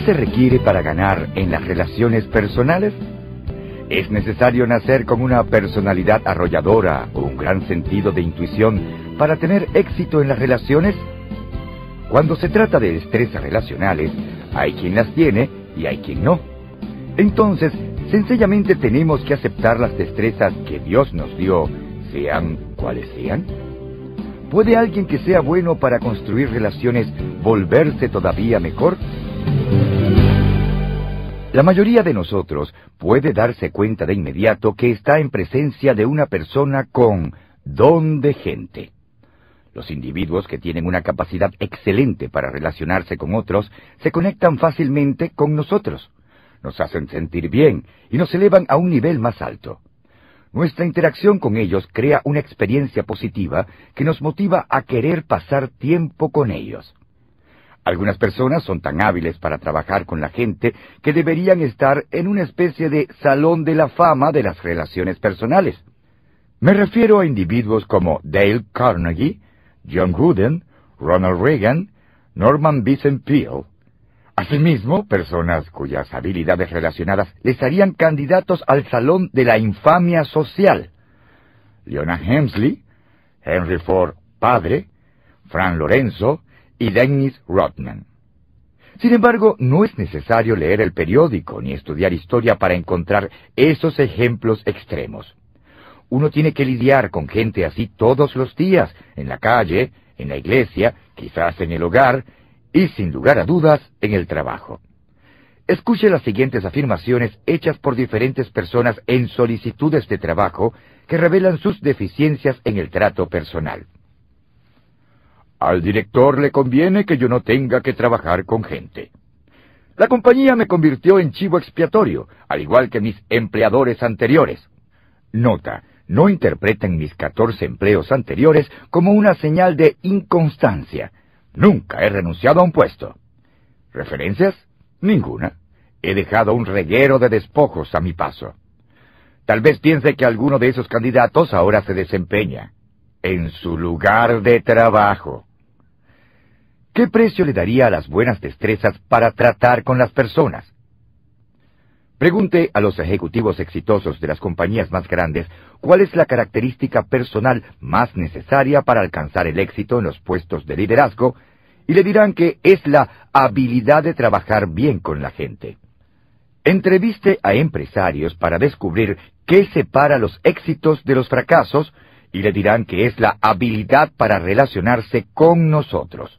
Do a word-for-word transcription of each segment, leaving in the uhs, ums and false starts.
¿Qué se requiere para ganar en las relaciones personales? Es necesario nacer con una personalidad arrolladora o un gran sentido de intuición para tener éxito en las relaciones. Cuando se trata de destrezas relacionales, hay quien las tiene y hay quien no. Entonces, sencillamente tenemos que aceptar las destrezas que Dios nos dio, sean cuales sean. ¿Puede alguien que sea bueno para construir relaciones volverse todavía mejor? La mayoría de nosotros puede darse cuenta de inmediato que está en presencia de una persona con don de gente. Los individuos que tienen una capacidad excelente para relacionarse con otros se conectan fácilmente con nosotros. Nos hacen sentir bien y nos elevan a un nivel más alto. Nuestra interacción con ellos crea una experiencia positiva que nos motiva a querer pasar tiempo con ellos. Algunas personas son tan hábiles para trabajar con la gente que deberían estar en una especie de salón de la fama de las relaciones personales. Me refiero a individuos como Dale Carnegie, John Wooden, Ronald Reagan, Norman Vincent Peale. Asimismo, personas cuyas habilidades relacionadas les harían candidatos al salón de la infamia social. Leona Hemsley, Henry Ford padre, Frank Lorenzo, y Dennis Rothman. Sin embargo, no es necesario leer el periódico ni estudiar historia para encontrar esos ejemplos extremos. Uno tiene que lidiar con gente así todos los días, en la calle, en la iglesia, quizás en el hogar y, sin lugar a dudas, en el trabajo. Escuche las siguientes afirmaciones hechas por diferentes personas en solicitudes de trabajo que revelan sus deficiencias en el trato personal. Al director le conviene que yo no tenga que trabajar con gente. La compañía me convirtió en chivo expiatorio, al igual que mis empleadores anteriores. Nota, no interpreten mis catorce empleos anteriores como una señal de inconstancia. Nunca he renunciado a un puesto. ¿Referencias? Ninguna. He dejado un reguero de despojos a mi paso. Tal vez piense que alguno de esos candidatos ahora se desempeña en su lugar de trabajo. ¿Qué precio le daría a las buenas destrezas para tratar con las personas? Pregunte a los ejecutivos exitosos de las compañías más grandes cuál es la característica personal más necesaria para alcanzar el éxito en los puestos de liderazgo, y le dirán que es la habilidad de trabajar bien con la gente. Entreviste a empresarios para descubrir qué separa los éxitos de los fracasos, y le dirán que es la habilidad para relacionarse con nosotros.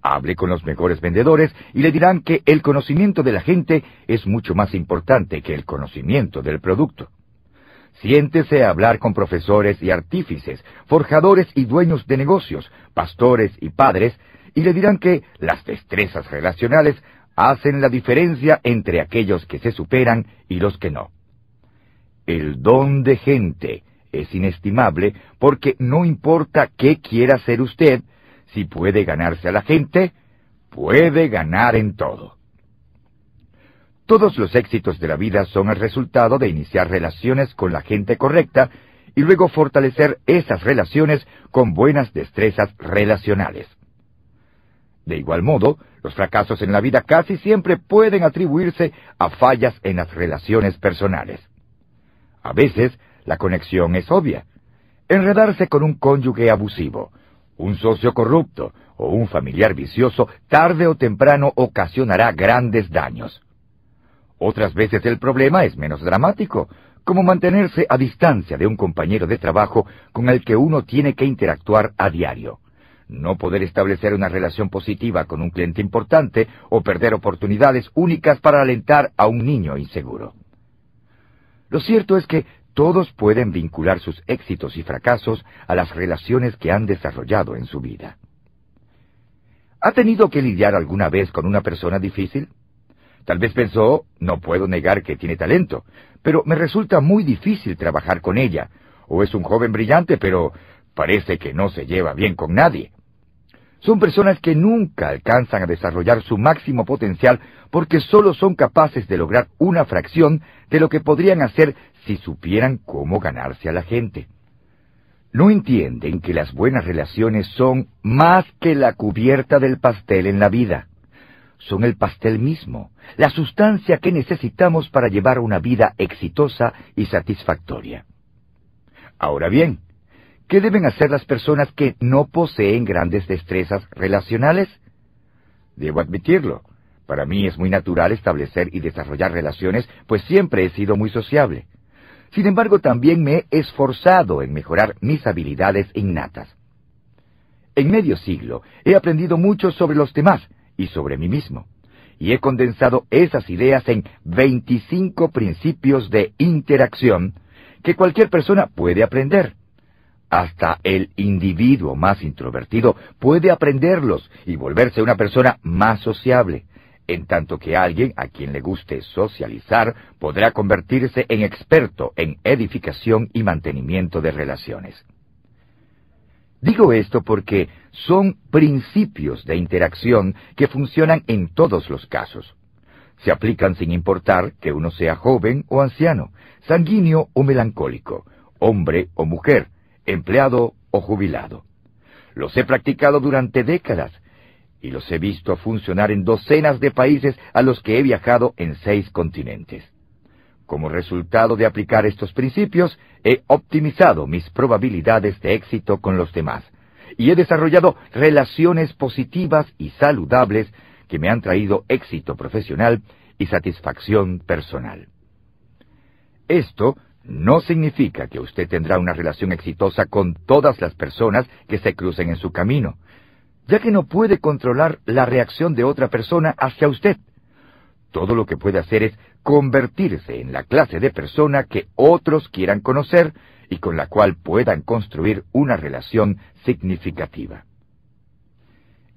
Hable con los mejores vendedores y le dirán que el conocimiento de la gente es mucho más importante que el conocimiento del producto. Siéntese a hablar con profesores y artífices, forjadores y dueños de negocios, pastores y padres, y le dirán que las destrezas relacionales hacen la diferencia entre aquellos que se superan y los que no. El don de gente es inestimable porque no importa qué quiera hacer usted, si puede ganarse a la gente, puede ganar en todo. Todos los éxitos de la vida son el resultado de iniciar relaciones con la gente correcta y luego fortalecer esas relaciones con buenas destrezas relacionales. De igual modo, los fracasos en la vida casi siempre pueden atribuirse a fallas en las relaciones personales. A veces, la conexión es obvia. Enredarse con un cónyuge abusivo, un socio corrupto o un familiar vicioso tarde o temprano ocasionará grandes daños. Otras veces el problema es menos dramático, como mantenerse a distancia de un compañero de trabajo con el que uno tiene que interactuar a diario, no poder establecer una relación positiva con un cliente importante o perder oportunidades únicas para alentar a un niño inseguro. Lo cierto es que todos pueden vincular sus éxitos y fracasos a las relaciones que han desarrollado en su vida. ¿Ha tenido que lidiar alguna vez con una persona difícil? Tal vez pensó, no puedo negar que tiene talento, pero me resulta muy difícil trabajar con ella, o es un joven brillante, pero parece que no se lleva bien con nadie. Son personas que nunca alcanzan a desarrollar su máximo potencial porque solo son capaces de lograr una fracción de lo que podrían hacer si supieran cómo ganarse a la gente. No entienden que las buenas relaciones son más que la cubierta del pastel en la vida. son el pastel mismo, la sustancia que necesitamos para llevar una vida exitosa y satisfactoria. Ahora bien, ¿qué deben hacer las personas que no poseen grandes destrezas relacionales? Debo admitirlo, para mí es muy natural establecer y desarrollar relaciones, pues siempre he sido muy sociable. Sin embargo, también me he esforzado en mejorar mis habilidades innatas. En medio siglo he aprendido mucho sobre los demás y sobre mí mismo, y he condensado esas ideas en veinticinco principios de interacción que cualquier persona puede aprender. Hasta el individuo más introvertido puede aprenderlos y volverse una persona más sociable, en tanto que alguien a quien le guste socializar podrá convertirse en experto en edificación y mantenimiento de relaciones. Digo esto porque son principios de interacción que funcionan en todos los casos. Se aplican sin importar que uno sea joven o anciano, sanguíneo o melancólico, hombre o mujer, empleado o jubilado. Los he practicado durante décadas y los he visto funcionar en docenas de países a los que he viajado en seis continentes. Como resultado de aplicar estos principios, he optimizado mis probabilidades de éxito con los demás y he desarrollado relaciones positivas y saludables que me han traído éxito profesional y satisfacción personal. Esto no significa que usted tendrá una relación exitosa con todas las personas que se crucen en su camino, ya que no puede controlar la reacción de otra persona hacia usted. Todo lo que puede hacer es convertirse en la clase de persona que otros quieran conocer y con la cual puedan construir una relación significativa.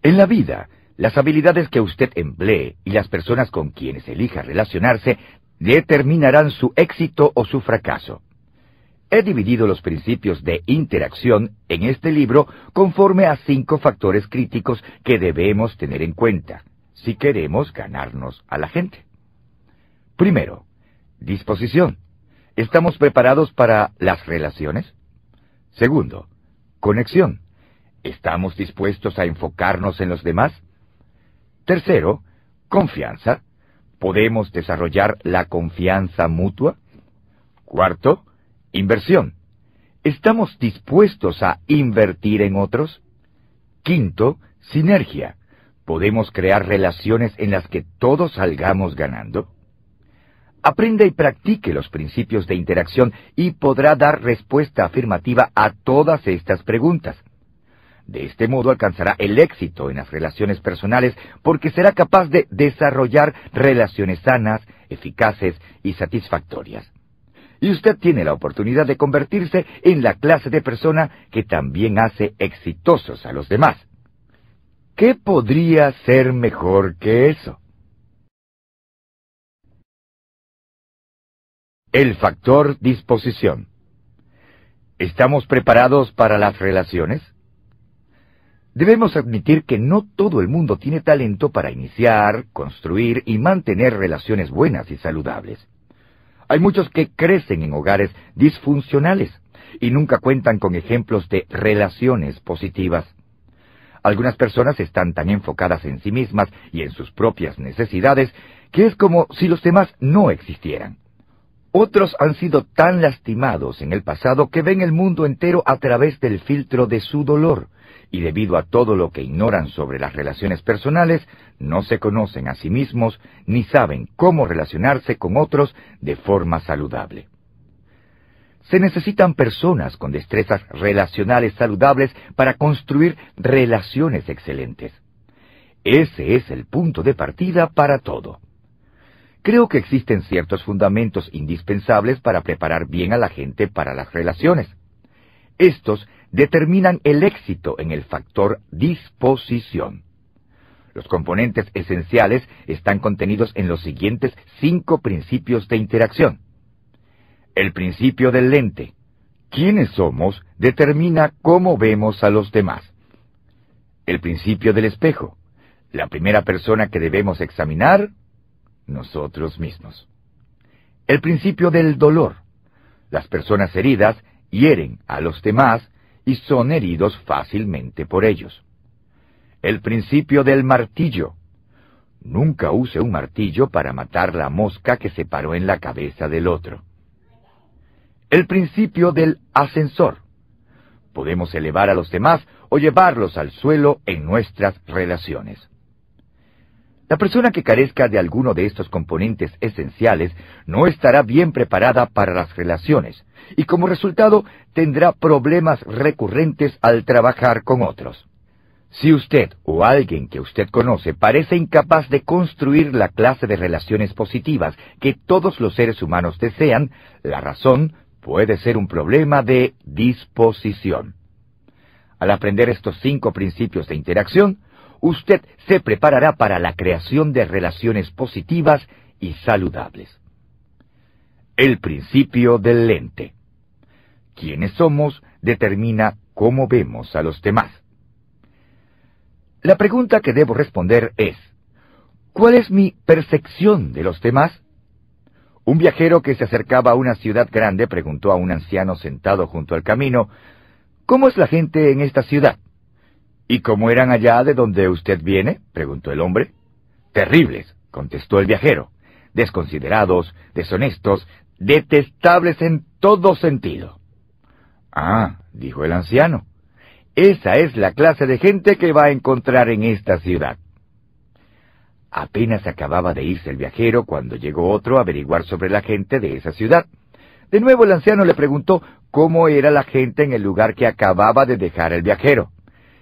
En la vida, las habilidades que usted emplee y las personas con quienes elija relacionarse determinarán su éxito o su fracaso. He dividido los principios de interacción en este libro conforme a cinco factores críticos que debemos tener en cuenta si queremos ganarnos a la gente. Primero, disposición. ¿Estamos preparados para las relaciones? Segundo, conexión. ¿Estamos dispuestos a enfocarnos en los demás? Tercero, confianza. ¿Podemos desarrollar la confianza mutua? Cuarto, inversión. ¿Estamos dispuestos a invertir en otros? Quinto, sinergia. ¿Podemos crear relaciones en las que todos salgamos ganando? Aprenda y practique los principios de interacción y podrá dar respuesta afirmativa a todas estas preguntas. De este modo alcanzará el éxito en las relaciones personales porque será capaz de desarrollar relaciones sanas, eficaces y satisfactorias. Y usted tiene la oportunidad de convertirse en la clase de persona que también hace exitosos a los demás. ¿Qué podría ser mejor que eso? El factor disposición. ¿Estamos preparados para las relaciones? Debemos admitir que no todo el mundo tiene talento para iniciar, construir y mantener relaciones buenas y saludables. Hay muchos que crecen en hogares disfuncionales y nunca cuentan con ejemplos de relaciones positivas. Algunas personas están tan enfocadas en sí mismas y en sus propias necesidades que es como si los demás no existieran. Otros han sido tan lastimados en el pasado que ven el mundo entero a través del filtro de su dolor, y debido a todo lo que ignoran sobre las relaciones personales, no se conocen a sí mismos ni saben cómo relacionarse con otros de forma saludable. Se necesitan personas con destrezas relacionales saludables para construir relaciones excelentes. Ese es el punto de partida para todo. Creo que existen ciertos fundamentos indispensables para preparar bien a la gente para las relaciones. Estos determinan el éxito en el factor disposición. Los componentes esenciales están contenidos en los siguientes cinco principios de interacción. El principio del lente. Quiénes somos determina cómo vemos a los demás. El principio del espejo. La primera persona que debemos examinar, nosotros mismos. El principio del dolor. Las personas heridas hieren a los demás y son heridos fácilmente por ellos. El principio del martillo. Nunca use un martillo para matar la mosca que se paró en la cabeza del otro. El principio del ascensor. Podemos elevar a los demás o llevarlos al suelo en nuestras relaciones. La persona que carezca de alguno de estos componentes esenciales no estará bien preparada para las relaciones y como resultado tendrá problemas recurrentes al trabajar con otros. Si usted o alguien que usted conoce parece incapaz de construir la clase de relaciones positivas que todos los seres humanos desean, la razón puede ser un problema de disposición. Al aprender estos cinco principios de interacción, usted se preparará para la creación de relaciones positivas y saludables. El principio del lente. Quienes somos determina cómo vemos a los demás. La pregunta que debo responder es, ¿cuál es mi percepción de los demás? Un viajero que se acercaba a una ciudad grande preguntó a un anciano sentado junto al camino, ¿cómo es la gente en esta ciudad? ¿Y cómo eran allá de donde usted viene?, preguntó el hombre. Terribles, contestó el viajero, desconsiderados, deshonestos, detestables en todo sentido. Ah, dijo el anciano, esa es la clase de gente que va a encontrar en esta ciudad. Apenas acababa de irse el viajero cuando llegó otro a averiguar sobre la gente de esa ciudad. De nuevo el anciano le preguntó cómo era la gente en el lugar que acababa de dejar el viajero.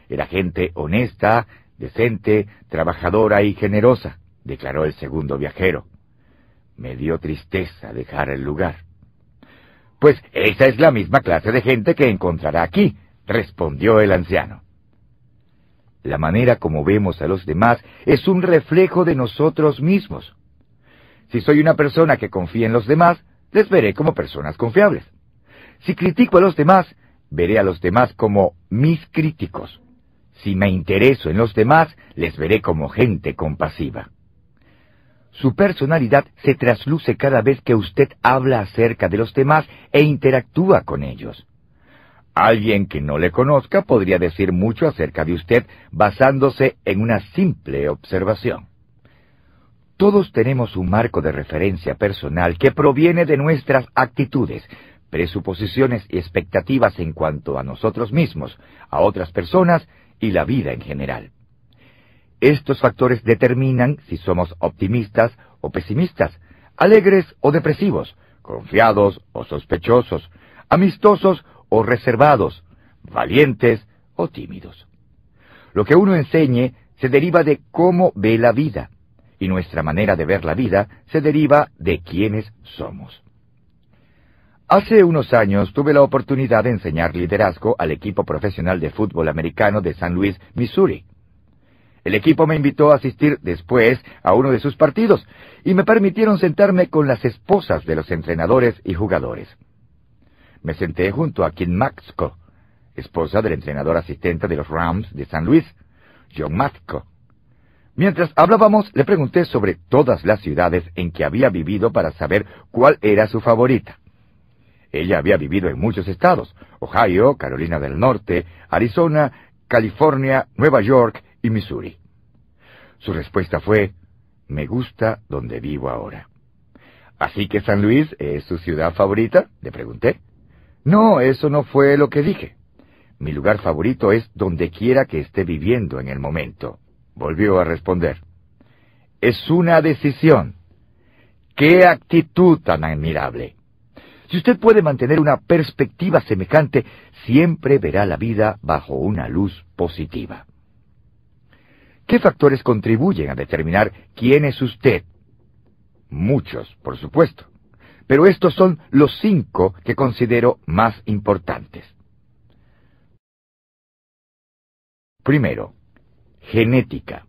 Era gente honesta, decente, trabajadora y generosa, declaró el segundo viajero. Me dio tristeza dejar el lugar. Pues esa es la misma clase de gente que encontrará aquí, respondió el anciano. La manera como vemos a los demás es un reflejo de nosotros mismos. Si soy una persona que confía en los demás, les veré como personas confiables. Si critico a los demás, veré a los demás como mis críticos. Si me intereso en los demás, les veré como gente compasiva. Su personalidad se trasluce cada vez que usted habla acerca de los demás e interactúa con ellos. Alguien que no le conozca podría decir mucho acerca de usted basándose en una simple observación. Todos tenemos un marco de referencia personal que proviene de nuestras actitudes, presuposiciones y expectativas en cuanto a nosotros mismos, a otras personas y la vida en general. Estos factores determinan si somos optimistas o pesimistas, alegres o depresivos, confiados o sospechosos, amistosos o reservados, valientes o tímidos. Lo que uno enseñe se deriva de cómo ve la vida, y nuestra manera de ver la vida se deriva de quiénes somos. Hace unos años tuve la oportunidad de enseñar liderazgo al equipo profesional de fútbol americano de San Luis, Missouri. El equipo me invitó a asistir después a uno de sus partidos y me permitieron sentarme con las esposas de los entrenadores y jugadores. Me senté junto a Kim Maxco, esposa del entrenador asistente de los Rams de San Luis, John Maxco. Mientras hablábamos, le pregunté sobre todas las ciudades en que había vivido para saber cuál era su favorita. Ella había vivido en muchos estados, Ohio, Carolina del Norte, Arizona, California, Nueva York y Missouri. Su respuesta fue, me gusta donde vivo ahora. ¿Así que San Luis es su ciudad favorita?, le pregunté. No, eso no fue lo que dije. Mi lugar favorito es donde quiera que esté viviendo en el momento, volvió a responder. Es una decisión. ¡Qué actitud tan admirable! Si usted puede mantener una perspectiva semejante, siempre verá la vida bajo una luz positiva. ¿Qué factores contribuyen a determinar quién es usted? Muchos, por supuesto, pero estos son los cinco que considero más importantes. Primero, genética.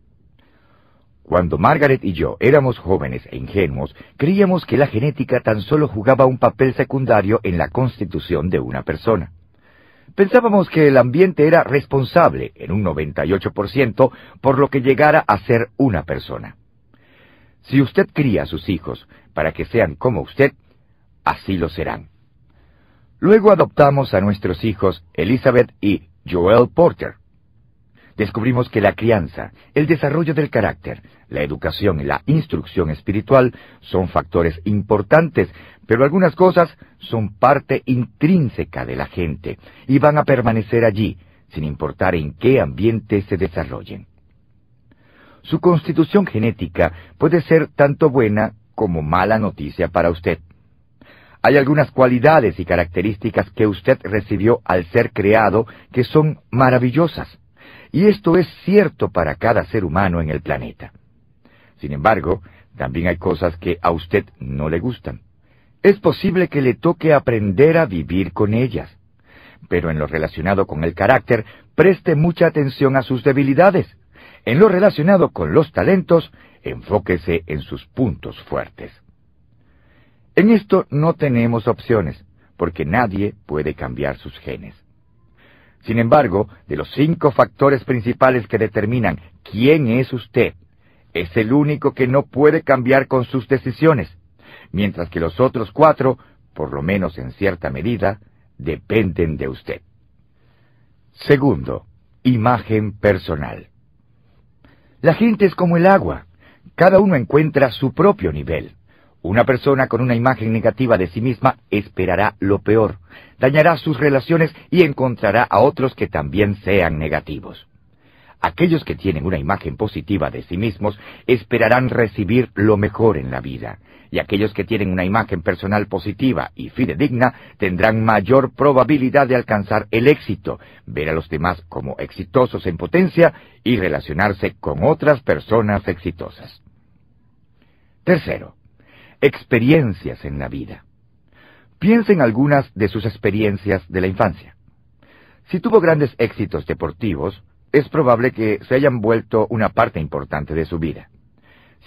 Cuando Margaret y yo éramos jóvenes e ingenuos, creíamos que la genética tan solo jugaba un papel secundario en la constitución de una persona. Pensábamos que el ambiente era responsable, en un noventa y ocho por ciento, por lo que llegara a ser una persona. Si usted cría a sus hijos para que sean como usted, así lo serán. Luego adoptamos a nuestros hijos Elizabeth y Joel Porter. descubrimos que la crianza, el desarrollo del carácter, la educación y la instrucción espiritual son factores importantes, pero algunas cosas son parte intrínseca de la gente y van a permanecer allí, sin importar en qué ambiente se desarrollen. Su constitución genética puede ser tanto buena como mala noticia para usted. Hay algunas cualidades y características que usted recibió al ser creado que son maravillosas, y esto es cierto para cada ser humano en el planeta. Sin embargo, también hay cosas que a usted no le gustan. Es posible que le toque aprender a vivir con ellas, pero en lo relacionado con el carácter, preste mucha atención a sus debilidades. En lo relacionado con los talentos, enfóquese en sus puntos fuertes. En esto no tenemos opciones, porque nadie puede cambiar sus genes. Sin embargo, de los cinco factores principales que determinan quién es usted, es el único que no puede cambiar con sus decisiones, mientras que los otros cuatro, por lo menos en cierta medida, dependen de usted. Segundo, imagen personal. La gente es como el agua. Cada uno encuentra su propio nivel. Una persona con una imagen negativa de sí misma esperará lo peor, dañará sus relaciones y encontrará a otros que también sean negativos. Aquellos que tienen una imagen positiva de sí mismos esperarán recibir lo mejor en la vida, y aquellos que tienen una imagen personal positiva y fidedigna tendrán mayor probabilidad de alcanzar el éxito, ver a los demás como exitosos en potencia y relacionarse con otras personas exitosas. Tercero, experiencias en la vida. Piensa en algunas de sus experiencias de la infancia. Si tuvo grandes éxitos deportivos, es probable que se hayan vuelto una parte importante de su vida.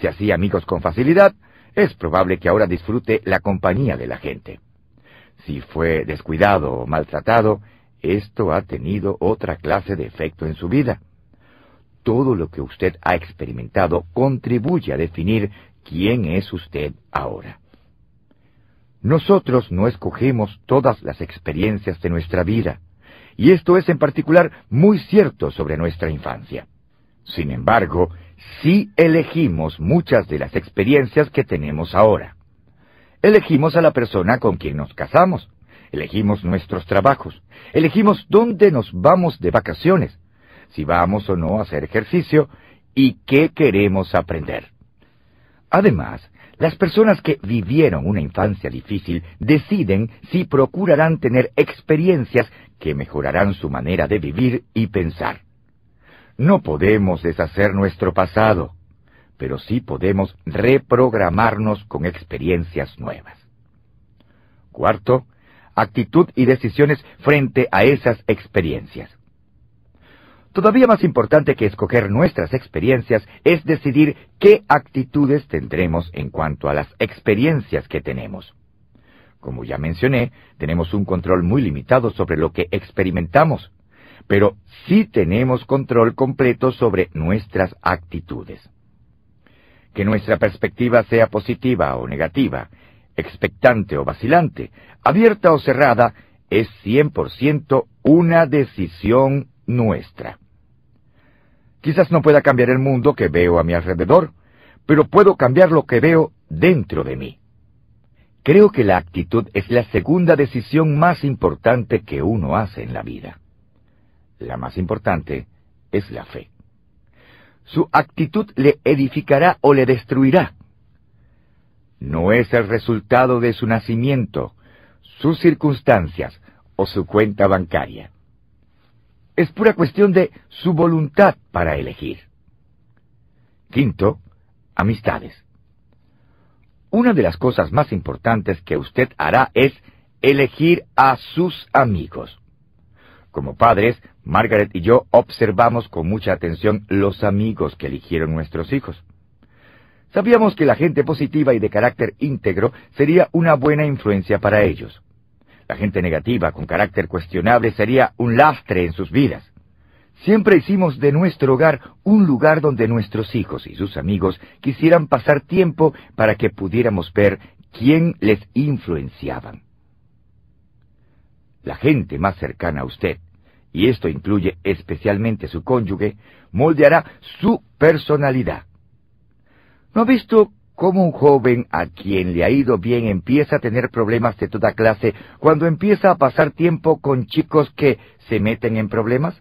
Si hacía amigos con facilidad, es probable que ahora disfrute la compañía de la gente. Si fue descuidado o maltratado, esto ha tenido otra clase de efecto en su vida. Todo lo que usted ha experimentado contribuye a definir quién es usted ahora. Nosotros no escogemos todas las experiencias de nuestra vida, y esto es en particular muy cierto sobre nuestra infancia. Sin embargo, sí elegimos muchas de las experiencias que tenemos ahora. Elegimos a la persona con quien nos casamos, elegimos nuestros trabajos, elegimos dónde nos vamos de vacaciones, si vamos o no a hacer ejercicio y qué queremos aprender. Además, las personas que vivieron una infancia difícil deciden si procurarán tener experiencias que mejorarán su manera de vivir y pensar. No podemos deshacer nuestro pasado, pero sí podemos reprogramarnos con experiencias nuevas. Cuarto, actitud y decisiones frente a esas experiencias. Todavía más importante que escoger nuestras experiencias es decidir qué actitudes tendremos en cuanto a las experiencias que tenemos. Como ya mencioné, tenemos un control muy limitado sobre lo que experimentamos, pero sí tenemos control completo sobre nuestras actitudes. Que nuestra perspectiva sea positiva o negativa, expectante o vacilante, abierta o cerrada, es cien por ciento una decisión nuestra. Quizás no pueda cambiar el mundo que veo a mi alrededor, pero puedo cambiar lo que veo dentro de mí. Creo que la actitud es la segunda decisión más importante que uno hace en la vida. La más importante es la fe. Su actitud le edificará o le destruirá. No es el resultado de su nacimiento, sus circunstancias o su cuenta bancaria. Es pura cuestión de su voluntad para elegir. Quinto, amistades. Una de las cosas más importantes que usted hará es elegir a sus amigos. Como padres, Margaret y yo observamos con mucha atención los amigos que eligieron nuestros hijos. Sabíamos que la gente positiva y de carácter íntegro sería una buena influencia para ellos. La gente negativa con carácter cuestionable sería un lastre en sus vidas. Siempre hicimos de nuestro hogar un lugar donde nuestros hijos y sus amigos quisieran pasar tiempo para que pudiéramos ver quién les influenciaban. La gente más cercana a usted y esto incluye especialmente su cónyuge, moldeará su personalidad. ¿No ha visto cómo un joven a quien le ha ido bien empieza a tener problemas de toda clase cuando empieza a pasar tiempo con chicos que se meten en problemas?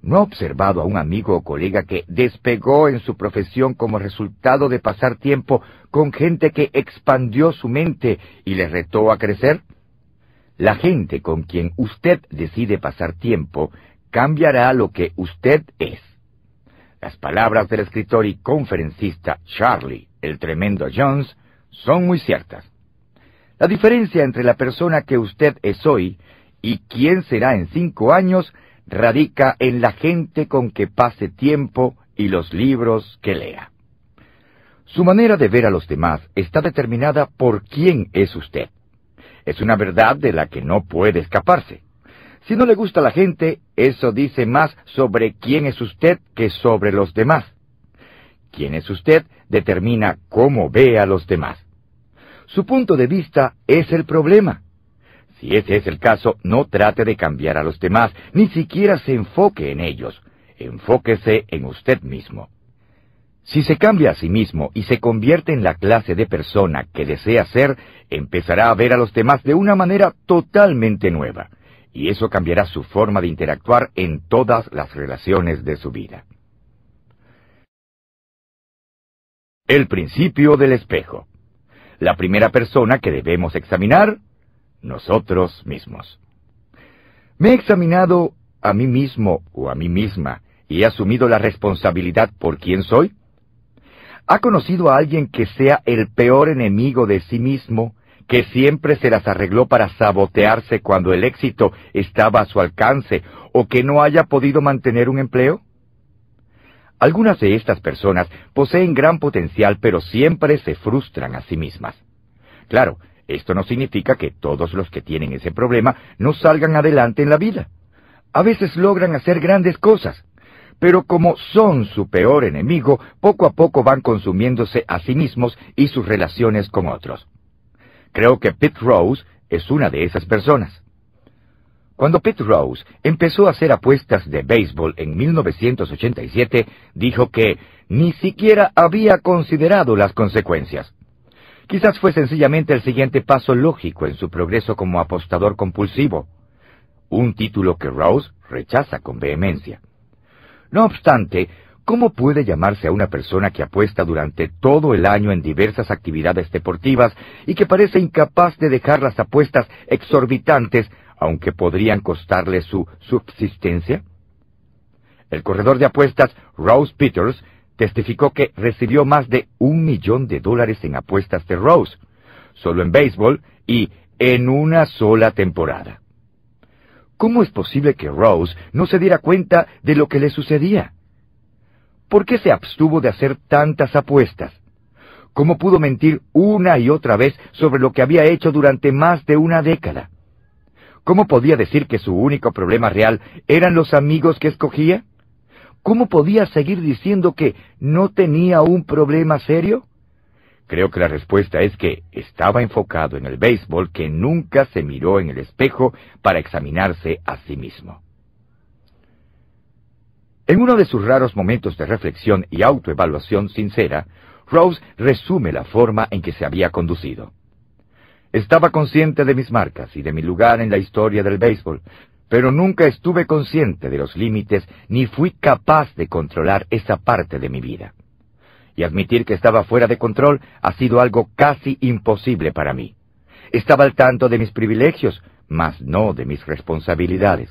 ¿No ha observado a un amigo o colega que despegó en su profesión como resultado de pasar tiempo con gente que expandió su mente y le retó a crecer? La gente con quien usted decide pasar tiempo cambiará lo que usted es. Las palabras del escritor y conferencista Charlie, el tremendo Jones, son muy ciertas. La diferencia entre la persona que usted es hoy y quién será en cinco años radica en la gente con que pase tiempo y los libros que lea. Su manera de ver a los demás está determinada por quién es usted. Es una verdad de la que no puede escaparse. Si no le gusta a la gente, eso dice más sobre quién es usted que sobre los demás. Quién es usted determina cómo ve a los demás. Su punto de vista es el problema. Si ese es el caso, no trate de cambiar a los demás, ni siquiera se enfoque en ellos. Enfóquese en usted mismo. Si se cambia a sí mismo y se convierte en la clase de persona que desea ser, empezará a ver a los demás de una manera totalmente nueva, y eso cambiará su forma de interactuar en todas las relaciones de su vida. El principio del espejo. La primera persona que debemos examinar, nosotros mismos. Me he examinado a mí mismo o a mí misma y he asumido la responsabilidad por quién soy. ¿Ha conocido a alguien que sea el peor enemigo de sí mismo, que siempre se las arregló para sabotearse cuando el éxito estaba a su alcance o que no haya podido mantener un empleo? Algunas de estas personas poseen gran potencial, pero siempre se frustran a sí mismas. Claro, esto no significa que todos los que tienen ese problema no salgan adelante en la vida. A veces logran hacer grandes cosas, pero como son su peor enemigo, poco a poco van consumiéndose a sí mismos y sus relaciones con otros. Creo que Pete Rose es una de esas personas. Cuando Pete Rose empezó a hacer apuestas de béisbol en mil novecientos ochenta y siete, dijo que ni siquiera había considerado las consecuencias. Quizás fue sencillamente el siguiente paso lógico en su progreso como apostador compulsivo, un título que Rose rechaza con vehemencia. No obstante, ¿cómo puede llamarse a una persona que apuesta durante todo el año en diversas actividades deportivas y que parece incapaz de dejar las apuestas exorbitantes, aunque podrían costarle su subsistencia? El corredor de apuestas Rose Peters testificó que recibió más de un millón de dólares en apuestas de Rose, solo en béisbol y en una sola temporada. ¿Cómo es posible que Rose no se diera cuenta de lo que le sucedía? ¿Por qué se abstuvo de hacer tantas apuestas? ¿Cómo pudo mentir una y otra vez sobre lo que había hecho durante más de una década? ¿Cómo podía decir que su único problema real eran los amigos que escogía? ¿Cómo podía seguir diciendo que no tenía un problema serio? Creo que la respuesta es que estaba enfocado en el béisbol, que nunca se miró en el espejo para examinarse a sí mismo. En uno de sus raros momentos de reflexión y autoevaluación sincera, Rose resume la forma en que se había conducido. Estaba consciente de mis marcas y de mi lugar en la historia del béisbol, pero nunca estuve consciente de los límites ni fui capaz de controlar esa parte de mi vida. Y admitir que estaba fuera de control ha sido algo casi imposible para mí. Estaba al tanto de mis privilegios, mas no de mis responsabilidades.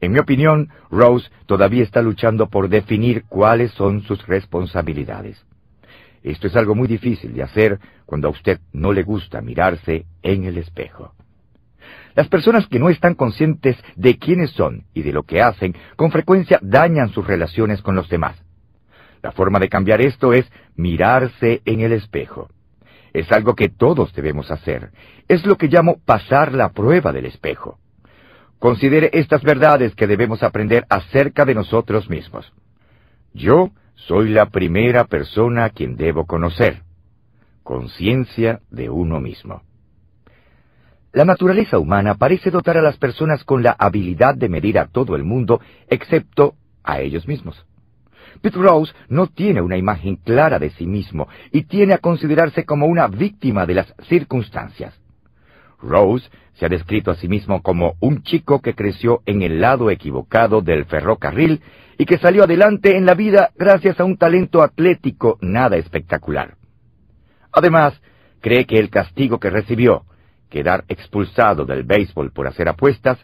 En mi opinión, Rose todavía está luchando por definir cuáles son sus responsabilidades. Esto es algo muy difícil de hacer cuando a usted no le gusta mirarse en el espejo. Las personas que no están conscientes de quiénes son y de lo que hacen, con frecuencia dañan sus relaciones con los demás. La forma de cambiar esto es mirarse en el espejo. Es algo que todos debemos hacer. Es lo que llamo pasar la prueba del espejo. Considere estas verdades que debemos aprender acerca de nosotros mismos. Yo soy la primera persona a quien debo conocer. Conciencia de uno mismo. La naturaleza humana parece dotar a las personas con la habilidad de medir a todo el mundo, excepto a ellos mismos. Pete Rose no tiene una imagen clara de sí mismo y tiene a considerarse como una víctima de las circunstancias. Rose se ha descrito a sí mismo como un chico que creció en el lado equivocado del ferrocarril y que salió adelante en la vida gracias a un talento atlético nada espectacular. Además, cree que el castigo que recibió, quedar expulsado del béisbol por hacer apuestas,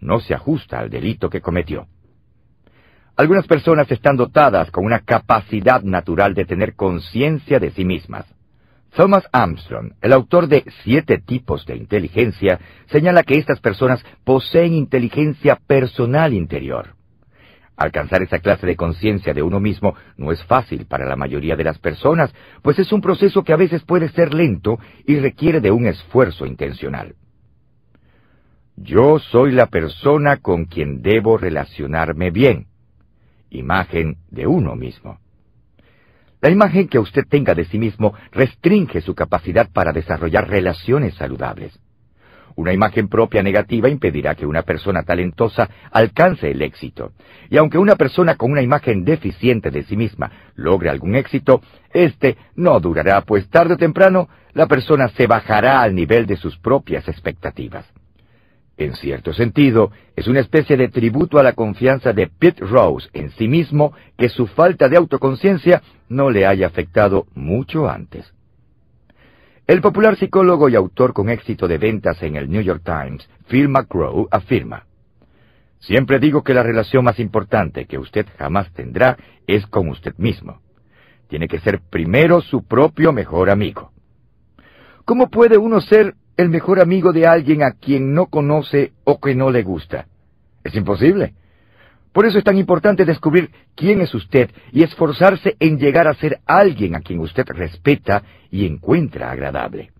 no se ajusta al delito que cometió. Algunas personas están dotadas con una capacidad natural de tener conciencia de sí mismas. Thomas Armstrong, el autor de Siete tipos de inteligencia, señala que estas personas poseen inteligencia personal interior. Alcanzar esa clase de conciencia de uno mismo no es fácil para la mayoría de las personas, pues es un proceso que a veces puede ser lento y requiere de un esfuerzo intencional. Yo soy la persona con quien debo relacionarme bien. Imagen de uno mismo. La imagen que usted tenga de sí mismo restringe su capacidad para desarrollar relaciones saludables. Una imagen propia negativa impedirá que una persona talentosa alcance el éxito, y aunque una persona con una imagen deficiente de sí misma logre algún éxito, este no durará, pues tarde o temprano la persona se bajará al nivel de sus propias expectativas. En cierto sentido, es una especie de tributo a la confianza de Pete Rose en sí mismo que su falta de autoconciencia no le haya afectado mucho antes. El popular psicólogo y autor con éxito de ventas en el New York Times, Phil McGraw, afirma: «Siempre digo que la relación más importante que usted jamás tendrá es con usted mismo. Tiene que ser primero su propio mejor amigo». ¿Cómo puede uno ser el mejor amigo de alguien a quien no conoce o que no le gusta? Es imposible. Por eso es tan importante descubrir quién es usted y esforzarse en llegar a ser alguien a quien usted respeta y encuentra agradable.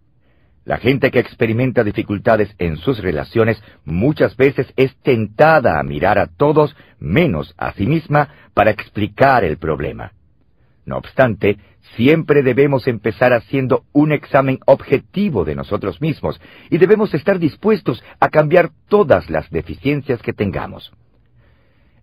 La gente que experimenta dificultades en sus relaciones muchas veces es tentada a mirar a todos menos a sí misma para explicar el problema. No obstante, siempre debemos empezar haciendo un examen objetivo de nosotros mismos y debemos estar dispuestos a cambiar todas las deficiencias que tengamos.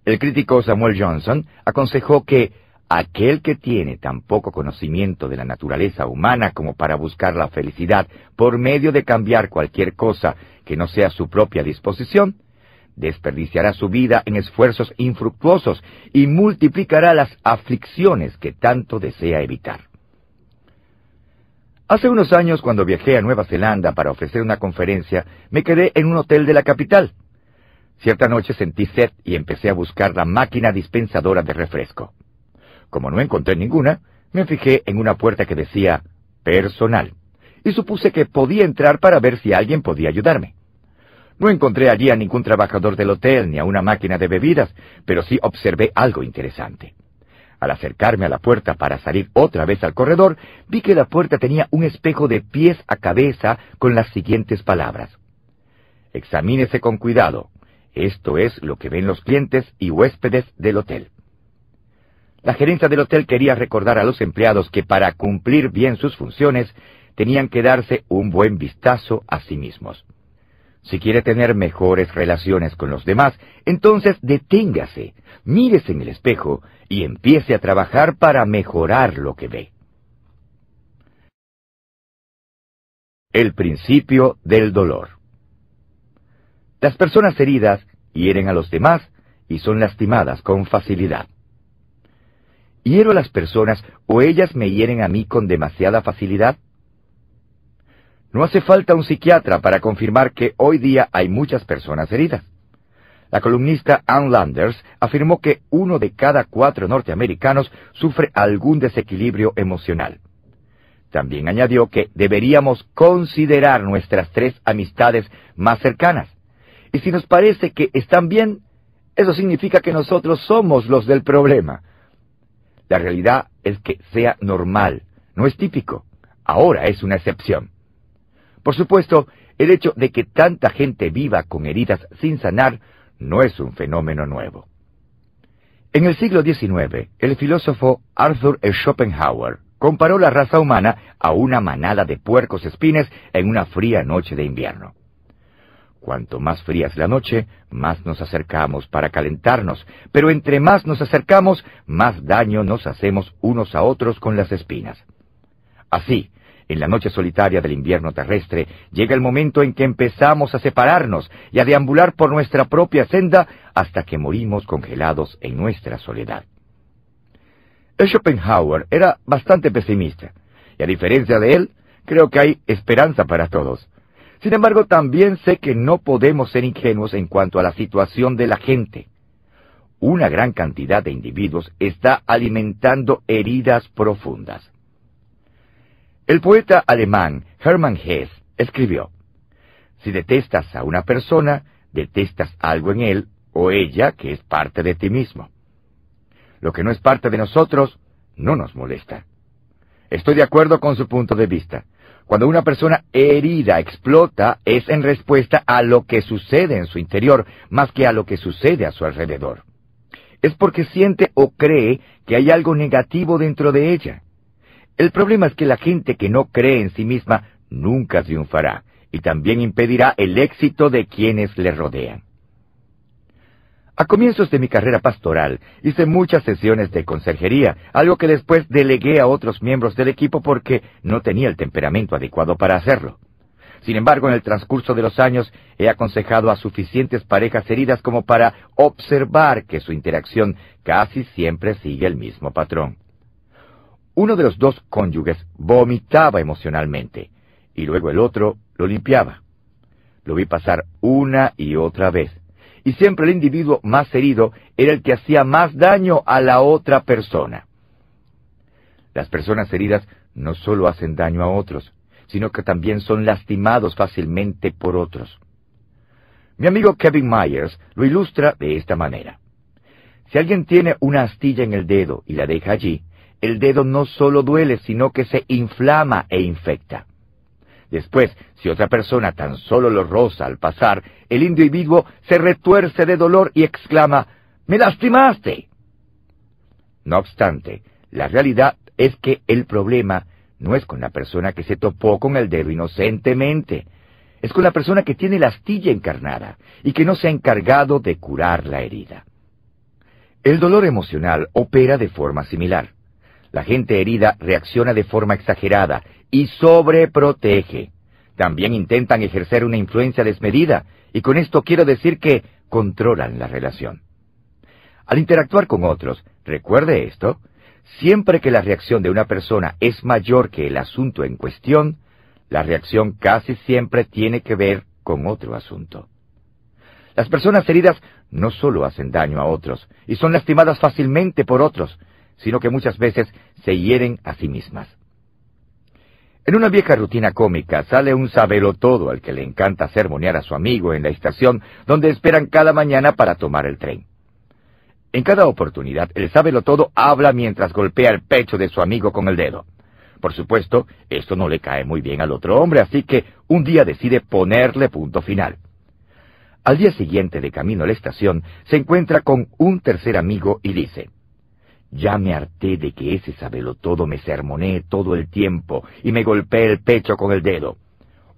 El crítico Samuel Johnson aconsejó que aquel que tiene tan poco conocimiento de la naturaleza humana como para buscar la felicidad por medio de cambiar cualquier cosa que no sea su propia disposición, desperdiciará su vida en esfuerzos infructuosos y multiplicará las aflicciones que tanto desea evitar. Hace unos años, cuando viajé a Nueva Zelanda para ofrecer una conferencia, me quedé en un hotel de la capital. Cierta noche sentí sed y empecé a buscar la máquina dispensadora de refresco. Como no encontré ninguna, me fijé en una puerta que decía «personal» y supuse que podía entrar para ver si alguien podía ayudarme. No encontré allí a ningún trabajador del hotel ni a una máquina de bebidas, pero sí observé algo interesante. Al acercarme a la puerta para salir otra vez al corredor, vi que la puerta tenía un espejo de pies a cabeza con las siguientes palabras: «Examínese con cuidado. Esto es lo que ven los clientes y huéspedes del hotel». La gerencia del hotel quería recordar a los empleados que para cumplir bien sus funciones tenían que darse un buen vistazo a sí mismos. Si quiere tener mejores relaciones con los demás, entonces deténgase, mírese en el espejo y empiece a trabajar para mejorar lo que ve. El principio del dolor. Las personas heridas hieren a los demás y son lastimadas con facilidad. ¿Hiero a las personas o ellas me hieren a mí con demasiada facilidad? No hace falta un psiquiatra para confirmar que hoy día hay muchas personas heridas. La columnista Anne Landers afirmó que uno de cada cuatro norteamericanos sufre algún desequilibrio emocional. También añadió que deberíamos considerar nuestras tres amistades más cercanas. Y si nos parece que están bien, eso significa que nosotros somos los del problema. La realidad es que sea normal, no es típico. Ahora es una excepción. Por supuesto, el hecho de que tanta gente viva con heridas sin sanar no es un fenómeno nuevo. En el siglo diecinueve, el filósofo Arthur Schopenhauer comparó la raza humana a una manada de puercos espines en una fría noche de invierno. Cuanto más frías la noche, más nos acercamos para calentarnos, pero entre más nos acercamos, más daño nos hacemos unos a otros con las espinas. Así, en la noche solitaria del invierno terrestre, llega el momento en que empezamos a separarnos y a deambular por nuestra propia senda hasta que morimos congelados en nuestra soledad. Schopenhauer era bastante pesimista, y a diferencia de él, creo que hay esperanza para todos. Sin embargo, también sé que no podemos ser ingenuos en cuanto a la situación de la gente. Una gran cantidad de individuos está alimentando heridas profundas. El poeta alemán Hermann Hesse escribió: «Si detestas a una persona, detestas algo en él o ella que es parte de ti mismo. Lo que no es parte de nosotros no nos molesta». Estoy de acuerdo con su punto de vista. Cuando una persona herida explota, es en respuesta a lo que sucede en su interior, más que a lo que sucede a su alrededor. Es porque siente o cree que hay algo negativo dentro de ella. El problema es que la gente que no cree en sí misma nunca triunfará, y también impedirá el éxito de quienes le rodean. A comienzos de mi carrera pastoral, hice muchas sesiones de conserjería, algo que después delegué a otros miembros del equipo porque no tenía el temperamento adecuado para hacerlo. Sin embargo, en el transcurso de los años, he aconsejado a suficientes parejas heridas como para observar que su interacción casi siempre sigue el mismo patrón. Uno de los dos cónyuges vomitaba emocionalmente, y luego el otro lo limpiaba. Lo vi pasar una y otra vez. Y siempre el individuo más herido era el que hacía más daño a la otra persona. Las personas heridas no solo hacen daño a otros, sino que también son lastimados fácilmente por otros. Mi amigo Kevin Myers lo ilustra de esta manera. Si alguien tiene una astilla en el dedo y la deja allí, el dedo no solo duele, sino que se inflama e infecta. Después, si otra persona tan solo lo roza al pasar, el individuo se retuerce de dolor y exclama, «¡Me lastimaste!». No obstante, la realidad es que el problema no es con la persona que se topó con el dedo inocentemente, es con la persona que tiene la astilla encarnada y que no se ha encargado de curar la herida. El dolor emocional opera de forma similar. La gente herida reacciona de forma exagerada y sobreprotege. También intentan ejercer una influencia desmedida, y con esto quiero decir que controlan la relación. Al interactuar con otros, recuerde esto, siempre que la reacción de una persona es mayor que el asunto en cuestión, la reacción casi siempre tiene que ver con otro asunto. Las personas heridas no solo hacen daño a otros, y son lastimadas fácilmente por otros, sino que muchas veces se hieren a sí mismas. En una vieja rutina cómica sale un sabelotodo al que le encanta sermonear a su amigo en la estación donde esperan cada mañana para tomar el tren. En cada oportunidad, el sabelotodo habla mientras golpea el pecho de su amigo con el dedo. Por supuesto, esto no le cae muy bien al otro hombre, así que un día decide ponerle punto final. Al día siguiente, de camino a la estación, se encuentra con un tercer amigo y dice: «Ya me harté de que ese sabelotodo me sermonee todo el tiempo y me golpeé el pecho con el dedo.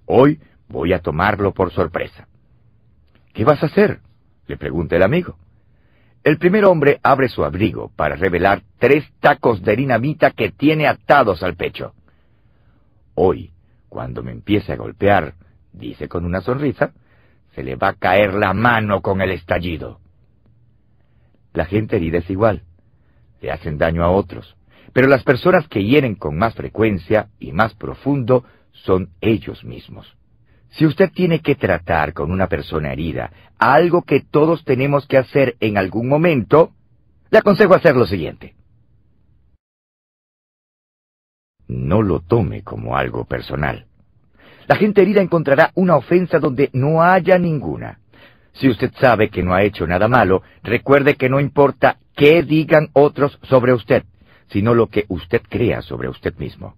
Hoy voy a tomarlo por sorpresa». «¿Qué vas a hacer?», le pregunta el amigo. El primer hombre abre su abrigo para revelar tres tacos de dinamita que tiene atados al pecho. «Hoy, cuando me empiece a golpear», dice con una sonrisa, «se le va a caer la mano con el estallido». La gente herida es igual. Le hacen daño a otros, pero las personas que hieren con más frecuencia y más profundo son ellos mismos. Si usted tiene que tratar con una persona herida, algo que todos tenemos que hacer en algún momento, le aconsejo hacer lo siguiente. No lo tome como algo personal. La gente herida encontrará una ofensa donde no haya ninguna. Si usted sabe que no ha hecho nada malo, recuerde que no importa qué digan otros sobre usted, sino lo que usted crea sobre usted mismo.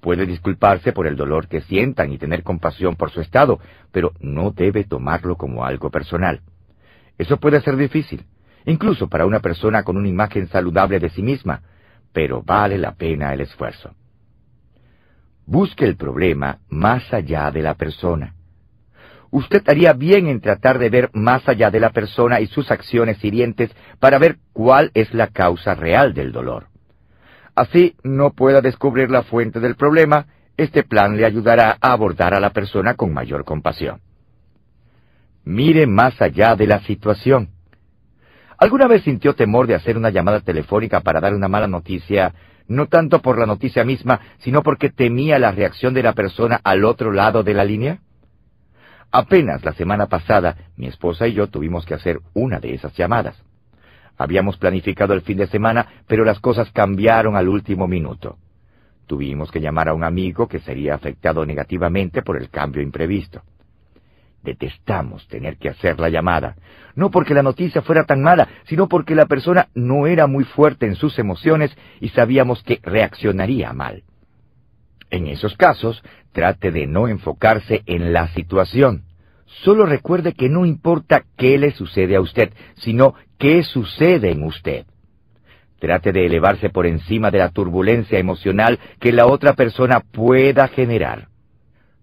Puede disculparse por el dolor que sientan y tener compasión por su estado, pero no debe tomarlo como algo personal. Eso puede ser difícil, incluso para una persona con una imagen saludable de sí misma, pero vale la pena el esfuerzo. Busque el problema más allá de la persona. usted haría bien en tratar de ver más allá de la persona y sus acciones hirientes para ver cuál es la causa real del dolor. Así no pueda descubrir la fuente del problema, este plan le ayudará a abordar a la persona con mayor compasión. Mire más allá de la situación. ¿Alguna vez sintió temor de hacer una llamada telefónica para dar una mala noticia, no tanto por la noticia misma, sino porque temía la reacción de la persona al otro lado de la línea? Apenas la semana pasada, mi esposa y yo tuvimos que hacer una de esas llamadas. Habíamos planificado el fin de semana, pero las cosas cambiaron al último minuto. Tuvimos que llamar a un amigo que sería afectado negativamente por el cambio imprevisto. Detestamos tener que hacer la llamada, no porque la noticia fuera tan mala, sino porque la persona no era muy fuerte en sus emociones y sabíamos que reaccionaría mal. En esos casos, trate de no enfocarse en la situación. Solo recuerde que no importa qué le sucede a usted, sino qué sucede en usted. Trate de elevarse por encima de la turbulencia emocional que la otra persona pueda generar.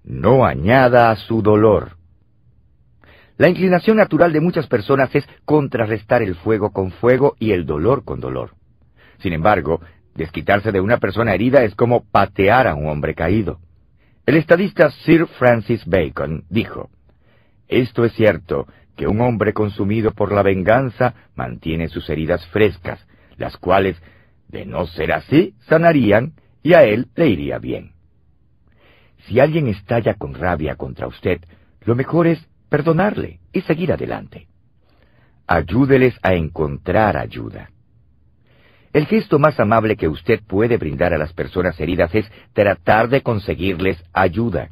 No añada a su dolor. La inclinación natural de muchas personas es contrarrestar el fuego con fuego y el dolor con dolor. Sin embargo, desquitarse de una persona herida es como patear a un hombre caído. El estadista Sir Francis Bacon dijo, «Esto es cierto, que un hombre consumido por la venganza mantiene sus heridas frescas, las cuales, de no ser así, sanarían y a él le iría bien». Si alguien estalla con rabia contra usted, lo mejor es perdonarle y seguir adelante. Ayúdeles a encontrar ayuda. El gesto más amable que usted puede brindar a las personas heridas es tratar de conseguirles ayuda.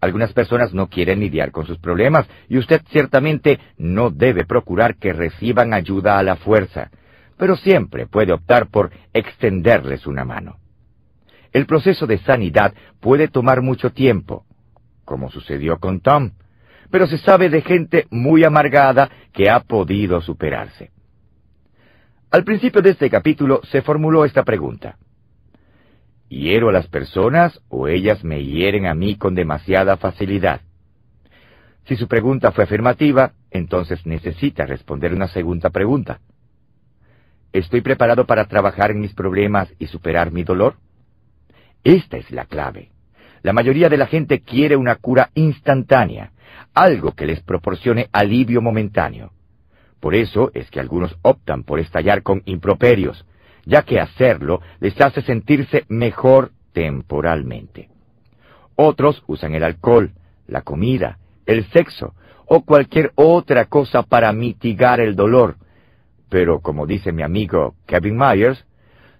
Algunas personas no quieren lidiar con sus problemas y usted ciertamente no debe procurar que reciban ayuda a la fuerza, pero siempre puede optar por extenderles una mano. El proceso de sanidad puede tomar mucho tiempo, como sucedió con Tom, pero se sabe de gente muy amargada que ha podido superarse. Al principio de este capítulo se formuló esta pregunta. ¿Hiero a las personas o ellas me hieren a mí con demasiada facilidad? Si su pregunta fue afirmativa, entonces necesita responder una segunda pregunta. ¿Estoy preparado para trabajar en mis problemas y superar mi dolor? Esta es la clave. La mayoría de la gente quiere una cura instantánea, algo que les proporcione alivio momentáneo. Por eso es que algunos optan por estallar con improperios, ya que hacerlo les hace sentirse mejor temporalmente. Otros usan el alcohol, la comida, el sexo o cualquier otra cosa para mitigar el dolor. Pero como dice mi amigo Kevin Myers,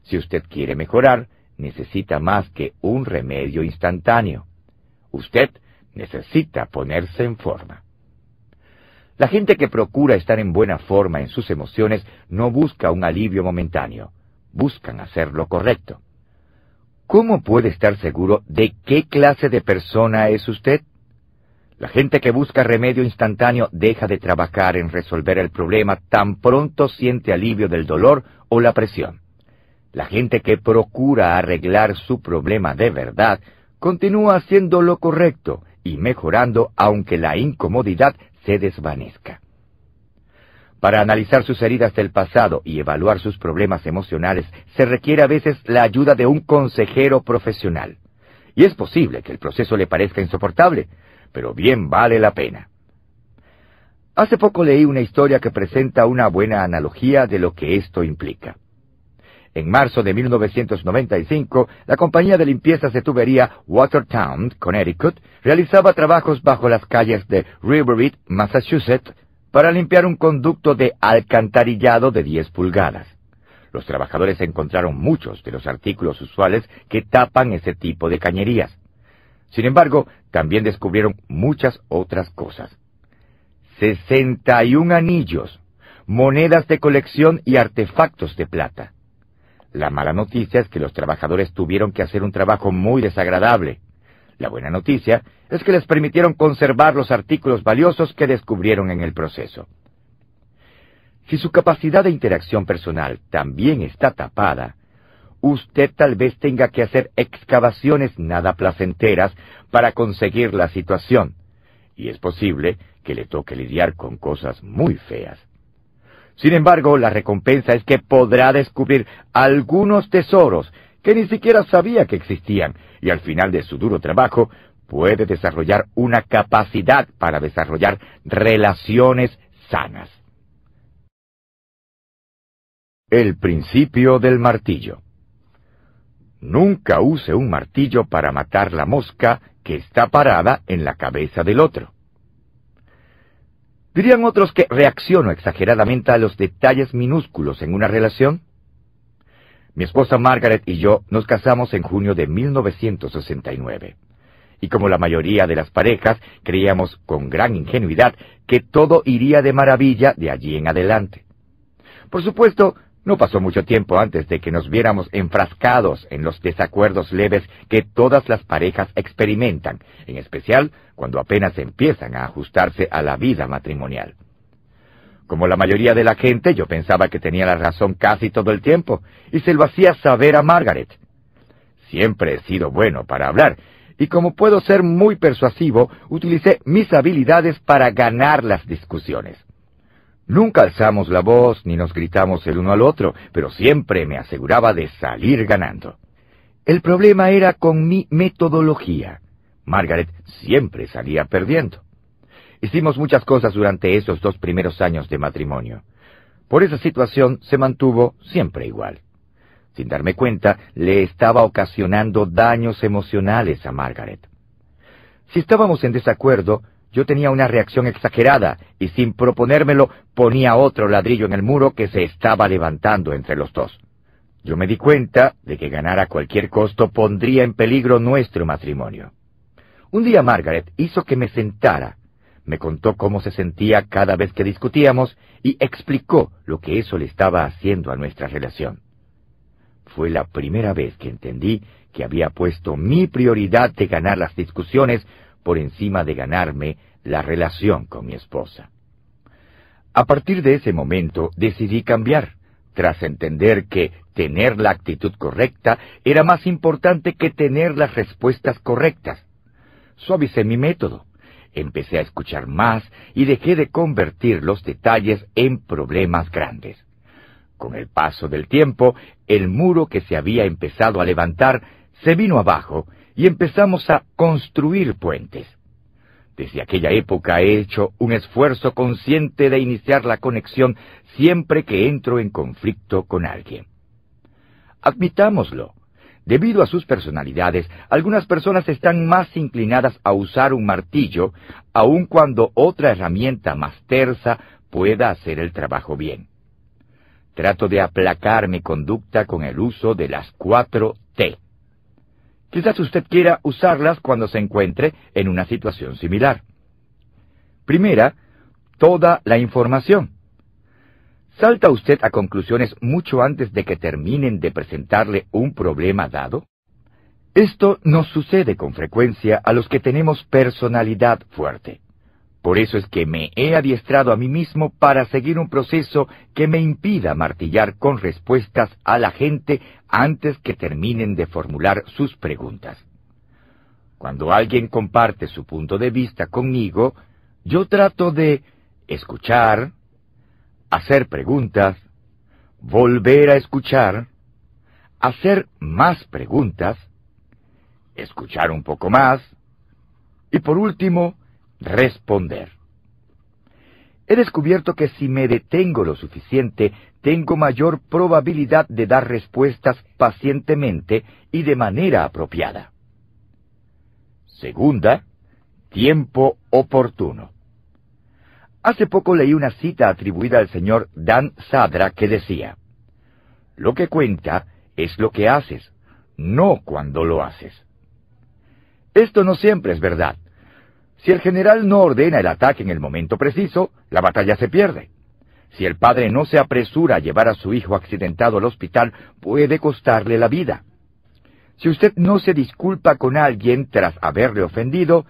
si usted quiere mejorar, necesita más que un remedio instantáneo. Usted necesita ponerse en forma. La gente que procura estar en buena forma en sus emociones no busca un alivio momentáneo, buscan hacer lo correcto. ¿Cómo puede estar seguro de qué clase de persona es usted? La gente que busca remedio instantáneo deja de trabajar en resolver el problema tan pronto siente alivio del dolor o la presión. La gente que procura arreglar su problema de verdad continúa haciendo lo correcto y mejorando aunque la incomodidad se desvanezca. Para analizar sus heridas del pasado y evaluar sus problemas emocionales, se requiere a veces la ayuda de un consejero profesional. Y es posible que el proceso le parezca insoportable, pero bien vale la pena. Hace poco leí una historia que presenta una buena analogía de lo que esto implica. En marzo de mil novecientos noventa y cinco, la compañía de limpiezas de tubería Watertown, Connecticut, realizaba trabajos bajo las calles de Riverhead, Massachusetts, para limpiar un conducto de alcantarillado de diez pulgadas. Los trabajadores encontraron muchos de los artículos usuales que tapan ese tipo de cañerías. Sin embargo, también descubrieron muchas otras cosas. sesenta y un anillos, monedas de colección y artefactos de plata. La mala noticia es que los trabajadores tuvieron que hacer un trabajo muy desagradable. La buena noticia es que les permitieron conservar los artículos valiosos que descubrieron en el proceso. Si su capacidad de interacción personal también está tapada, usted tal vez tenga que hacer excavaciones nada placenteras para conseguir la situación, y es posible que le toque lidiar con cosas muy feas. Sin embargo, la recompensa es que podrá descubrir algunos tesoros que ni siquiera sabía que existían, y al final de su duro trabajo puede desarrollar una capacidad para desarrollar relaciones sanas. El principio del martillo. Nunca use un martillo para matar la mosca que está parada en la cabeza del otro. ¿Dirían otros que reacciono exageradamente a los detalles minúsculos en una relación? Mi esposa Margaret y yo nos casamos en junio de mil novecientos sesenta y nueve, y como la mayoría de las parejas, creíamos con gran ingenuidad que todo iría de maravilla de allí en adelante. Por supuesto, no pasó mucho tiempo antes de que nos viéramos enfrascados en los desacuerdos leves que todas las parejas experimentan, en especial cuando apenas empiezan a ajustarse a la vida matrimonial. Como la mayoría de la gente, yo pensaba que tenía la razón casi todo el tiempo, y se lo hacía saber a Margaret. Siempre he sido bueno para hablar, y como puedo ser muy persuasivo, utilicé mis habilidades para ganar las discusiones. Nunca alzamos la voz ni nos gritamos el uno al otro, pero siempre me aseguraba de salir ganando. El problema era con mi metodología. Margaret siempre salía perdiendo. Hicimos muchas cosas durante esos dos primeros años de matrimonio. Por esa situación se mantuvo siempre igual. Sin darme cuenta, le estaba ocasionando daños emocionales a Margaret. Si estábamos en desacuerdo, yo tenía una reacción exagerada y sin proponérmelo ponía otro ladrillo en el muro que se estaba levantando entre los dos. Yo me di cuenta de que ganar a cualquier costo pondría en peligro nuestro matrimonio. Un día Margaret hizo que me sentara, me contó cómo se sentía cada vez que discutíamos y explicó lo que eso le estaba haciendo a nuestra relación. Fue la primera vez que entendí que había puesto mi prioridad de ganar las discusiones por encima de ganarme la relación con mi esposa. A partir de ese momento decidí cambiar, tras entender que tener la actitud correcta era más importante que tener las respuestas correctas. Suavicé mi método, empecé a escuchar más y dejé de convertir los detalles en problemas grandes. Con el paso del tiempo, el muro que se había empezado a levantar se vino abajo y empezamos a construir puentes. Desde aquella época he hecho un esfuerzo consciente de iniciar la conexión siempre que entro en conflicto con alguien. Admitámoslo. Debido a sus personalidades, algunas personas están más inclinadas a usar un martillo, aun cuando otra herramienta más tersa pueda hacer el trabajo bien. Trato de aplacar mi conducta con el uso de las cuatro T. Quizás usted quiera usarlas cuando se encuentre en una situación similar. Primera, toda la información. ¿Salta usted a conclusiones mucho antes de que terminen de presentarle un problema dado? Esto nos sucede con frecuencia a los que tenemos personalidad fuerte. Por eso es que me he adiestrado a mí mismo para seguir un proceso que me impida martillar con respuestas a la gente antes que terminen de formular sus preguntas. Cuando alguien comparte su punto de vista conmigo, yo trato de escuchar, hacer preguntas, volver a escuchar, hacer más preguntas, escuchar un poco más y por último, responder. He descubierto que si me detengo lo suficiente, tengo mayor probabilidad de dar respuestas pacientemente y de manera apropiada. Segunda, tiempo oportuno. Hace poco leí una cita atribuida al señor Dan Sadra que decía: lo que cuenta es lo que haces, no cuando lo haces. Esto no siempre es verdad. Si el general no ordena el ataque en el momento preciso, la batalla se pierde. Si el padre no se apresura a llevar a su hijo accidentado al hospital, puede costarle la vida. Si usted no se disculpa con alguien tras haberle ofendido,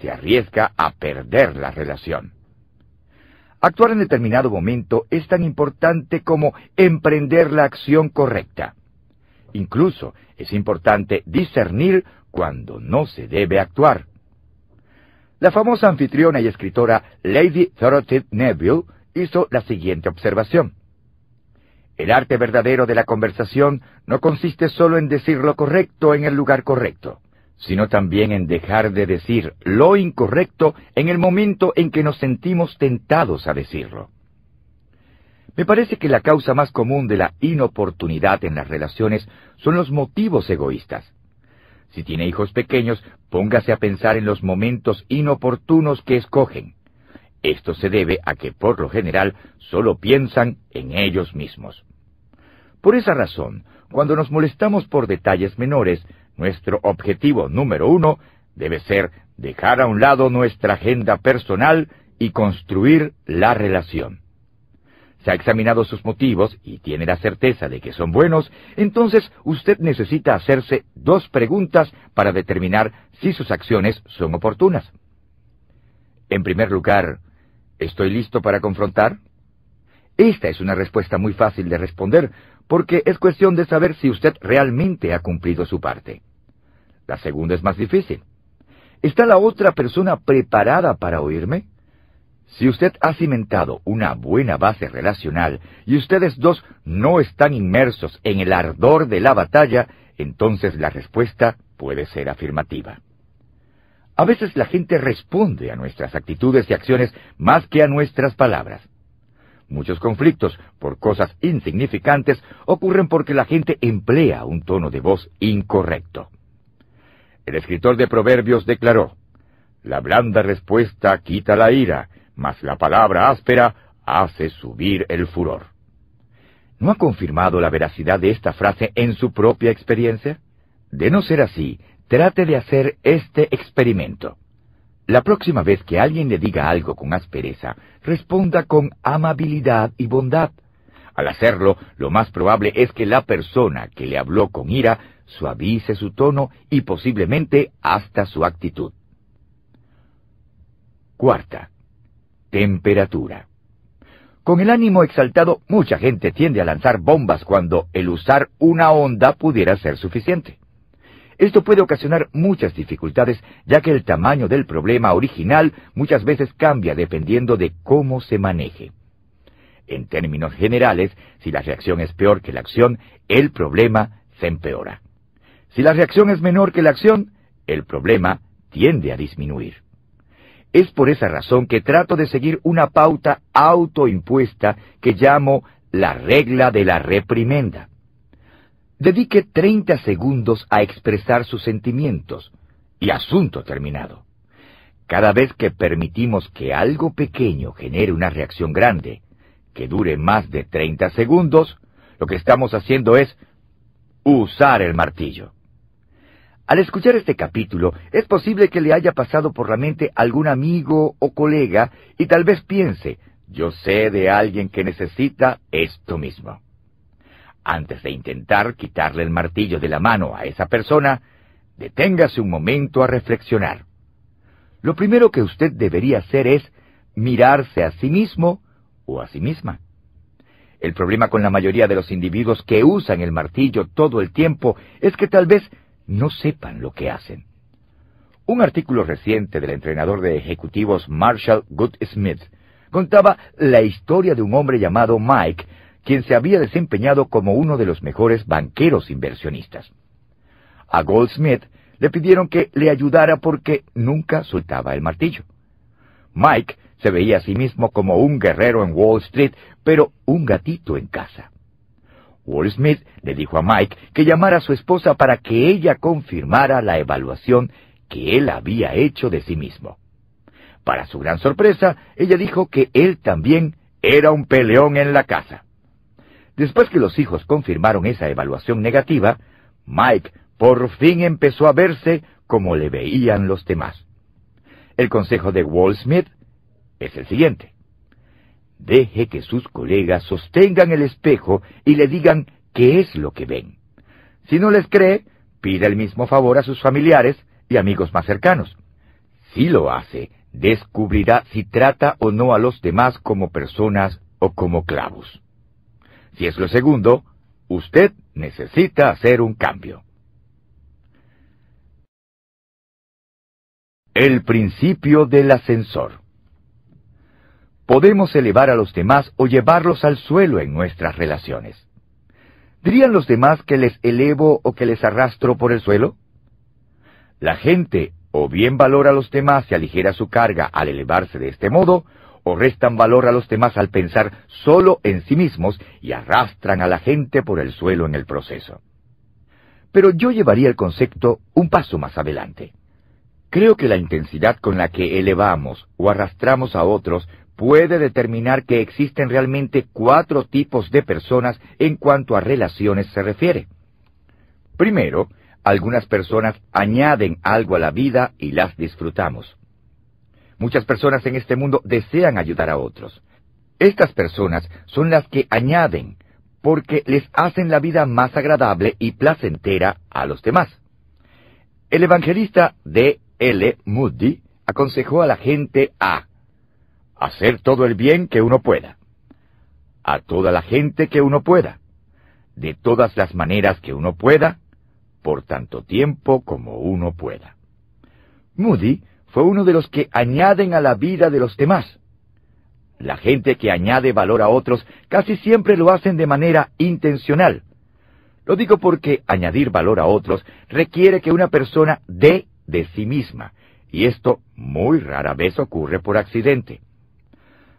se arriesga a perder la relación. Actuar en determinado momento es tan importante como emprender la acción correcta. Incluso es importante discernir cuando no se debe actuar. La famosa anfitriona y escritora Lady Dorothy Neville hizo la siguiente observación. El arte verdadero de la conversación no consiste solo en decir lo correcto en el lugar correcto, sino también en dejar de decir lo incorrecto en el momento en que nos sentimos tentados a decirlo. Me parece que la causa más común de la inoportunidad en las relaciones son los motivos egoístas. Si tiene hijos pequeños, póngase a pensar en los momentos inoportunos que escogen. Esto se debe a que, por lo general, solo piensan en ellos mismos. Por esa razón, cuando nos molestamos por detalles menores, nuestro objetivo número uno debe ser dejar a un lado nuestra agenda personal y construir la relación. Si ha examinado sus motivos y tiene la certeza de que son buenos, entonces usted necesita hacerse dos preguntas para determinar si sus acciones son oportunas. En primer lugar, ¿estoy listo para confrontar? Esta es una respuesta muy fácil de responder, porque es cuestión de saber si usted realmente ha cumplido su parte. La segunda es más difícil. ¿Está la otra persona preparada para oírme? Si usted ha cimentado una buena base relacional y ustedes dos no están inmersos en el ardor de la batalla, entonces la respuesta puede ser afirmativa. A veces la gente responde a nuestras actitudes y acciones más que a nuestras palabras. Muchos conflictos, por cosas insignificantes, ocurren porque la gente emplea un tono de voz incorrecto. El escritor de Proverbios declaró, «La blanda respuesta quita la ira, mas la palabra áspera hace subir el furor». ¿No ha confirmado la veracidad de esta frase en su propia experiencia? De no ser así, trate de hacer este experimento. La próxima vez que alguien le diga algo con aspereza, responda con amabilidad y bondad. Al hacerlo, lo más probable es que la persona que le habló con ira suavice su tono y posiblemente hasta su actitud. Cuarta, temperatura. Con el ánimo exaltado, mucha gente tiende a lanzar bombas cuando el usar una onda pudiera ser suficiente. Esto puede ocasionar muchas dificultades, ya que el tamaño del problema original muchas veces cambia dependiendo de cómo se maneje. En términos generales, si la reacción es peor que la acción, el problema se empeora. Si la reacción es menor que la acción, el problema tiende a disminuir. Es por esa razón que trato de seguir una pauta autoimpuesta que llamo la regla de la reprimenda. Dedique treinta segundos a expresar sus sentimientos y asunto terminado. Cada vez que permitimos que algo pequeño genere una reacción grande, que dure más de treinta segundos, lo que estamos haciendo es usar el martillo. Al escuchar este capítulo, es posible que le haya pasado por la mente algún amigo o colega y tal vez piense, yo sé de alguien que necesita esto mismo. Antes de intentar quitarle el martillo de la mano a esa persona, deténgase un momento a reflexionar. Lo primero que usted debería hacer es mirarse a sí mismo o a sí misma. El problema con la mayoría de los individuos que usan el martillo todo el tiempo es que tal vez no sepan lo que hacen. Un artículo reciente del entrenador de ejecutivos Marshall Goodsmith contaba la historia de un hombre llamado Mike, quien se había desempeñado como uno de los mejores banqueros inversionistas. A Goldsmith le pidieron que le ayudara porque nunca soltaba el martillo. Mike se veía a sí mismo como un guerrero en Wall Street, pero un gatito en casa. Goldsmith le dijo a Mike que llamara a su esposa para que ella confirmara la evaluación que él había hecho de sí mismo. Para su gran sorpresa, ella dijo que él también era un peleón en la casa. Después que los hijos confirmaron esa evaluación negativa, Mike por fin empezó a verse como le veían los demás. El consejo de Goldsmith es el siguiente. Deje que sus colegas sostengan el espejo y le digan qué es lo que ven. Si no les cree, pida el mismo favor a sus familiares y amigos más cercanos. Si lo hace, descubrirá si trata o no a los demás como personas o como clavos. Si es lo segundo, usted necesita hacer un cambio. El principio del ascensor. Podemos elevar a los demás o llevarlos al suelo en nuestras relaciones. ¿Dirían los demás que les elevo o que les arrastro por el suelo? La gente o bien valora a los demás y aligera su carga al elevarse de este modo, o restan valor a los demás al pensar solo en sí mismos y arrastran a la gente por el suelo en el proceso. Pero yo llevaría el concepto un paso más adelante. Creo que la intensidad con la que elevamos o arrastramos a otros puede determinar que existen realmente cuatro tipos de personas en cuanto a relaciones se refiere. Primero, algunas personas añaden algo a la vida y las disfrutamos. Muchas personas en este mundo desean ayudar a otros. Estas personas son las que añaden, porque les hacen la vida más agradable y placentera a los demás. El evangelista de L. Moody aconsejó a la gente a hacer todo el bien que uno pueda, a toda la gente que uno pueda, de todas las maneras que uno pueda, por tanto tiempo como uno pueda. Moody fue uno de los que añaden a la vida de los demás. La gente que añade valor a otros casi siempre lo hacen de manera intencional. Lo digo porque añadir valor a otros requiere que una persona dé de sí misma, y esto muy rara vez ocurre por accidente.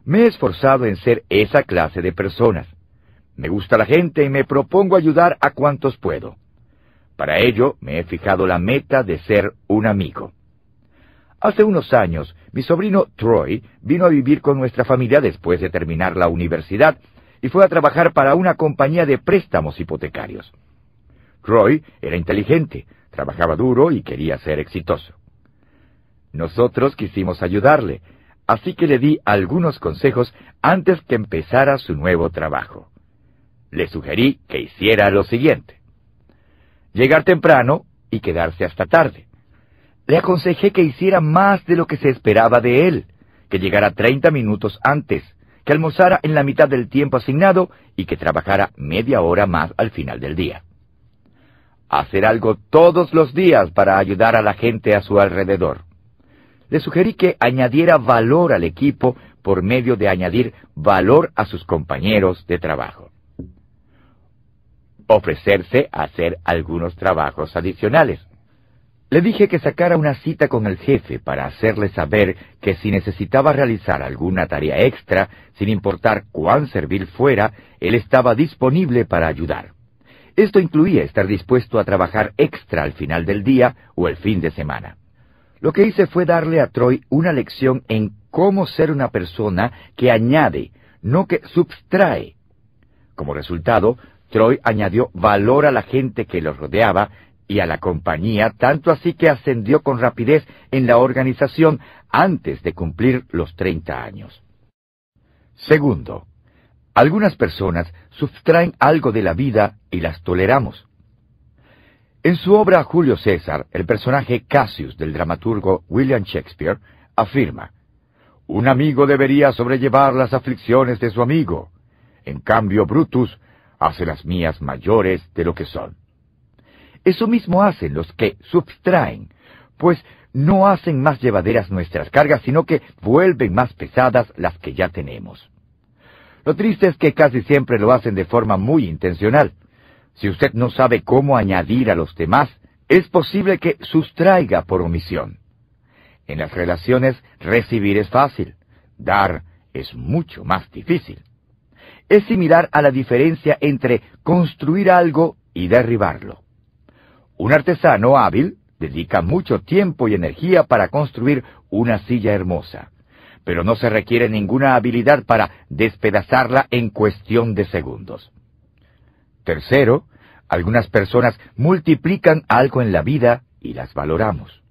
Me he esforzado en ser esa clase de personas. Me gusta la gente y me propongo ayudar a cuantos puedo. Para ello me he fijado la meta de ser un amigo. Hace unos años, mi sobrino Troy vino a vivir con nuestra familia después de terminar la universidad y fue a trabajar para una compañía de préstamos hipotecarios. Troy era inteligente, trabajaba duro y quería ser exitoso. Nosotros quisimos ayudarle, así que le di algunos consejos antes que empezara su nuevo trabajo. Le sugerí que hiciera lo siguiente: llegar temprano y quedarse hasta tarde. Le aconsejé que hiciera más de lo que se esperaba de él, que llegara treinta minutos antes, que almorzara en la mitad del tiempo asignado y que trabajara media hora más al final del día. Hacer algo todos los días para ayudar a la gente a su alrededor. Le sugerí que añadiera valor al equipo por medio de añadir valor a sus compañeros de trabajo. Ofrecerse a hacer algunos trabajos adicionales. Le dije que sacara una cita con el jefe para hacerle saber que si necesitaba realizar alguna tarea extra, sin importar cuán servil fuera, él estaba disponible para ayudar. Esto incluía estar dispuesto a trabajar extra al final del día o el fin de semana. Lo que hice fue darle a Troy una lección en cómo ser una persona que añade, no que subtrae. Como resultado, Troy añadió valor a la gente que los rodeaba y a la compañía, tanto así que ascendió con rapidez en la organización antes de cumplir los treinta años. Segundo, algunas personas sustraen algo de la vida y las toleramos. En su obra Julio César, el personaje Cassius del dramaturgo William Shakespeare afirma: un amigo debería sobrellevar las aflicciones de su amigo. En cambio, Brutus hace las mías mayores de lo que son. Eso mismo hacen los que subtraen, pues no hacen más llevaderas nuestras cargas, sino que vuelven más pesadas las que ya tenemos. Lo triste es que casi siempre lo hacen de forma muy intencional. Si usted no sabe cómo añadir a los demás, es posible que sustraiga por omisión. En las relaciones, recibir es fácil, dar es mucho más difícil. Es similar a la diferencia entre construir algo y derribarlo. Un artesano hábil dedica mucho tiempo y energía para construir una silla hermosa, pero no se requiere ninguna habilidad para despedazarla en cuestión de segundos. Tercero, algunas personas multiplican algo en la vida y las valoramos.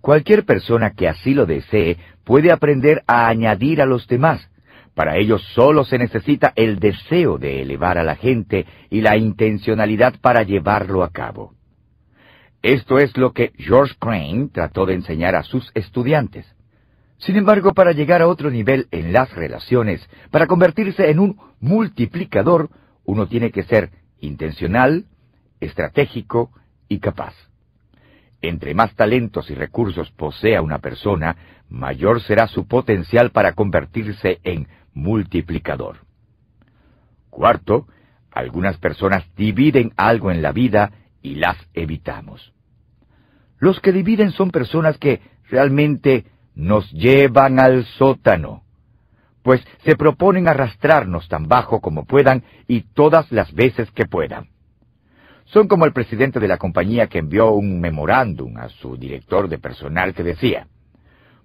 Cualquier persona que así lo desee puede aprender a añadir a los demás. Para ello solo se necesita el deseo de elevar a la gente y la intencionalidad para llevarlo a cabo. Esto es lo que George Crane trató de enseñar a sus estudiantes. Sin embargo, para llegar a otro nivel en las relaciones, para convertirse en un multiplicador, uno tiene que ser intencional, estratégico y capaz. Entre más talentos y recursos posea una persona, mayor será su potencial para convertirse en multiplicador. Cuarto, algunas personas dividen algo en la vida y las evitamos. Los que dividen son personas que realmente nos llevan al sótano, pues se proponen arrastrarnos tan bajo como puedan y todas las veces que puedan. Son como el presidente de la compañía que envió un memorándum a su director de personal que decía: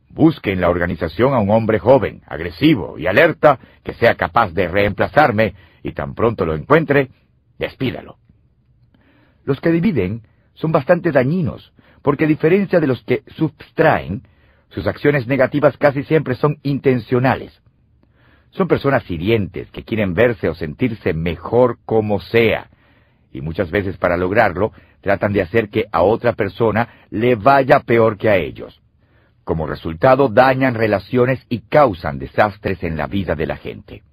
«Busquen la organización a un hombre joven, agresivo y alerta, que sea capaz de reemplazarme, y tan pronto lo encuentre, despídalo». Los que dividen son bastante dañinos, porque a diferencia de los que subtraen, sus acciones negativas casi siempre son intencionales. Son personas hirientes que quieren verse o sentirse mejor como sea, y muchas veces para lograrlo tratan de hacer que a otra persona le vaya peor que a ellos. Como resultado, dañan relaciones y causan desastres en la vida de la gente.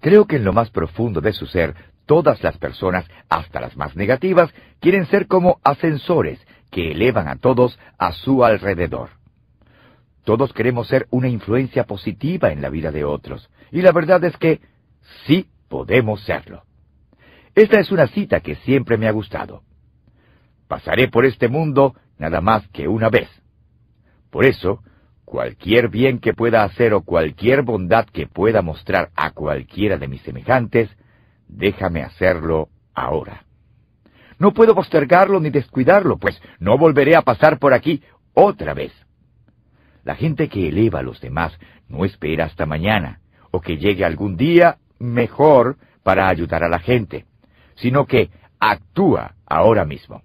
Creo que en lo más profundo de su ser, todas las personas, hasta las más negativas, quieren ser como ascensores que elevan a todos a su alrededor. Todos queremos ser una influencia positiva en la vida de otros, y la verdad es que sí podemos serlo. Esta es una cita que siempre me ha gustado. Pasaré por este mundo nada más que una vez. Por eso, cualquier bien que pueda hacer o cualquier bondad que pueda mostrar a cualquiera de mis semejantes, déjame hacerlo ahora. No puedo postergarlo ni descuidarlo, pues no volveré a pasar por aquí otra vez. La gente que eleva a los demás no espera hasta mañana, o que llegue algún día mejor para ayudar a la gente, sino que actúa ahora mismo.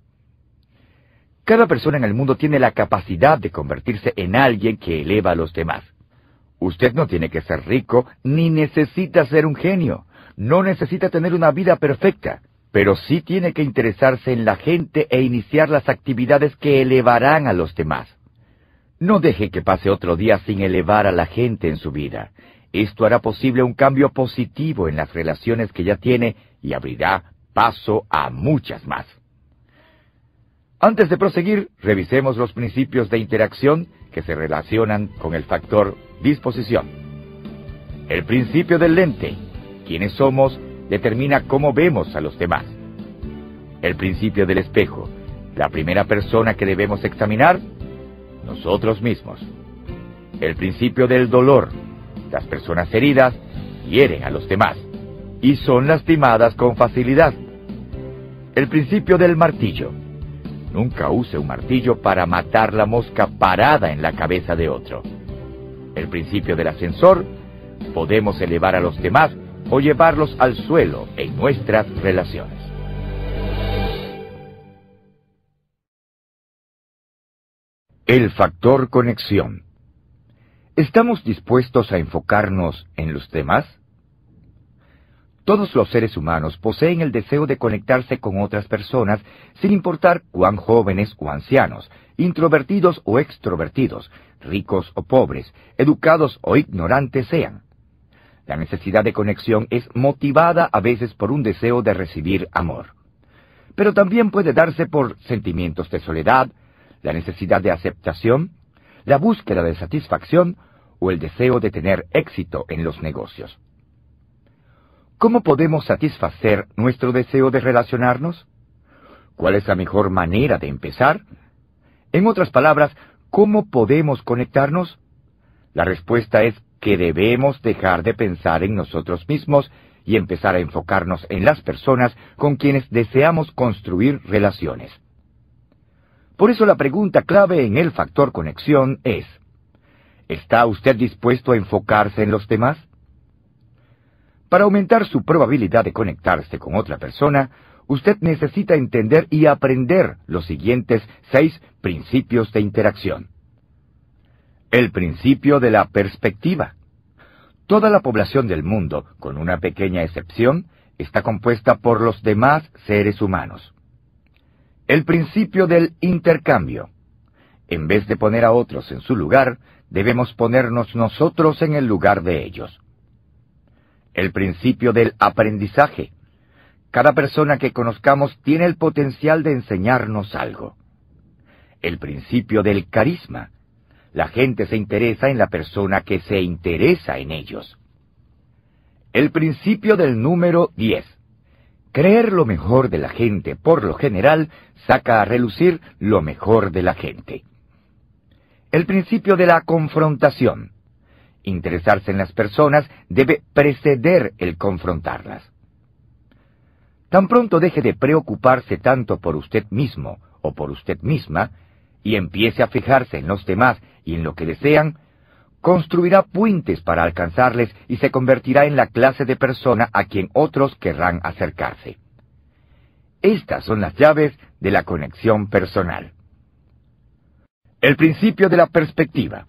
Cada persona en el mundo tiene la capacidad de convertirse en alguien que eleva a los demás. Usted no tiene que ser rico, ni necesita ser un genio, no necesita tener una vida perfecta, pero sí tiene que interesarse en la gente e iniciar las actividades que elevarán a los demás. No deje que pase otro día sin elevar a la gente en su vida. Esto hará posible un cambio positivo en las relaciones que ya tiene y abrirá paso a muchas más. Antes de proseguir, revisemos los principios de interacción que se relacionan con el factor disposición. El principio del lente, quienes somos, determina cómo vemos a los demás. El principio del espejo, la primera persona que debemos examinar, nosotros mismos. El principio del dolor, las personas heridas hieren a los demás y son lastimadas con facilidad. El principio del martillo, nunca use un martillo para matar la mosca parada en la cabeza de otro. El principio del ascensor, podemos elevar a los demás o llevarlos al suelo en nuestras relaciones. El factor conexión. ¿Estamos dispuestos a enfocarnos en los demás? Todos los seres humanos poseen el deseo de conectarse con otras personas, sin importar cuán jóvenes o ancianos, introvertidos o extrovertidos, ricos o pobres, educados o ignorantes sean. La necesidad de conexión es motivada a veces por un deseo de recibir amor, pero también puede darse por sentimientos de soledad, la necesidad de aceptación, la búsqueda de satisfacción o el deseo de tener éxito en los negocios. ¿Cómo podemos satisfacer nuestro deseo de relacionarnos? ¿Cuál es la mejor manera de empezar? En otras palabras, ¿cómo podemos conectarnos? La respuesta es que debemos dejar de pensar en nosotros mismos y empezar a enfocarnos en las personas con quienes deseamos construir relaciones. Por eso la pregunta clave en el factor conexión es, ¿está usted dispuesto a enfocarse en los demás? Para aumentar su probabilidad de conectarse con otra persona, usted necesita entender y aprender los siguientes seis principios de interacción. El principio de la perspectiva. Toda la población del mundo, con una pequeña excepción, está compuesta por los demás seres humanos. El principio del intercambio. En vez de poner a otros en su lugar, debemos ponernos nosotros en el lugar de ellos. El principio del aprendizaje. Cada persona que conozcamos tiene el potencial de enseñarnos algo. el principio del carisma. La gente se interesa en la persona que se interesa en ellos. El principio del número diez. Creer lo mejor de la gente, por lo general, saca a relucir lo mejor de la gente. El principio de la confrontación. Interesarse en las personas debe preceder el confrontarlas. Tan pronto deje de preocuparse tanto por usted mismo o por usted misma y empiece a fijarse en los demás y en lo que desean, construirá puentes para alcanzarles y se convertirá en la clase de persona a quien otros querrán acercarse. Estas son las llaves de la conexión personal. El principio de la perspectiva.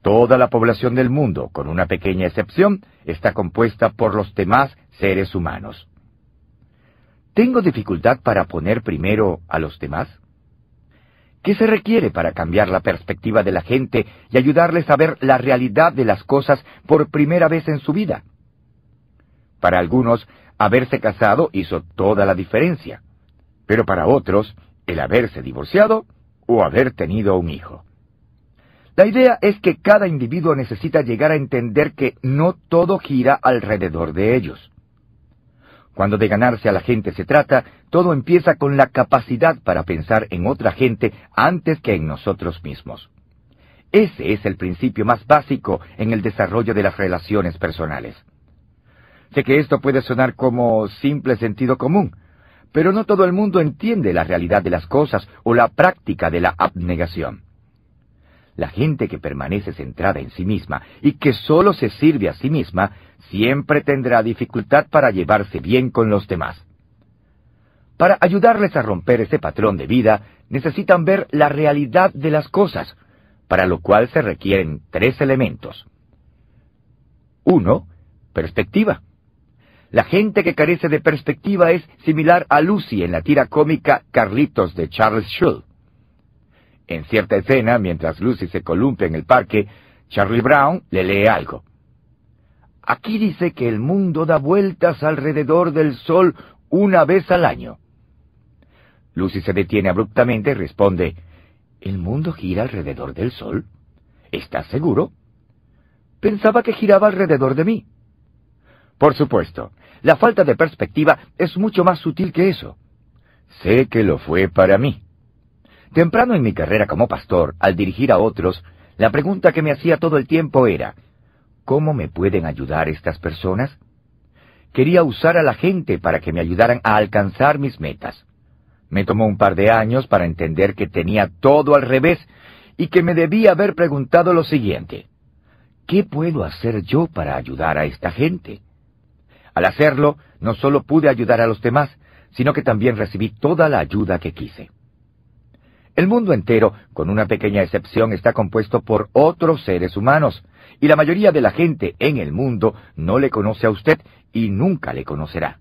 Toda la población del mundo, con una pequeña excepción, está compuesta por los demás seres humanos. ¿Tengo dificultad para poner primero a los demás? ¿Qué se requiere para cambiar la perspectiva de la gente y ayudarles a ver la realidad de las cosas por primera vez en su vida? Para algunos, haberse casado hizo toda la diferencia, pero para otros, el haberse divorciado o haber tenido un hijo. La idea es que cada individuo necesita llegar a entender que no todo gira alrededor de ellos. Cuando de ganarse a la gente se trata, todo empieza con la capacidad para pensar en otra gente antes que en nosotros mismos. Ese es el principio más básico en el desarrollo de las relaciones personales. Sé que esto puede sonar como simple sentido común, pero no todo el mundo entiende la realidad de las cosas o la práctica de la abnegación. La gente que permanece centrada en sí misma y que solo se sirve a sí misma, siempre tendrá dificultad para llevarse bien con los demás. Para ayudarles a romper ese patrón de vida, necesitan ver la realidad de las cosas, para lo cual se requieren tres elementos. Uno, perspectiva. La gente que carece de perspectiva es similar a Lucy en la tira cómica Carlitos de Charles Schull. En cierta escena, mientras Lucy se columpia en el parque, Charlie Brown le lee algo. Aquí dice que el mundo da vueltas alrededor del sol una vez al año. Lucy se detiene abruptamente y responde, ¿el mundo gira alrededor del sol? ¿Estás seguro? Pensaba que giraba alrededor de mí. Por supuesto, la falta de perspectiva es mucho más sutil que eso. Sé que lo fue para mí. Temprano en mi carrera como pastor, al dirigir a otros, la pregunta que me hacía todo el tiempo era, ¿cómo me pueden ayudar estas personas? Quería usar a la gente para que me ayudaran a alcanzar mis metas. Me tomó un par de años para entender que tenía todo al revés y que me debía haber preguntado lo siguiente, ¿qué puedo hacer yo para ayudar a esta gente? Al hacerlo, no solo pude ayudar a los demás, sino que también recibí toda la ayuda que quise. El mundo entero, con una pequeña excepción, está compuesto por otros seres humanos, y la mayoría de la gente en el mundo no le conoce a usted y nunca le conocerá.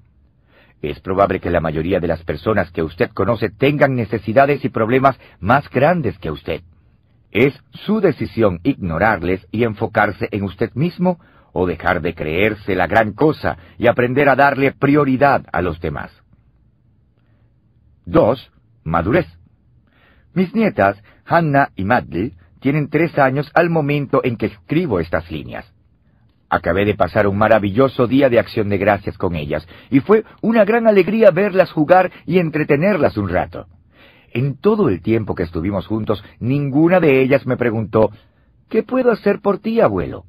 Es probable que la mayoría de las personas que usted conoce tengan necesidades y problemas más grandes que usted. Es su decisión ignorarles y enfocarse en usted mismo, o dejar de creerse la gran cosa y aprender a darle prioridad a los demás. Dos, madurez. Mis nietas, Hannah y Madly, tienen tres años al momento en que escribo estas líneas. Acabé de pasar un maravilloso día de acción de gracias con ellas, y fue una gran alegría verlas jugar y entretenerlas un rato. En todo el tiempo que estuvimos juntos, ninguna de ellas me preguntó, ¿qué puedo hacer por ti, abuelo?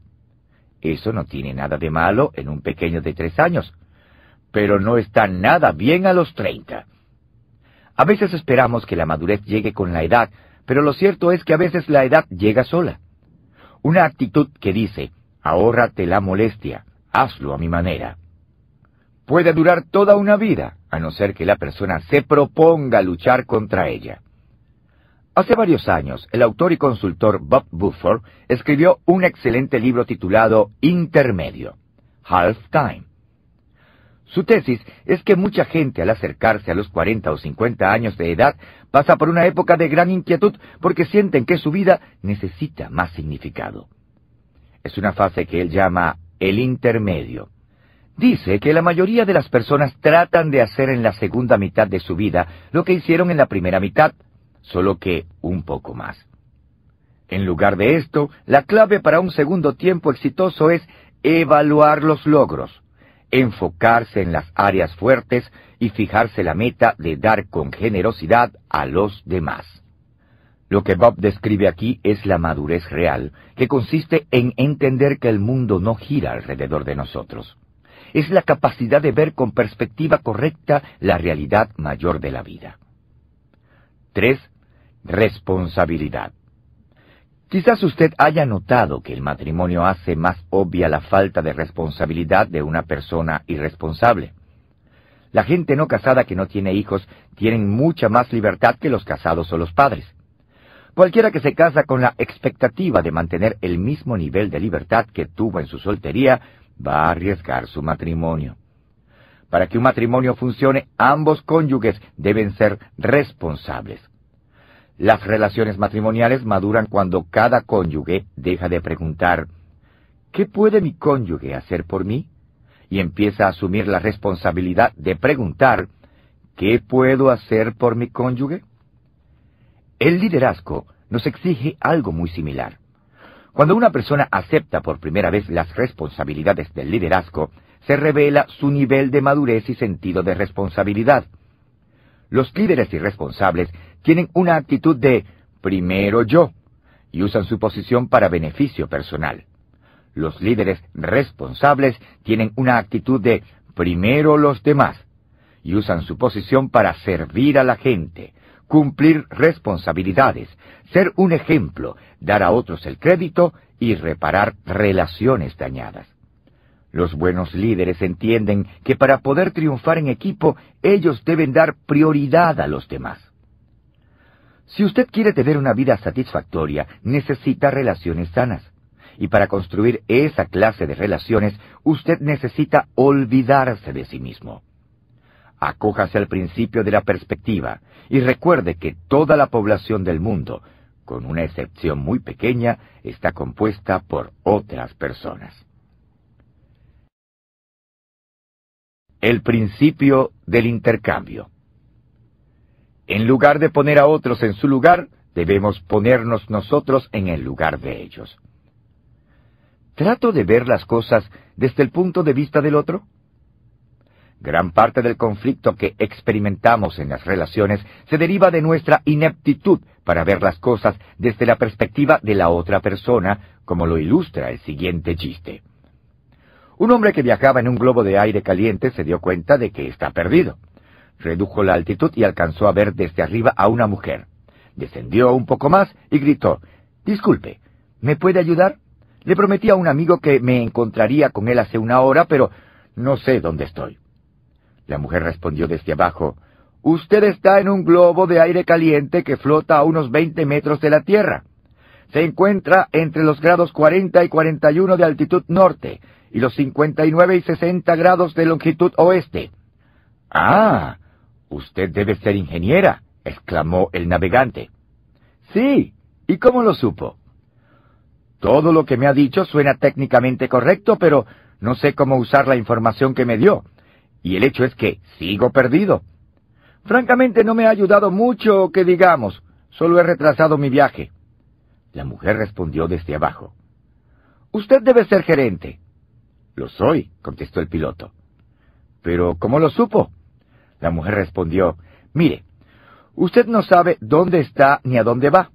Eso no tiene nada de malo en un pequeño de tres años, pero no está nada bien a los treinta. A veces esperamos que la madurez llegue con la edad, pero lo cierto es que a veces la edad llega sola. Una actitud que dice, ahórrate la molestia, hazlo a mi manera. Puede durar toda una vida, a no ser que la persona se proponga luchar contra ella. Hace varios años, el autor y consultor Bob Buford escribió un excelente libro titulado Intermedio, Half Time. Su tesis es que mucha gente al acercarse a los cuarenta o cincuenta años de edad pasa por una época de gran inquietud porque sienten que su vida necesita más significado. Es una fase que él llama el intermedio. Dice que la mayoría de las personas tratan de hacer en la segunda mitad de su vida lo que hicieron en la primera mitad, solo que un poco más. En lugar de esto, la clave para un segundo tiempo exitoso es evaluar los logros, enfocarse en las áreas fuertes y fijarse la meta de dar con generosidad a los demás. Lo que Bob describe aquí es la madurez real, que consiste en entender que el mundo no gira alrededor de nosotros. Es la capacidad de ver con perspectiva correcta la realidad mayor de la vida. tres. Responsabilidad. Quizás usted haya notado que el matrimonio hace más obvia la falta de responsabilidad de una persona irresponsable. La gente no casada que no tiene hijos tienen mucha más libertad que los casados o los padres. Cualquiera que se casa con la expectativa de mantener el mismo nivel de libertad que tuvo en su soltería va a arriesgar su matrimonio. Para que un matrimonio funcione, ambos cónyuges deben ser responsables. Las relaciones matrimoniales maduran cuando cada cónyuge deja de preguntar, ¿qué puede mi cónyuge hacer por mí? Y empieza a asumir la responsabilidad de preguntar, ¿qué puedo hacer por mi cónyuge? El liderazgo nos exige algo muy similar. Cuando una persona acepta por primera vez las responsabilidades del liderazgo, se revela su nivel de madurez y sentido de responsabilidad. Los líderes irresponsables tienen una actitud de primero yo y usan su posición para beneficio personal. Los líderes responsables tienen una actitud de primero los demás y usan su posición para servir a la gente, cumplir responsabilidades, ser un ejemplo, dar a otros el crédito y reparar relaciones dañadas. Los buenos líderes entienden que para poder triunfar en equipo, ellos deben dar prioridad a los demás. Si usted quiere tener una vida satisfactoria, necesita relaciones sanas. Y para construir esa clase de relaciones, usted necesita olvidarse de sí mismo. Acójase al principio de la perspectiva y recuerde que toda la población del mundo, con una excepción muy pequeña, está compuesta por otras personas. El principio del intercambio. En lugar de poner a otros en su lugar, debemos ponernos nosotros en el lugar de ellos. ¿Trato de ver las cosas desde el punto de vista del otro? Gran parte del conflicto que experimentamos en las relaciones se deriva de nuestra ineptitud para ver las cosas desde la perspectiva de la otra persona, como lo ilustra el siguiente chiste. Un hombre que viajaba en un globo de aire caliente se dio cuenta de que está perdido. Redujo la altitud y alcanzó a ver desde arriba a una mujer. Descendió un poco más y gritó, «Disculpe, ¿me puede ayudar? Le prometí a un amigo que me encontraría con él hace una hora, pero no sé dónde estoy». La mujer respondió desde abajo, «Usted está en un globo de aire caliente que flota a unos veinte metros de la Tierra. Se encuentra entre los grados cuarenta y cuarenta y uno de altitud norte y los cincuenta y nueve y sesenta grados de longitud oeste». «¡Ah! Usted debe ser ingeniera», exclamó el navegante. «Sí, ¿y cómo lo supo?» «Todo lo que me ha dicho suena técnicamente correcto, pero no sé cómo usar la información que me dio. Y el hecho es que sigo perdido. Francamente no me ha ayudado mucho, que digamos, solo he retrasado mi viaje». La mujer respondió desde abajo, «Usted debe ser gerente». «Lo soy», contestó el piloto. «¿Pero cómo lo supo?» La mujer respondió, «Mire, usted no sabe dónde está ni a dónde va.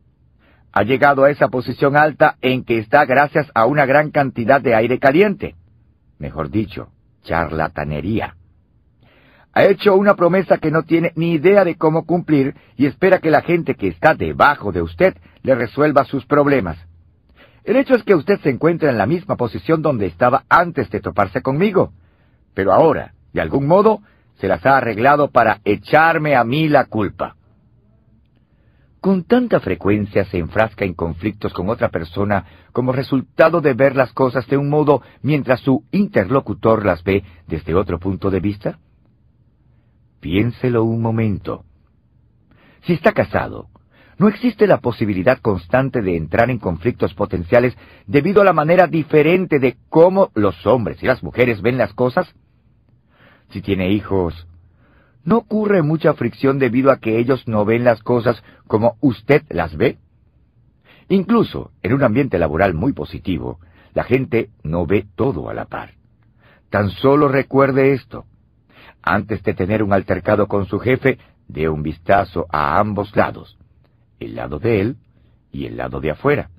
Ha llegado a esa posición alta en que está gracias a una gran cantidad de aire caliente». Mejor dicho, charlatanería. Ha hecho una promesa que no tiene ni idea de cómo cumplir y espera que la gente que está debajo de usted le resuelva sus problemas. El hecho es que usted se encuentra en la misma posición donde estaba antes de toparse conmigo, pero ahora, de algún modo, se las ha arreglado para echarme a mí la culpa». Con tanta frecuencia se enfrasca en conflictos con otra persona como resultado de ver las cosas de un modo mientras su interlocutor las ve desde otro punto de vista. Piénselo un momento. Si está casado, no existe la posibilidad constante de entrar en conflictos potenciales debido a la manera diferente de cómo los hombres y las mujeres ven las cosas. Si tiene hijos, ¿No ocurre mucha fricción debido a que ellos no ven las cosas como usted las ve? Incluso en un ambiente laboral muy positivo, la gente no ve todo a la par. Tan solo recuerde esto. Antes de tener un altercado con su jefe, dé un vistazo a ambos lados, el lado de él y el lado de afuera.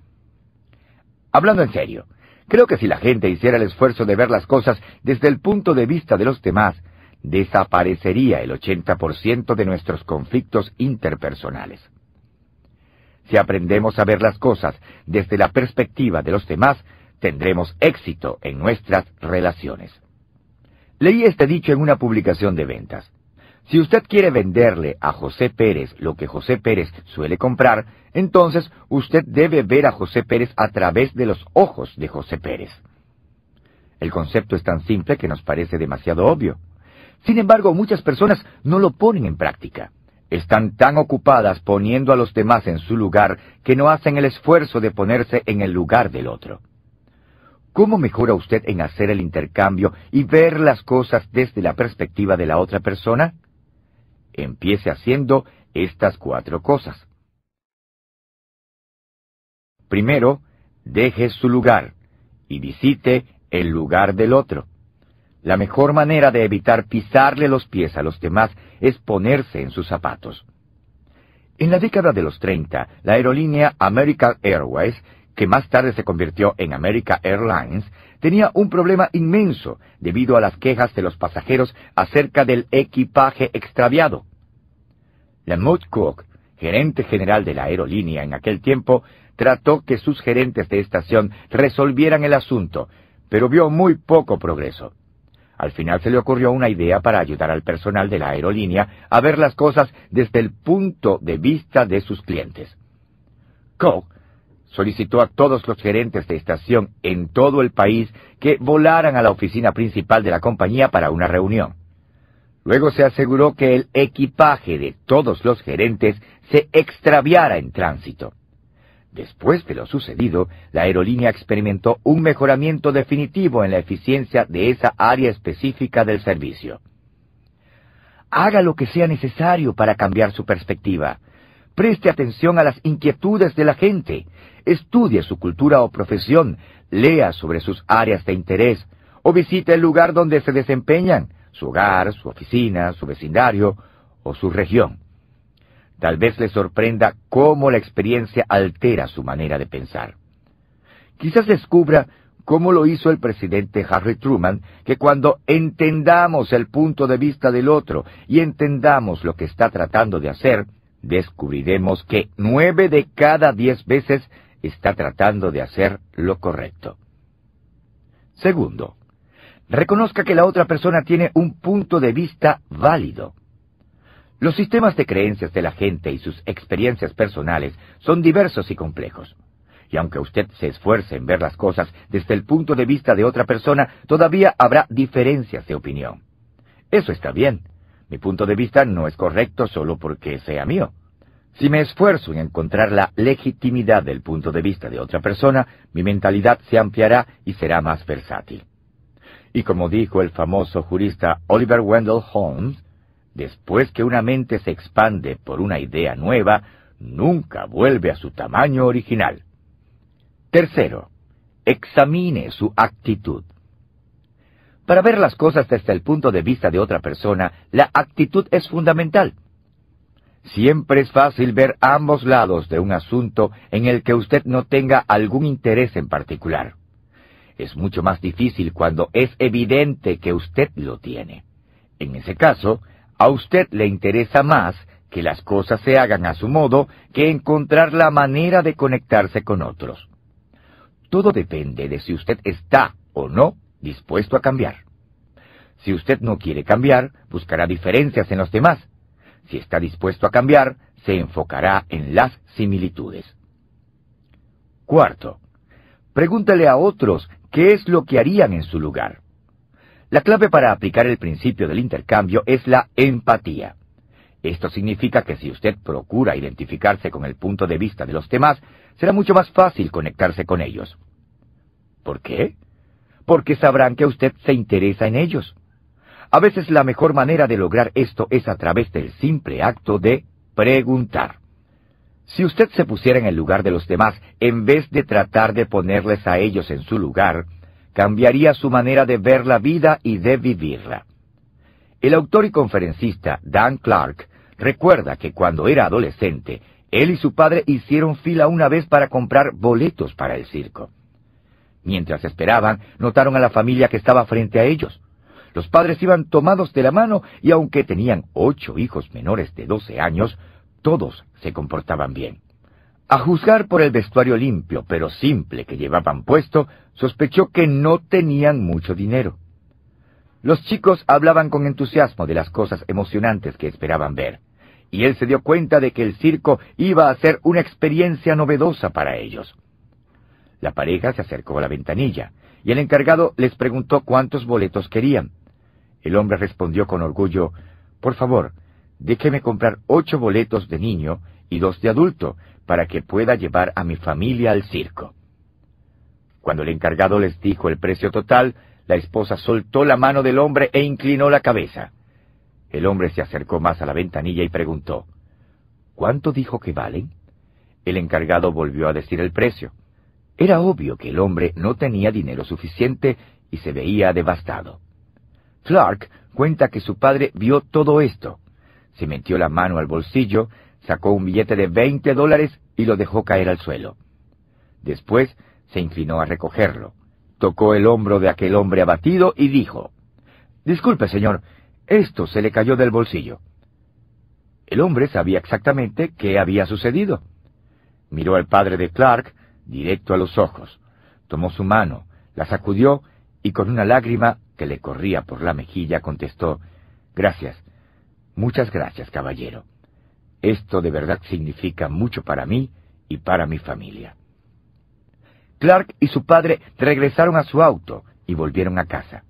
Hablando en serio, creo que si la gente hiciera el esfuerzo de ver las cosas desde el punto de vista de los demás, desaparecería el ochenta por ciento de nuestros conflictos interpersonales. Si aprendemos a ver las cosas desde la perspectiva de los demás, tendremos éxito en nuestras relaciones. Leí este dicho en una publicación de ventas. Si usted quiere venderle a José Pérez lo que José Pérez suele comprar, entonces usted debe ver a José Pérez a través de los ojos de José Pérez. El concepto es tan simple que nos parece demasiado obvio. Sin embargo, muchas personas no lo ponen en práctica. Están tan ocupadas poniendo a los demás en su lugar que no hacen el esfuerzo de ponerse en el lugar del otro. ¿Cómo mejora usted en hacer el intercambio y ver las cosas desde la perspectiva de la otra persona? Empiece haciendo estas cuatro cosas. Primero, deje su lugar y visite el lugar del otro. La mejor manera de evitar pisarle los pies a los demás es ponerse en sus zapatos. En la década de los treinta, la aerolínea American Airways, que más tarde se convirtió en America Airlines, tenía un problema inmenso debido a las quejas de los pasajeros acerca del equipaje extraviado. Lamont Cook, gerente general de la aerolínea en aquel tiempo, trató que sus gerentes de estación resolvieran el asunto, pero vio muy poco progreso. Al final se le ocurrió una idea para ayudar al personal de la aerolínea a ver las cosas desde el punto de vista de sus clientes. Cook solicitó a todos los gerentes de estación en todo el país que volaran a la oficina principal de la compañía para una reunión. Luego se aseguró que el equipaje de todos los gerentes se extraviara en tránsito. Después de lo sucedido, la aerolínea experimentó un mejoramiento definitivo en la eficiencia de esa área específica del servicio. Haga lo que sea necesario para cambiar su perspectiva. Preste atención a las inquietudes de la gente, estudie su cultura o profesión, lea sobre sus áreas de interés, o visite el lugar donde se desempeñan, su hogar, su oficina, su vecindario o su región. Tal vez le sorprenda cómo la experiencia altera su manera de pensar. Quizás descubra cómo lo hizo el presidente Harry Truman, que cuando entendamos el punto de vista del otro y entendamos lo que está tratando de hacer, descubriremos que nueve de cada diez veces está tratando de hacer lo correcto. Segundo, reconozca que la otra persona tiene un punto de vista válido. Los sistemas de creencias de la gente y sus experiencias personales son diversos y complejos. Y aunque usted se esfuerce en ver las cosas desde el punto de vista de otra persona, todavía habrá diferencias de opinión. Eso está bien. Mi punto de vista no es correcto solo porque sea mío. Si me esfuerzo en encontrar la legitimidad del punto de vista de otra persona, mi mentalidad se ampliará y será más versátil. Y como dijo el famoso jurista Oliver Wendell Holmes, después que una mente se expande por una idea nueva, nunca vuelve a su tamaño original. Tercero, examine su actitud. Para ver las cosas desde el punto de vista de otra persona, la actitud es fundamental. Siempre es fácil ver ambos lados de un asunto en el que usted no tenga algún interés en particular. Es mucho más difícil cuando es evidente que usted lo tiene. En ese caso, a usted le interesa más que las cosas se hagan a su modo que encontrar la manera de conectarse con otros. Todo depende de si usted está o no dispuesto a cambiar. Si usted no quiere cambiar, buscará diferencias en los demás. Si está dispuesto a cambiar, se enfocará en las similitudes. Cuarto, pregúntale a otros qué es lo que harían en su lugar. La clave para aplicar el principio del intercambio es la empatía. Esto significa que si usted procura identificarse con el punto de vista de los demás, será mucho más fácil conectarse con ellos. ¿Por qué? Porque sabrán que usted se interesa en ellos. A veces la mejor manera de lograr esto es a través del simple acto de preguntar. Si usted se pusiera en el lugar de los demás, en vez de tratar de ponerles a ellos en su lugar, cambiaría su manera de ver la vida y de vivirla. El autor y conferencista Dan Clark recuerda que cuando era adolescente, él y su padre hicieron fila una vez para comprar boletos para el circo. Mientras esperaban, notaron a la familia que estaba frente a ellos. Los padres iban tomados de la mano y aunque tenían ocho hijos menores de doce años, todos se comportaban bien. A juzgar por el vestuario limpio pero simple que llevaban puesto, sospechó que no tenían mucho dinero. Los chicos hablaban con entusiasmo de las cosas emocionantes que esperaban ver, y él se dio cuenta de que el circo iba a ser una experiencia novedosa para ellos. La pareja se acercó a la ventanilla, y el encargado les preguntó cuántos boletos querían. El hombre respondió con orgullo, «Por favor, déjeme comprar ocho boletos de niño y dos de adulto, para que pueda llevar a mi familia al circo». Cuando el encargado les dijo el precio total, la esposa soltó la mano del hombre e inclinó la cabeza. El hombre se acercó más a la ventanilla y preguntó, «¿Cuánto dijo que valen?». El encargado volvió a decir el precio. Era obvio que el hombre no tenía dinero suficiente y se veía devastado. Clark cuenta que su padre vio todo esto. Se metió la mano al bolsillo, sacó un billete de veinte dólares y lo dejó caer al suelo. Después se inclinó a recogerlo. Tocó el hombro de aquel hombre abatido y dijo, «Disculpe, señor, esto se le cayó del bolsillo». El hombre sabía exactamente qué había sucedido. Miró al padre de Clark directo a los ojos, tomó su mano, la sacudió y con una lágrima que le corría por la mejilla contestó, «Gracias. Muchas gracias, caballero. Esto de verdad significa mucho para mí y para mi familia». Clark y su padre regresaron a su auto y volvieron a casa.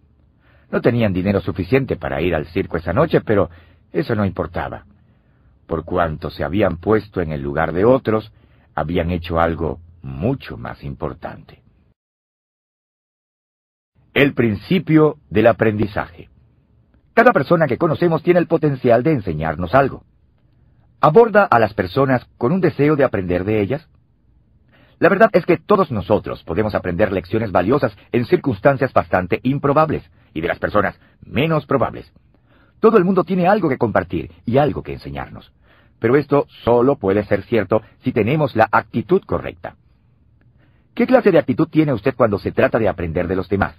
No tenían dinero suficiente para ir al circo esa noche, pero eso no importaba. Por cuanto se habían puesto en el lugar de otros, habían hecho algo mucho más importante. El principio del aprendizaje. Cada persona que conocemos tiene el potencial de enseñarnos algo. ¿Aborda a las personas con un deseo de aprender de ellas? La verdad es que todos nosotros podemos aprender lecciones valiosas en circunstancias bastante improbables y de las personas menos probables. Todo el mundo tiene algo que compartir y algo que enseñarnos. Pero esto solo puede ser cierto si tenemos la actitud correcta. ¿Qué clase de actitud tiene usted cuando se trata de aprender de los demás?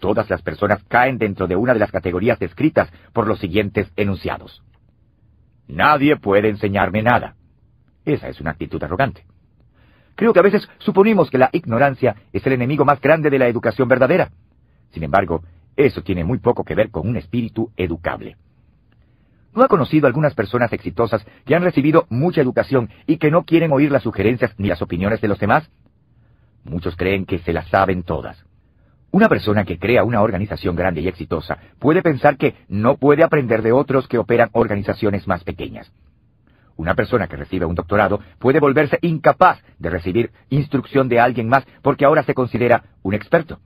Todas las personas caen dentro de una de las categorías descritas por los siguientes enunciados. Nadie puede enseñarme nada. Esa es una actitud arrogante. Creo que a veces suponimos que la ignorancia es el enemigo más grande de la educación verdadera. Sin embargo, eso tiene muy poco que ver con un espíritu educable. ¿No ha conocido algunas personas exitosas que han recibido mucha educación y que no quieren oír las sugerencias ni las opiniones de los demás? Muchos creen que se las saben todas. Una persona que crea una organización grande y exitosa puede pensar que no puede aprender de otros que operan organizaciones más pequeñas. Una persona que recibe un doctorado puede volverse incapaz de recibir instrucción de alguien más porque ahora se considera un experto.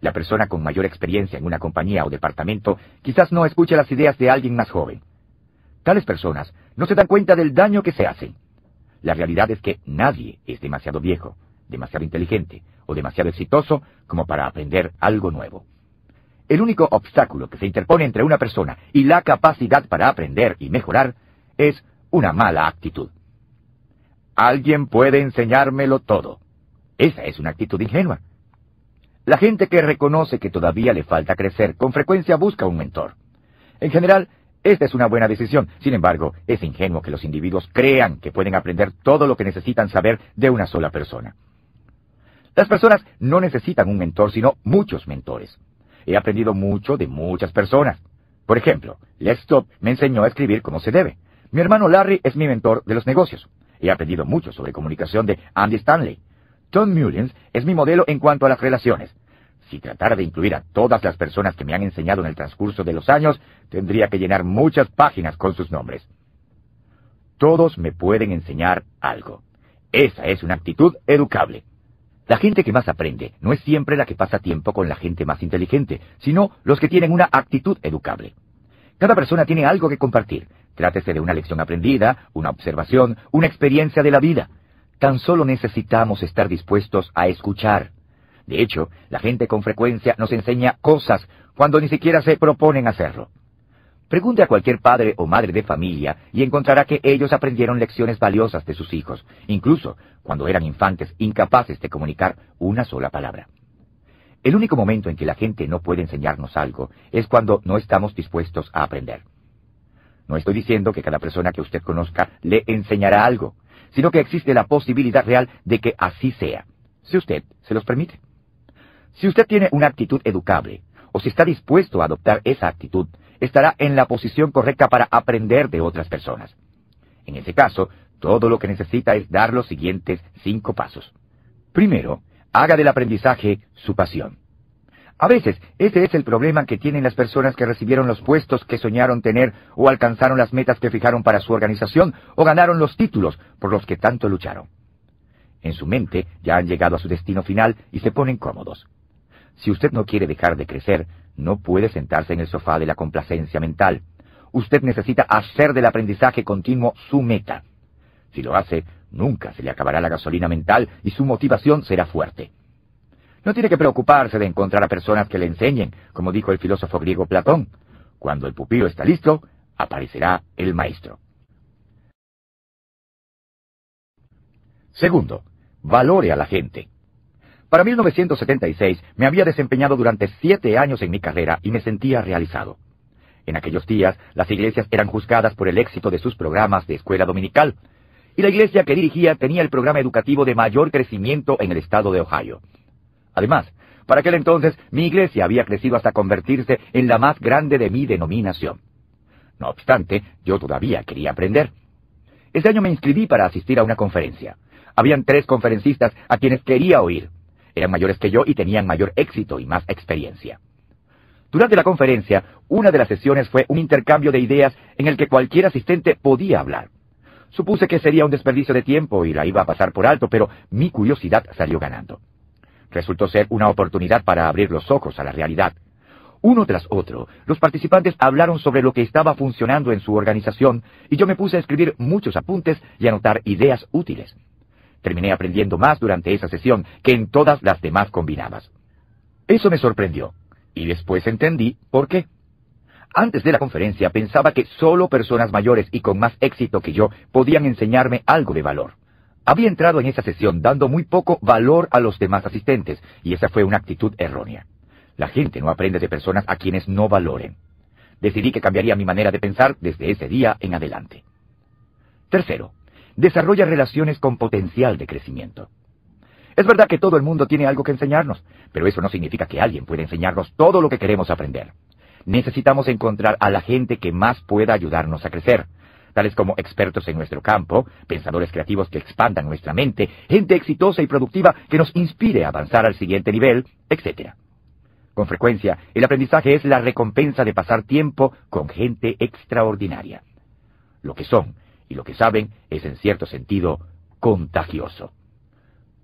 La persona con mayor experiencia en una compañía o departamento quizás no escuche las ideas de alguien más joven. Tales personas no se dan cuenta del daño que se hacen. La realidad es que nadie es demasiado viejo, demasiado inteligente o demasiado exitoso como para aprender algo nuevo. El único obstáculo que se interpone entre una persona y la capacidad para aprender y mejorar es una mala actitud. Alguien puede enseñármelo todo. Esa es una actitud ingenua. La gente que reconoce que todavía le falta crecer con frecuencia busca un mentor. En general, esta es una buena decisión. Sin embargo, es ingenuo que los individuos crean que pueden aprender todo lo que necesitan saber de una sola persona. Las personas no necesitan un mentor, sino muchos mentores. He aprendido mucho de muchas personas. Por ejemplo, Les Stop me enseñó a escribir como se debe. Mi hermano Larry es mi mentor de los negocios. He aprendido mucho sobre comunicación de Andy Stanley. Tom Mullins es mi modelo en cuanto a las relaciones. Si tratara de incluir a todas las personas que me han enseñado en el transcurso de los años, tendría que llenar muchas páginas con sus nombres. Todos me pueden enseñar algo. Esa es una actitud educable. La gente que más aprende no es siempre la que pasa tiempo con la gente más inteligente, sino los que tienen una actitud educable. Cada persona tiene algo que compartir. Trátese de una lección aprendida, una observación, una experiencia de la vida. Tan solo necesitamos estar dispuestos a escuchar. De hecho, la gente con frecuencia nos enseña cosas cuando ni siquiera se proponen hacerlo. Pregunte a cualquier padre o madre de familia y encontrará que ellos aprendieron lecciones valiosas de sus hijos, incluso cuando eran infantes incapaces de comunicar una sola palabra. El único momento en que la gente no puede enseñarnos algo es cuando no estamos dispuestos a aprender. No estoy diciendo que cada persona que usted conozca le enseñará algo, sino que existe la posibilidad real de que así sea, si usted se los permite. Si usted tiene una actitud educable, o si está dispuesto a adoptar esa actitud, estará en la posición correcta para aprender de otras personas. En ese caso, todo lo que necesita es dar los siguientes cinco pasos. Primero, haga del aprendizaje su pasión. A veces, ese es el problema que tienen las personas que recibieron los puestos que soñaron tener o alcanzaron las metas que fijaron para su organización o ganaron los títulos por los que tanto lucharon. En su mente ya han llegado a su destino final y se ponen cómodos. Si usted no quiere dejar de crecer, no puede sentarse en el sofá de la complacencia mental. Usted necesita hacer del aprendizaje continuo su meta. Si lo hace, nunca se le acabará la gasolina mental y su motivación será fuerte. No tiene que preocuparse de encontrar a personas que le enseñen, como dijo el filósofo griego Platón. Cuando el pupilo está listo, aparecerá el maestro. Segundo, valore a la gente. Para mil novecientos setenta y seis me había desempeñado durante siete años en mi carrera y me sentía realizado. En aquellos días, las iglesias eran juzgadas por el éxito de sus programas de escuela dominical, y la iglesia que dirigía tenía el programa educativo de mayor crecimiento en el estado de Ohio. Además, para aquel entonces, mi iglesia había crecido hasta convertirse en la más grande de mi denominación. No obstante, yo todavía quería aprender. Ese año me inscribí para asistir a una conferencia. Habían tres conferencistas a quienes quería oír. Eran mayores que yo y tenían mayor éxito y más experiencia. Durante la conferencia, una de las sesiones fue un intercambio de ideas en el que cualquier asistente podía hablar. Supuse que sería un desperdicio de tiempo y la iba a pasar por alto, pero mi curiosidad salió ganando. Resultó ser una oportunidad para abrir los ojos a la realidad. Uno tras otro, los participantes hablaron sobre lo que estaba funcionando en su organización y yo me puse a escribir muchos apuntes y anotar ideas útiles. Terminé aprendiendo más durante esa sesión que en todas las demás combinadas. Eso me sorprendió, y después entendí por qué. Antes de la conferencia pensaba que solo personas mayores y con más éxito que yo podían enseñarme algo de valor. Había entrado en esa sesión dando muy poco valor a los demás asistentes, y esa fue una actitud errónea. La gente no aprende de personas a quienes no valoren. Decidí que cambiaría mi manera de pensar desde ese día en adelante. Tercero, desarrolla relaciones con potencial de crecimiento. Es verdad que todo el mundo tiene algo que enseñarnos, pero eso no significa que alguien pueda enseñarnos todo lo que queremos aprender. Necesitamos encontrar a la gente que más pueda ayudarnos a crecer, tales como expertos en nuestro campo, pensadores creativos que expandan nuestra mente, gente exitosa y productiva que nos inspire a avanzar al siguiente nivel, etcétera. Con frecuencia, el aprendizaje es la recompensa de pasar tiempo con gente extraordinaria. Lo que son y lo que saben es, en cierto sentido, contagioso.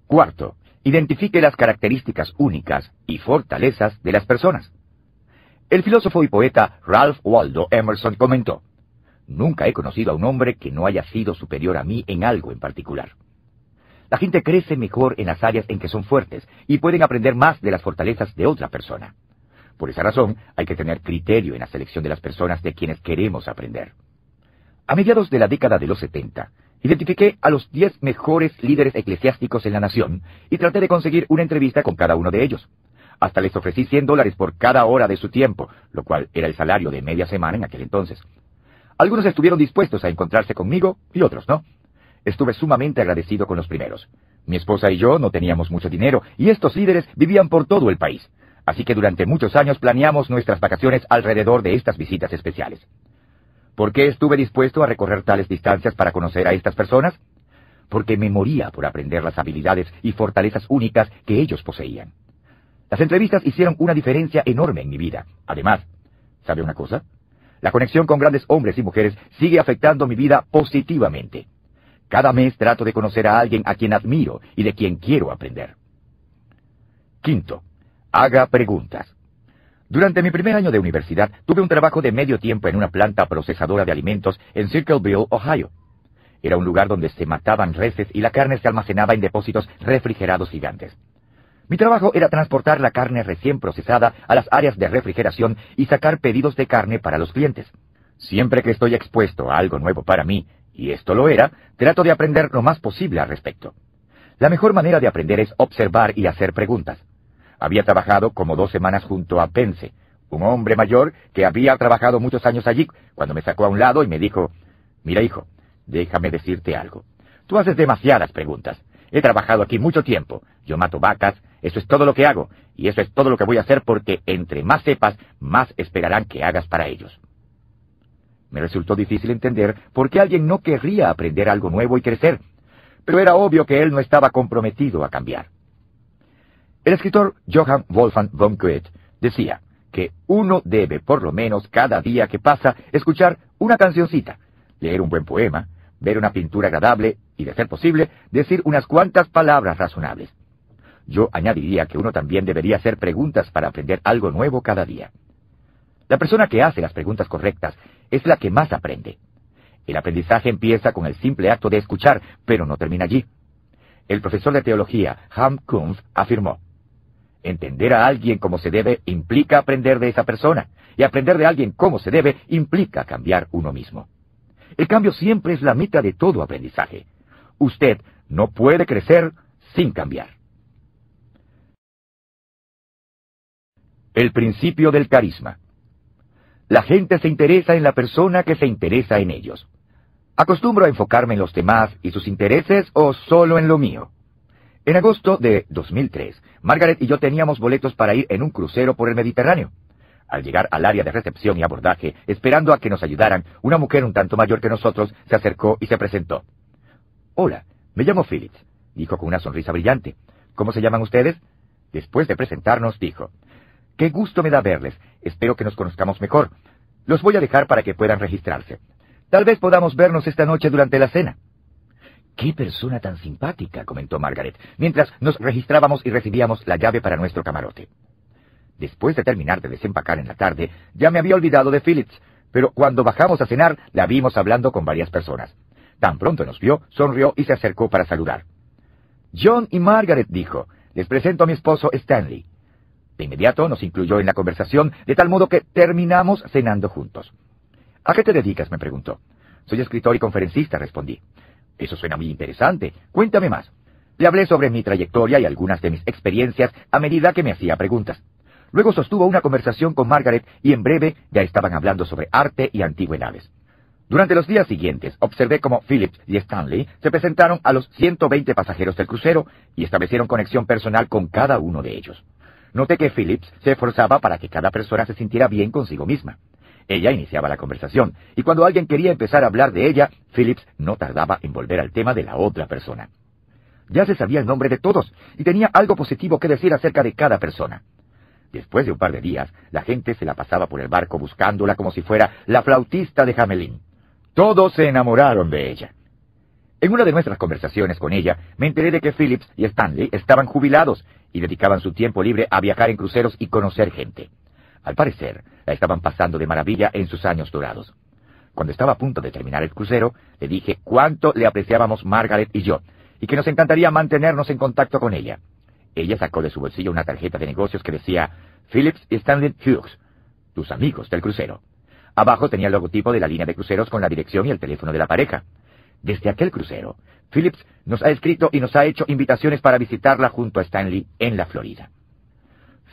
Cuarto, identifique las características únicas y fortalezas de las personas. El filósofo y poeta Ralph Waldo Emerson comentó: nunca he conocido a un hombre que no haya sido superior a mí en algo en particular. La gente crece mejor en las áreas en que son fuertes y pueden aprender más de las fortalezas de otra persona. Por esa razón, hay que tener criterio en la selección de las personas de quienes queremos aprender. A mediados de la década de los setenta, identifiqué a los diez mejores líderes eclesiásticos en la nación y traté de conseguir una entrevista con cada uno de ellos. Hasta les ofrecí cien dólares por cada hora de su tiempo, lo cual era el salario de media semana en aquel entonces. Algunos estuvieron dispuestos a encontrarse conmigo y otros no. Estuve sumamente agradecido con los primeros. Mi esposa y yo no teníamos mucho dinero y estos líderes vivían por todo el país. Así que durante muchos años planeamos nuestras vacaciones alrededor de estas visitas especiales. ¿Por qué estuve dispuesto a recorrer tales distancias para conocer a estas personas? Porque me moría por aprender las habilidades y fortalezas únicas que ellos poseían. Las entrevistas hicieron una diferencia enorme en mi vida. Además, ¿sabe una cosa? La conexión con grandes hombres y mujeres sigue afectando mi vida positivamente. Cada mes trato de conocer a alguien a quien admiro y de quien quiero aprender. Quinto, haga preguntas. Durante mi primer año de universidad, tuve un trabajo de medio tiempo en una planta procesadora de alimentos en Circleville, Ohio. Era un lugar donde se mataban reses y la carne se almacenaba en depósitos refrigerados gigantes. Mi trabajo era transportar la carne recién procesada a las áreas de refrigeración y sacar pedidos de carne para los clientes. Siempre que estoy expuesto a algo nuevo para mí, y esto lo era, trato de aprender lo más posible al respecto. La mejor manera de aprender es observar y hacer preguntas. Había trabajado como dos semanas junto a Pence, un hombre mayor que había trabajado muchos años allí, cuando me sacó a un lado y me dijo, «Mira, hijo, déjame decirte algo. Tú haces demasiadas preguntas. He trabajado aquí mucho tiempo. Yo mato vacas, eso es todo lo que hago, y eso es todo lo que voy a hacer porque entre más sepas, más esperarán que hagas para ellos». Me resultó difícil entender por qué alguien no querría aprender algo nuevo y crecer, pero era obvio que él no estaba comprometido a cambiar. El escritor Johann Wolfgang von Goethe decía que uno debe, por lo menos cada día que pasa, escuchar una cancioncita, leer un buen poema, ver una pintura agradable y, de ser posible, decir unas cuantas palabras razonables. Yo añadiría que uno también debería hacer preguntas para aprender algo nuevo cada día. La persona que hace las preguntas correctas es la que más aprende. El aprendizaje empieza con el simple acto de escuchar, pero no termina allí. El profesor de teología, Ham Kunz, afirmó, «Entender a alguien como se debe implica aprender de esa persona, y aprender de alguien como se debe implica cambiar uno mismo». El cambio siempre es la meta de todo aprendizaje. Usted no puede crecer sin cambiar. El principio del carisma. La gente se interesa en la persona que se interesa en ellos. ¿Acostumbro a enfocarme en los demás y sus intereses o solo en lo mío? En agosto de dos mil tres, Margaret y yo teníamos boletos para ir en un crucero por el Mediterráneo. Al llegar al área de recepción y abordaje, esperando a que nos ayudaran, una mujer un tanto mayor que nosotros se acercó y se presentó. «Hola, me llamo Phillips», dijo con una sonrisa brillante. «¿Cómo se llaman ustedes?» Después de presentarnos, dijo, «Qué gusto me da verles. Espero que nos conozcamos mejor. Los voy a dejar para que puedan registrarse. Tal vez podamos vernos esta noche durante la cena». «¡Qué persona tan simpática!», comentó Margaret, mientras nos registrábamos y recibíamos la llave para nuestro camarote. Después de terminar de desempacar en la tarde, ya me había olvidado de Phillips, pero cuando bajamos a cenar, la vimos hablando con varias personas. Tan pronto nos vio, sonrió y se acercó para saludar. «John y Margaret», dijo, «les presento a mi esposo Stanley». De inmediato nos incluyó en la conversación, de tal modo que terminamos cenando juntos. «¿A qué te dedicas?», me preguntó. «Soy escritor y conferencista», respondí. «Eso suena muy interesante. Cuéntame más». Le hablé sobre mi trayectoria y algunas de mis experiencias a medida que me hacía preguntas. Luego sostuvo una conversación con Margaret y en breve ya estaban hablando sobre arte y antigüedades. Durante los días siguientes observé cómo Phillips y Stanley se presentaron a los ciento veinte pasajeros del crucero y establecieron conexión personal con cada uno de ellos. Noté que Phillips se esforzaba para que cada persona se sintiera bien consigo misma. Ella iniciaba la conversación, y cuando alguien quería empezar a hablar de ella, Phillips no tardaba en volver al tema de la otra persona. Ya se sabía el nombre de todos, y tenía algo positivo que decir acerca de cada persona. Después de un par de días, la gente se la pasaba por el barco buscándola como si fuera la flautista de Hamelin. Todos se enamoraron de ella. En una de nuestras conversaciones con ella, me enteré de que Phillips y Stanley estaban jubilados y dedicaban su tiempo libre a viajar en cruceros y conocer gente. Al parecer, la estaban pasando de maravilla en sus años dorados. Cuando estaba a punto de terminar el crucero, le dije cuánto le apreciábamos Margaret y yo, y que nos encantaría mantenernos en contacto con ella. Ella sacó de su bolsillo una tarjeta de negocios que decía, «Phillips y Stanley Hughes, tus amigos del crucero». Abajo tenía el logotipo de la línea de cruceros con la dirección y el teléfono de la pareja. Desde aquel crucero, Phillips nos ha escrito y nos ha hecho invitaciones para visitarla junto a Stanley en la Florida.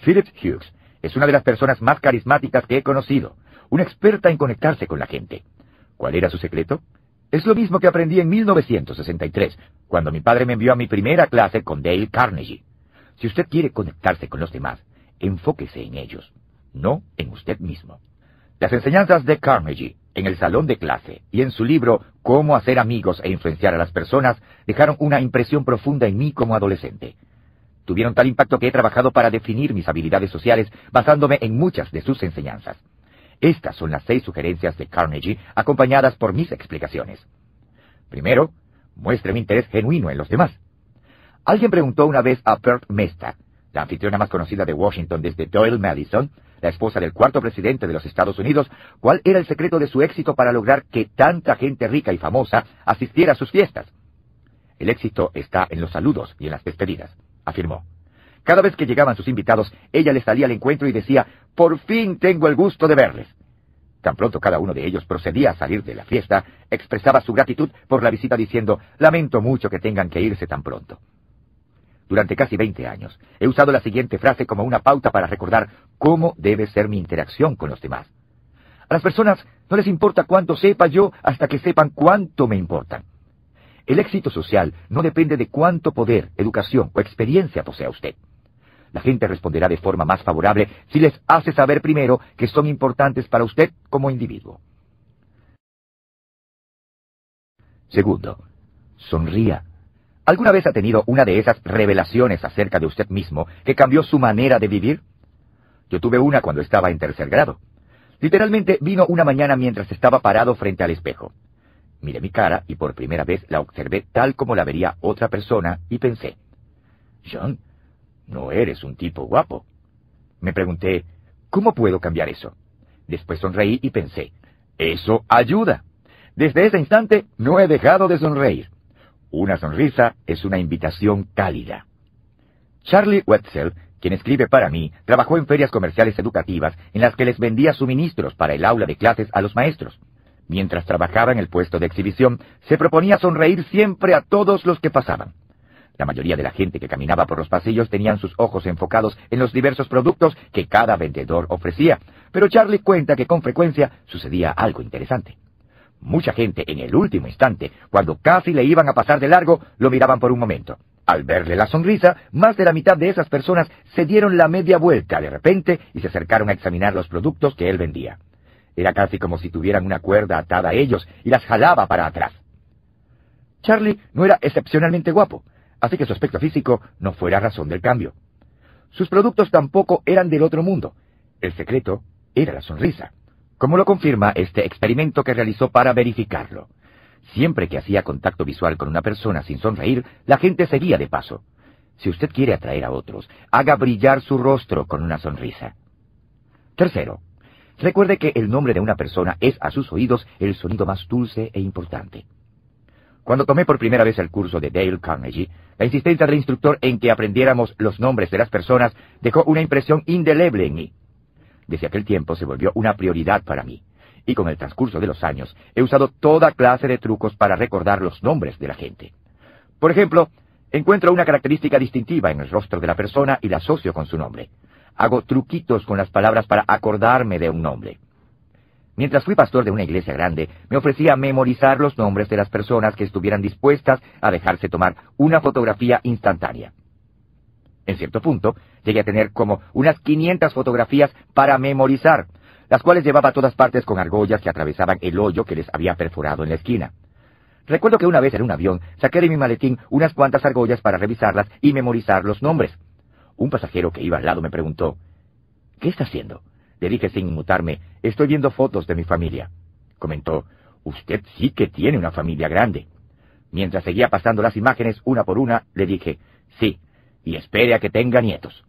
Phillips Hughes es una de las personas más carismáticas que he conocido, una experta en conectarse con la gente. ¿Cuál era su secreto? Es lo mismo que aprendí en mil novecientos sesenta y tres, cuando mi padre me envió a mi primera clase con Dale Carnegie. Si usted quiere conectarse con los demás, enfóquese en ellos, no en usted mismo. Las enseñanzas de Carnegie en el salón de clase y en su libro Cómo hacer amigos e influenciar a las personas dejaron una impresión profunda en mí como adolescente. Tuvieron tal impacto que he trabajado para definir mis habilidades sociales basándome en muchas de sus enseñanzas. Estas son las seis sugerencias de Carnegie acompañadas por mis explicaciones. Primero, muestre un interés genuino en los demás. Alguien preguntó una vez a Bert Mesta, la anfitriona más conocida de Washington desde Doyle Madison, la esposa del cuarto presidente de los Estados Unidos, cuál era el secreto de su éxito para lograr que tanta gente rica y famosa asistiera a sus fiestas. El éxito está en los saludos y en las despedidas, afirmó. Cada vez que llegaban sus invitados, ella les salía al encuentro y decía, «Por fin tengo el gusto de verles». Tan pronto cada uno de ellos procedía a salir de la fiesta, expresaba su gratitud por la visita diciendo, «Lamento mucho que tengan que irse tan pronto». Durante casi veinte años, he usado la siguiente frase como una pauta para recordar cómo debe ser mi interacción con los demás. A las personas no les importa cuánto sepa yo hasta que sepan cuánto me importan. El éxito social no depende de cuánto poder, educación o experiencia posea usted. La gente responderá de forma más favorable si les hace saber primero que son importantes para usted como individuo. Segundo, sonría. ¿Alguna vez ha tenido una de esas revelaciones acerca de usted mismo que cambió su manera de vivir? Yo tuve una cuando estaba en tercer grado. Literalmente vino una mañana mientras estaba parado frente al espejo. Miré mi cara y por primera vez la observé tal como la vería otra persona y pensé, «John, no eres un tipo guapo». Me pregunté, ¿cómo puedo cambiar eso? Después sonreí y pensé, eso ayuda. Desde ese instante no he dejado de sonreír. Una sonrisa es una invitación cálida. Charlie Wetzel, quien escribe para mí, trabajó en ferias comerciales educativas en las que les vendía suministros para el aula de clases a los maestros. Mientras trabajaba en el puesto de exhibición, se proponía sonreír siempre a todos los que pasaban. La mayoría de la gente que caminaba por los pasillos tenían sus ojos enfocados en los diversos productos que cada vendedor ofrecía, pero Charlie cuenta que con frecuencia sucedía algo interesante. Mucha gente en el último instante, cuando casi le iban a pasar de largo, lo miraban por un momento. Al verle la sonrisa, más de la mitad de esas personas se dieron la media vuelta de repente y se acercaron a examinar los productos que él vendía. Era casi como si tuvieran una cuerda atada a ellos y las jalaba para atrás. Charlie no era excepcionalmente guapo, así que su aspecto físico no fuera razón del cambio. Sus productos tampoco eran del otro mundo. El secreto era la sonrisa, como lo confirma este experimento que realizó para verificarlo. Siempre que hacía contacto visual con una persona sin sonreír, la gente seguía de paso. Si usted quiere atraer a otros, haga brillar su rostro con una sonrisa. Tercero, recuerde que el nombre de una persona es a sus oídos el sonido más dulce e importante. Cuando tomé por primera vez el curso de Dale Carnegie, la insistencia del instructor en que aprendiéramos los nombres de las personas dejó una impresión indeleble en mí. Desde aquel tiempo se volvió una prioridad para mí, y con el transcurso de los años he usado toda clase de trucos para recordar los nombres de la gente. Por ejemplo, encuentro una característica distintiva en el rostro de la persona y la asocio con su nombre. Hago truquitos con las palabras para acordarme de un nombre. Mientras fui pastor de una iglesia grande, me ofrecía memorizar los nombres de las personas que estuvieran dispuestas a dejarse tomar una fotografía instantánea. En cierto punto, llegué a tener como unas quinientas fotografías para memorizar, las cuales llevaba a todas partes con argollas que atravesaban el hoyo que les había perforado en la esquina. Recuerdo que una vez en un avión saqué de mi maletín unas cuantas argollas para revisarlas y memorizar los nombres. Un pasajero que iba al lado me preguntó, «¿Qué está haciendo?». Le dije sin inmutarme, «Estoy viendo fotos de mi familia». Comentó, «Usted sí que tiene una familia grande». Mientras seguía pasando las imágenes una por una, le dije, «Sí, y espere a que tenga nietos».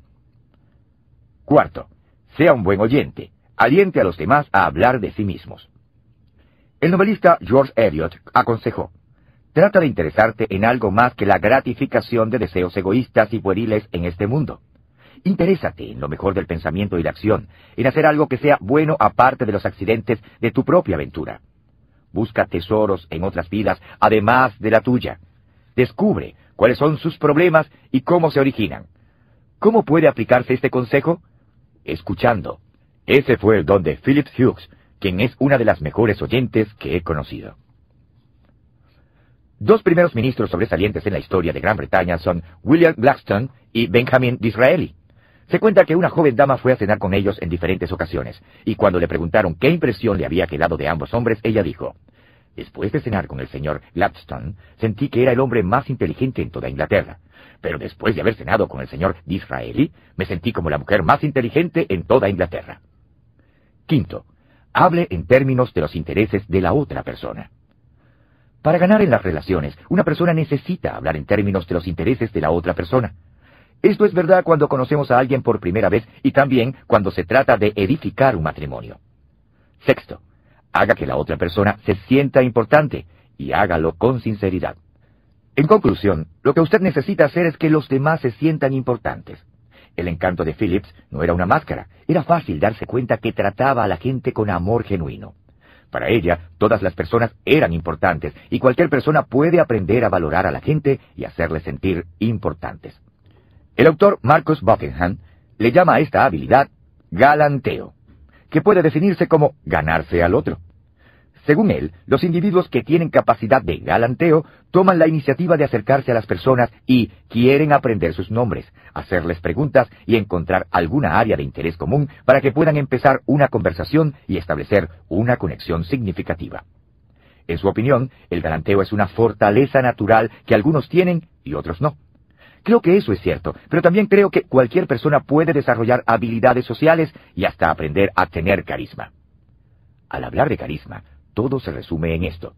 Cuarto, sea un buen oyente. Aliente a los demás a hablar de sí mismos. El novelista George Eliot aconsejó, «Trata de interesarte en algo más que la gratificación de deseos egoístas y pueriles en este mundo». Interésate en lo mejor del pensamiento y la acción, en hacer algo que sea bueno aparte de los accidentes de tu propia aventura. Busca tesoros en otras vidas, además de la tuya. Descubre cuáles son sus problemas y cómo se originan. ¿Cómo puede aplicarse este consejo? Escuchando. Ese fue el don de Phillips Hughes, quien es una de las mejores oyentes que he conocido. Dos primeros ministros sobresalientes en la historia de Gran Bretaña son William Blackstone y Benjamin Disraeli. Se cuenta que una joven dama fue a cenar con ellos en diferentes ocasiones, y cuando le preguntaron qué impresión le había quedado de ambos hombres, ella dijo, «Después de cenar con el señor Gladstone, sentí que era el hombre más inteligente en toda Inglaterra, pero después de haber cenado con el señor Disraeli, me sentí como la mujer más inteligente en toda Inglaterra». Quinto, hable en términos de los intereses de la otra persona. Para ganar en las relaciones, una persona necesita hablar en términos de los intereses de la otra persona. Esto es verdad cuando conocemos a alguien por primera vez y también cuando se trata de edificar un matrimonio. Sexto, haga que la otra persona se sienta importante y hágalo con sinceridad. En conclusión, lo que usted necesita hacer es que los demás se sientan importantes. El encanto de Phillips no era una máscara, era fácil darse cuenta que trataba a la gente con amor genuino. Para ella, todas las personas eran importantes y cualquier persona puede aprender a valorar a la gente y hacerles sentir importantes. El autor Marcus Buckingham le llama a esta habilidad galanteo, que puede definirse como ganarse al otro. Según él, los individuos que tienen capacidad de galanteo toman la iniciativa de acercarse a las personas y quieren aprender sus nombres, hacerles preguntas y encontrar alguna área de interés común para que puedan empezar una conversación y establecer una conexión significativa. En su opinión, el galanteo es una fortaleza natural que algunos tienen y otros no. Creo que eso es cierto, pero también creo que cualquier persona puede desarrollar habilidades sociales y hasta aprender a tener carisma. Al hablar de carisma, todo se resume en esto.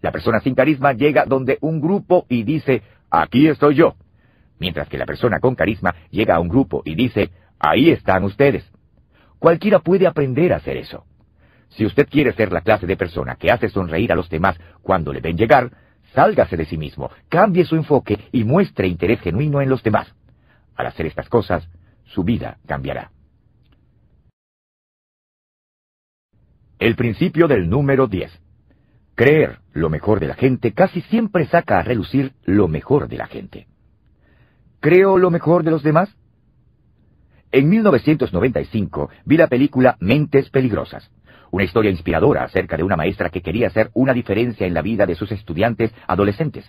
La persona sin carisma llega donde un grupo y dice, «Aquí estoy yo», mientras que la persona con carisma llega a un grupo y dice, «Ahí están ustedes». Cualquiera puede aprender a hacer eso. Si usted quiere ser la clase de persona que hace sonreír a los demás cuando le ven llegar, sálgase de sí mismo, cambie su enfoque y muestre interés genuino en los demás. Al hacer estas cosas, su vida cambiará. El principio del número diez. Creer lo mejor de la gente casi siempre saca a relucir lo mejor de la gente. ¿Creo lo mejor de los demás? En mil novecientos noventa y cinco vi la película Mentes Peligrosas. Una historia inspiradora acerca de una maestra que quería hacer una diferencia en la vida de sus estudiantes adolescentes.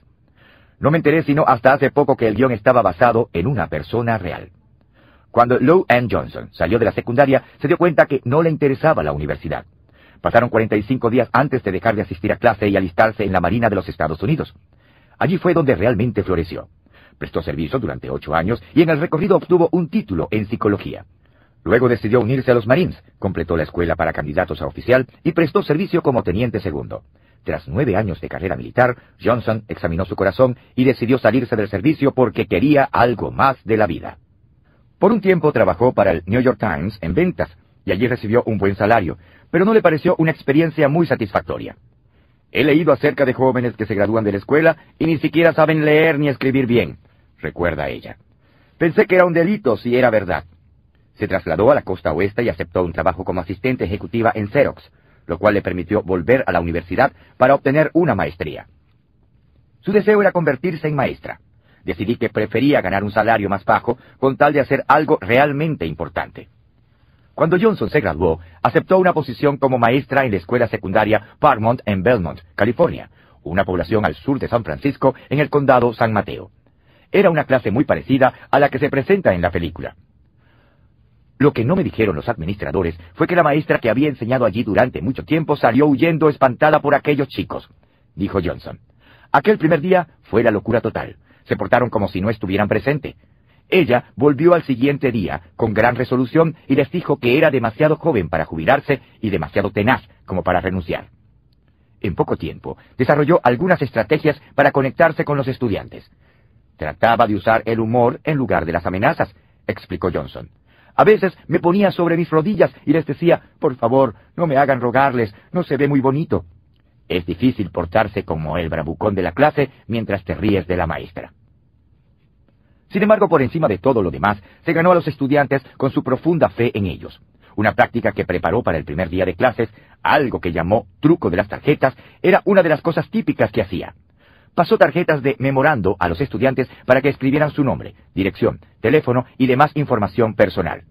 No me enteré sino hasta hace poco que el guión estaba basado en una persona real. Cuando Lou Ann Johnson salió de la secundaria, se dio cuenta que no le interesaba la universidad. Pasaron cuarenta y cinco días antes de dejar de asistir a clase y alistarse en la Marina de los Estados Unidos. Allí fue donde realmente floreció. Prestó servicio durante ocho años y en el recorrido obtuvo un título en psicología. Luego decidió unirse a los Marines, completó la escuela para candidatos a oficial y prestó servicio como teniente segundo. Tras nueve años de carrera militar, Johnson examinó su corazón y decidió salirse del servicio porque quería algo más de la vida. Por un tiempo trabajó para el New York Times en ventas y allí recibió un buen salario, pero no le pareció una experiencia muy satisfactoria. He leído acerca de jóvenes que se gradúan de la escuela y ni siquiera saben leer ni escribir bien, recuerda ella. Pensé que era un delito si era verdad. Se trasladó a la costa oeste y aceptó un trabajo como asistente ejecutiva en Xerox, lo cual le permitió volver a la universidad para obtener una maestría. Su deseo era convertirse en maestra. Decidí que prefería ganar un salario más bajo con tal de hacer algo realmente importante. Cuando Johnson se graduó, aceptó una posición como maestra en la escuela secundaria Paramount en Belmont, California, una población al sur de San Francisco en el condado San Mateo. Era una clase muy parecida a la que se presenta en la película. Lo que no me dijeron los administradores fue que la maestra que había enseñado allí durante mucho tiempo salió huyendo espantada por aquellos chicos, dijo Johnson. Aquel primer día fue la locura total. Se portaron como si no estuvieran presente. Ella volvió al siguiente día con gran resolución y les dijo que era demasiado joven para jubilarse y demasiado tenaz como para renunciar. En poco tiempo desarrolló algunas estrategias para conectarse con los estudiantes. Trataba de usar el humor en lugar de las amenazas, explicó Johnson. A veces me ponía sobre mis rodillas y les decía, por favor, no me hagan rogarles, no se ve muy bonito. Es difícil portarse como el bravucón de la clase mientras te ríes de la maestra. Sin embargo, por encima de todo lo demás, se ganó a los estudiantes con su profunda fe en ellos. Una práctica que preparó para el primer día de clases, algo que llamó truco de las tarjetas, era una de las cosas típicas que hacía. Pasó tarjetas de memorando a los estudiantes para que escribieran su nombre, dirección, teléfono y demás información personal.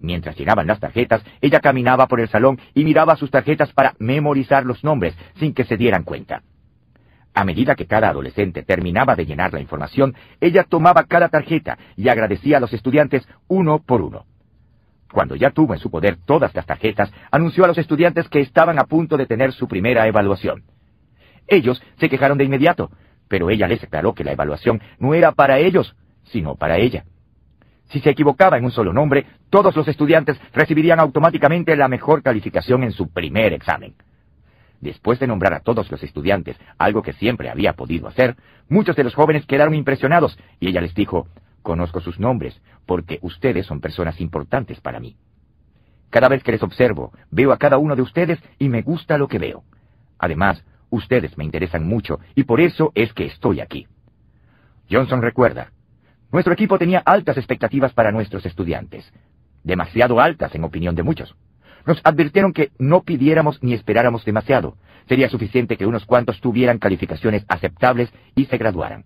Mientras llenaban las tarjetas, ella caminaba por el salón y miraba sus tarjetas para memorizar los nombres sin que se dieran cuenta. A medida que cada adolescente terminaba de llenar la información, ella tomaba cada tarjeta y agradecía a los estudiantes uno por uno. Cuando ya tuvo en su poder todas las tarjetas, anunció a los estudiantes que estaban a punto de tener su primera evaluación. Ellos se quejaron de inmediato, pero ella les aclaró que la evaluación no era para ellos, sino para ella. Si se equivocaba en un solo nombre, todos los estudiantes recibirían automáticamente la mejor calificación en su primer examen. Después de nombrar a todos los estudiantes, algo que siempre había podido hacer, muchos de los jóvenes quedaron impresionados y ella les dijo, Conozco sus nombres, porque ustedes son personas importantes para mí. Cada vez que les observo, veo a cada uno de ustedes y me gusta lo que veo. Además, ustedes me interesan mucho y por eso es que estoy aquí. Johnson recuerda, nuestro equipo tenía altas expectativas para nuestros estudiantes, demasiado altas en opinión de muchos. Nos advirtieron que no pidiéramos ni esperáramos demasiado. Sería suficiente que unos cuantos tuvieran calificaciones aceptables y se graduaran.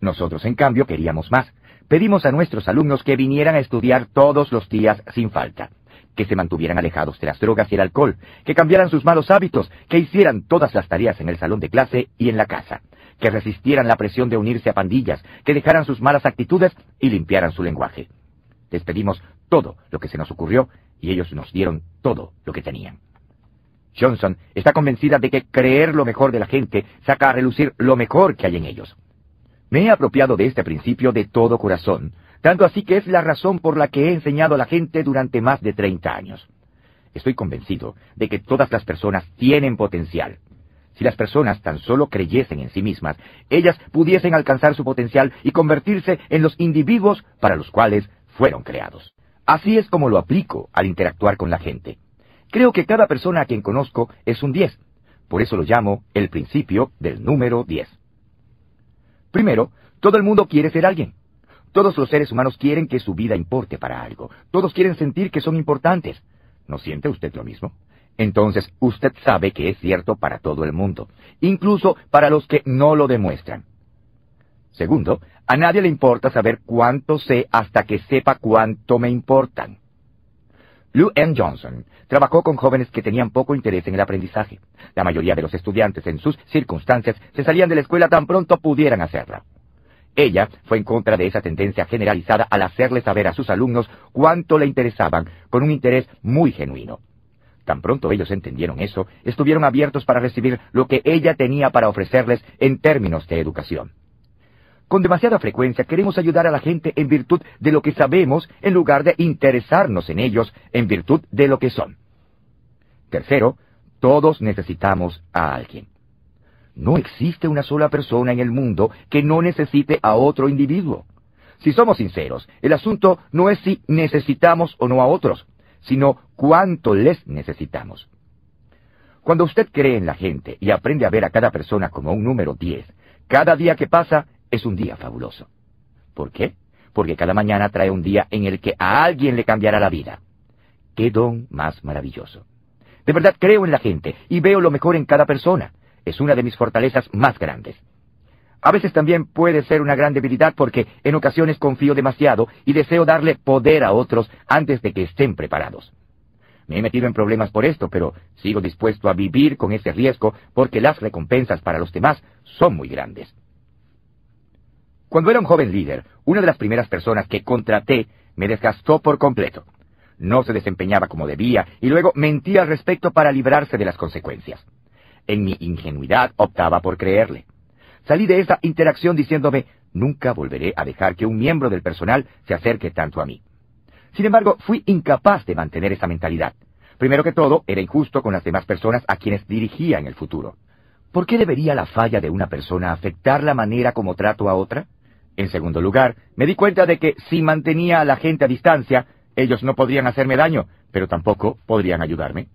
Nosotros, en cambio, queríamos más. Pedimos a nuestros alumnos que vinieran a estudiar todos los días sin falta, que se mantuvieran alejados de las drogas y el alcohol, que cambiaran sus malos hábitos, que hicieran todas las tareas en el salón de clase y en la casa, que resistieran la presión de unirse a pandillas, que dejaran sus malas actitudes y limpiaran su lenguaje. Les pedimos todo lo que se nos ocurrió y ellos nos dieron todo lo que tenían. Johnson está convencida de que creer lo mejor de la gente saca a relucir lo mejor que hay en ellos. Me he apropiado de este principio de todo corazón, tanto así que es la razón por la que he enseñado a la gente durante más de treinta años. Estoy convencido de que todas las personas tienen potencial. Si las personas tan solo creyesen en sí mismas, ellas pudiesen alcanzar su potencial y convertirse en los individuos para los cuales fueron creados. Así es como lo aplico al interactuar con la gente. Creo que cada persona a quien conozco es un diez. Por eso lo llamo el principio del número diez. Primero, todo el mundo quiere ser alguien. Todos los seres humanos quieren que su vida importe para algo. Todos quieren sentir que son importantes. ¿No siente usted lo mismo? Entonces, usted sabe que es cierto para todo el mundo, incluso para los que no lo demuestran. Segundo, a nadie le importa saber cuánto sé hasta que sepa cuánto me importan. Lou M. Johnson trabajó con jóvenes que tenían poco interés en el aprendizaje. La mayoría de los estudiantes en sus circunstancias se salían de la escuela tan pronto pudieran hacerla. Ella fue en contra de esa tendencia generalizada al hacerle saber a sus alumnos cuánto le interesaban con un interés muy genuino. Tan pronto ellos entendieron eso, estuvieron abiertos para recibir lo que ella tenía para ofrecerles en términos de educación. Con demasiada frecuencia queremos ayudar a la gente en virtud de lo que sabemos en lugar de interesarnos en ellos en virtud de lo que son. Tercero, todos necesitamos a alguien. No existe una sola persona en el mundo que no necesite a otro individuo. Si somos sinceros, el asunto no es si necesitamos o no a otros, sino cuánto les necesitamos. Cuando usted cree en la gente y aprende a ver a cada persona como un número diez, cada día que pasa es un día fabuloso. ¿Por qué? Porque cada mañana trae un día en el que a alguien le cambiará la vida. ¡Qué don más maravilloso! De verdad creo en la gente y veo lo mejor en cada persona. Es una de mis fortalezas más grandes. A veces también puede ser una gran debilidad porque en ocasiones confío demasiado y deseo darle poder a otros antes de que estén preparados. Me he metido en problemas por esto, pero sigo dispuesto a vivir con ese riesgo porque las recompensas para los demás son muy grandes. Cuando era un joven líder, una de las primeras personas que contraté me desgastó por completo. No se desempeñaba como debía y luego mentía al respecto para librarse de las consecuencias. En mi ingenuidad optaba por creerle. Salí de esa interacción diciéndome, nunca volveré a dejar que un miembro del personal se acerque tanto a mí. Sin embargo, fui incapaz de mantener esa mentalidad. Primero que todo, era injusto con las demás personas a quienes dirigía en el futuro. ¿Por qué debería la falla de una persona afectar la manera como trato a otra? En segundo lugar, me di cuenta de que si mantenía a la gente a distancia, ellos no podrían hacerme daño, pero tampoco podrían ayudarme.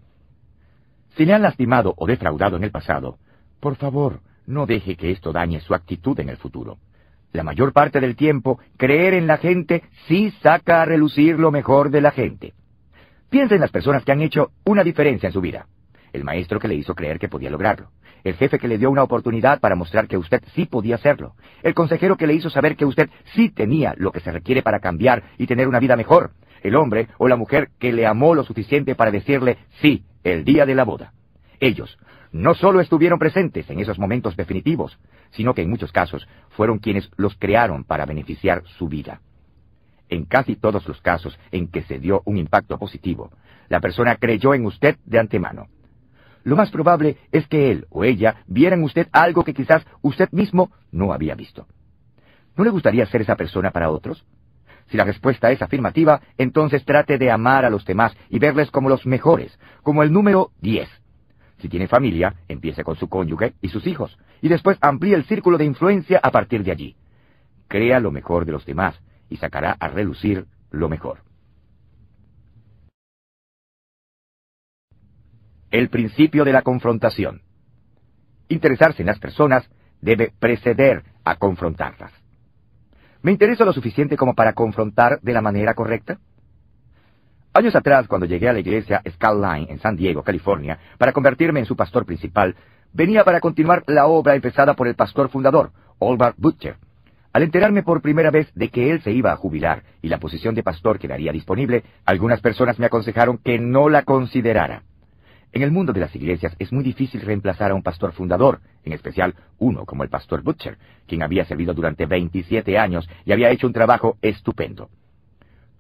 Si le han lastimado o defraudado en el pasado, por favor, no deje que esto dañe su actitud en el futuro. La mayor parte del tiempo, creer en la gente sí saca a relucir lo mejor de la gente. Piensa en las personas que han hecho una diferencia en su vida. El maestro que le hizo creer que podía lograrlo. El jefe que le dio una oportunidad para mostrar que usted sí podía hacerlo. El consejero que le hizo saber que usted sí tenía lo que se requiere para cambiar y tener una vida mejor. El hombre o la mujer que le amó lo suficiente para decirle sí el día de la boda. Ellos no solo estuvieron presentes en esos momentos definitivos, sino que en muchos casos fueron quienes los crearon para beneficiar su vida. En casi todos los casos en que se dio un impacto positivo, la persona creyó en usted de antemano. Lo más probable es que él o ella viera en usted algo que quizás usted mismo no había visto. ¿No le gustaría ser esa persona para otros? Si la respuesta es afirmativa, entonces trate de amar a los demás y verles como los mejores, como el número diez. Si tiene familia, empiece con su cónyuge y sus hijos, y después amplíe el círculo de influencia a partir de allí. Crea lo mejor de los demás y sacará a relucir lo mejor. El principio de la confrontación. Interesarse en las personas debe preceder a confrontarlas. ¿Me interesa lo suficiente como para confrontar de la manera correcta? Años atrás, cuando llegué a la iglesia Skyline en San Diego, California, para convertirme en su pastor principal, venía para continuar la obra empezada por el pastor fundador, Orval Butcher. Al enterarme por primera vez de que él se iba a jubilar y la posición de pastor quedaría disponible, algunas personas me aconsejaron que no la considerara. En el mundo de las iglesias es muy difícil reemplazar a un pastor fundador, en especial uno como el pastor Butcher, quien había servido durante veintisiete años y había hecho un trabajo estupendo.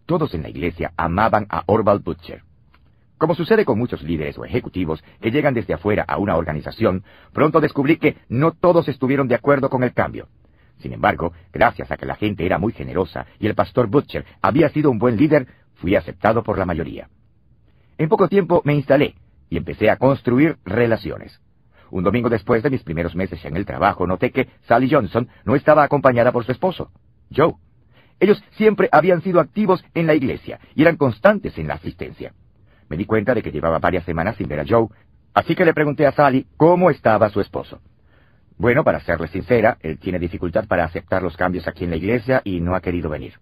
Todos en la iglesia amaban a Orval Butcher. Como sucede con muchos líderes o ejecutivos que llegan desde afuera a una organización, pronto descubrí que no todos estuvieron de acuerdo con el cambio. Sin embargo, gracias a que la gente era muy generosa y el pastor Butcher había sido un buen líder, fui aceptado por la mayoría. En poco tiempo me instalé y empecé a construir relaciones. Un domingo después de mis primeros meses en el trabajo, noté que Sally Johnson no estaba acompañada por su esposo, Joe. Ellos siempre habían sido activos en la iglesia y eran constantes en la asistencia. Me di cuenta de que llevaba varias semanas sin ver a Joe, así que le pregunté a Sally cómo estaba su esposo. Bueno, para serle sincera, él tiene dificultad para aceptar los cambios aquí en la iglesia y no ha querido venir.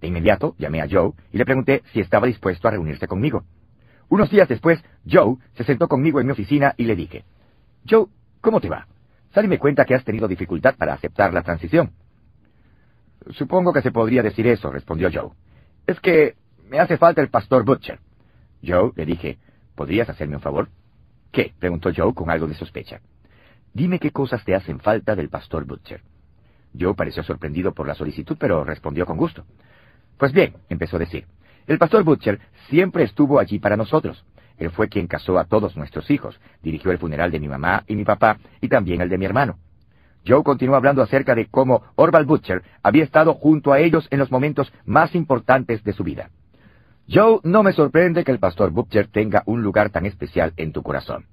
De inmediato llamé a Joe y le pregunté si estaba dispuesto a reunirse conmigo. Unos días después, Joe se sentó conmigo en mi oficina y le dije, «Joe, ¿cómo te va? Sally me cuenta que has tenido dificultad para aceptar la transición». «Supongo que se podría decir eso», respondió Joe. «Es que me hace falta el pastor Butcher». Joe, le dije, «¿Podrías hacerme un favor?». «¿Qué?», preguntó Joe con algo de sospecha. «Dime qué cosas te hacen falta del pastor Butcher». Joe pareció sorprendido por la solicitud, pero respondió con gusto. «Pues bien», empezó a decir, «el pastor Butcher siempre estuvo allí para nosotros. Él fue quien casó a todos nuestros hijos, dirigió el funeral de mi mamá y mi papá, y también el de mi hermano». Joe continuó hablando acerca de cómo Orval Butcher había estado junto a ellos en los momentos más importantes de su vida. «Joe, no me sorprende que el pastor Butcher tenga un lugar tan especial en tu corazón»,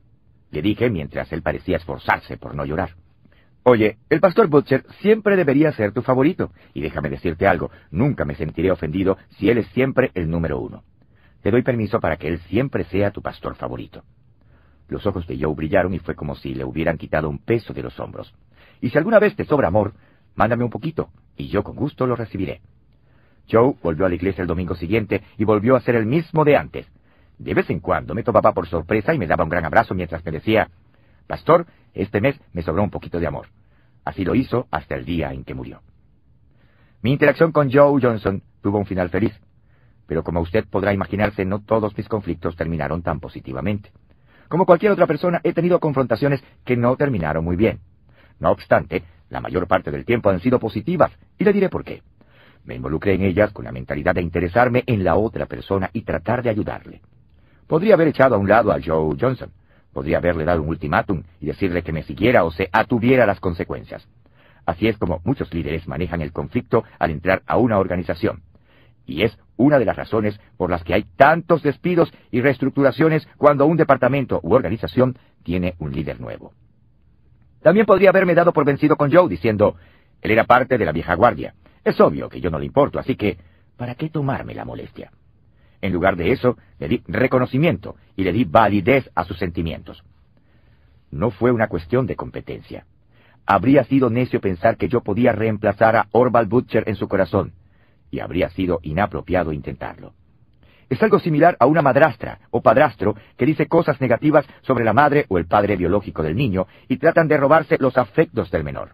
le dije mientras él parecía esforzarse por no llorar. «Oye, el pastor Butcher siempre debería ser tu favorito, y déjame decirte algo, nunca me sentiré ofendido si él es siempre el número uno. Te doy permiso para que él siempre sea tu pastor favorito». Los ojos de Joe brillaron y fue como si le hubieran quitado un peso de los hombros. «Y si alguna vez te sobra amor, mándame un poquito, y yo con gusto lo recibiré». Joe volvió a la iglesia el domingo siguiente y volvió a ser el mismo de antes. De vez en cuando me tomaba por sorpresa y me daba un gran abrazo mientras me decía, «Pastor, este mes me sobró un poquito de amor». Así lo hizo hasta el día en que murió. Mi interacción con Joe Johnson tuvo un final feliz, pero como usted podrá imaginarse, no todos mis conflictos terminaron tan positivamente. Como cualquier otra persona, he tenido confrontaciones que no terminaron muy bien. No obstante, la mayor parte del tiempo han sido positivas, y le diré por qué. Me involucré en ellas con la mentalidad de interesarme en la otra persona y tratar de ayudarle. Podría haber echado a un lado a Joe Johnson. Podría haberle dado un ultimátum y decirle que me siguiera o se atuviera a las consecuencias. Así es como muchos líderes manejan el conflicto al entrar a una organización. Y es una de las razones por las que hay tantos despidos y reestructuraciones cuando un departamento u organización tiene un líder nuevo. También podría haberme dado por vencido con Joe diciendo, él era parte de la vieja guardia. Es obvio que yo no le importo, así que, ¿para qué tomarme la molestia? En lugar de eso, le di reconocimiento y le di validez a sus sentimientos. No fue una cuestión de competencia. Habría sido necio pensar que yo podía reemplazar a Orval Butcher en su corazón, y habría sido inapropiado intentarlo. Es algo similar a una madrastra o padrastro que dice cosas negativas sobre la madre o el padre biológico del niño y tratan de robarse los afectos del menor.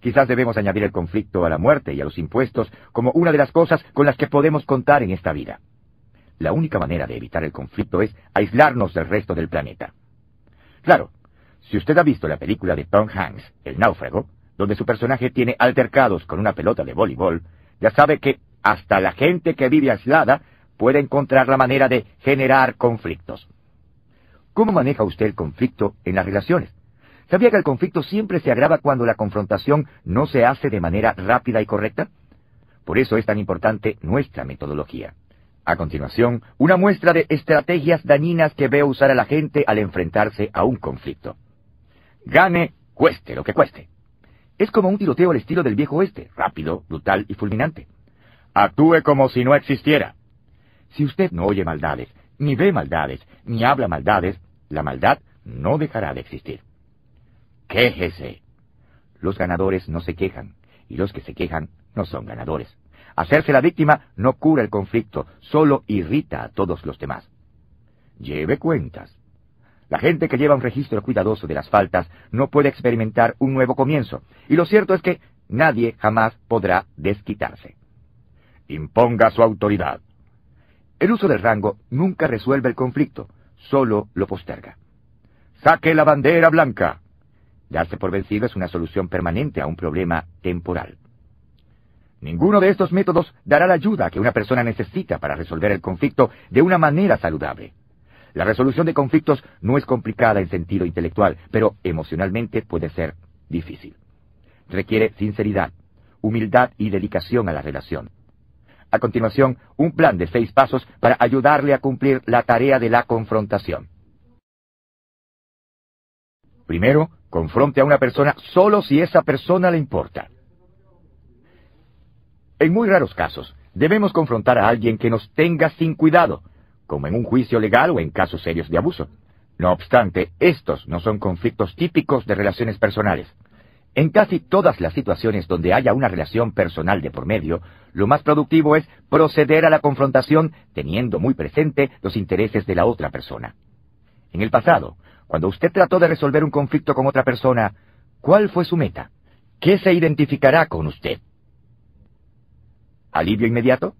Quizás debemos añadir el conflicto a la muerte y a los impuestos como una de las cosas con las que podemos contar en esta vida. La única manera de evitar el conflicto es aislarnos del resto del planeta. Claro, si usted ha visto la película de Tom Hanks, El Náufrago, donde su personaje tiene altercados con una pelota de voleibol, ya sabe que hasta la gente que vive aislada puede encontrar la manera de generar conflictos. ¿Cómo maneja usted el conflicto en las relaciones? ¿Sabía que el conflicto siempre se agrava cuando la confrontación no se hace de manera rápida y correcta? Por eso es tan importante nuestra metodología. A continuación, una muestra de estrategias dañinas que veo usar a la gente al enfrentarse a un conflicto. Gane, cueste lo que cueste. Es como un tiroteo al estilo del viejo oeste, rápido, brutal y fulminante. Actúe como si no existiera. Si usted no oye maldades, ni ve maldades, ni habla maldades, la maldad no dejará de existir. ¡Quéjese! Los ganadores no se quejan, y los que se quejan no son ganadores. Hacerse la víctima no cura el conflicto, solo irrita a todos los demás. Lleve cuentas. La gente que lleva un registro cuidadoso de las faltas no puede experimentar un nuevo comienzo, y lo cierto es que nadie jamás podrá desquitarse. Imponga su autoridad. El uso del rango nunca resuelve el conflicto, solo lo posterga. ¡Saque la bandera blanca! Darse por vencido es una solución permanente a un problema temporal. Ninguno de estos métodos dará la ayuda que una persona necesita para resolver el conflicto de una manera saludable. La resolución de conflictos no es complicada en sentido intelectual, pero emocionalmente puede ser difícil. Requiere sinceridad, humildad y dedicación a la relación. A continuación, un plan de seis pasos para ayudarle a cumplir la tarea de la confrontación. Primero, confronte a una persona solo si esa persona le importa. En muy raros casos, debemos confrontar a alguien que nos tenga sin cuidado, como en un juicio legal o en casos serios de abuso. No obstante, estos no son conflictos típicos de relaciones personales. En casi todas las situaciones donde haya una relación personal de por medio, lo más productivo es proceder a la confrontación teniendo muy presente los intereses de la otra persona. En el pasado, cuando usted trató de resolver un conflicto con otra persona, ¿cuál fue su meta? ¿Qué se identificará con usted? ¿Alivio inmediato?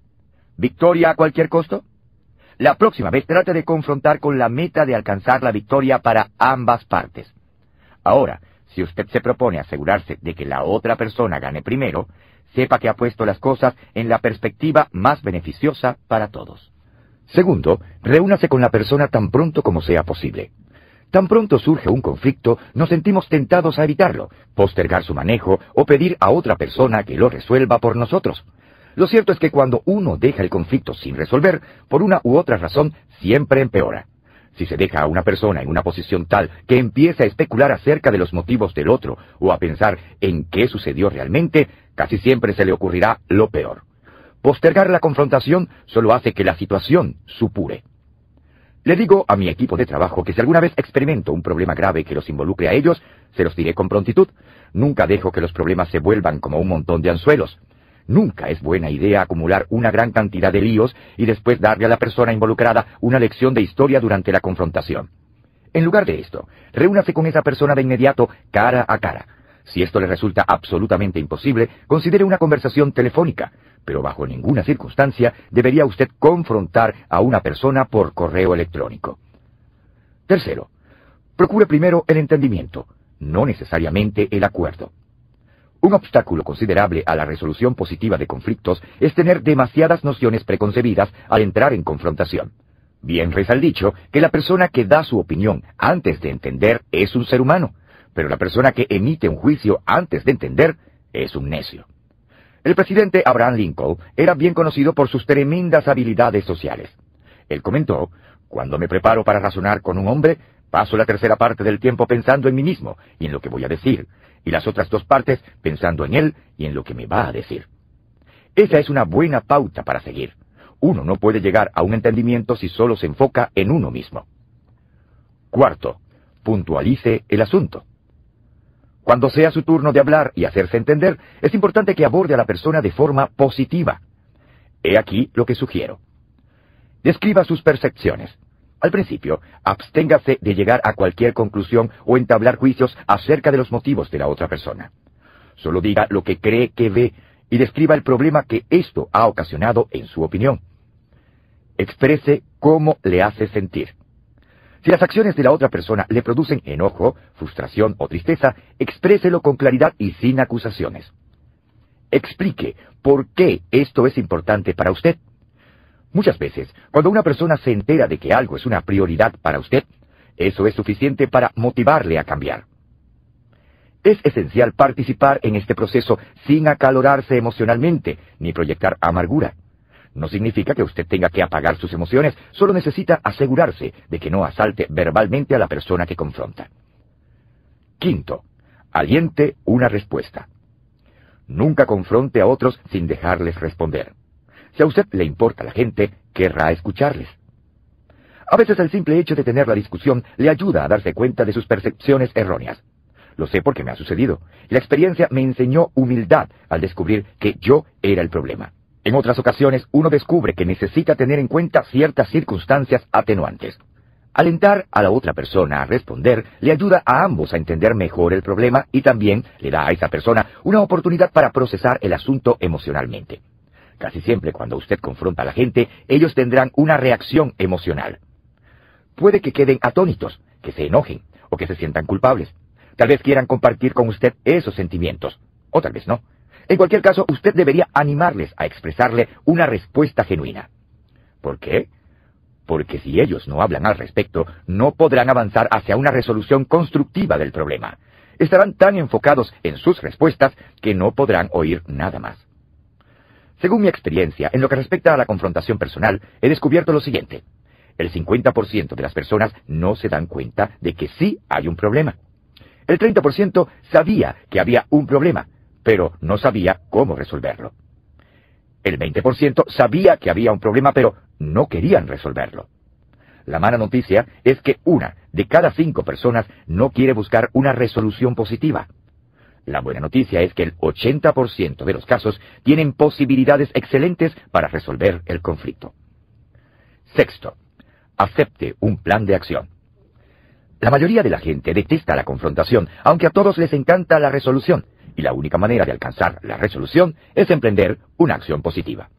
¿Victoria a cualquier costo? La próxima vez trate de confrontar con la meta de alcanzar la victoria para ambas partes. Ahora, si usted se propone asegurarse de que la otra persona gane primero, sepa que ha puesto las cosas en la perspectiva más beneficiosa para todos. Segundo, reúnase con la persona tan pronto como sea posible. Tan pronto surge un conflicto, nos sentimos tentados a evitarlo, postergar su manejo o pedir a otra persona que lo resuelva por nosotros. Lo cierto es que cuando uno deja el conflicto sin resolver, por una u otra razón, siempre empeora. Si se deja a una persona en una posición tal que empieza a especular acerca de los motivos del otro o a pensar en qué sucedió realmente, casi siempre se le ocurrirá lo peor. Postergar la confrontación solo hace que la situación supure. Le digo a mi equipo de trabajo que si alguna vez experimento un problema grave que los involucre a ellos, se los diré con prontitud. Nunca dejo que los problemas se vuelvan como un montón de anzuelos. Nunca es buena idea acumular una gran cantidad de líos y después darle a la persona involucrada una lección de historia durante la confrontación. En lugar de esto, reúnase con esa persona de inmediato cara a cara. Si esto le resulta absolutamente imposible, considere una conversación telefónica, pero bajo ninguna circunstancia debería usted confrontar a una persona por correo electrónico. Tercero, procure primero el entendimiento, no necesariamente el acuerdo. Un obstáculo considerable a la resolución positiva de conflictos es tener demasiadas nociones preconcebidas al entrar en confrontación. Bien reza el dicho que la persona que da su opinión antes de entender es un ser humano, pero la persona que emite un juicio antes de entender es un necio. El presidente Abraham Lincoln era bien conocido por sus tremendas habilidades sociales. Él comentó, «Cuando me preparo para razonar con un hombre, paso la tercera parte del tiempo pensando en mí mismo y en lo que voy a decir, y las otras dos partes pensando en él y en lo que me va a decir». Esa es una buena pauta para seguir. Uno no puede llegar a un entendimiento si solo se enfoca en uno mismo. Cuarto, puntualice el asunto. Cuando sea su turno de hablar y hacerse entender, es importante que aborde a la persona de forma positiva. He aquí lo que sugiero. Describa sus percepciones. Al principio, absténgase de llegar a cualquier conclusión o entablar juicios acerca de los motivos de la otra persona. Solo diga lo que cree que ve y describa el problema que esto ha ocasionado en su opinión. Exprese cómo le hace sentir. Si las acciones de la otra persona le producen enojo, frustración o tristeza, expréselo con claridad y sin acusaciones. Explique por qué esto es importante para usted. Muchas veces, cuando una persona se entera de que algo es una prioridad para usted, eso es suficiente para motivarle a cambiar. Es esencial participar en este proceso sin acalorarse emocionalmente ni proyectar amargura. No significa que usted tenga que apagar sus emociones, solo necesita asegurarse de que no asalte verbalmente a la persona que confronta. Quinto, aliente una respuesta. Nunca confronte a otros sin dejarles responder. Si a usted le importa la gente, querrá escucharles. A veces el simple hecho de tener la discusión le ayuda a darse cuenta de sus percepciones erróneas. Lo sé porque me ha sucedido, y la experiencia me enseñó humildad al descubrir que yo era el problema. En otras ocasiones uno descubre que necesita tener en cuenta ciertas circunstancias atenuantes. Alentar a la otra persona a responder le ayuda a ambos a entender mejor el problema y también le da a esa persona una oportunidad para procesar el asunto emocionalmente. Casi siempre cuando usted confronta a la gente, ellos tendrán una reacción emocional. Puede que queden atónitos, que se enojen o que se sientan culpables. Tal vez quieran compartir con usted esos sentimientos, o tal vez no. En cualquier caso, usted debería animarles a expresarle una respuesta genuina. ¿Por qué? Porque si ellos no hablan al respecto, no podrán avanzar hacia una resolución constructiva del problema. Estarán tan enfocados en sus respuestas que no podrán oír nada más. Según mi experiencia, en lo que respecta a la confrontación personal, he descubierto lo siguiente. El cincuenta por ciento de las personas no se dan cuenta de que sí hay un problema. El treinta por ciento sabía que había un problema, pero no sabía cómo resolverlo. El veinte por ciento sabía que había un problema, pero no querían resolverlo. La mala noticia es que una de cada cinco personas no quiere buscar una resolución positiva. La buena noticia es que el ochenta por ciento de los casos tienen posibilidades excelentes para resolver el conflicto. Sexto, acepte un plan de acción. La mayoría de la gente detesta la confrontación, aunque a todos les encanta la resolución, y la única manera de alcanzar la resolución es emprender una acción positiva.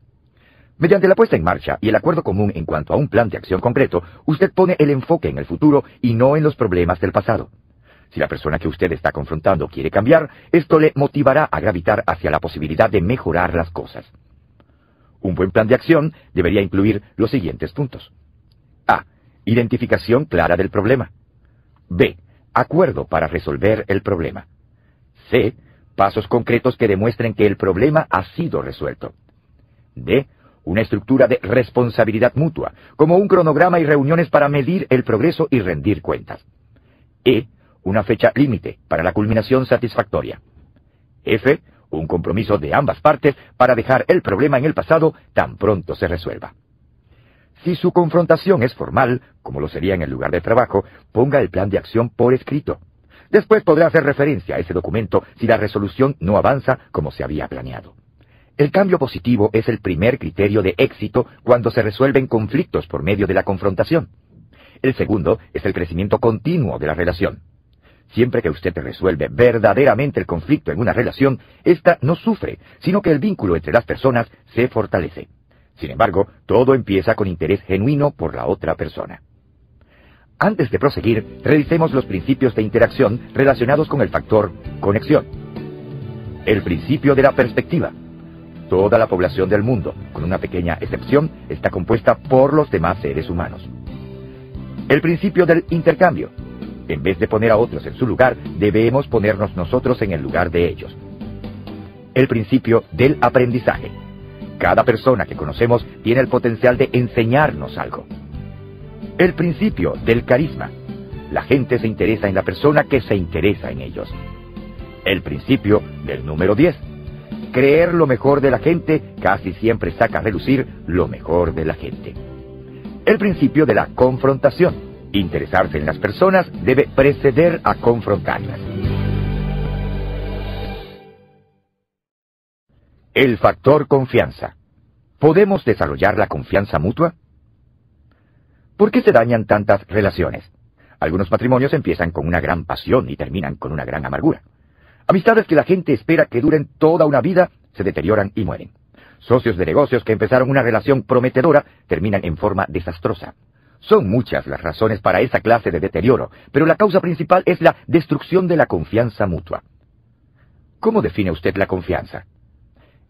Mediante la puesta en marcha y el acuerdo común en cuanto a un plan de acción concreto, usted pone el enfoque en el futuro y no en los problemas del pasado. Si la persona que usted está confrontando quiere cambiar, esto le motivará a gravitar hacia la posibilidad de mejorar las cosas. Un buen plan de acción debería incluir los siguientes puntos. A. Identificación clara del problema. B. Acuerdo para resolver el problema. C. Pasos concretos que demuestren que el problema ha sido resuelto. D. Una estructura de responsabilidad mutua, como un cronograma y reuniones para medir el progreso y rendir cuentas. E. Una fecha límite para la culminación satisfactoria. F. Un compromiso de ambas partes para dejar el problema en el pasado tan pronto se resuelva. Si su confrontación es formal, como lo sería en el lugar de trabajo, ponga el plan de acción por escrito. Después podrá hacer referencia a ese documento si la resolución no avanza como se había planeado. El cambio positivo es el primer criterio de éxito cuando se resuelven conflictos por medio de la confrontación. El segundo es el crecimiento continuo de la relación. Siempre que usted resuelve verdaderamente el conflicto en una relación, ésta no sufre, sino que el vínculo entre las personas se fortalece. Sin embargo, todo empieza con interés genuino por la otra persona. Antes de proseguir, revisemos los principios de interacción relacionados con el factor conexión. El principio de la perspectiva. Toda la población del mundo, con una pequeña excepción, está compuesta por los demás seres humanos. El principio del intercambio. En vez de poner a otros en su lugar, debemos ponernos nosotros en el lugar de ellos. El principio del aprendizaje. Cada persona que conocemos tiene el potencial de enseñarnos algo. El principio del carisma. La gente se interesa en la persona que se interesa en ellos. El principio del número diez. Creer lo mejor de la gente casi siempre saca a relucir lo mejor de la gente. El principio de la confrontación. Interesarse en las personas debe preceder a confrontarlas. El factor confianza. ¿Podemos desarrollar la confianza mutua? ¿Por qué se dañan tantas relaciones? Algunos matrimonios empiezan con una gran pasión y terminan con una gran amargura. Amistades que la gente espera que duren toda una vida se deterioran y mueren. Socios de negocios que empezaron una relación prometedora terminan en forma desastrosa. Son muchas las razones para esa clase de deterioro, pero la causa principal es la destrucción de la confianza mutua. ¿Cómo define usted la confianza?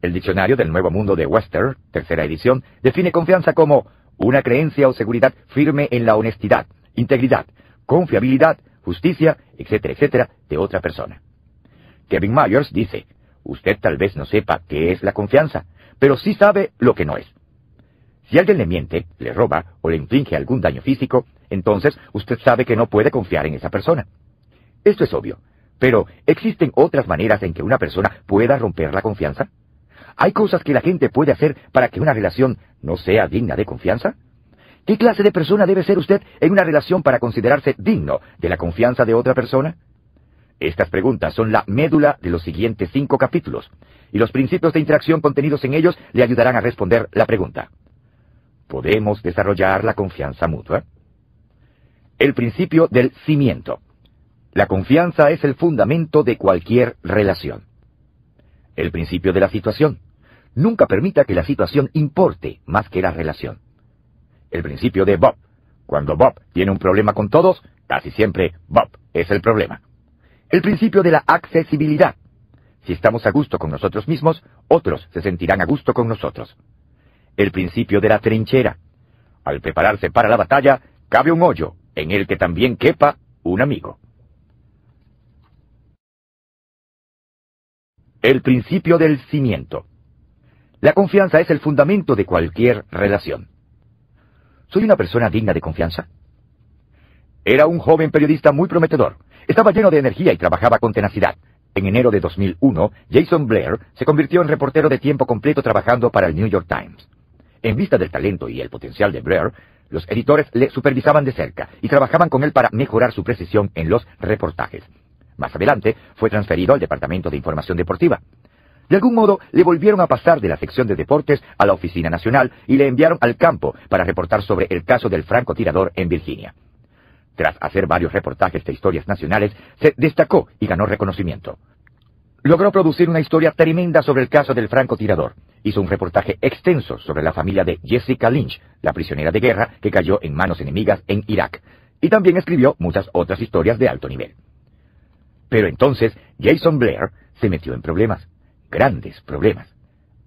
El Diccionario del Nuevo Mundo de Webster, tercera edición, define confianza como una creencia o seguridad firme en la honestidad, integridad, confiabilidad, justicia, etcétera, etcétera, de otra persona. Kevin Myers dice, usted tal vez no sepa qué es la confianza, pero sí sabe lo que no es. Si alguien le miente, le roba o le inflige algún daño físico, entonces usted sabe que no puede confiar en esa persona. Esto es obvio, pero ¿existen otras maneras en que una persona pueda romper la confianza? ¿Hay cosas que la gente puede hacer para que una relación no sea digna de confianza? ¿Qué clase de persona debe ser usted en una relación para considerarse digno de la confianza de otra persona? Estas preguntas son la médula de los siguientes cinco capítulos, y los principios de interacción contenidos en ellos le ayudarán a responder la pregunta. ¿Podemos desarrollar la confianza mutua? El principio del cimiento. La confianza es el fundamento de cualquier relación. El principio de la situación. Nunca permita que la situación importe más que la relación. El principio de Bob. Cuando Bob tiene un problema con todos, casi siempre Bob es el problema. El principio de la accesibilidad. Si estamos a gusto con nosotros mismos, otros se sentirán a gusto con nosotros. El principio de la trinchera. Al prepararse para la batalla, cabe un hoyo en el que también quepa un amigo. El principio del cimiento. La confianza es el fundamento de cualquier relación. ¿Soy una persona digna de confianza? Era un joven periodista muy prometedor. Estaba lleno de energía y trabajaba con tenacidad. En enero de dos mil uno, Jason Blair se convirtió en reportero de tiempo completo trabajando para el New York Times. En vista del talento y el potencial de Blair, los editores le supervisaban de cerca y trabajaban con él para mejorar su precisión en los reportajes. Más adelante, fue transferido al Departamento de Información Deportiva. De algún modo, le volvieron a pasar de la sección de deportes a la Oficina Nacional y le enviaron al campo para reportar sobre el caso del francotirador en Virginia. Tras hacer varios reportajes de historias nacionales, se destacó y ganó reconocimiento. Logró producir una historia tremenda sobre el caso del francotirador. Hizo un reportaje extenso sobre la familia de Jessica Lynch, la prisionera de guerra que cayó en manos enemigas en Irak. Y también escribió muchas otras historias de alto nivel. Pero entonces, Jason Blair se metió en problemas. Grandes problemas.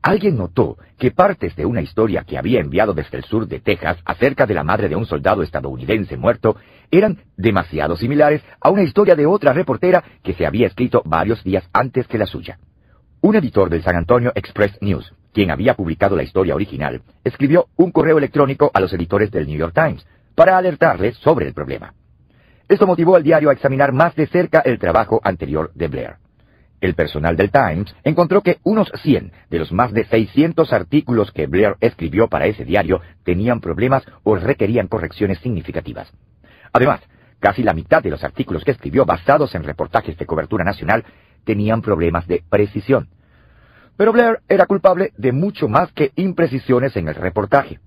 Alguien notó que partes de una historia que había enviado desde el sur de Texas acerca de la madre de un soldado estadounidense muerto eran demasiado similares a una historia de otra reportera que se había escrito varios días antes que la suya. Un editor del San Antonio Express News, quien había publicado la historia original, escribió un correo electrónico a los editores del New York Times para alertarles sobre el problema. Esto motivó al diario a examinar más de cerca el trabajo anterior de Blair. El personal del Times encontró que unos cien de los más de seiscientos artículos que Blair escribió para ese diario tenían problemas o requerían correcciones significativas. Además, casi la mitad de los artículos que escribió basados en reportajes de cobertura nacional tenían problemas de precisión. Pero Blair era culpable de mucho más que imprecisiones en el reportaje.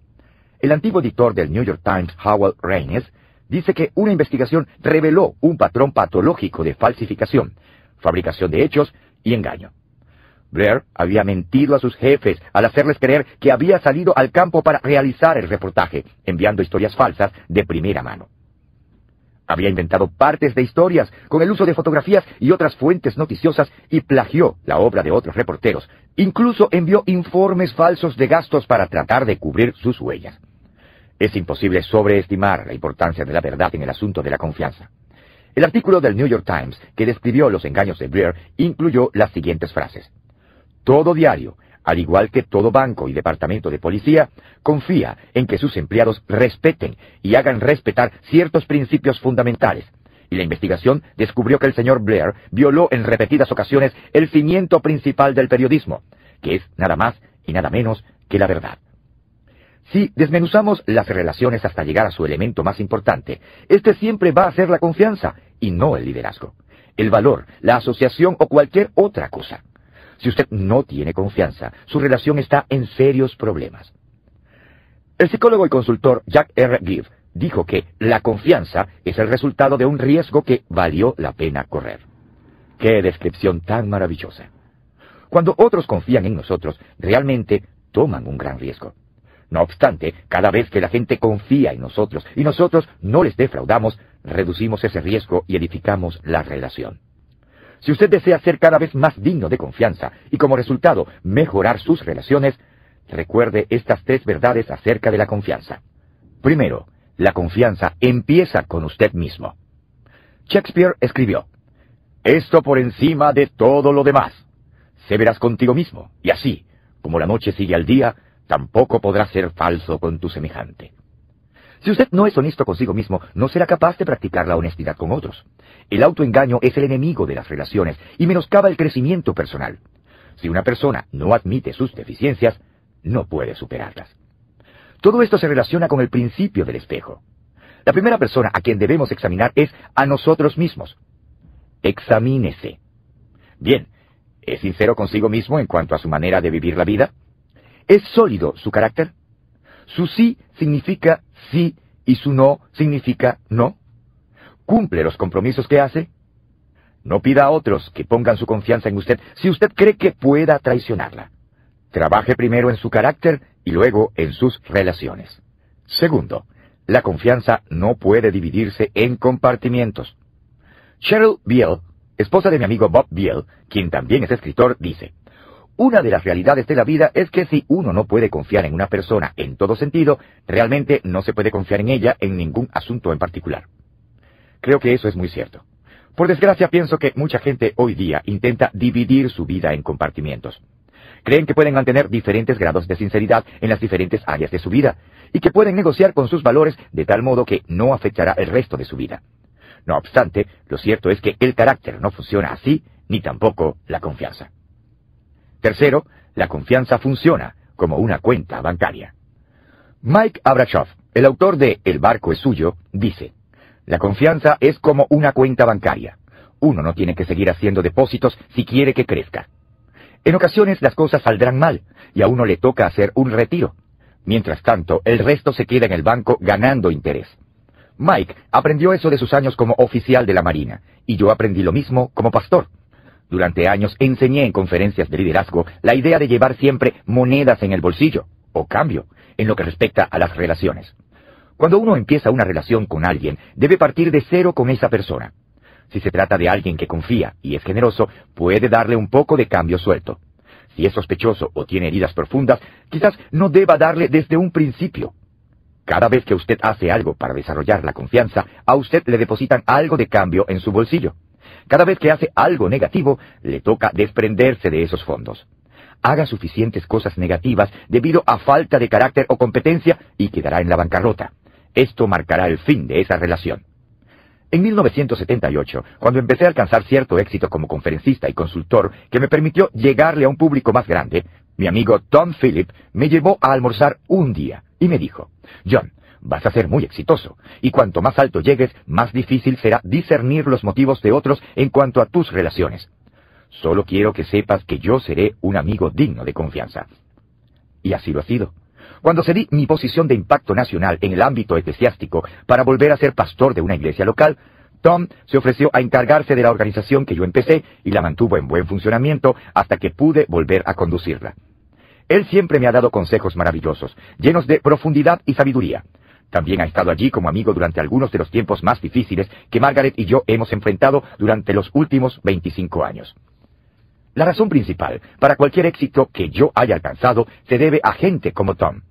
El antiguo editor del New York Times, Howell Reines, dice que una investigación reveló un patrón patológico de falsificación, fabricación de hechos y engaño. Blair había mentido a sus jefes al hacerles creer que había salido al campo para realizar el reportaje, enviando historias falsas de primera mano. Había inventado partes de historias con el uso de fotografías y otras fuentes noticiosas y plagió la obra de otros reporteros. Incluso envió informes falsos de gastos para tratar de cubrir sus huellas. Es imposible sobreestimar la importancia de la verdad en el asunto de la confianza. El artículo del New York Times que describió los engaños de Blair incluyó las siguientes frases. Todo diario, al igual que todo banco y departamento de policía, confía en que sus empleados respeten y hagan respetar ciertos principios fundamentales. Y la investigación descubrió que el señor Blair violó en repetidas ocasiones el cimiento principal del periodismo, que es nada más y nada menos que la verdad. Si desmenuzamos las relaciones hasta llegar a su elemento más importante, este siempre va a ser la confianza y no el liderazgo, el valor, la asociación o cualquier otra cosa. Si usted no tiene confianza, su relación está en serios problemas. El psicólogo y consultor Jack R. Gibb dijo que la confianza es el resultado de un riesgo que valió la pena correr. ¡Qué descripción tan maravillosa! Cuando otros confían en nosotros, realmente toman un gran riesgo. No obstante, cada vez que la gente confía en nosotros y nosotros no les defraudamos, reducimos ese riesgo y edificamos la relación. Si usted desea ser cada vez más digno de confianza y como resultado mejorar sus relaciones, recuerde estas tres verdades acerca de la confianza. Primero, la confianza empieza con usted mismo. Shakespeare escribió, «Esto por encima de todo lo demás. Sé veraz contigo mismo, y así, como la noche sigue al día, tampoco podrás ser falso con tu semejante». Si usted no es honesto consigo mismo, no será capaz de practicar la honestidad con otros. El autoengaño es el enemigo de las relaciones y menoscaba el crecimiento personal. Si una persona no admite sus deficiencias, no puede superarlas. Todo esto se relaciona con el principio del espejo. La primera persona a quien debemos examinar es a nosotros mismos. Examínese. Bien, ¿es sincero consigo mismo en cuanto a su manera de vivir la vida? ¿Es sólido su carácter? ¿Su sí significa sí y su no significa no? ¿Cumple los compromisos que hace? No pida a otros que pongan su confianza en usted si usted cree que pueda traicionarla. Trabaje primero en su carácter y luego en sus relaciones. Segundo, la confianza no puede dividirse en compartimientos. Cheryl Beale, esposa de mi amigo Bob Beale, quien también es escritor, dice: una de las realidades de la vida es que si uno no puede confiar en una persona en todo sentido, realmente no se puede confiar en ella en ningún asunto en particular. Creo que eso es muy cierto. Por desgracia, pienso que mucha gente hoy día intenta dividir su vida en compartimientos. Creen que pueden mantener diferentes grados de sinceridad en las diferentes áreas de su vida y que pueden negociar con sus valores de tal modo que no afectará el resto de su vida. No obstante, lo cierto es que el carácter no funciona así, ni tampoco la confianza. Tercero, la confianza funciona como una cuenta bancaria. Mike Abrachoff, el autor de El barco es suyo, dice: la confianza es como una cuenta bancaria. Uno no tiene que seguir haciendo depósitos si quiere que crezca. En ocasiones las cosas saldrán mal y a uno le toca hacer un retiro. Mientras tanto, el resto se queda en el banco ganando interés. Mike aprendió eso de sus años como oficial de la Marina, y yo aprendí lo mismo como pastor. Durante años enseñé en conferencias de liderazgo la idea de llevar siempre monedas en el bolsillo, o cambio, en lo que respecta a las relaciones. Cuando uno empieza una relación con alguien, debe partir de cero con esa persona. Si se trata de alguien que confía y es generoso, puede darle un poco de cambio suelto. Si es sospechoso o tiene heridas profundas, quizás no deba darle desde un principio. Cada vez que usted hace algo para desarrollar la confianza, a usted le depositan algo de cambio en su bolsillo. Cada vez que hace algo negativo, le toca desprenderse de esos fondos. Haga suficientes cosas negativas debido a falta de carácter o competencia y quedará en la bancarrota. Esto marcará el fin de esa relación. En mil novecientos setenta y ocho, cuando empecé a alcanzar cierto éxito como conferencista y consultor que me permitió llegarle a un público más grande, mi amigo Tom Phillip me llevó a almorzar un día y me dijo: John, vas a ser muy exitoso, y cuanto más alto llegues, más difícil será discernir los motivos de otros en cuanto a tus relaciones. Solo quiero que sepas que yo seré un amigo digno de confianza. Y así lo ha sido. Cuando cedí mi posición de impacto nacional en el ámbito eclesiástico para volver a ser pastor de una iglesia local, Tom se ofreció a encargarse de la organización que yo empecé y la mantuvo en buen funcionamiento hasta que pude volver a conducirla. Él siempre me ha dado consejos maravillosos, llenos de profundidad y sabiduría. También ha estado allí como amigo durante algunos de los tiempos más difíciles que Margaret y yo hemos enfrentado durante los últimos veinticinco años. La razón principal para cualquier éxito que yo haya alcanzado se debe a gente como Tom.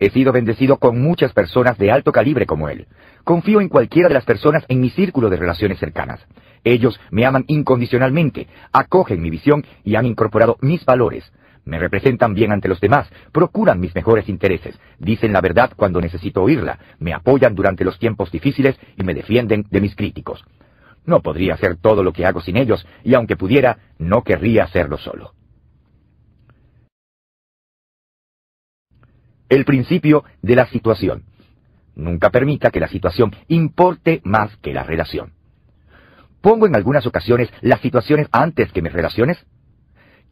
He sido bendecido con muchas personas de alto calibre como él. Confío en cualquiera de las personas en mi círculo de relaciones cercanas. Ellos me aman incondicionalmente, acogen mi visión y han incorporado mis valores. Me representan bien ante los demás, procuran mis mejores intereses, dicen la verdad cuando necesito oírla, me apoyan durante los tiempos difíciles y me defienden de mis críticos. No podría hacer todo lo que hago sin ellos, y aunque pudiera, no querría hacerlo solo. El principio de la situación. Nunca permita que la situación importe más que la relación. ¿Pongo en algunas ocasiones las situaciones antes que mis relaciones?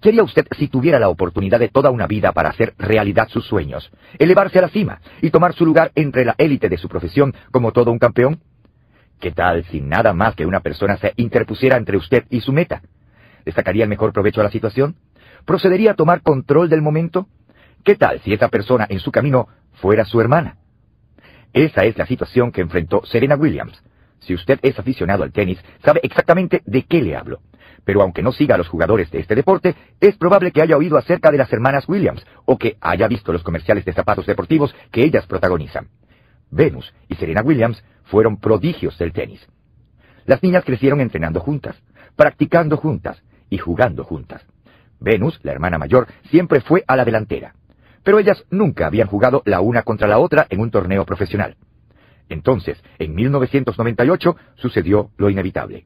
¿Qué haría usted si tuviera la oportunidad de toda una vida para hacer realidad sus sueños, elevarse a la cima y tomar su lugar entre la élite de su profesión como todo un campeón? ¿Qué tal si nada más que una persona se interpusiera entre usted y su meta? ¿Le sacaría el mejor provecho a la situación? ¿Procedería a tomar control del momento? ¿Qué tal si esa persona en su camino fuera su hermana? Esa es la situación que enfrentó Serena Williams. Si usted es aficionado al tenis, sabe exactamente de qué le hablo. Pero aunque no siga a los jugadores de este deporte, es probable que haya oído acerca de las hermanas Williams o que haya visto los comerciales de zapatos deportivos que ellas protagonizan. Venus y Serena Williams fueron prodigios del tenis. Las niñas crecieron entrenando juntas, practicando juntas y jugando juntas. Venus, la hermana mayor, siempre fue a la delantera, pero ellas nunca habían jugado la una contra la otra en un torneo profesional. Entonces, en mil novecientos noventa y ocho, sucedió lo inevitable.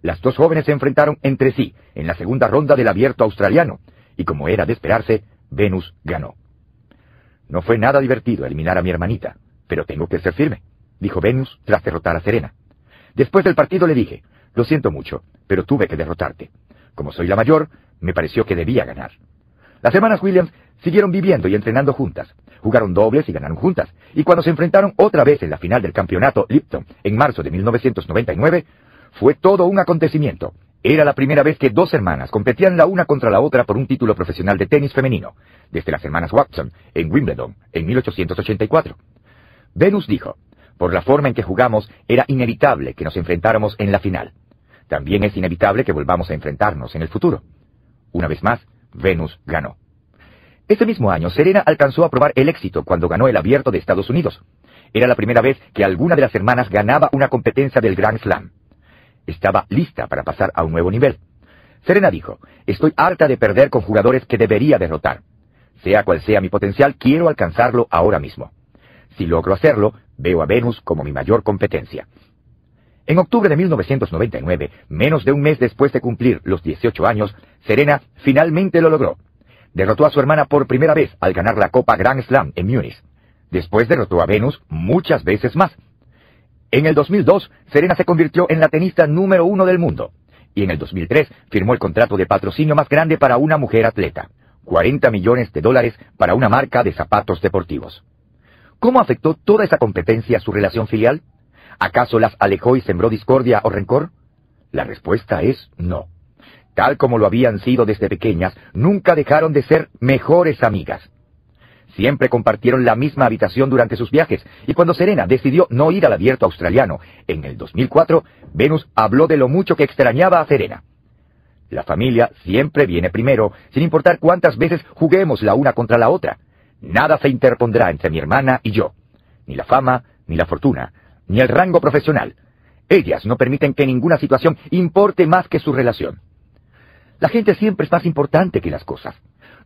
Las dos jóvenes se enfrentaron entre sí en la segunda ronda del Abierto Australiano, y como era de esperarse, Venus ganó. No fue nada divertido eliminar a mi hermanita, pero tengo que ser firme, dijo Venus tras derrotar a Serena. Después del partido le dije, lo siento mucho, pero tuve que derrotarte. Como soy la mayor, me pareció que debía ganar. Las hermanas Williams siguieron viviendo y entrenando juntas, jugaron dobles y ganaron juntas, y cuando se enfrentaron otra vez en la final del campeonato Lipton en marzo de mil novecientos noventa y nueve, fue todo un acontecimiento. Era la primera vez que dos hermanas competían la una contra la otra por un título profesional de tenis femenino, desde las hermanas Watson en Wimbledon en mil ochocientos ochenta y cuatro. Venus dijo, por la forma en que jugamos, era inevitable que nos enfrentáramos en la final. También es inevitable que volvamos a enfrentarnos en el futuro. Una vez más, Venus ganó. Ese mismo año, Serena alcanzó a probar el éxito cuando ganó el Abierto de Estados Unidos. Era la primera vez que alguna de las hermanas ganaba una competencia del Grand Slam. Estaba lista para pasar a un nuevo nivel. Serena dijo, estoy harta de perder con jugadores que debería derrotar. Sea cual sea mi potencial, quiero alcanzarlo ahora mismo. Si logro hacerlo, veo a Venus como mi mayor competencia. En octubre de mil novecientos noventa y nueve, menos de un mes después de cumplir los dieciocho años, Serena finalmente lo logró. Derrotó a su hermana por primera vez al ganar la Copa Grand Slam en Múnich. Después derrotó a Venus muchas veces más. En el dos mil dos, Serena se convirtió en la tenista número uno del mundo. Y en el dos mil tres, firmó el contrato de patrocinio más grande para una mujer atleta. cuarenta millones de dólares para una marca de zapatos deportivos. ¿Cómo afectó toda esa competencia a su relación filial? ¿Acaso las alejó y sembró discordia o rencor? La respuesta es no. Tal como lo habían sido desde pequeñas, nunca dejaron de ser mejores amigas. Siempre compartieron la misma habitación durante sus viajes, y cuando Serena decidió no ir al Abierto Australiano en el dos mil cuatro, Venus habló de lo mucho que extrañaba a Serena. La familia siempre viene primero, sin importar cuántas veces juguemos la una contra la otra. Nada se interpondrá entre mi hermana y yo. Ni la fama, ni la fortuna, ni el rango profesional. Ellas no permiten que ninguna situación importe más que su relación. La gente siempre es más importante que las cosas.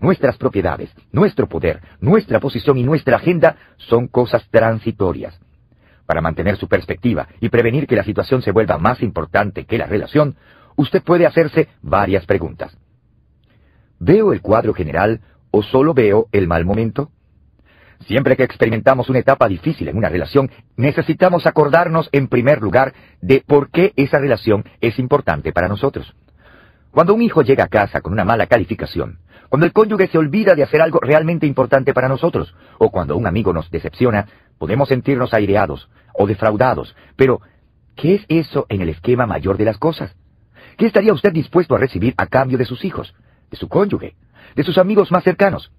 Nuestras propiedades, nuestro poder, nuestra posición y nuestra agenda son cosas transitorias. Para mantener su perspectiva y prevenir que la situación se vuelva más importante que la relación, usted puede hacerse varias preguntas. ¿Veo el cuadro general o solo veo el mal momento? Siempre que experimentamos una etapa difícil en una relación, necesitamos acordarnos en primer lugar de por qué esa relación es importante para nosotros. Cuando un hijo llega a casa con una mala calificación, cuando el cónyuge se olvida de hacer algo realmente importante para nosotros, o cuando un amigo nos decepciona, podemos sentirnos aireados o defraudados. Pero, ¿qué es eso en el esquema mayor de las cosas? ¿Qué estaría usted dispuesto a recibir a cambio de sus hijos, de su cónyuge, de sus amigos más cercanos?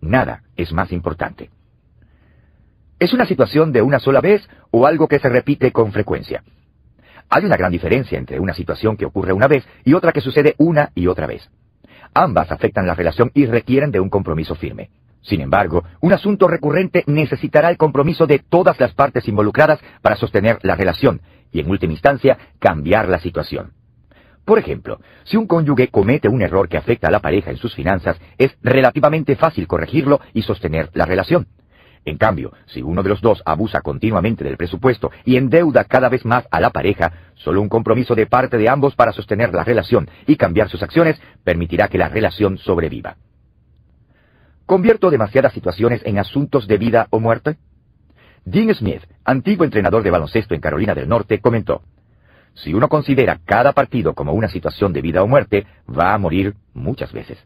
Nada es más importante. ¿Es una situación de una sola vez o algo que se repite con frecuencia? Hay una gran diferencia entre una situación que ocurre una vez y otra que sucede una y otra vez. Ambas afectan la relación y requieren de un compromiso firme. Sin embargo, un asunto recurrente necesitará el compromiso de todas las partes involucradas para sostener la relación y, en última instancia, cambiar la situación. Por ejemplo, si un cónyuge comete un error que afecta a la pareja en sus finanzas, es relativamente fácil corregirlo y sostener la relación. En cambio, si uno de los dos abusa continuamente del presupuesto y endeuda cada vez más a la pareja, solo un compromiso de parte de ambos para sostener la relación y cambiar sus acciones permitirá que la relación sobreviva. ¿Convierto demasiadas situaciones en asuntos de vida o muerte? Dean Smith, antiguo entrenador de baloncesto en Carolina del Norte, comentó, si uno considera cada partido como una situación de vida o muerte, va a morir muchas veces.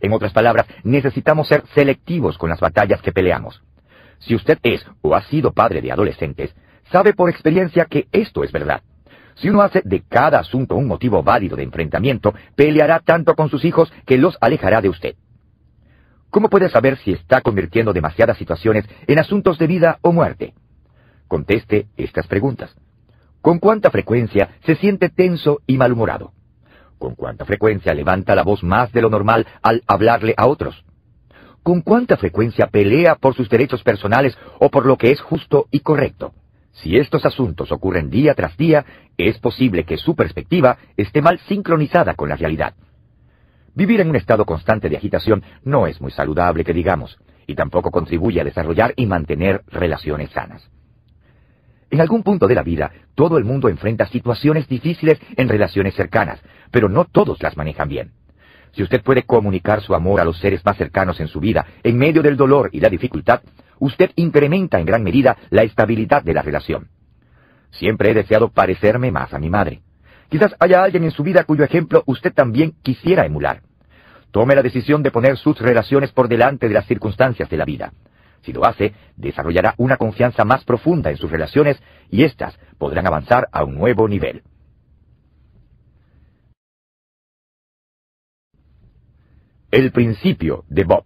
En otras palabras, necesitamos ser selectivos con las batallas que peleamos. Si usted es o ha sido padre de adolescentes, sabe por experiencia que esto es verdad. Si uno hace de cada asunto un motivo válido de enfrentamiento, peleará tanto con sus hijos que los alejará de usted. ¿Cómo puede saber si está convirtiendo demasiadas situaciones en asuntos de vida o muerte? Conteste estas preguntas. ¿Con cuánta frecuencia se siente tenso y malhumorado? ¿Con cuánta frecuencia levanta la voz más de lo normal al hablarle a otros? ¿Con cuánta frecuencia pelea por sus derechos personales o por lo que es justo y correcto? Si estos asuntos ocurren día tras día, es posible que su perspectiva esté mal sincronizada con la realidad. Vivir en un estado constante de agitación no es muy saludable, que digamos, y tampoco contribuye a desarrollar y mantener relaciones sanas. En algún punto de la vida, todo el mundo enfrenta situaciones difíciles en relaciones cercanas, pero no todos las manejan bien. Si usted puede comunicar su amor a los seres más cercanos en su vida, en medio del dolor y la dificultad, usted incrementa en gran medida la estabilidad de la relación. Siempre he deseado parecerme más a mi madre. Quizás haya alguien en su vida cuyo ejemplo usted también quisiera emular. Tome la decisión de poner sus relaciones por delante de las circunstancias de la vida. Si lo hace, desarrollará una confianza más profunda en sus relaciones y éstas podrán avanzar a un nuevo nivel. El principio de Bob.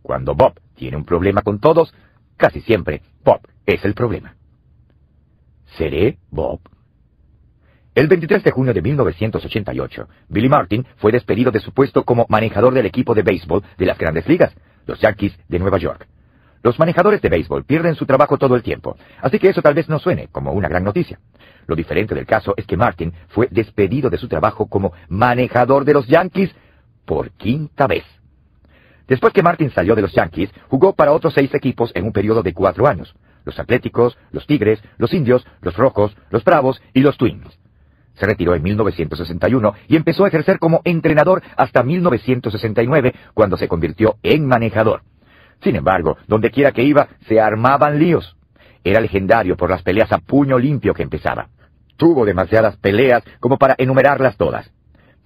Cuando Bob tiene un problema con todos, casi siempre Bob es el problema. ¿Seré Bob? El veintitrés de junio de mil novecientos ochenta y ocho, Billy Martin fue despedido de su puesto como manejador del equipo de béisbol de las Grandes Ligas, los Yankees de Nueva York. Los manejadores de béisbol pierden su trabajo todo el tiempo, así que eso tal vez no suene como una gran noticia. Lo diferente del caso es que Martin fue despedido de su trabajo como manejador de los Yankees por quinta vez. Después que Martin salió de los Yankees, jugó para otros seis equipos en un periodo de cuatro años. Los Atléticos, los Tigres, los Indios, los Rojos, los Bravos y los Twins. Se retiró en mil novecientos sesenta y uno y empezó a ejercer como entrenador hasta mil novecientos sesenta y nueve, cuando se convirtió en manejador. Sin embargo, dondequiera que iba, se armaban líos. Era legendario por las peleas a puño limpio que empezaba. Tuvo demasiadas peleas como para enumerarlas todas.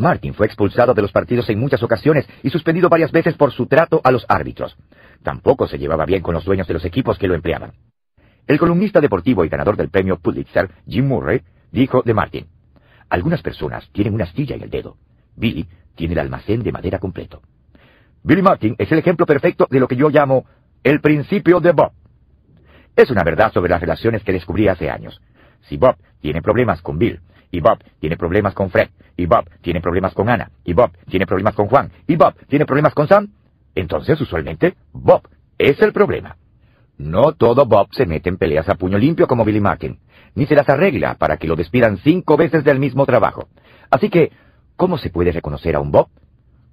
Martin fue expulsado de los partidos en muchas ocasiones y suspendido varias veces por su trato a los árbitros. Tampoco se llevaba bien con los dueños de los equipos que lo empleaban. El columnista deportivo y ganador del premio Pulitzer, Jim Murray, dijo de Martin: algunas personas tienen una astilla en el dedo. Billy tiene el almacén de madera completo. Billy Martin es el ejemplo perfecto de lo que yo llamo el principio de Bob. Es una verdad sobre las relaciones que descubrí hace años. Si Bob tiene problemas con Bill, y Bob tiene problemas con Fred, y Bob tiene problemas con Ana, y Bob tiene problemas con Juan, y Bob tiene problemas con Sam, entonces usualmente Bob es el problema. No todo Bob se mete en peleas a puño limpio como Billy Martin, ni se las arregla para que lo despidan cinco veces del mismo trabajo. Así que, ¿cómo se puede reconocer a un Bob?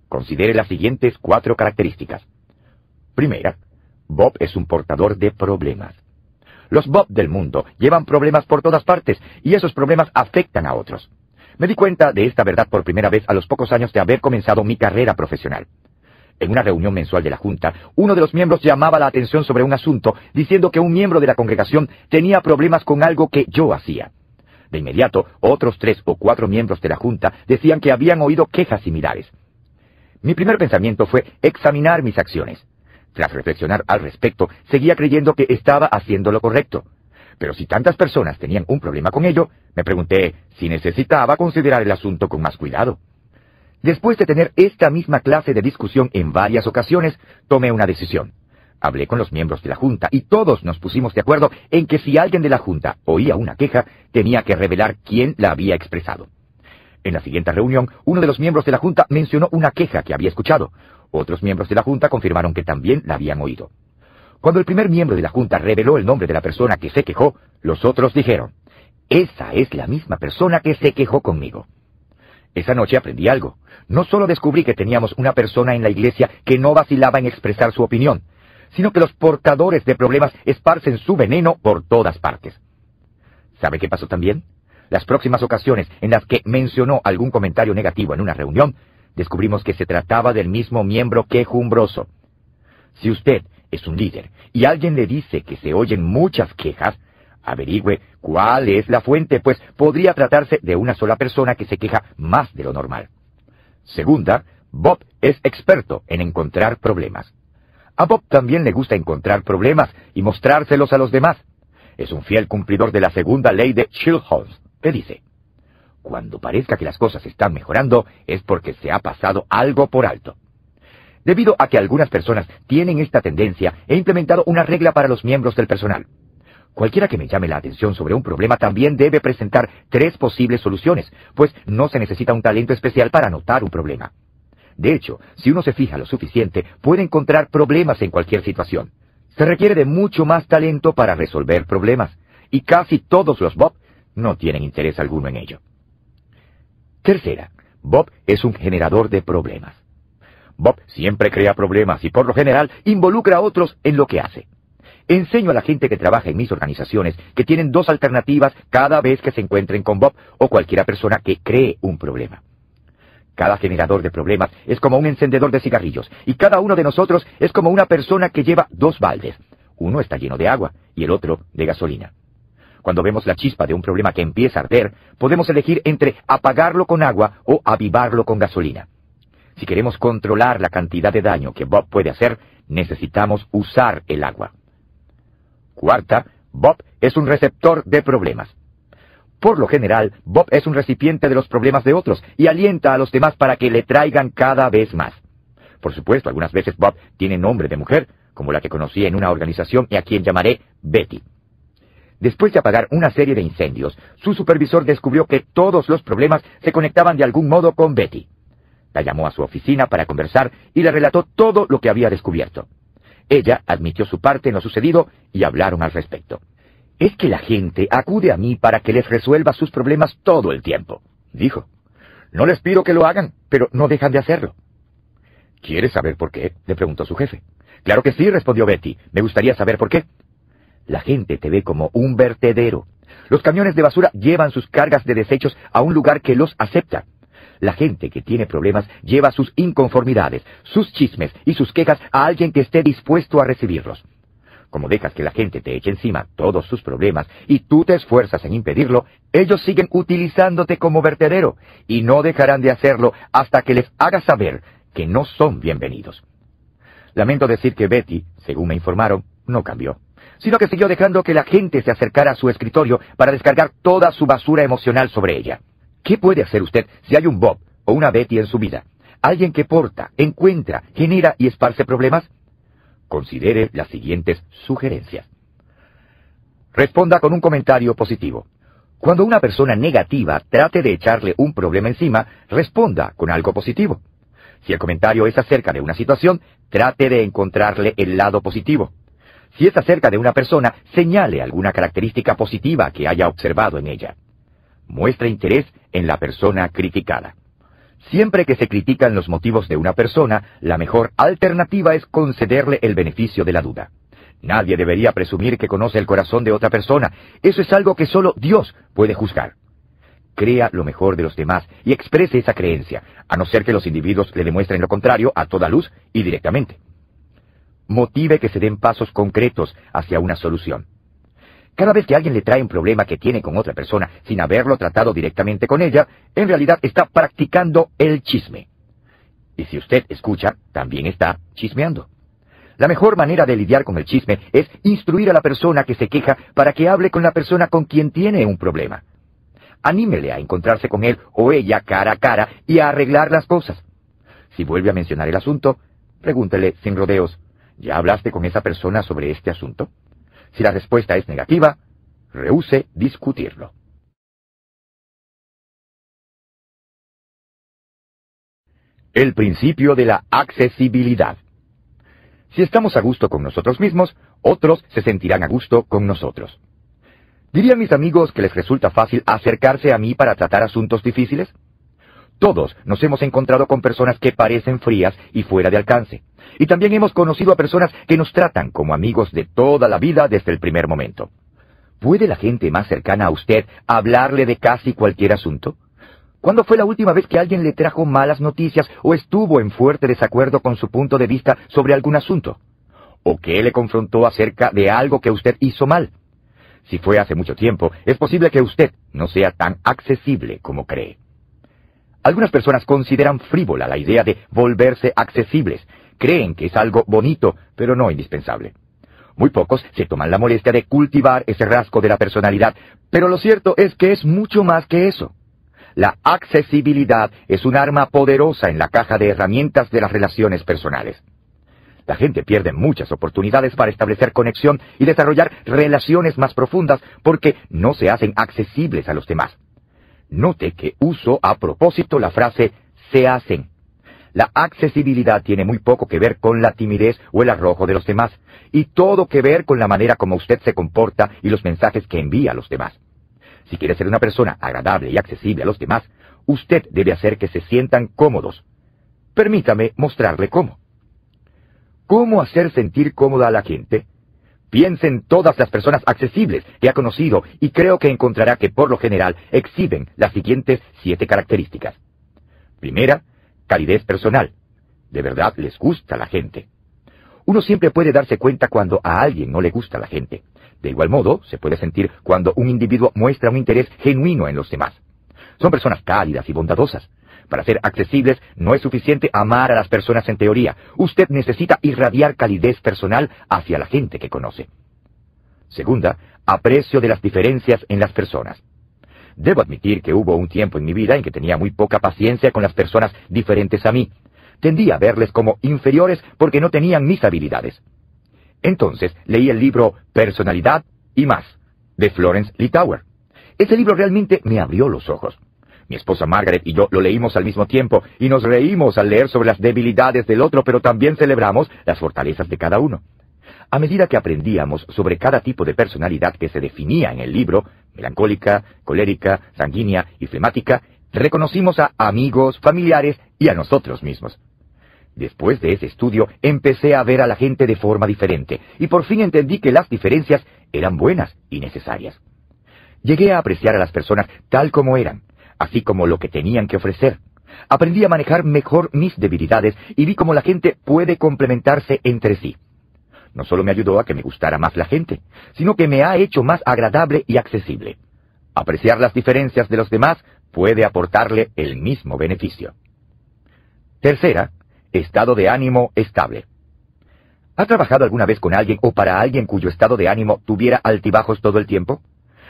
Considere las siguientes cuatro características. Primera, Bob es un portador de problemas. Los Bob del mundo llevan problemas por todas partes y esos problemas afectan a otros. Me di cuenta de esta verdad por primera vez a los pocos años de haber comenzado mi carrera profesional. En una reunión mensual de la Junta, uno de los miembros llamaba la atención sobre un asunto, diciendo que un miembro de la congregación tenía problemas con algo que yo hacía. De inmediato, otros tres o cuatro miembros de la Junta decían que habían oído quejas similares. Mi primer pensamiento fue examinar mis acciones. Tras reflexionar al respecto, seguía creyendo que estaba haciendo lo correcto. Pero si tantas personas tenían un problema con ello, me pregunté si necesitaba considerar el asunto con más cuidado. Después de tener esta misma clase de discusión en varias ocasiones, tomé una decisión. Hablé con los miembros de la Junta y todos nos pusimos de acuerdo en que si alguien de la Junta oía una queja, tenía que revelar quién la había expresado. En la siguiente reunión, uno de los miembros de la Junta mencionó una queja que había escuchado. Otros miembros de la Junta confirmaron que también la habían oído. Cuando el primer miembro de la Junta reveló el nombre de la persona que se quejó, los otros dijeron: «Esa es la misma persona que se quejó conmigo». Esa noche aprendí algo. No solo descubrí que teníamos una persona en la iglesia que no vacilaba en expresar su opinión, sino que los portadores de problemas esparcen su veneno por todas partes. ¿Sabe qué pasó también? Las próximas ocasiones en las que mencionó algún comentario negativo en una reunión, descubrimos que se trataba del mismo miembro quejumbroso. Si usted es un líder y alguien le dice que se oyen muchas quejas, averigüe cuál es la fuente, pues podría tratarse de una sola persona que se queja más de lo normal. Segunda, Bob es experto en encontrar problemas. A Bob también le gusta encontrar problemas y mostrárselos a los demás. Es un fiel cumplidor de la segunda ley de Chilhons, que dice: cuando parezca que las cosas están mejorando, es porque se ha pasado algo por alto. Debido a que algunas personas tienen esta tendencia, he implementado una regla para los miembros del personal. Cualquiera que me llame la atención sobre un problema también debe presentar tres posibles soluciones, pues no se necesita un talento especial para notar un problema. De hecho, si uno se fija lo suficiente, puede encontrar problemas en cualquier situación. Se requiere de mucho más talento para resolver problemas, y casi todos los Bob no tienen interés alguno en ello. Tercera, Bob es un generador de problemas. Bob siempre crea problemas y por lo general involucra a otros en lo que hace. Enseño a la gente que trabaja en mis organizaciones que tienen dos alternativas cada vez que se encuentren con Bob o cualquier persona que cree un problema. Cada generador de problemas es como un encendedor de cigarrillos, y cada uno de nosotros es como una persona que lleva dos baldes. Uno está lleno de agua y el otro de gasolina. Cuando vemos la chispa de un problema que empieza a arder, podemos elegir entre apagarlo con agua o avivarlo con gasolina. Si queremos controlar la cantidad de daño que Bob puede hacer, necesitamos usar el agua. Cuarta, Bob es un receptor de problemas. Por lo general, Bob es un recipiente de los problemas de otros y alienta a los demás para que le traigan cada vez más. Por supuesto, algunas veces Bob tiene nombre de mujer, como la que conocí en una organización y a quien llamaré Betty. Después de apagar una serie de incendios, su supervisor descubrió que todos los problemas se conectaban de algún modo con Betty. La llamó a su oficina para conversar y le relató todo lo que había descubierto. Ella admitió su parte en lo sucedido y hablaron al respecto. «Es que la gente acude a mí para que les resuelva sus problemas todo el tiempo», dijo. «No les pido que lo hagan, pero no dejan de hacerlo». «¿Quieres saber por qué?», le preguntó su jefe. «Claro que sí», respondió Betty. «Me gustaría saber por qué». «La gente te ve como un vertedero. Los camiones de basura llevan sus cargas de desechos a un lugar que los acepta. La gente que tiene problemas lleva sus inconformidades, sus chismes y sus quejas a alguien que esté dispuesto a recibirlos. Como dejas que la gente te eche encima todos sus problemas y tú te esfuerzas en impedirlo, ellos siguen utilizándote como vertedero y no dejarán de hacerlo hasta que les hagas saber que no son bienvenidos». Lamento decir que Betty, según me informaron, no cambió, sino que siguió dejando que la gente se acercara a su escritorio para descargar toda su basura emocional sobre ella. ¿Qué puede hacer usted si hay un Bob o una Betty en su vida? ¿Alguien que porta, encuentra, genera y esparce problemas? Considere las siguientes sugerencias. Responda con un comentario positivo. Cuando una persona negativa trate de echarle un problema encima, responda con algo positivo. Si el comentario es acerca de una situación, trate de encontrarle el lado positivo. Si es acerca de una persona, señale alguna característica positiva que haya observado en ella. Muestra interés en la persona criticada. Siempre que se critican los motivos de una persona, la mejor alternativa es concederle el beneficio de la duda. Nadie debería presumir que conoce el corazón de otra persona. Eso es algo que solo Dios puede juzgar. Crea lo mejor de los demás y exprese esa creencia, a no ser que los individuos le demuestren lo contrario a toda luz y directamente. Motive que se den pasos concretos hacia una solución. Cada vez que alguien le trae un problema que tiene con otra persona sin haberlo tratado directamente con ella, en realidad está practicando el chisme. Y si usted escucha, también está chismeando. La mejor manera de lidiar con el chisme es instruir a la persona que se queja para que hable con la persona con quien tiene un problema. Anímele a encontrarse con él o ella cara a cara y a arreglar las cosas. Si vuelve a mencionar el asunto, pregúntele sin rodeos, ¿ya hablaste con esa persona sobre este asunto? Si la respuesta es negativa, rehúse discutirlo. El principio de la accesibilidad. Si estamos a gusto con nosotros mismos, otros se sentirán a gusto con nosotros. ¿Dirían mis amigos que les resulta fácil acercarse a mí para tratar asuntos difíciles? Todos nos hemos encontrado con personas que parecen frías y fuera de alcance, y también hemos conocido a personas que nos tratan como amigos de toda la vida desde el primer momento. ¿Puede la gente más cercana a usted hablarle de casi cualquier asunto? ¿Cuándo fue la última vez que alguien le trajo malas noticias o estuvo en fuerte desacuerdo con su punto de vista sobre algún asunto? ¿O que le confrontó acerca de algo que usted hizo mal? Si fue hace mucho tiempo, es posible que usted no sea tan accesible como cree. Algunas personas consideran frívola la idea de volverse accesibles. Creen que es algo bonito, pero no indispensable. Muy pocos se toman la molestia de cultivar ese rasgo de la personalidad, pero lo cierto es que es mucho más que eso. La accesibilidad es un arma poderosa en la caja de herramientas de las relaciones personales. La gente pierde muchas oportunidades para establecer conexión y desarrollar relaciones más profundas porque no se hacen accesibles a los demás. Note que uso a propósito la frase «se hacen». La accesibilidad tiene muy poco que ver con la timidez o el arrojo de los demás, y todo que ver con la manera como usted se comporta y los mensajes que envía a los demás. Si quiere ser una persona agradable y accesible a los demás, usted debe hacer que se sientan cómodos. Permítame mostrarle cómo. ¿Cómo hacer sentir cómoda a la gente? Piense en todas las personas accesibles que ha conocido y creo que encontrará que por lo general exhiben las siguientes siete características. Primera, calidez personal. De verdad les gusta la gente. Uno siempre puede darse cuenta cuando a alguien no le gusta la gente. De igual modo, se puede sentir cuando un individuo muestra un interés genuino en los demás. Son personas cálidas y bondadosas. Para ser accesibles no es suficiente amar a las personas en teoría. Usted necesita irradiar calidez personal hacia la gente que conoce. Segunda, aprecio de las diferencias en las personas. Debo admitir que hubo un tiempo en mi vida en que tenía muy poca paciencia con las personas diferentes a mí. Tendía a verles como inferiores porque no tenían mis habilidades. Entonces leí el libro Personalidad y más, de Florence Litauer. Ese libro realmente me abrió los ojos. Mi esposa Margaret y yo lo leímos al mismo tiempo y nos reímos al leer sobre las debilidades del otro, pero también celebramos las fortalezas de cada uno. A medida que aprendíamos sobre cada tipo de personalidad que se definía en el libro, melancólica, colérica, sanguínea y flemática, reconocimos a amigos, familiares y a nosotros mismos. Después de ese estudio, empecé a ver a la gente de forma diferente y por fin entendí que las diferencias eran buenas y necesarias. Llegué a apreciar a las personas tal como eran, así como lo que tenían que ofrecer. Aprendí a manejar mejor mis debilidades y vi cómo la gente puede complementarse entre sí. No solo me ayudó a que me gustara más la gente, sino que me ha hecho más agradable y accesible. Apreciar las diferencias de los demás puede aportarle el mismo beneficio. Tercera, estado de ánimo estable. ¿Ha trabajado alguna vez con alguien o para alguien cuyo estado de ánimo tuviera altibajos todo el tiempo?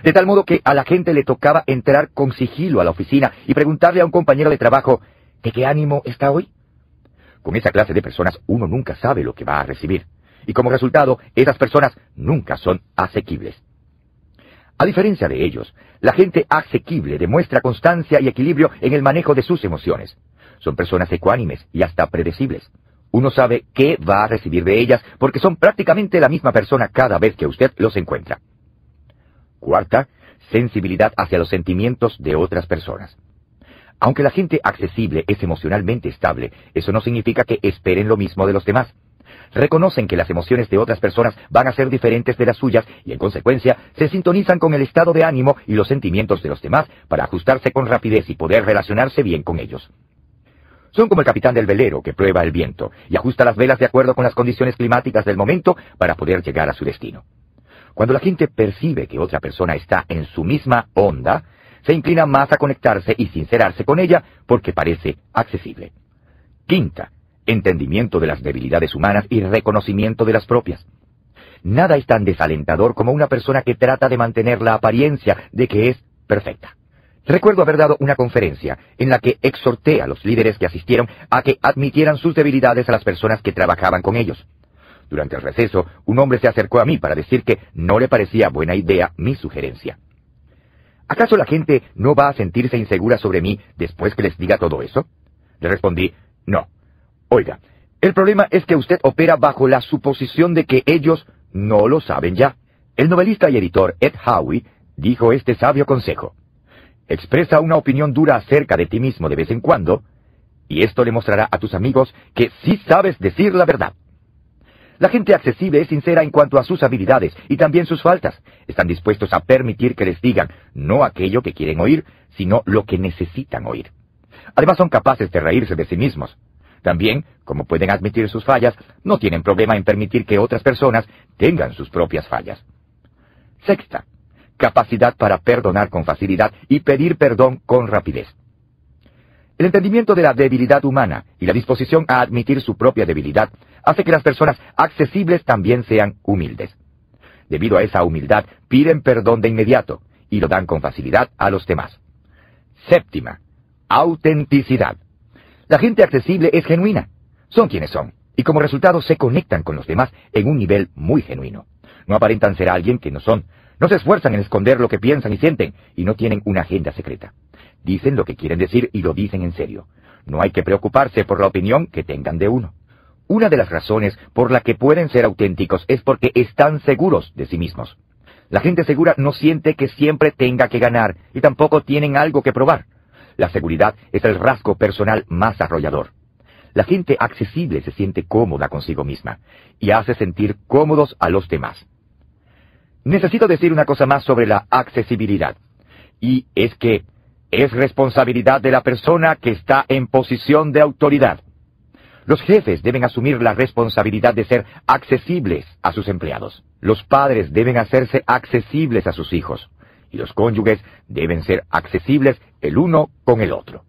De tal modo que a la gente le tocaba entrar con sigilo a la oficina y preguntarle a un compañero de trabajo, ¿de qué ánimo está hoy? Con esa clase de personas uno nunca sabe lo que va a recibir, y como resultado, esas personas nunca son asequibles. A diferencia de ellos, la gente asequible demuestra constancia y equilibrio en el manejo de sus emociones. Son personas ecuánimes y hasta predecibles. Uno sabe qué va a recibir de ellas porque son prácticamente la misma persona cada vez que usted los encuentra. Cuarta, sensibilidad hacia los sentimientos de otras personas. Aunque la gente accesible es emocionalmente estable, eso no significa que esperen lo mismo de los demás. Reconocen que las emociones de otras personas van a ser diferentes de las suyas y, en consecuencia, se sintonizan con el estado de ánimo y los sentimientos de los demás para ajustarse con rapidez y poder relacionarse bien con ellos. Son como el capitán del velero que prueba el viento y ajusta las velas de acuerdo con las condiciones climáticas del momento para poder llegar a su destino. Cuando la gente percibe que otra persona está en su misma onda, se inclina más a conectarse y sincerarse con ella porque parece accesible. Quinta, entendimiento de las debilidades humanas y reconocimiento de las propias. Nada es tan desalentador como una persona que trata de mantener la apariencia de que es perfecta. Recuerdo haber dado una conferencia en la que exhorté a los líderes que asistieron a que admitieran sus debilidades a las personas que trabajaban con ellos. Durante el receso, un hombre se acercó a mí para decir que no le parecía buena idea mi sugerencia. ¿Acaso la gente no va a sentirse insegura sobre mí después que les diga todo eso? Le respondí, no. Oiga, el problema es que usted opera bajo la suposición de que ellos no lo saben ya. El novelista y editor Ed Howey dijo este sabio consejo. Expresa una opinión dura acerca de ti mismo de vez en cuando, y esto le mostrará a tus amigos que sí sabes decir la verdad. La gente accesible es sincera en cuanto a sus habilidades y también sus faltas. Están dispuestos a permitir que les digan no aquello que quieren oír, sino lo que necesitan oír. Además son capaces de reírse de sí mismos. También, como pueden admitir sus fallas, no tienen problema en permitir que otras personas tengan sus propias fallas. Sexta, capacidad para perdonar con facilidad y pedir perdón con rapidez. El entendimiento de la debilidad humana y la disposición a admitir su propia debilidad hace que las personas accesibles también sean humildes. Debido a esa humildad, piden perdón de inmediato y lo dan con facilidad a los demás. Séptima, autenticidad. La gente accesible es genuina. Son quienes son, y como resultado se conectan con los demás en un nivel muy genuino. No aparentan ser alguien que no son. No se esfuerzan en esconder lo que piensan y sienten, y no tienen una agenda secreta. Dicen lo que quieren decir y lo dicen en serio. No hay que preocuparse por la opinión que tengan de uno. Una de las razones por la que pueden ser auténticos es porque están seguros de sí mismos. La gente segura no siente que siempre tenga que ganar, y tampoco tienen algo que probar. La seguridad es el rasgo personal más arrollador. La gente accesible se siente cómoda consigo misma y hace sentir cómodos a los demás. Necesito decir una cosa más sobre la accesibilidad, y es que es responsabilidad de la persona que está en posición de autoridad. Los jefes deben asumir la responsabilidad de ser accesibles a sus empleados. Los padres deben hacerse accesibles a sus hijos. Y los cónyuges deben ser accesibles el uno con el otro.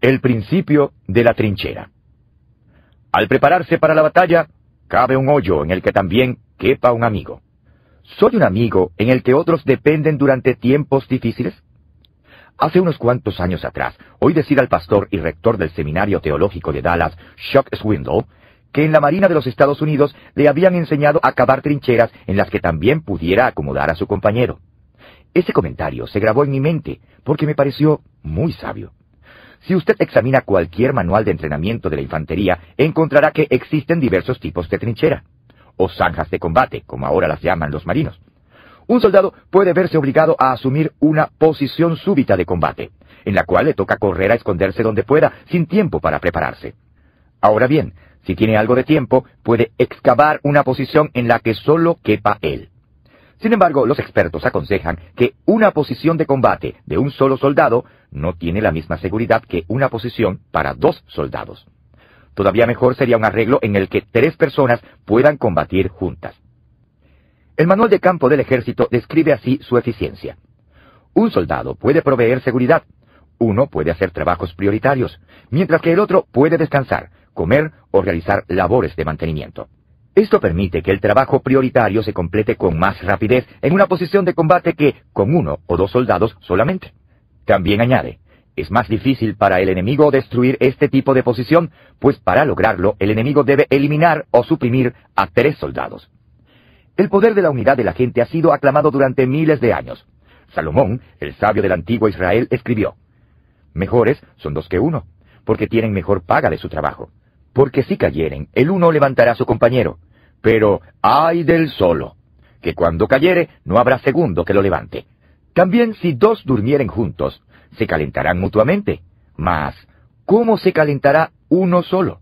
El principio de la trinchera. Al prepararse para la batalla, cabe un hoyo en el que también quepa un amigo. ¿Soy un amigo en el que otros dependen durante tiempos difíciles? Hace unos cuantos años atrás, oí decir al pastor y rector del Seminario Teológico de Dallas, Chuck Swindoll, que en la Marina de los Estados Unidos le habían enseñado a cavar trincheras en las que también pudiera acomodar a su compañero. Ese comentario se grabó en mi mente porque me pareció muy sabio. Si usted examina cualquier manual de entrenamiento de la infantería, encontrará que existen diversos tipos de trinchera, o zanjas de combate, como ahora las llaman los marinos. Un soldado puede verse obligado a asumir una posición súbita de combate, en la cual le toca correr a esconderse donde pueda, sin tiempo para prepararse. Ahora bien, si tiene algo de tiempo, puede excavar una posición en la que solo quepa él. Sin embargo, los expertos aconsejan que una posición de combate de un solo soldado no tiene la misma seguridad que una posición para dos soldados. Todavía mejor sería un arreglo en el que tres personas puedan combatir juntas. El manual de campo del ejército describe así su eficiencia. Un soldado puede proveer seguridad, uno puede hacer trabajos prioritarios, mientras que el otro puede descansar, comer o realizar labores de mantenimiento. Esto permite que el trabajo prioritario se complete con más rapidez en una posición de combate que con uno o dos soldados solamente. También añade, es más difícil para el enemigo destruir este tipo de posición, pues para lograrlo el enemigo debe eliminar o suprimir a tres soldados. El poder de la unidad de la gente ha sido aclamado durante miles de años. Salomón, el sabio del antiguo Israel, escribió, «Mejores son dos que uno, porque tienen mejor paga de su trabajo. Porque si cayeren, el uno levantará a su compañero, pero ¡ay del solo! Que cuando cayere, no habrá segundo que lo levante. También si dos durmieren juntos, se calentarán mutuamente. Mas, ¿cómo se calentará uno solo?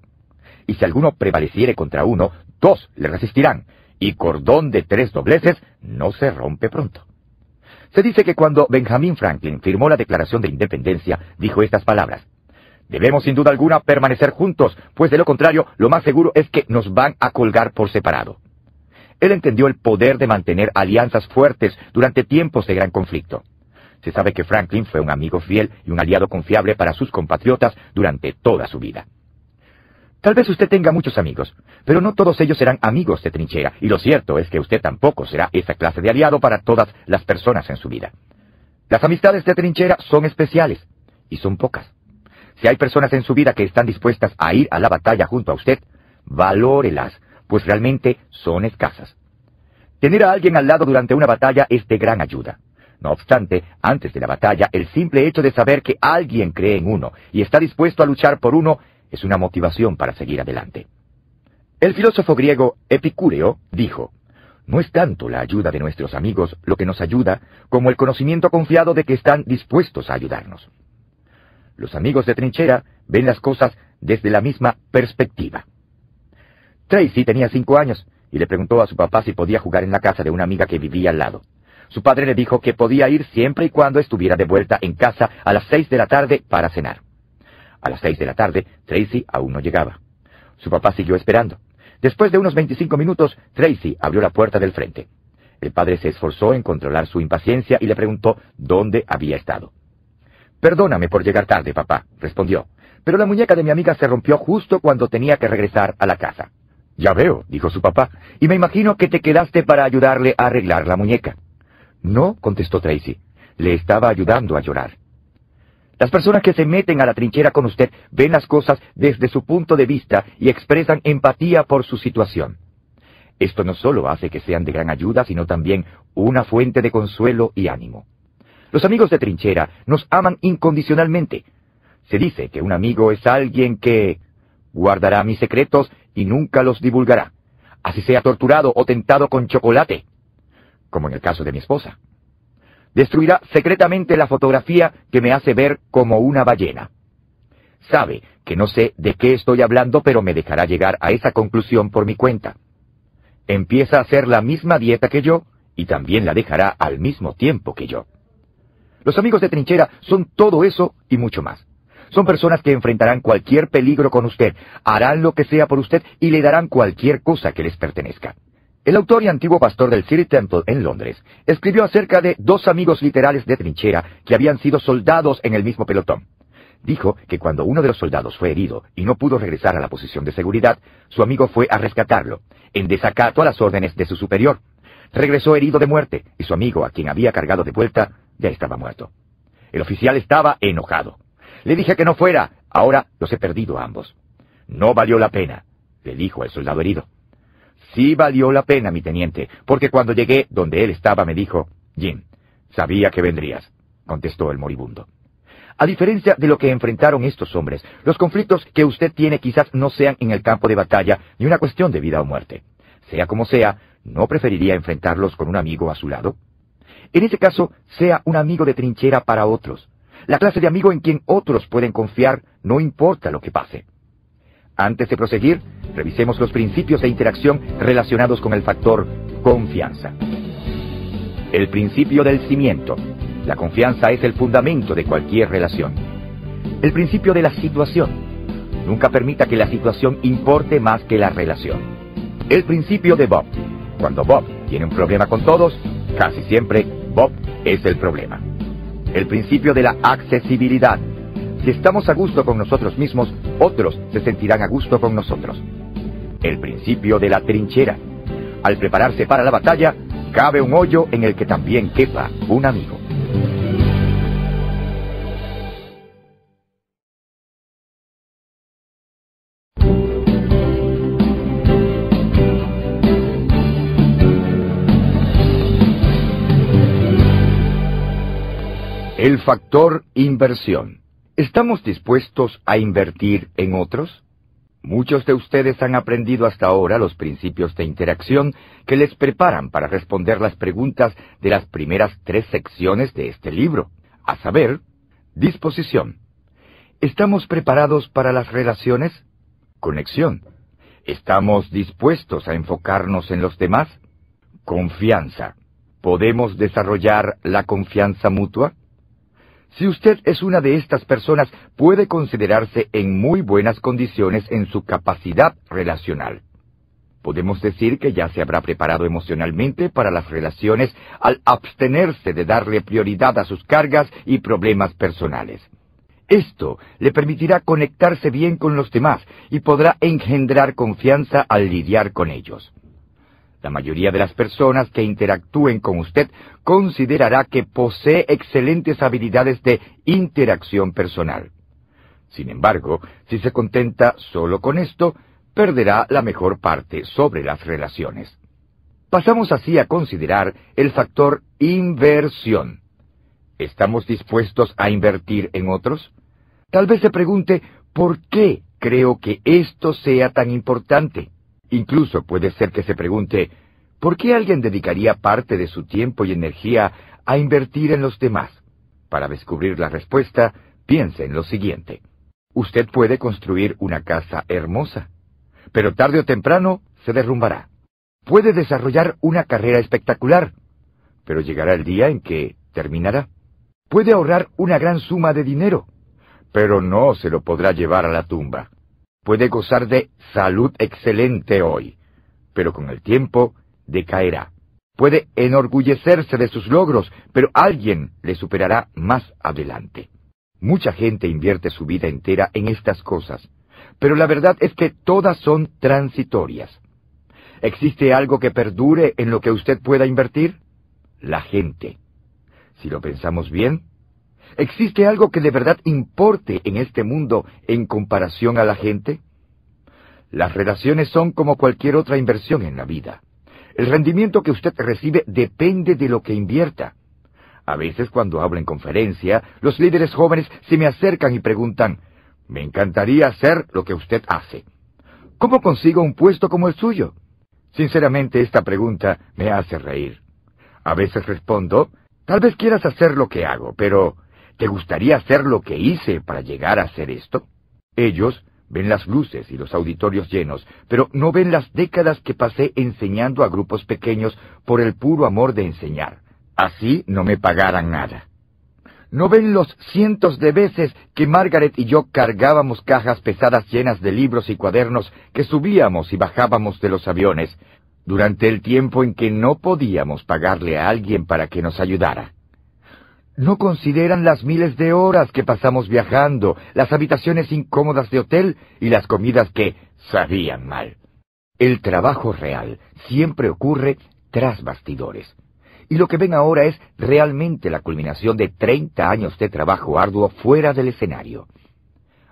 Y si alguno prevaleciere contra uno, dos le resistirán, y cordón de tres dobleces no se rompe pronto». Se dice que cuando Benjamin Franklin firmó la Declaración de Independencia, dijo estas palabras, «Debemos sin duda alguna permanecer juntos, pues de lo contrario, lo más seguro es que nos van a colgar por separado». Él entendió el poder de mantener alianzas fuertes durante tiempos de gran conflicto. Se sabe que Franklin fue un amigo fiel y un aliado confiable para sus compatriotas durante toda su vida. Tal vez usted tenga muchos amigos, pero no todos ellos serán amigos de trinchera, y lo cierto es que usted tampoco será esa clase de aliado para todas las personas en su vida. Las amistades de trinchera son especiales, y son pocas. Si hay personas en su vida que están dispuestas a ir a la batalla junto a usted, valórelas, pues realmente son escasas. Tener a alguien al lado durante una batalla es de gran ayuda. No obstante, antes de la batalla, el simple hecho de saber que alguien cree en uno y está dispuesto a luchar por uno es una motivación para seguir adelante. El filósofo griego Epicúreo dijo, «No es tanto la ayuda de nuestros amigos lo que nos ayuda, como el conocimiento confiado de que están dispuestos a ayudarnos». Los amigos de trinchera ven las cosas desde la misma perspectiva. Tracy tenía cinco años y le preguntó a su papá si podía jugar en la casa de una amiga que vivía al lado. Su padre le dijo que podía ir siempre y cuando estuviera de vuelta en casa a las seis de la tarde para cenar. A las seis de la tarde, Tracy aún no llegaba. Su papá siguió esperando. Después de unos veinticinco minutos, Tracy abrió la puerta del frente. El padre se esforzó en controlar su impaciencia y le preguntó dónde había estado. «Perdóname por llegar tarde, papá», respondió, «pero la muñeca de mi amiga se rompió justo cuando tenía que regresar a la casa». «Ya veo», dijo su papá, «y me imagino que te quedaste para ayudarle a arreglar la muñeca». «No», contestó Tracy, «le estaba ayudando a llorar». Las personas que se meten a la trinchera con usted ven las cosas desde su punto de vista y expresan empatía por su situación. Esto no solo hace que sean de gran ayuda, sino también una fuente de consuelo y ánimo. Los amigos de trinchera nos aman incondicionalmente. Se dice que un amigo es alguien que guardará mis secretos y nunca los divulgará, así sea torturado o tentado con chocolate, como en el caso de mi esposa. Destruirá secretamente la fotografía que me hace ver como una ballena. Sabe que no sé de qué estoy hablando, pero me dejará llegar a esa conclusión por mi cuenta. Empieza a hacer la misma dieta que yo y también la dejará al mismo tiempo que yo. Los amigos de trinchera son todo eso y mucho más. Son personas que enfrentarán cualquier peligro con usted, harán lo que sea por usted y le darán cualquier cosa que les pertenezca. El autor y antiguo pastor del City Temple en Londres escribió acerca de dos amigos literales de trinchera que habían sido soldados en el mismo pelotón. Dijo que cuando uno de los soldados fue herido y no pudo regresar a la posición de seguridad, su amigo fue a rescatarlo, en desacato a las órdenes de su superior. Regresó herido de muerte, y su amigo, a quien había cargado de vuelta, ya estaba muerto. El oficial estaba enojado. «Le dije que no fuera, ahora los he perdido a ambos». «No valió la pena», le dijo el soldado herido. «Sí valió la pena, mi teniente, porque cuando llegué donde él estaba me dijo, Jim, sabía que vendrías», contestó el moribundo. A diferencia de lo que enfrentaron estos hombres, los conflictos que usted tiene quizás no sean en el campo de batalla ni una cuestión de vida o muerte. Sea como sea, ¿no preferiría enfrentarlos con un amigo a su lado? En ese caso, sea un amigo de trinchera para otros, la clase de amigo en quien otros pueden confiar, no importa lo que pase. Antes de proseguir, revisemos los principios de interacción relacionados con el factor confianza. El principio del cimiento. La confianza es el fundamento de cualquier relación. El principio de la situación. Nunca permita que la situación importe más que la relación. El principio de Bob. Cuando Bob tiene un problema con todos, casi siempre Bob es el problema. El principio de la accesibilidad. Si estamos a gusto con nosotros mismos, otros se sentirán a gusto con nosotros. El principio de la trinchera. Al prepararse para la batalla, cabe un hoyo en el que también quepa un amigo. El factor inversión. ¿Estamos dispuestos a invertir en otros? Muchos de ustedes han aprendido hasta ahora los principios de interacción que les preparan para responder las preguntas de las primeras tres secciones de este libro, a saber, disposición. ¿Estamos preparados para las relaciones? Conexión. ¿Estamos dispuestos a enfocarnos en los demás? Confianza. ¿Podemos desarrollar la confianza mutua? Si usted es una de estas personas, puede considerarse en muy buenas condiciones en su capacidad relacional. Podemos decir que ya se habrá preparado emocionalmente para las relaciones al abstenerse de darle prioridad a sus cargas y problemas personales. Esto le permitirá conectarse bien con los demás y podrá engendrar confianza al lidiar con ellos. La mayoría de las personas que interactúen con usted considerará que posee excelentes habilidades de interacción personal. Sin embargo, si se contenta solo con esto, perderá la mejor parte sobre las relaciones. Pasamos así a considerar el factor inversión. ¿Estamos dispuestos a invertir en otros? Tal vez se pregunte, ¿por qué creo que esto sea tan importante? Incluso puede ser que se pregunte, ¿por qué alguien dedicaría parte de su tiempo y energía a invertir en los demás? Para descubrir la respuesta, piense en lo siguiente. Usted puede construir una casa hermosa, pero tarde o temprano se derrumbará. Puede desarrollar una carrera espectacular, pero llegará el día en que terminará. Puede ahorrar una gran suma de dinero, pero no se lo podrá llevar a la tumba. Puede gozar de salud excelente hoy, pero con el tiempo decaerá. Puede enorgullecerse de sus logros, pero alguien le superará más adelante. Mucha gente invierte su vida entera en estas cosas, pero la verdad es que todas son transitorias. ¿Existe algo que perdure en lo que usted pueda invertir? La gente. Si lo pensamos bien, ¿existe algo que de verdad importe en este mundo en comparación a la gente? Las relaciones son como cualquier otra inversión en la vida. El rendimiento que usted recibe depende de lo que invierta. A veces cuando hablo en conferencia, los líderes jóvenes se me acercan y preguntan, «Me encantaría hacer lo que usted hace. ¿Cómo consigo un puesto como el suyo?». Sinceramente, esta pregunta me hace reír. A veces respondo, «Tal vez quieras hacer lo que hago, pero... ¿te gustaría hacer lo que hice para llegar a hacer esto?». Ellos Ven las luces y los auditorios llenos, pero no ven las décadas que pasé enseñando a grupos pequeños por el puro amor de enseñar. Así no me pagaran nada. No ven los cientos de veces que Margaret y yo cargábamos cajas pesadas llenas de libros y cuadernos que subíamos y bajábamos de los aviones, durante el tiempo en que no podíamos pagarle a alguien para que nos ayudara. No consideran las miles de horas que pasamos viajando, las habitaciones incómodas de hotel y las comidas que sabían mal. El trabajo real siempre ocurre tras bastidores. Y lo que ven ahora es realmente la culminación de treinta años de trabajo arduo fuera del escenario.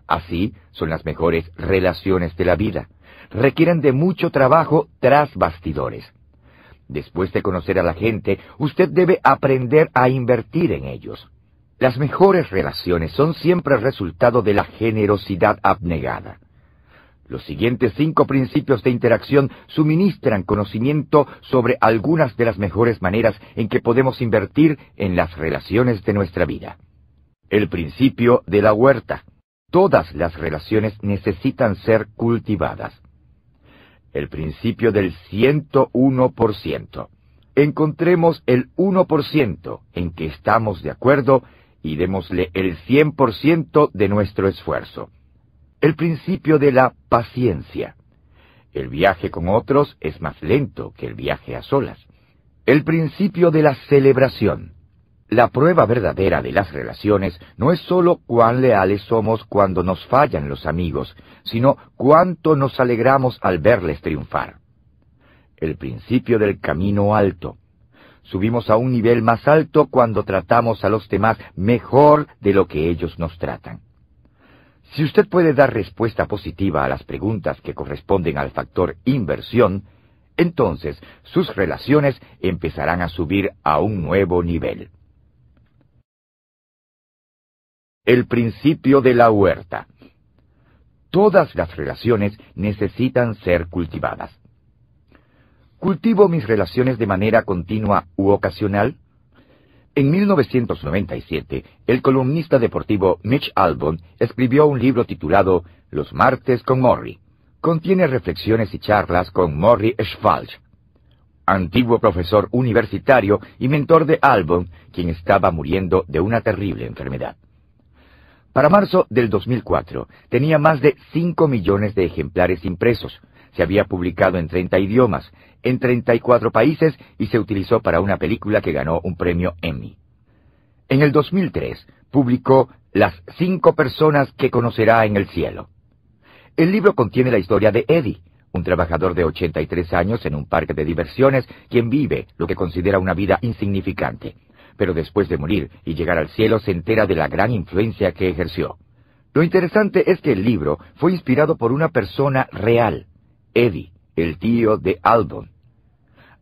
Así son las mejores relaciones de la vida. Requieren de mucho trabajo tras bastidores. Después de conocer a la gente, usted debe aprender a invertir en ellos. Las mejores relaciones son siempre resultado de la generosidad abnegada. Los siguientes cinco principios de interacción suministran conocimiento sobre algunas de las mejores maneras en que podemos invertir en las relaciones de nuestra vida. El principio de la huerta. Todas las relaciones necesitan ser cultivadas. El principio del ciento uno por ciento. Encontremos el uno por ciento en que estamos de acuerdo y démosle el cien por ciento de nuestro esfuerzo. El principio de la paciencia. El viaje con otros es más lento que el viaje a solas. El principio de la celebración. La prueba verdadera de las relaciones no es sólo cuán leales somos cuando nos fallan los amigos, sino cuánto nos alegramos al verles triunfar. El principio del camino alto. Subimos a un nivel más alto cuando tratamos a los demás mejor de lo que ellos nos tratan. Si usted puede dar respuesta positiva a las preguntas que corresponden al factor inversión, entonces sus relaciones empezarán a subir a un nuevo nivel. El principio de la huerta. Todas las relaciones necesitan ser cultivadas. ¿Cultivo mis relaciones de manera continua u ocasional? En mil novecientos noventa y siete, el columnista deportivo Mitch Albom escribió un libro titulado Los martes con Maury. Contiene reflexiones y charlas con Maury Schwalch, antiguo profesor universitario y mentor de Albom, quien estaba muriendo de una terrible enfermedad. Para marzo del dos mil cuatro, tenía más de cinco millones de ejemplares impresos. Se había publicado en treinta idiomas, en treinta y cuatro países y se utilizó para una película que ganó un premio Emmy. En el dos mil tres publicó Las cinco personas que conocerá en el cielo. El libro contiene la historia de Eddie, un trabajador de ochenta y tres años en un parque de diversiones, quien vive lo que considera una vida insignificante. Pero después de morir y llegar al cielo se entera de la gran influencia que ejerció. Lo interesante es que el libro fue inspirado por una persona real, Eddie, el tío de Albom.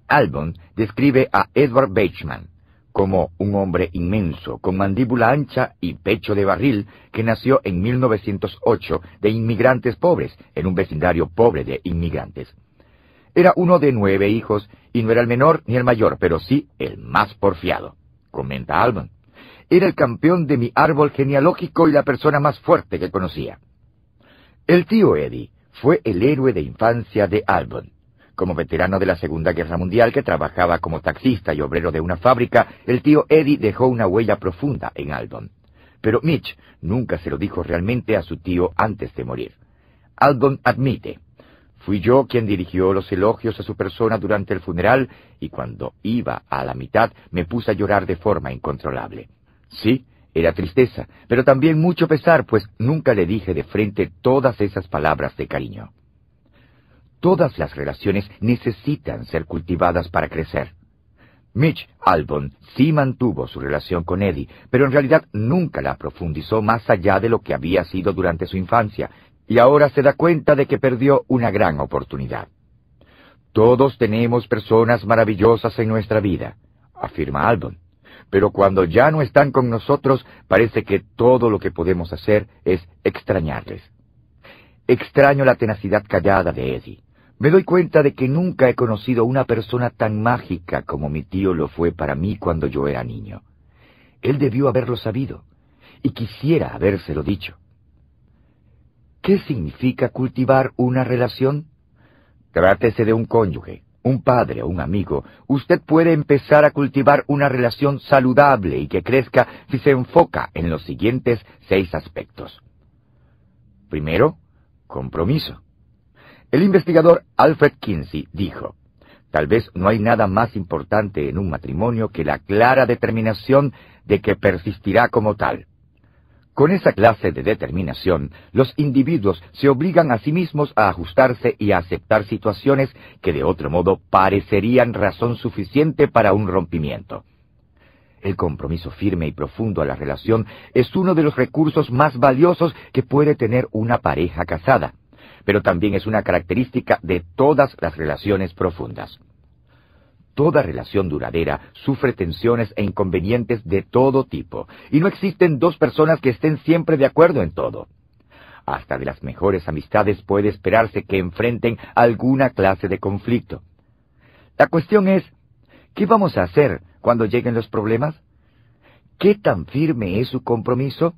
Albom describe a Edward Bateman como un hombre inmenso, con mandíbula ancha y pecho de barril, que nació en mil novecientos ocho de inmigrantes pobres, en un vecindario pobre de inmigrantes. Era uno de nueve hijos, y no era el menor ni el mayor, pero sí el más porfiado, comenta Albom. Era el campeón de mi árbol genealógico y la persona más fuerte que conocía. El tío Eddie fue el héroe de infancia de Albom. Como veterano de la Segunda Guerra Mundial que trabajaba como taxista y obrero de una fábrica, el tío Eddie dejó una huella profunda en Albom. Pero Mitch nunca se lo dijo realmente a su tío antes de morir. Albom admite, «Fui yo quien dirigió los elogios a su persona durante el funeral y cuando iba a la mitad me puse a llorar de forma incontrolable». Sí, era tristeza, pero también mucho pesar, pues nunca le dije de frente todas esas palabras de cariño. Todas las relaciones necesitan ser cultivadas para crecer. Mitch Albom sí mantuvo su relación con Eddie, pero en realidad nunca la profundizó más allá de lo que había sido durante su infancia, y ahora se da cuenta de que perdió una gran oportunidad. Todos tenemos personas maravillosas en nuestra vida, afirma Albom. Pero cuando ya no están con nosotros, parece que todo lo que podemos hacer es extrañarles. Extraño la tenacidad callada de Eddie. Me doy cuenta de que nunca he conocido una persona tan mágica como mi tío lo fue para mí cuando yo era niño. Él debió haberlo sabido, y quisiera habérselo dicho. ¿Qué significa cultivar una relación? Trátese de un cónyuge, un padre o un amigo. Usted puede empezar a cultivar una relación saludable y que crezca si se enfoca en los siguientes seis aspectos. Primero, compromiso. El investigador Alfred Kinsey dijo, tal vez no hay nada más importante en un matrimonio que la clara determinación de que persistirá como tal. Con esa clase de determinación, los individuos se obligan a sí mismos a ajustarse y a aceptar situaciones que de otro modo parecerían razón suficiente para un rompimiento. El compromiso firme y profundo a la relación es uno de los recursos más valiosos que puede tener una pareja casada, pero también es una característica de todas las relaciones profundas. Toda relación duradera sufre tensiones e inconvenientes de todo tipo, y no existen dos personas que estén siempre de acuerdo en todo. Hasta de las mejores amistades puede esperarse que enfrenten alguna clase de conflicto. La cuestión es, ¿qué vamos a hacer cuando lleguen los problemas? ¿Qué tan firme es su compromiso?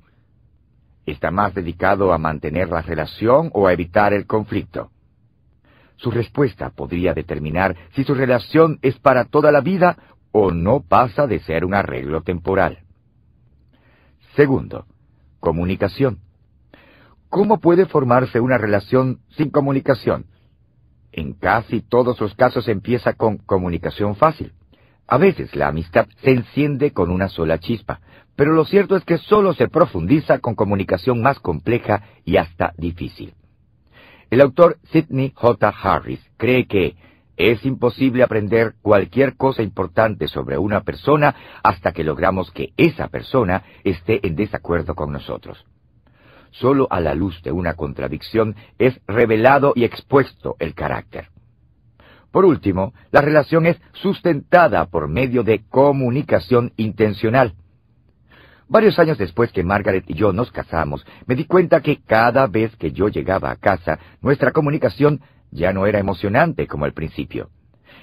¿Está más dedicado a mantener la relación o a evitar el conflicto? Su respuesta podría determinar si su relación es para toda la vida o no pasa de ser un arreglo temporal. Segundo, comunicación. ¿Cómo puede formarse una relación sin comunicación? En casi todos los casos empieza con comunicación fácil. A veces la amistad se enciende con una sola chispa, pero lo cierto es que solo se profundiza con comunicación más compleja y hasta difícil. El autor Sidney J. Harris cree que es imposible aprender cualquier cosa importante sobre una persona hasta que logramos que esa persona esté en desacuerdo con nosotros. Solo a la luz de una contradicción es revelado y expuesto el carácter. Por último, la relación es sustentada por medio de comunicación intencional. Varios años después que Margaret y yo nos casamos, me di cuenta que cada vez que yo llegaba a casa, nuestra comunicación ya no era emocionante como al principio.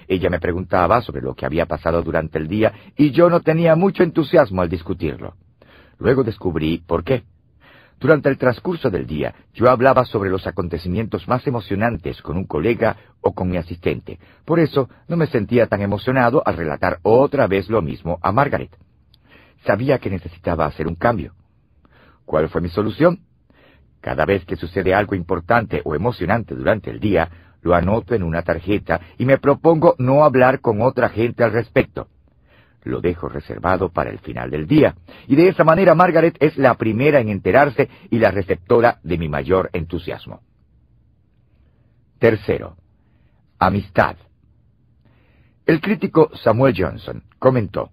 Ella me preguntaba sobre lo que había pasado durante el día y yo no tenía mucho entusiasmo al discutirlo. Luego descubrí por qué. Durante el transcurso del día, yo hablaba sobre los acontecimientos más emocionantes con un colega o con mi asistente. Por eso, no me sentía tan emocionado al relatar otra vez lo mismo a Margaret. Sabía que necesitaba hacer un cambio. ¿Cuál fue mi solución? Cada vez que sucede algo importante o emocionante durante el día, lo anoto en una tarjeta y me propongo no hablar con otra gente al respecto. Lo dejo reservado para el final del día, y de esa manera Margaret es la primera en enterarse y la receptora de mi mayor entusiasmo. Tercero, amistad. El crítico Samuel Johnson comentó,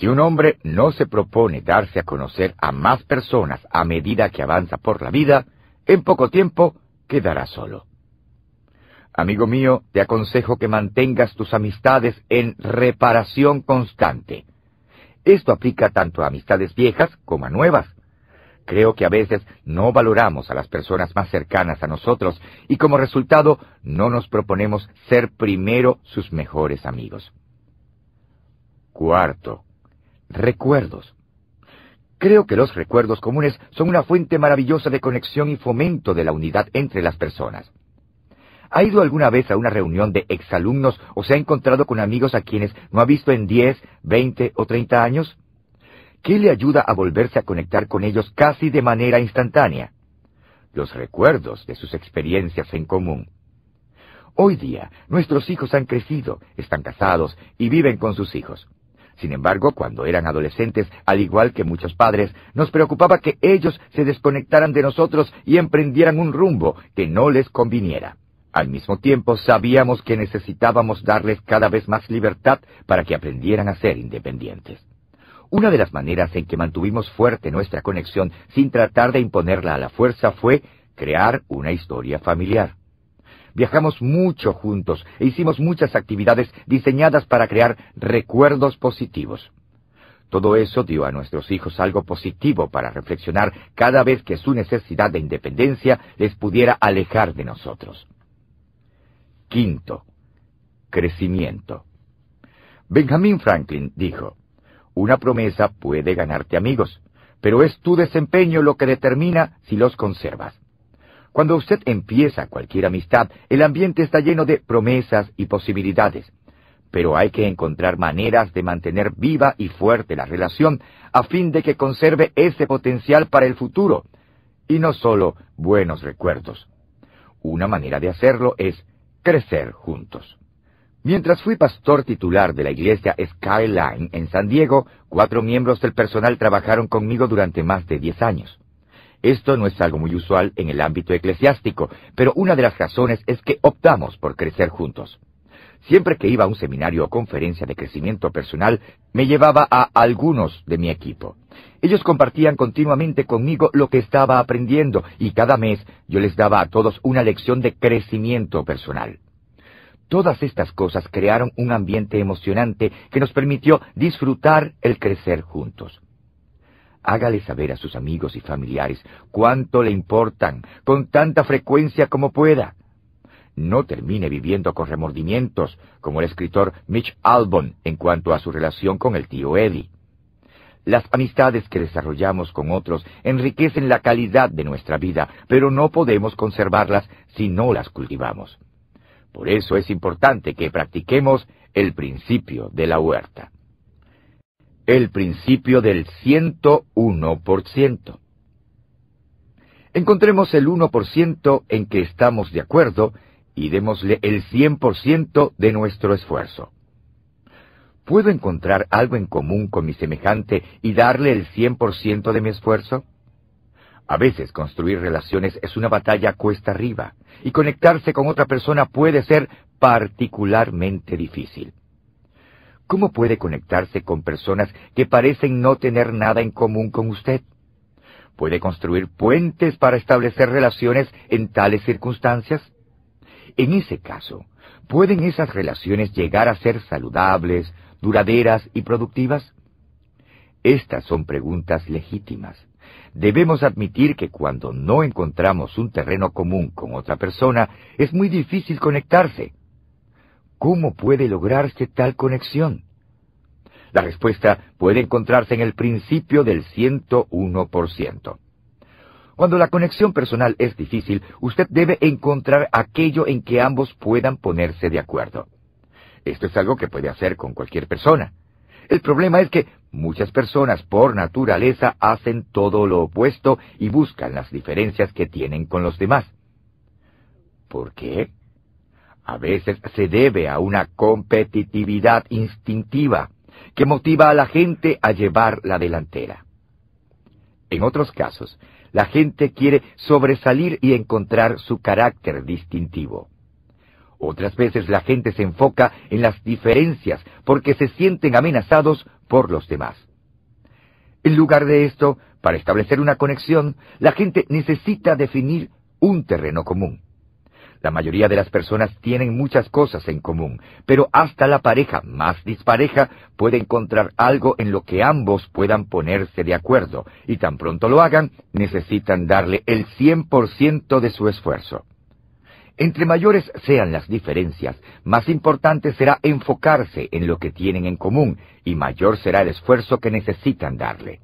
si un hombre no se propone darse a conocer a más personas a medida que avanza por la vida, en poco tiempo quedará solo. Amigo mío, te aconsejo que mantengas tus amistades en reparación constante. Esto aplica tanto a amistades viejas como a nuevas. Creo que a veces no valoramos a las personas más cercanas a nosotros y como resultado no nos proponemos ser primero sus mejores amigos. Cuarto, recuerdos. Creo que los recuerdos comunes son una fuente maravillosa de conexión y fomento de la unidad entre las personas. ¿Ha ido alguna vez a una reunión de exalumnos o se ha encontrado con amigos a quienes no ha visto en diez, veinte o treinta años? ¿Qué le ayuda a volverse a conectar con ellos casi de manera instantánea? Los recuerdos de sus experiencias en común. Hoy día, nuestros hijos han crecido, están casados y viven con sus hijos. Sin embargo, cuando eran adolescentes, al igual que muchos padres, nos preocupaba que ellos se desconectaran de nosotros y emprendieran un rumbo que no les conviniera. Al mismo tiempo, sabíamos que necesitábamos darles cada vez más libertad para que aprendieran a ser independientes. Una de las maneras en que mantuvimos fuerte nuestra conexión sin tratar de imponerla a la fuerza fue crear una historia familiar. Viajamos mucho juntos e hicimos muchas actividades diseñadas para crear recuerdos positivos. Todo eso dio a nuestros hijos algo positivo para reflexionar cada vez que su necesidad de independencia les pudiera alejar de nosotros. Quinto, crecimiento. Benjamin Franklin dijo, una promesa puede ganarte amigos, pero es tu desempeño lo que determina si los conservas. Cuando usted empieza cualquier amistad, el ambiente está lleno de promesas y posibilidades. Pero hay que encontrar maneras de mantener viva y fuerte la relación a fin de que conserve ese potencial para el futuro, y no solo buenos recuerdos. Una manera de hacerlo es crecer juntos. Mientras fui pastor titular de la iglesia Skyline en San Diego, cuatro miembros del personal trabajaron conmigo durante más de diez años. Esto no es algo muy usual en el ámbito eclesiástico, pero una de las razones es que optamos por crecer juntos. Siempre que iba a un seminario o conferencia de crecimiento personal, me llevaba a algunos de mi equipo. Ellos compartían continuamente conmigo lo que estaba aprendiendo, y cada mes yo les daba a todos una lección de crecimiento personal. Todas estas cosas crearon un ambiente emocionante que nos permitió disfrutar el crecer juntos. Hágale saber a sus amigos y familiares cuánto le importan, con tanta frecuencia como pueda. No termine viviendo con remordimientos, como el escritor Mitch Albom en cuanto a su relación con el tío Eddie. Las amistades que desarrollamos con otros enriquecen la calidad de nuestra vida, pero no podemos conservarlas si no las cultivamos. Por eso es importante que practiquemos el principio de la huerta. El principio del ciento uno por ciento. Encontremos el uno por ciento en que estamos de acuerdo y démosle el cien por ciento de nuestro esfuerzo. ¿Puedo encontrar algo en común con mi semejante y darle el cien por ciento de mi esfuerzo? A veces construir relaciones es una batalla cuesta arriba, y conectarse con otra persona puede ser particularmente difícil. ¿Cómo puede conectarse con personas que parecen no tener nada en común con usted? ¿Puede construir puentes para establecer relaciones en tales circunstancias? En ese caso, ¿pueden esas relaciones llegar a ser saludables, duraderas y productivas? Estas son preguntas legítimas. Debemos admitir que cuando no encontramos un terreno común con otra persona, es muy difícil conectarse. ¿Cómo puede lograrse tal conexión? La respuesta puede encontrarse en el principio del ciento uno por ciento. Cuando la conexión personal es difícil, usted debe encontrar aquello en que ambos puedan ponerse de acuerdo. Esto es algo que puede hacer con cualquier persona. El problema es que muchas personas por naturaleza hacen todo lo opuesto y buscan las diferencias que tienen con los demás. ¿Por qué? A veces se debe a una competitividad instintiva que motiva a la gente a llevar la delantera. En otros casos, la gente quiere sobresalir y encontrar su carácter distintivo. Otras veces la gente se enfoca en las diferencias porque se sienten amenazados por los demás. En lugar de esto, para establecer una conexión, la gente necesita definir un terreno común. La mayoría de las personas tienen muchas cosas en común, pero hasta la pareja más dispareja puede encontrar algo en lo que ambos puedan ponerse de acuerdo, y tan pronto lo hagan, necesitan darle el cien por ciento de su esfuerzo. Entre mayores sean las diferencias, más importante será enfocarse en lo que tienen en común, y mayor será el esfuerzo que necesitan darle.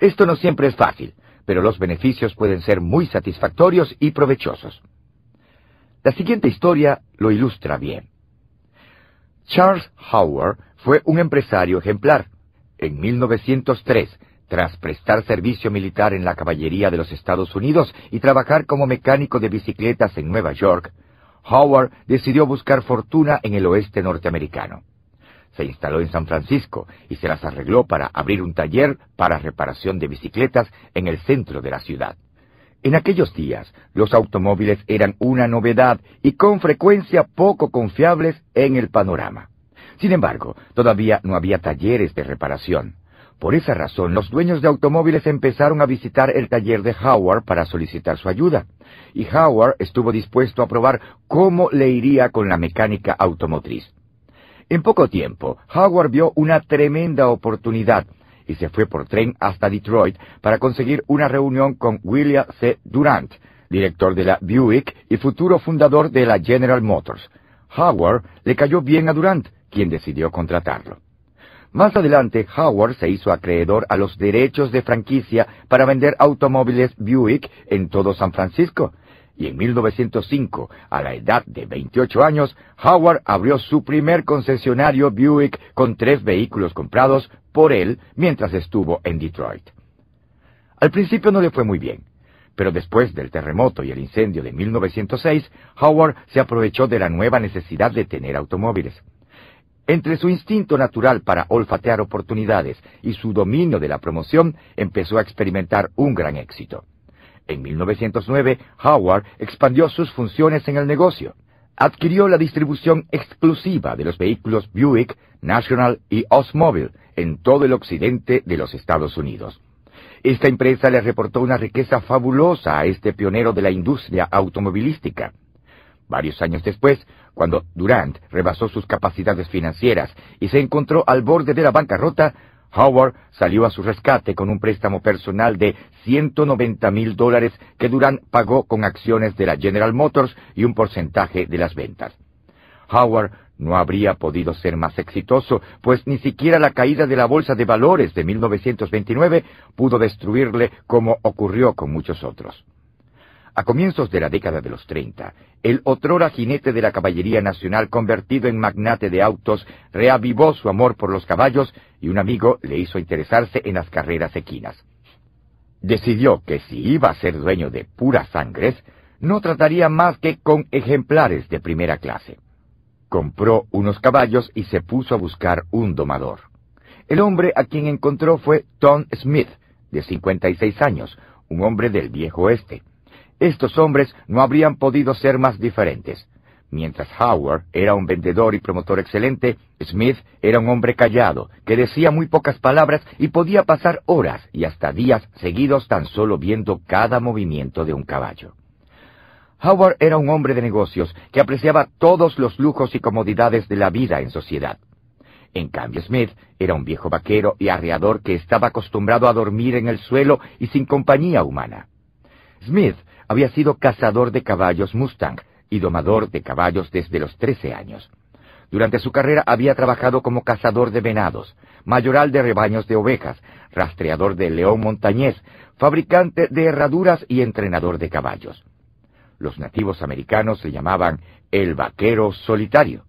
Esto no siempre es fácil, pero los beneficios pueden ser muy satisfactorios y provechosos. La siguiente historia lo ilustra bien. Charles Howard fue un empresario ejemplar. En mil novecientos tres, tras prestar servicio militar en la caballería de los Estados Unidos y trabajar como mecánico de bicicletas en Nueva York, Howard decidió buscar fortuna en el oeste norteamericano. Se instaló en San Francisco y se las arregló para abrir un taller para reparación de bicicletas en el centro de la ciudad. En aquellos días, los automóviles eran una novedad y con frecuencia poco confiables en el panorama. Sin embargo, todavía no había talleres de reparación. Por esa razón, los dueños de automóviles empezaron a visitar el taller de Howard para solicitar su ayuda, y Howard estuvo dispuesto a probar cómo le iría con la mecánica automotriz. En poco tiempo, Howard vio una tremenda oportunidad, y se fue por tren hasta Detroit para conseguir una reunión con William C. Durant, director de la Buick y futuro fundador de la General Motors. Howard le cayó bien a Durant, quien decidió contratarlo. Más adelante, Howard se hizo acreedor a los derechos de franquicia para vender automóviles Buick en todo San Francisco, y en mil novecientos cinco, a la edad de veintiocho años, Howard abrió su primer concesionario Buick con tres vehículos comprados por él mientras estuvo en Detroit. Al principio no le fue muy bien, pero después del terremoto y el incendio de mil novecientos seis, Howard se aprovechó de la nueva necesidad de tener automóviles. Entre su instinto natural para olfatear oportunidades y su dominio de la promoción, empezó a experimentar un gran éxito. En mil novecientos nueve, Howard expandió sus funciones en el negocio. Adquirió la distribución exclusiva de los vehículos Buick, National y Oldsmobile en todo el occidente de los Estados Unidos. Esta empresa le reportó una riqueza fabulosa a este pionero de la industria automovilística. Varios años después, cuando Durant rebasó sus capacidades financieras y se encontró al borde de la bancarrota, Howard salió a su rescate con un préstamo personal de ciento noventa mil dólares que Durant pagó con acciones de la General Motors y un porcentaje de las ventas. Howard no habría podido ser más exitoso, pues ni siquiera la caída de la bolsa de valores de mil novecientos veintinueve pudo destruirle como ocurrió con muchos otros. A comienzos de la década de los treinta, el otrora jinete de la caballería nacional convertido en magnate de autos reavivó su amor por los caballos y un amigo le hizo interesarse en las carreras equinas. Decidió que si iba a ser dueño de puras sangres, no trataría más que con ejemplares de primera clase. Compró unos caballos y se puso a buscar un domador. El hombre a quien encontró fue Tom Smith, de cincuenta y seis años, un hombre del viejo oeste. Estos hombres no habrían podido ser más diferentes. Mientras Howard era un vendedor y promotor excelente, Smith era un hombre callado, que decía muy pocas palabras y podía pasar horas y hasta días seguidos tan solo viendo cada movimiento de un caballo. Howard era un hombre de negocios que apreciaba todos los lujos y comodidades de la vida en sociedad. En cambio, Smith era un viejo vaquero y arreador que estaba acostumbrado a dormir en el suelo y sin compañía humana. Smith había sido cazador de caballos Mustang y domador de caballos desde los trece años. Durante su carrera había trabajado como cazador de venados, mayoral de rebaños de ovejas, rastreador de león montañés, fabricante de herraduras y entrenador de caballos. Los nativos americanos se llamaban el vaquero solitario.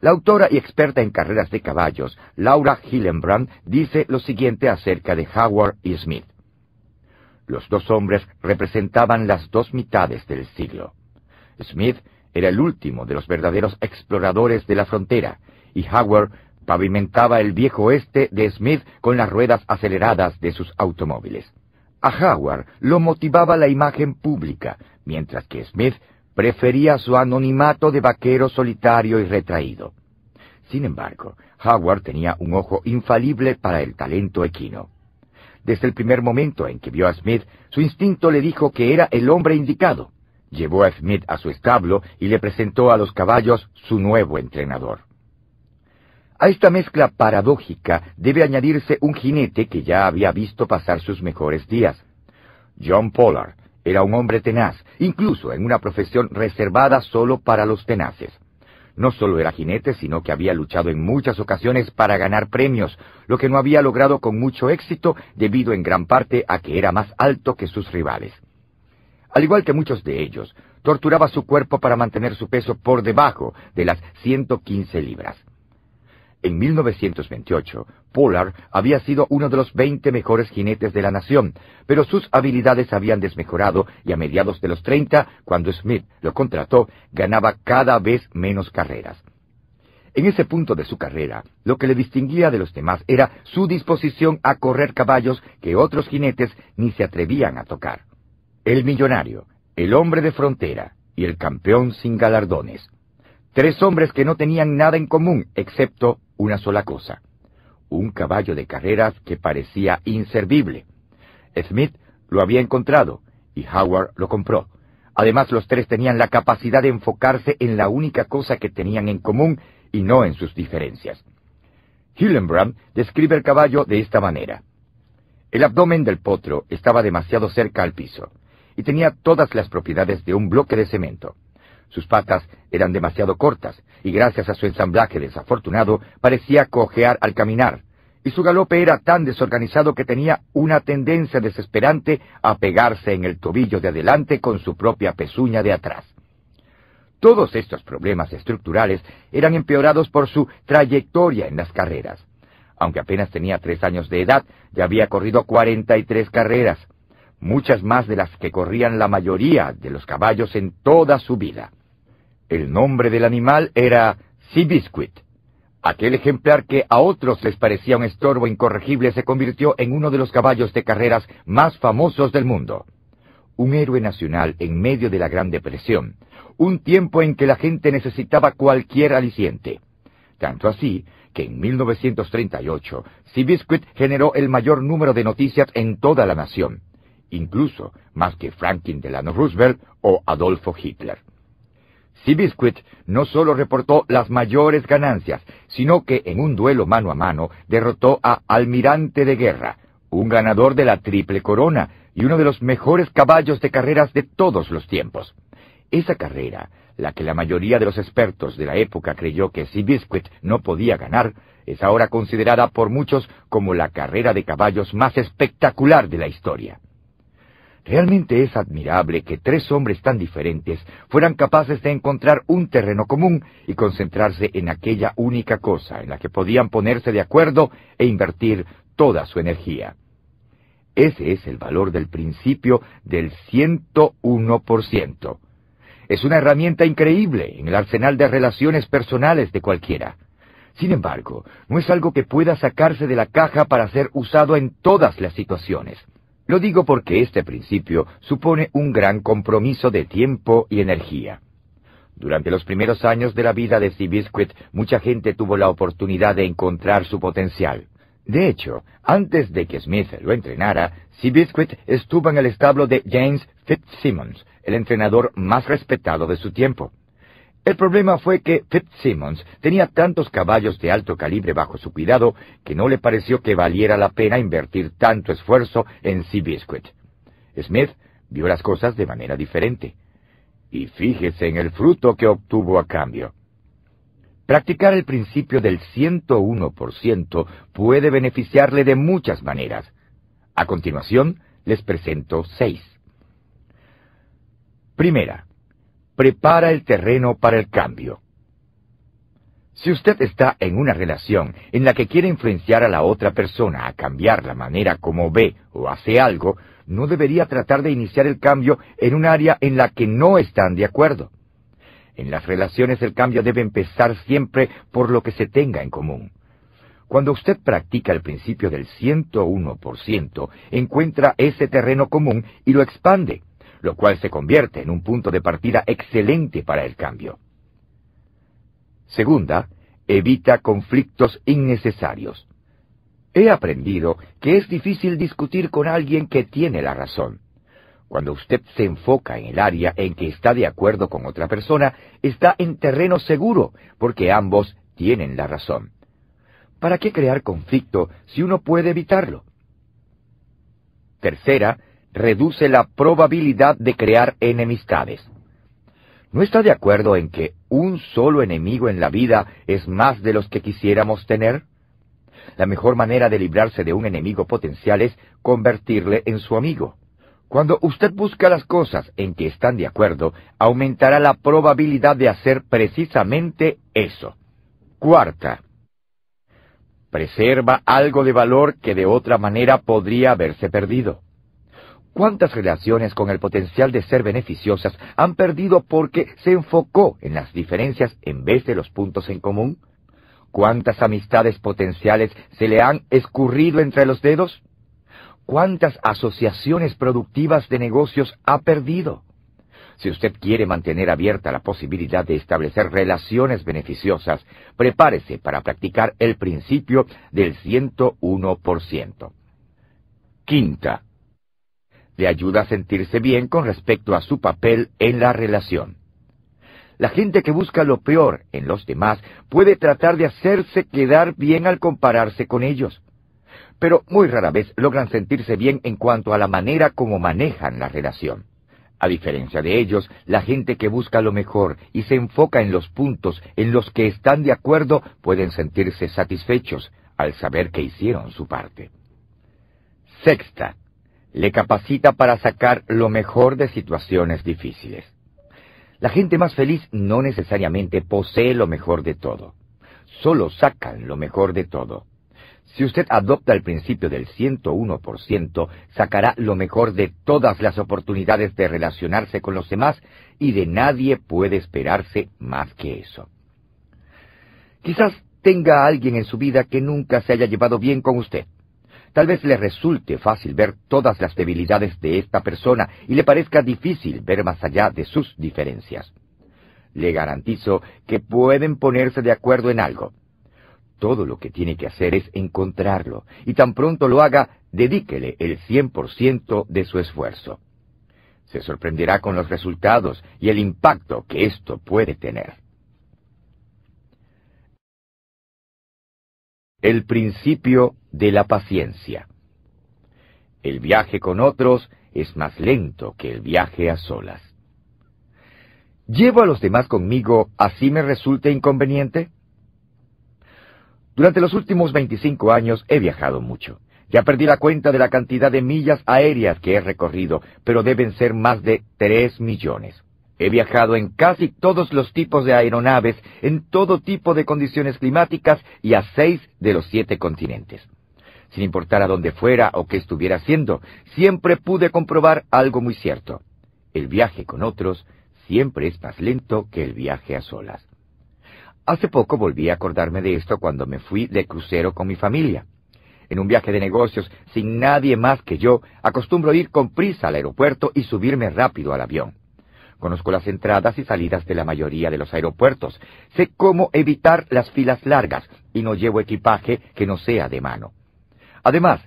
La autora y experta en carreras de caballos, Laura Hillenbrand, dice lo siguiente acerca de Howard y Smith. Los dos hombres representaban las dos mitades del siglo. Smith era el último de los verdaderos exploradores de la frontera, y Howard pavimentaba el viejo oeste de Smith con las ruedas aceleradas de sus automóviles. A Howard lo motivaba la imagen pública, mientras que Smith prefería su anonimato de vaquero solitario y retraído. Sin embargo, Howard tenía un ojo infalible para el talento equino. Desde el primer momento en que vio a Smith, su instinto le dijo que era el hombre indicado. Llevó a Smith a su establo y le presentó a los caballos su nuevo entrenador. A esta mezcla paradójica debe añadirse un jinete que ya había visto pasar sus mejores días. John Pollard era un hombre tenaz, incluso en una profesión reservada solo para los tenaces. No solo era jinete, sino que había luchado en muchas ocasiones para ganar premios, lo que no había logrado con mucho éxito debido en gran parte a que era más alto que sus rivales. Al igual que muchos de ellos, torturaba su cuerpo para mantener su peso por debajo de las ciento quince libras. En mil novecientos veintiocho, Pollard había sido uno de los veinte mejores jinetes de la nación, pero sus habilidades habían desmejorado y a mediados de los treinta, cuando Smith lo contrató, ganaba cada vez menos carreras. En ese punto de su carrera, lo que le distinguía de los demás era su disposición a correr caballos que otros jinetes ni se atrevían a tocar. El millonario, el hombre de frontera y el campeón sin galardones. Tres hombres que no tenían nada en común, excepto una sola cosa. Un caballo de carreras que parecía inservible. Smith lo había encontrado y Howard lo compró. Además, los tres tenían la capacidad de enfocarse en la única cosa que tenían en común y no en sus diferencias. Hillenbrand describe el caballo de esta manera. El abdomen del potro estaba demasiado cerca al piso y tenía todas las propiedades de un bloque de cemento. Sus patas eran demasiado cortas, y gracias a su ensamblaje desafortunado parecía cojear al caminar, y su galope era tan desorganizado que tenía una tendencia desesperante a pegarse en el tobillo de adelante con su propia pezuña de atrás. Todos estos problemas estructurales eran empeorados por su trayectoria en las carreras. Aunque apenas tenía tres años de edad, ya había corrido cuarenta y tres carreras, muchas más de las que corrían la mayoría de los caballos en toda su vida. El nombre del animal era Seabiscuit. Aquel ejemplar que a otros les parecía un estorbo incorregible se convirtió en uno de los caballos de carreras más famosos del mundo. Un héroe nacional en medio de la Gran Depresión, un tiempo en que la gente necesitaba cualquier aliciente. Tanto así que en mil novecientos treinta y ocho, Seabiscuit generó el mayor número de noticias en toda la nación, incluso más que Franklin Delano Roosevelt o Adolfo Hitler. Seabiscuit no solo reportó las mayores ganancias, sino que en un duelo mano a mano derrotó a Almirante de Guerra, un ganador de la Triple Corona y uno de los mejores caballos de carreras de todos los tiempos. Esa carrera, la que la mayoría de los expertos de la época creyó que Seabiscuit no podía ganar, es ahora considerada por muchos como la carrera de caballos más espectacular de la historia. Realmente es admirable que tres hombres tan diferentes fueran capaces de encontrar un terreno común y concentrarse en aquella única cosa en la que podían ponerse de acuerdo e invertir toda su energía. Ese es el valor del principio del ciento uno por ciento. Es una herramienta increíble en el arsenal de relaciones personales de cualquiera. Sin embargo, no es algo que pueda sacarse de la caja para ser usado en todas las situaciones. Lo digo porque este principio supone un gran compromiso de tiempo y energía. Durante los primeros años de la vida de Seabiscuit, mucha gente tuvo la oportunidad de encontrar su potencial. De hecho, antes de que Smith lo entrenara, Seabiscuit estuvo en el establo de James Fitzsimmons, el entrenador más respetado de su tiempo. El problema fue que Fitzsimmons tenía tantos caballos de alto calibre bajo su cuidado que no le pareció que valiera la pena invertir tanto esfuerzo en Seabiscuit. Smith vio las cosas de manera diferente. Y fíjese en el fruto que obtuvo a cambio. Practicar el principio del ciento uno por ciento puede beneficiarle de muchas maneras. A continuación, les presento seis. Primera. Prepara el terreno para el cambio. Si usted está en una relación en la que quiere influenciar a la otra persona a cambiar la manera como ve o hace algo, no debería tratar de iniciar el cambio en un área en la que no están de acuerdo. En las relaciones el cambio debe empezar siempre por lo que se tenga en común. Cuando usted practica el principio del ciento uno por ciento, encuentra ese terreno común y lo expande, lo cual se convierte en un punto de partida excelente para el cambio. Segunda, evita conflictos innecesarios. He aprendido que es difícil discutir con alguien que tiene la razón. Cuando usted se enfoca en el área en que está de acuerdo con otra persona, está en terreno seguro, porque ambos tienen la razón. ¿Para qué crear conflicto si uno puede evitarlo? Tercera, reduce la probabilidad de crear enemistades. ¿No está de acuerdo en que un solo enemigo en la vida es más de los que quisiéramos tener? La mejor manera de librarse de un enemigo potencial es convertirle en su amigo. Cuando usted busca las cosas en que están de acuerdo, aumentará la probabilidad de hacer precisamente eso. Cuarta, preserva algo de valor que de otra manera podría haberse perdido. ¿Cuántas relaciones con el potencial de ser beneficiosas han perdido porque se enfocó en las diferencias en vez de los puntos en común? ¿Cuántas amistades potenciales se le han escurrido entre los dedos? ¿Cuántas asociaciones productivas de negocios ha perdido? Si usted quiere mantener abierta la posibilidad de establecer relaciones beneficiosas, prepárese para practicar el principio del ciento uno por ciento. Quinta, le ayuda a sentirse bien con respecto a su papel en la relación. La gente que busca lo peor en los demás puede tratar de hacerse quedar bien al compararse con ellos, pero muy rara vez logran sentirse bien en cuanto a la manera como manejan la relación. A diferencia de ellos, la gente que busca lo mejor y se enfoca en los puntos en los que están de acuerdo pueden sentirse satisfechos, al saber que hicieron su parte. Sexta, le capacita para sacar lo mejor de situaciones difíciles. La gente más feliz no necesariamente posee lo mejor de todo. Solo sacan lo mejor de todo. Si usted adopta el principio del ciento uno por ciento, sacará lo mejor de todas las oportunidades de relacionarse con los demás y de nadie puede esperarse más que eso. Quizás tenga a alguien en su vida que nunca se haya llevado bien con usted. Tal vez le resulte fácil ver todas las debilidades de esta persona y le parezca difícil ver más allá de sus diferencias. Le garantizo que pueden ponerse de acuerdo en algo. Todo lo que tiene que hacer es encontrarlo, y tan pronto lo haga, dedíquele el cien por ciento de su esfuerzo. Se sorprenderá con los resultados y el impacto que esto puede tener. El principio de la paciencia. El viaje con otros es más lento que el viaje a solas. ¿Llevo a los demás conmigo, así me resulte inconveniente? Durante los últimos veinticinco años he viajado mucho. Ya perdí la cuenta de la cantidad de millas aéreas que he recorrido, pero deben ser más de tres millones. He viajado en casi todos los tipos de aeronaves, en todo tipo de condiciones climáticas y a seis de los siete continentes. Sin importar a dónde fuera o qué estuviera haciendo, siempre pude comprobar algo muy cierto. El viaje con otros siempre es más lento que el viaje a solas. Hace poco volví a acordarme de esto cuando me fui de crucero con mi familia. En un viaje de negocios, sin nadie más que yo, acostumbro ir con prisa al aeropuerto y subirme rápido al avión. Conozco las entradas y salidas de la mayoría de los aeropuertos. Sé cómo evitar las filas largas y no llevo equipaje que no sea de mano. Además,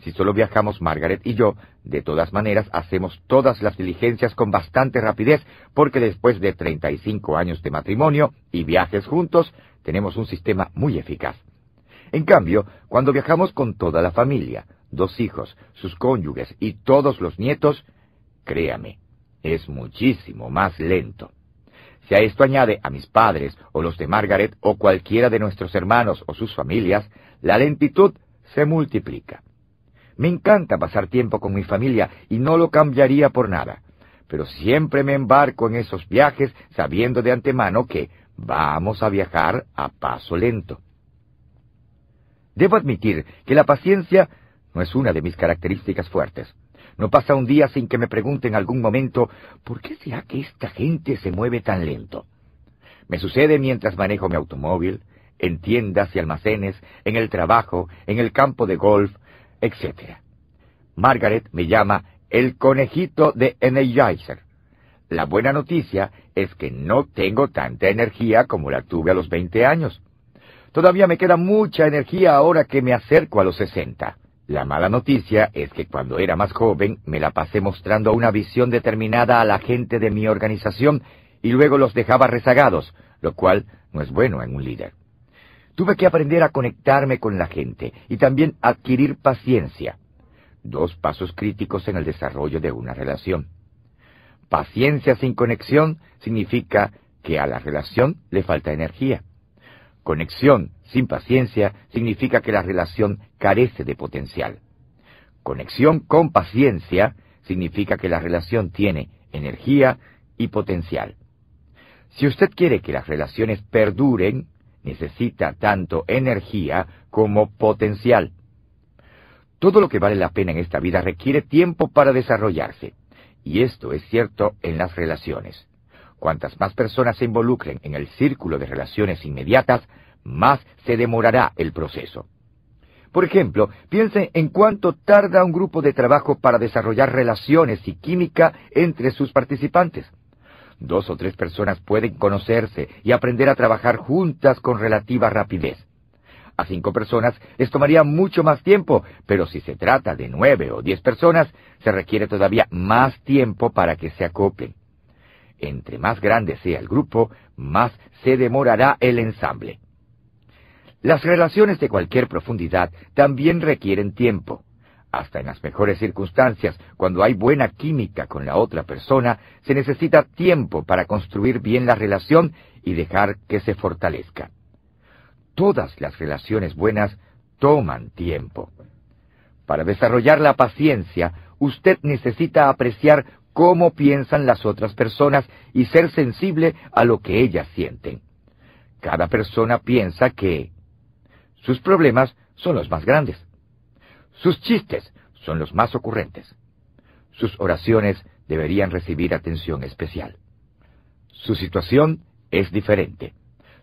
si solo viajamos Margaret y yo, de todas maneras hacemos todas las diligencias con bastante rapidez, porque después de treinta y cinco años de matrimonio y viajes juntos, tenemos un sistema muy eficaz. En cambio, cuando viajamos con toda la familia, dos hijos, sus cónyuges y todos los nietos, créame, es muchísimo más lento. Si a esto añade a mis padres o los de Margaret o cualquiera de nuestros hermanos o sus familias, la lentitud se multiplica. Me encanta pasar tiempo con mi familia y no lo cambiaría por nada, pero siempre me embarco en esos viajes sabiendo de antemano que vamos a viajar a paso lento. Debo admitir que la paciencia no es una de mis características fuertes. No pasa un día sin que me pregunte en algún momento, ¿por qué será que esta gente se mueve tan lento? Me sucede mientras manejo mi automóvil, en tiendas y almacenes, en el trabajo, en el campo de golf, etcétera. Margaret me llama el conejito de Energizer. La buena noticia es que no tengo tanta energía como la tuve a los veinte años. Todavía me queda mucha energía ahora que me acerco a los sesenta. La mala noticia es que cuando era más joven me la pasé mostrando una visión determinada a la gente de mi organización y luego los dejaba rezagados, lo cual no es bueno en un líder. Tuve que aprender a conectarme con la gente y también adquirir paciencia. Dos pasos críticos en el desarrollo de una relación. Paciencia sin conexión significa que a la relación le falta energía. Conexión sin paciencia significa que la relación carece de potencial. Conexión con paciencia significa que la relación tiene energía y potencial. Si usted quiere que las relaciones perduren, necesita tanto energía como potencial. Todo lo que vale la pena en esta vida requiere tiempo para desarrollarse, y esto es cierto en las relaciones. Cuantas más personas se involucren en el círculo de relaciones inmediatas, más se demorará el proceso. Por ejemplo, piensen en cuánto tarda un grupo de trabajo para desarrollar relaciones y química entre sus participantes. Dos o tres personas pueden conocerse y aprender a trabajar juntas con relativa rapidez. A cinco personas les tomaría mucho más tiempo, pero si se trata de nueve o diez personas, se requiere todavía más tiempo para que se acoplen. Entre más grande sea el grupo, más se demorará el ensamble. Las relaciones de cualquier profundidad también requieren tiempo. Hasta en las mejores circunstancias, cuando hay buena química con la otra persona, se necesita tiempo para construir bien la relación y dejar que se fortalezca. Todas las relaciones buenas toman tiempo. Para desarrollar la paciencia, usted necesita apreciar cómo piensan las otras personas y ser sensible a lo que ellas sienten. Cada persona piensa que sus problemas son los más grandes. Sus chistes son los más ocurrentes. Sus oraciones deberían recibir atención especial. Su situación es diferente.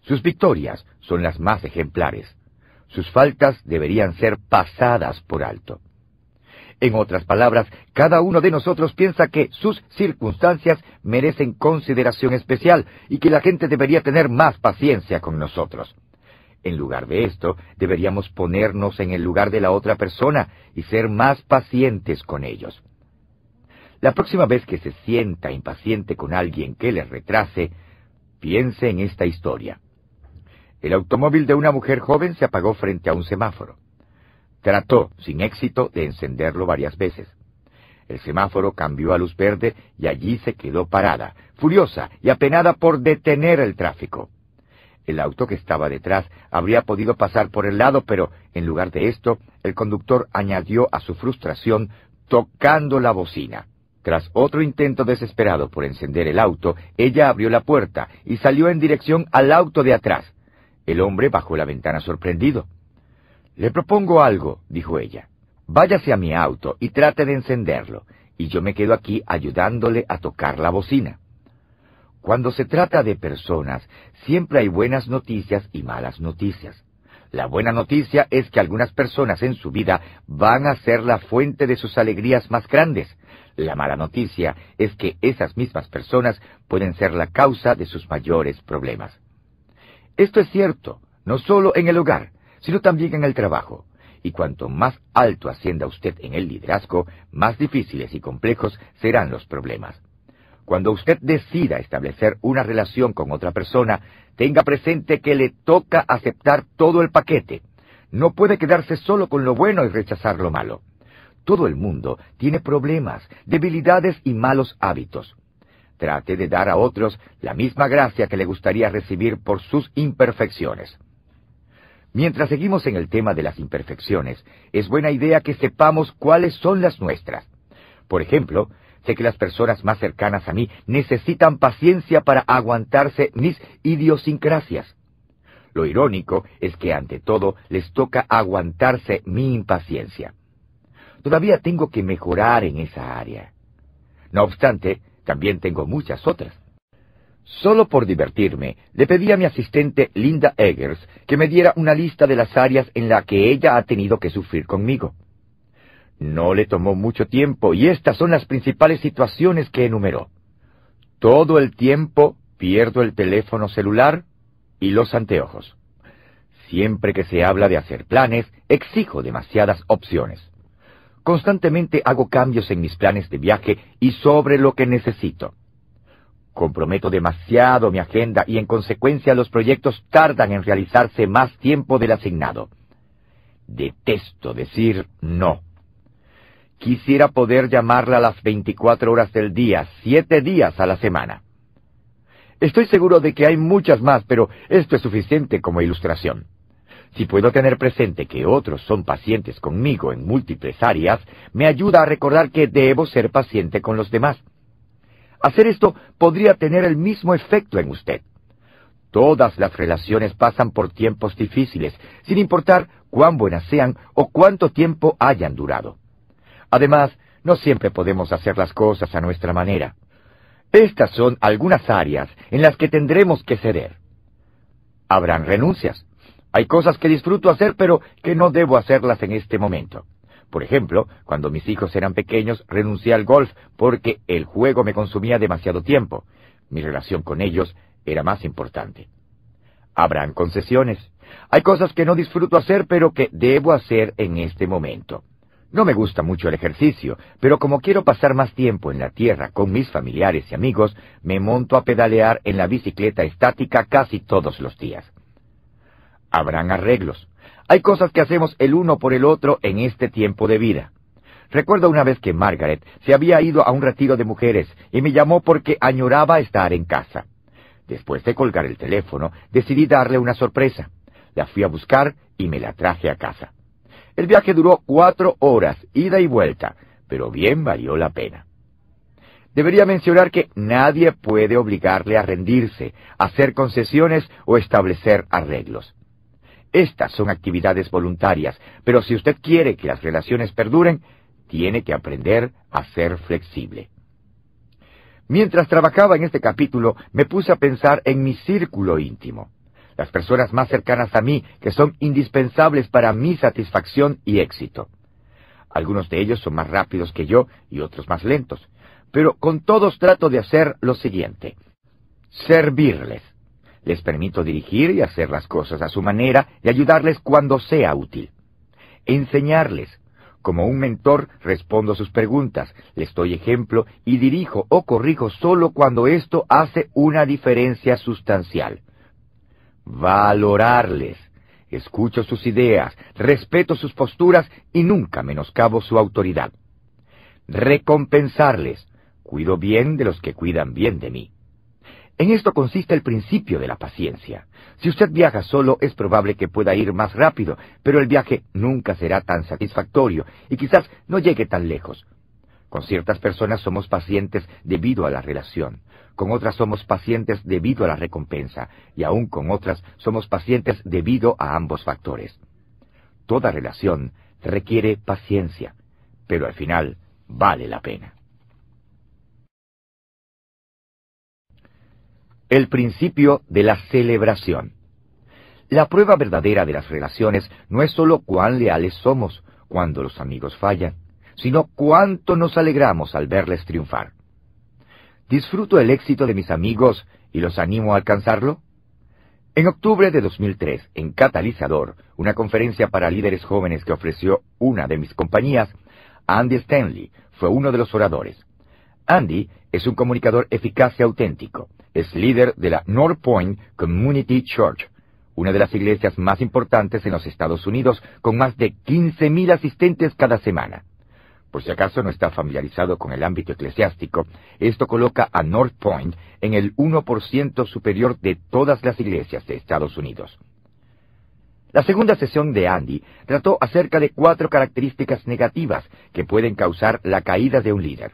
Sus victorias son las más ejemplares. Sus faltas deberían ser pasadas por alto. En otras palabras, cada uno de nosotros piensa que sus circunstancias merecen consideración especial y que la gente debería tener más paciencia con nosotros. En lugar de esto, deberíamos ponernos en el lugar de la otra persona y ser más pacientes con ellos. La próxima vez que se sienta impaciente con alguien que les retrase, piense en esta historia. El automóvil de una mujer joven se apagó frente a un semáforo. Trató, sin éxito, de encenderlo varias veces. El semáforo cambió a luz verde y allí se quedó parada, furiosa y apenada por detener el tráfico. El auto que estaba detrás habría podido pasar por el lado, pero en lugar de esto, el conductor añadió a su frustración tocando la bocina. Tras otro intento desesperado por encender el auto, ella abrió la puerta y salió en dirección al auto de atrás. El hombre bajó la ventana sorprendido. «Le propongo algo», dijo ella. «Váyase a mi auto y trate de encenderlo, y yo me quedo aquí ayudándole a tocar la bocina». Cuando se trata de personas, siempre hay buenas noticias y malas noticias. La buena noticia es que algunas personas en su vida van a ser la fuente de sus alegrías más grandes. La mala noticia es que esas mismas personas pueden ser la causa de sus mayores problemas. Esto es cierto, no solo en el hogar, sino también en el trabajo. Y cuanto más alto ascienda usted en el liderazgo, más difíciles y complejos serán los problemas. Cuando usted decida establecer una relación con otra persona, tenga presente que le toca aceptar todo el paquete. No puede quedarse solo con lo bueno y rechazar lo malo. Todo el mundo tiene problemas, debilidades y malos hábitos. Trate de dar a otros la misma gracia que le gustaría recibir por sus imperfecciones. Mientras seguimos en el tema de las imperfecciones, es buena idea que sepamos cuáles son las nuestras. Por ejemplo, sé que las personas más cercanas a mí necesitan paciencia para aguantarse mis idiosincrasias. Lo irónico es que ante todo les toca aguantarse mi impaciencia. Todavía tengo que mejorar en esa área. No obstante, también tengo muchas otras. Solo por divertirme, le pedí a mi asistente Linda Eggers que me diera una lista de las áreas en las que ella ha tenido que sufrir conmigo. No le tomó mucho tiempo, y estas son las principales situaciones que enumeró. Todo el tiempo pierdo el teléfono celular y los anteojos. Siempre que se habla de hacer planes, exijo demasiadas opciones. Constantemente hago cambios en mis planes de viaje y sobre lo que necesito. Comprometo demasiado mi agenda y en consecuencia los proyectos tardan en realizarse más tiempo del asignado. Detesto decir no. Quisiera poder llamarla a las veinticuatro horas del día, siete días a la semana. Estoy seguro de que hay muchas más, pero esto es suficiente como ilustración. Si puedo tener presente que otros son pacientes conmigo en múltiples áreas, me ayuda a recordar que debo ser paciente con los demás. Hacer esto podría tener el mismo efecto en usted. Todas las relaciones pasan por tiempos difíciles, sin importar cuán buenas sean o cuánto tiempo hayan durado. Además, no siempre podemos hacer las cosas a nuestra manera. Estas son algunas áreas en las que tendremos que ceder. Habrán renuncias. Hay cosas que disfruto hacer, pero que no debo hacerlas en este momento. Por ejemplo, cuando mis hijos eran pequeños, renuncié al golf porque el juego me consumía demasiado tiempo. Mi relación con ellos era más importante. Habrán concesiones. Hay cosas que no disfruto hacer, pero que debo hacer en este momento. No me gusta mucho el ejercicio, pero como quiero pasar más tiempo en la tierra con mis familiares y amigos, me monto a pedalear en la bicicleta estática casi todos los días. Habrán arreglos. Hay cosas que hacemos el uno por el otro en este tiempo de vida. Recuerdo una vez que Margaret se había ido a un retiro de mujeres y me llamó porque añoraba estar en casa. Después de colgar el teléfono, decidí darle una sorpresa. La fui a buscar y me la traje a casa. El viaje duró cuatro horas, ida y vuelta, pero bien valió la pena. Debería mencionar que nadie puede obligarle a rendirse, hacer concesiones o establecer arreglos. Estas son actividades voluntarias, pero si usted quiere que las relaciones perduren, tiene que aprender a ser flexible. Mientras trabajaba en este capítulo, me puse a pensar en mi círculo íntimo, las personas más cercanas a mí que son indispensables para mi satisfacción y éxito. Algunos de ellos son más rápidos que yo y otros más lentos, pero con todos trato de hacer lo siguiente: servirles. Les permito dirigir y hacer las cosas a su manera y ayudarles cuando sea útil. Enseñarles. Como un mentor, respondo sus preguntas, les doy ejemplo y dirijo o corrijo solo cuando esto hace una diferencia sustancial. Valorarles. Escucho sus ideas, respeto sus posturas y nunca menoscabo su autoridad. Recompensarles. Cuido bien de los que cuidan bien de mí. En esto consiste el principio de la paciencia. Si usted viaja solo, es probable que pueda ir más rápido, pero el viaje nunca será tan satisfactorio y quizás no llegue tan lejos. Con ciertas personas somos pacientes debido a la relación, con otras somos pacientes debido a la recompensa, y aún con otras somos pacientes debido a ambos factores. Toda relación requiere paciencia, pero al final vale la pena. El principio de la celebración. La prueba verdadera de las relaciones no es sólo cuán leales somos cuando los amigos fallan, sino cuánto nos alegramos al verles triunfar. ¿Disfruto el éxito de mis amigos y los animo a alcanzarlo? En octubre de dos mil tres, en Catalizador, una conferencia para líderes jóvenes que ofreció una de mis compañías, Andy Stanley fue uno de los oradores. Andy es un comunicador eficaz y auténtico. Es líder de la North Point Community Church, una de las iglesias más importantes en los Estados Unidos, con más de quince mil asistentes cada semana. Por si acaso no está familiarizado con el ámbito eclesiástico, esto coloca a North Point en el uno por ciento superior de todas las iglesias de Estados Unidos. La segunda sesión de Andy trató acerca de cuatro características negativas que pueden causar la caída de un líder: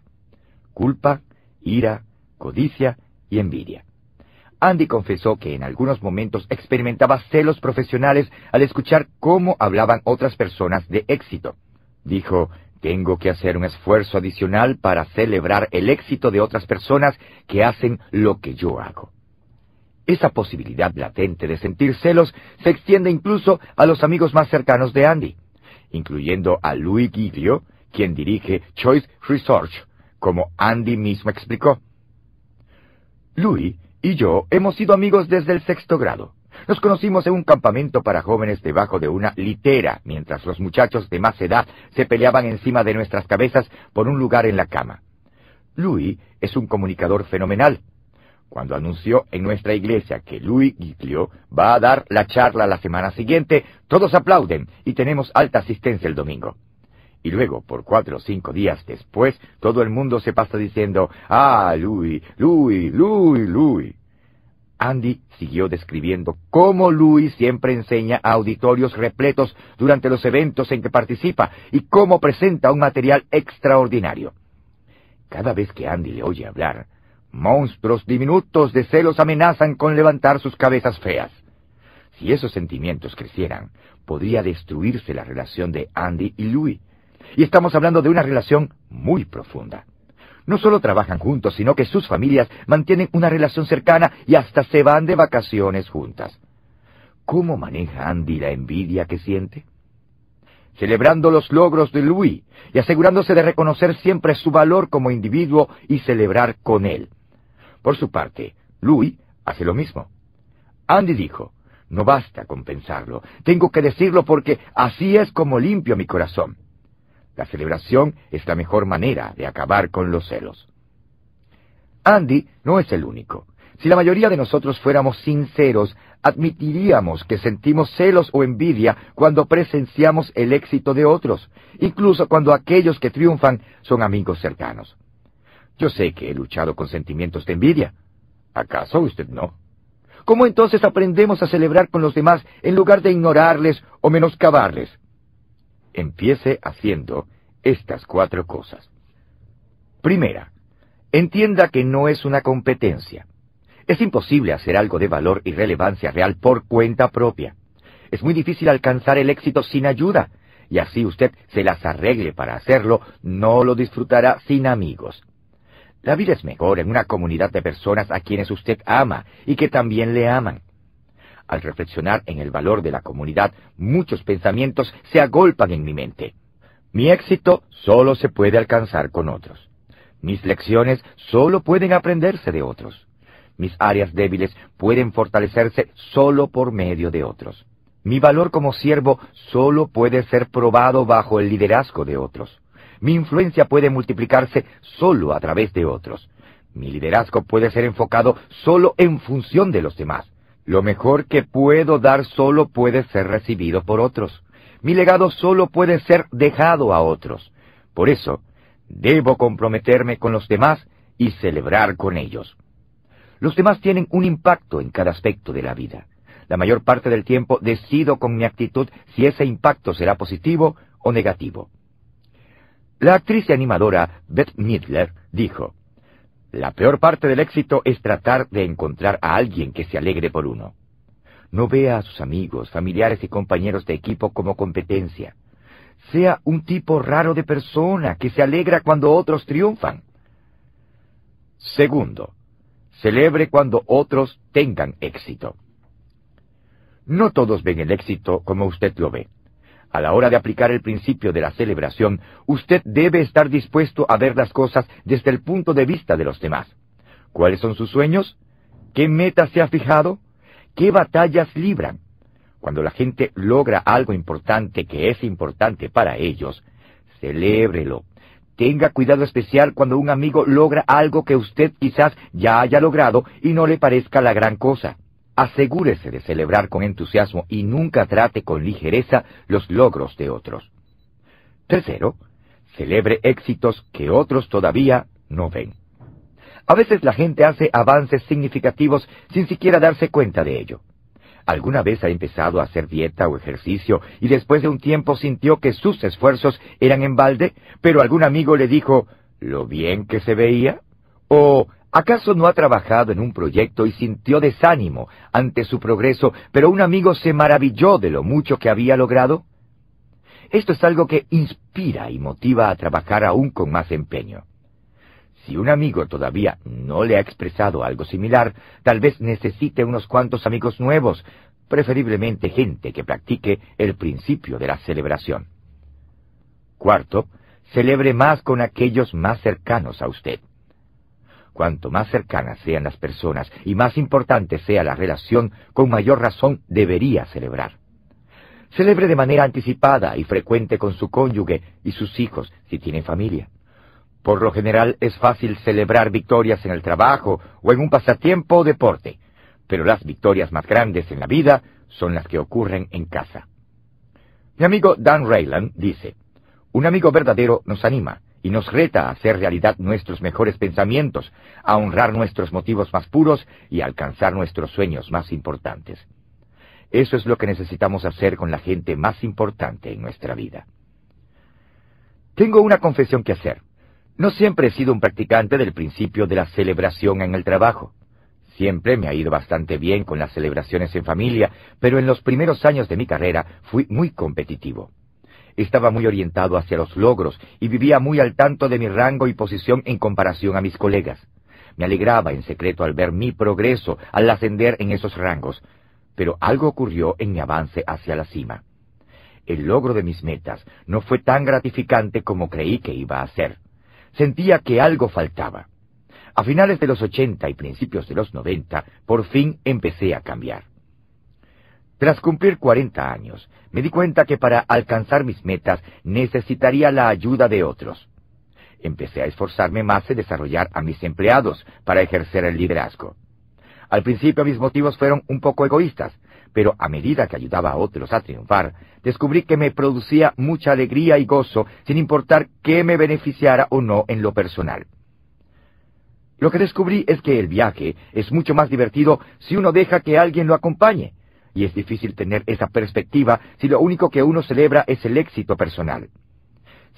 culpa, ira, codicia y envidia. Andy confesó que en algunos momentos experimentaba celos profesionales al escuchar cómo hablaban otras personas de éxito. Dijo, «Tengo que hacer un esfuerzo adicional para celebrar el éxito de otras personas que hacen lo que yo hago». Esa posibilidad latente de sentir celos se extiende incluso a los amigos más cercanos de Andy, incluyendo a Louis Giglio, quien dirige Choice Research, como Andy mismo explicó. Louis y yo hemos sido amigos desde el sexto grado. Nos conocimos en un campamento para jóvenes debajo de una litera, mientras los muchachos de más edad se peleaban encima de nuestras cabezas por un lugar en la cama. Louis es un comunicador fenomenal. Cuando anunció en nuestra iglesia que Louis Giglio va a dar la charla la semana siguiente, todos aplauden y tenemos alta asistencia el domingo. Y luego, por cuatro o cinco días después, todo el mundo se pasa diciendo, ¡Ah, Louis, Louis, Louis, Louis! Andy siguió describiendo cómo Louis siempre enseña a auditorios repletos durante los eventos en que participa y cómo presenta un material extraordinario. Cada vez que Andy le oye hablar, monstruos diminutos de celos amenazan con levantar sus cabezas feas. Si esos sentimientos crecieran, podría destruirse la relación de Andy y Louis. Y estamos hablando de una relación muy profunda. No solo trabajan juntos, sino que sus familias mantienen una relación cercana y hasta se van de vacaciones juntas. ¿Cómo maneja Andy la envidia que siente? Celebrando los logros de Louis y asegurándose de reconocer siempre su valor como individuo y celebrar con él. Por su parte, Louis hace lo mismo. Andy dijo, no basta con pensarlo, tengo que decirlo porque así es como limpio mi corazón. La celebración es la mejor manera de acabar con los celos. Andy no es el único. Si la mayoría de nosotros fuéramos sinceros, admitiríamos que sentimos celos o envidia cuando presenciamos el éxito de otros, incluso cuando aquellos que triunfan son amigos cercanos. Yo sé que he luchado con sentimientos de envidia. ¿Acaso usted no? ¿Cómo entonces aprendemos a celebrar con los demás en lugar de ignorarles o menoscabarles? empiece haciendo estas cuatro cosas. Primera, entienda que no es una competencia. Es imposible hacer algo de valor y relevancia real por cuenta propia. Es muy difícil alcanzar el éxito sin ayuda, y así usted se las arregle para hacerlo, no lo disfrutará sin amigos. La vida es mejor en una comunidad de personas a quienes usted ama y que también le aman. Al reflexionar en el valor de la comunidad, muchos pensamientos se agolpan en mi mente. Mi éxito solo se puede alcanzar con otros. Mis lecciones solo pueden aprenderse de otros. Mis áreas débiles pueden fortalecerse solo por medio de otros. Mi valor como siervo solo puede ser probado bajo el liderazgo de otros. Mi influencia puede multiplicarse solo a través de otros. Mi liderazgo puede ser enfocado solo en función de los demás. Lo mejor que puedo dar solo puede ser recibido por otros. Mi legado solo puede ser dejado a otros. Por eso, debo comprometerme con los demás y celebrar con ellos. Los demás tienen un impacto en cada aspecto de la vida. La mayor parte del tiempo decido con mi actitud si ese impacto será positivo o negativo. La actriz y animadora Bette Midler dijo, «La peor parte del éxito es tratar de encontrar a alguien que se alegre por uno. No vea a sus amigos, familiares y compañeros de equipo como competencia. Sea un tipo raro de persona que se alegra cuando otros triunfan». Segundo, celebre cuando otros tengan éxito. No todos ven el éxito como usted lo ve. A la hora de aplicar el principio de la celebración, usted debe estar dispuesto a ver las cosas desde el punto de vista de los demás. ¿Cuáles son sus sueños? ¿Qué metas se ha fijado? ¿Qué batallas libran? Cuando la gente logra algo importante que es importante para ellos, celébrelo. Tenga cuidado especial cuando un amigo logra algo que usted quizás ya haya logrado y no le parezca la gran cosa. Asegúrese de celebrar con entusiasmo y nunca trate con ligereza los logros de otros. Tercero, celebre éxitos que otros todavía no ven. A veces la gente hace avances significativos sin siquiera darse cuenta de ello. ¿Alguna vez ha empezado a hacer dieta o ejercicio y después de un tiempo sintió que sus esfuerzos eran en balde, pero algún amigo le dijo, ¿lo bien que se veía? ¿O acaso no ha trabajado en un proyecto y sintió desánimo ante su progreso, pero un amigo se maravilló de lo mucho que había logrado? Esto es algo que inspira y motiva a trabajar aún con más empeño. Si un amigo todavía no le ha expresado algo similar, tal vez necesite unos cuantos amigos nuevos, preferiblemente gente que practique el principio de la celebración. Cuarto, celebre más con aquellos más cercanos a usted. Cuanto más cercanas sean las personas y más importante sea la relación, con mayor razón debería celebrar. Celebre de manera anticipada y frecuente con su cónyuge y sus hijos si tienen familia. Por lo general es fácil celebrar victorias en el trabajo o en un pasatiempo o deporte, pero las victorias más grandes en la vida son las que ocurren en casa. Mi amigo Dan Rayland dice, un amigo verdadero nos anima y nos reta a hacer realidad nuestros mejores pensamientos, a honrar nuestros motivos más puros y a alcanzar nuestros sueños más importantes. Eso es lo que necesitamos hacer con la gente más importante en nuestra vida. Tengo una confesión que hacer. No siempre he sido un practicante del principio de la celebración en el trabajo. Siempre me ha ido bastante bien con las celebraciones en familia, pero en los primeros años de mi carrera fui muy competitivo. Estaba muy orientado hacia los logros y vivía muy al tanto de mi rango y posición en comparación a mis colegas. Me alegraba en secreto al ver mi progreso, al ascender en esos rangos, pero algo ocurrió en mi avance hacia la cima. El logro de mis metas no fue tan gratificante como creí que iba a ser. Sentía que algo faltaba. A finales de los ochenta y principios de los noventa, por fin empecé a cambiar. Tras cumplir cuarenta años, me di cuenta que para alcanzar mis metas necesitaría la ayuda de otros. Empecé a esforzarme más en desarrollar a mis empleados para ejercer el liderazgo. Al principio mis motivos fueron un poco egoístas, pero a medida que ayudaba a otros a triunfar, descubrí que me producía mucha alegría y gozo, sin importar qué me beneficiara o no en lo personal. Lo que descubrí es que el viaje es mucho más divertido si uno deja que alguien lo acompañe, y es difícil tener esa perspectiva si lo único que uno celebra es el éxito personal.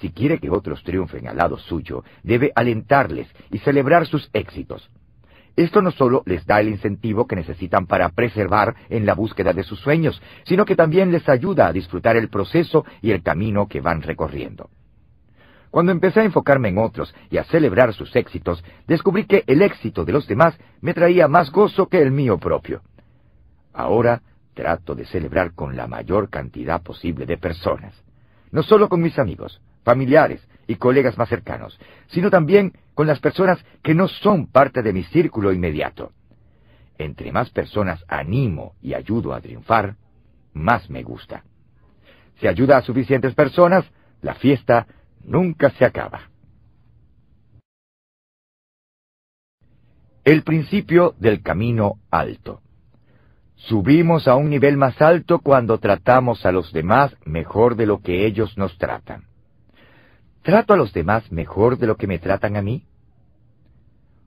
Si quiere que otros triunfen al lado suyo, debe alentarles y celebrar sus éxitos. Esto no solo les da el incentivo que necesitan para perseverar en la búsqueda de sus sueños, sino que también les ayuda a disfrutar el proceso y el camino que van recorriendo. Cuando empecé a enfocarme en otros y a celebrar sus éxitos, descubrí que el éxito de los demás me traía más gozo que el mío propio. Ahora trato de celebrar con la mayor cantidad posible de personas, no solo con mis amigos, familiares y colegas más cercanos, sino también con las personas que no son parte de mi círculo inmediato. Entre más personas animo y ayudo a triunfar, más me gusta. Si ayuda a suficientes personas, la fiesta nunca se acaba. El principio del camino alto. Subimos a un nivel más alto cuando tratamos a los demás mejor de lo que ellos nos tratan. ¿Trato a los demás mejor de lo que me tratan a mí?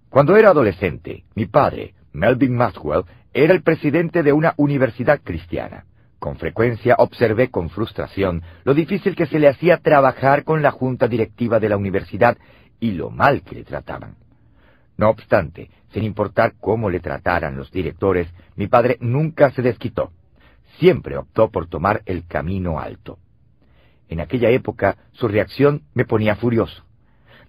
Cuando era adolescente, mi padre, Melvin Maxwell, era el presidente de una universidad cristiana. Con frecuencia observé con frustración lo difícil que se le hacía trabajar con la junta directiva de la universidad y lo mal que le trataban. No obstante, sin importar cómo le trataran los directores, mi padre nunca se desquitó. Siempre optó por tomar el camino alto. En aquella época, su reacción me ponía furioso.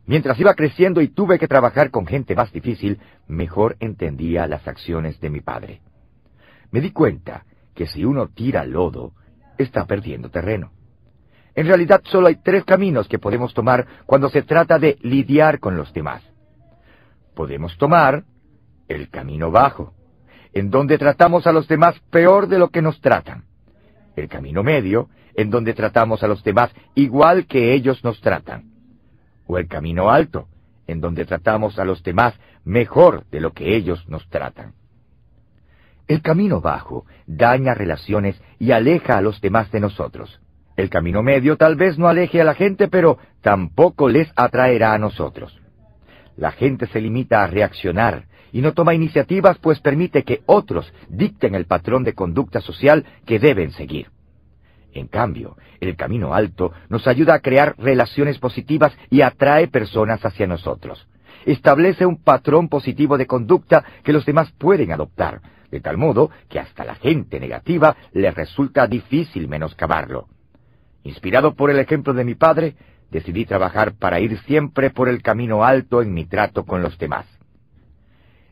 Mientras iba creciendo y tuve que trabajar con gente más difícil, mejor entendía las acciones de mi padre. Me di cuenta que si uno tira lodo, está perdiendo terreno. En realidad solo hay tres caminos que podemos tomar cuando se trata de lidiar con los demás. Podemos tomar el camino bajo, en donde tratamos a los demás peor de lo que nos tratan. El camino medio, en donde tratamos a los demás igual que ellos nos tratan. O el camino alto, en donde tratamos a los demás mejor de lo que ellos nos tratan. El camino bajo daña relaciones y aleja a los demás de nosotros. El camino medio tal vez no aleje a la gente, pero tampoco les atraerá a nosotros. La gente se limita a reaccionar y no toma iniciativas, pues permite que otros dicten el patrón de conducta social que deben seguir. En cambio, el camino alto nos ayuda a crear relaciones positivas y atrae personas hacia nosotros. Establece un patrón positivo de conducta que los demás pueden adoptar, de tal modo que hasta la gente negativa le resulta difícil menoscabarlo. Inspirado por el ejemplo de mi padre, decidí trabajar para ir siempre por el camino alto en mi trato con los demás.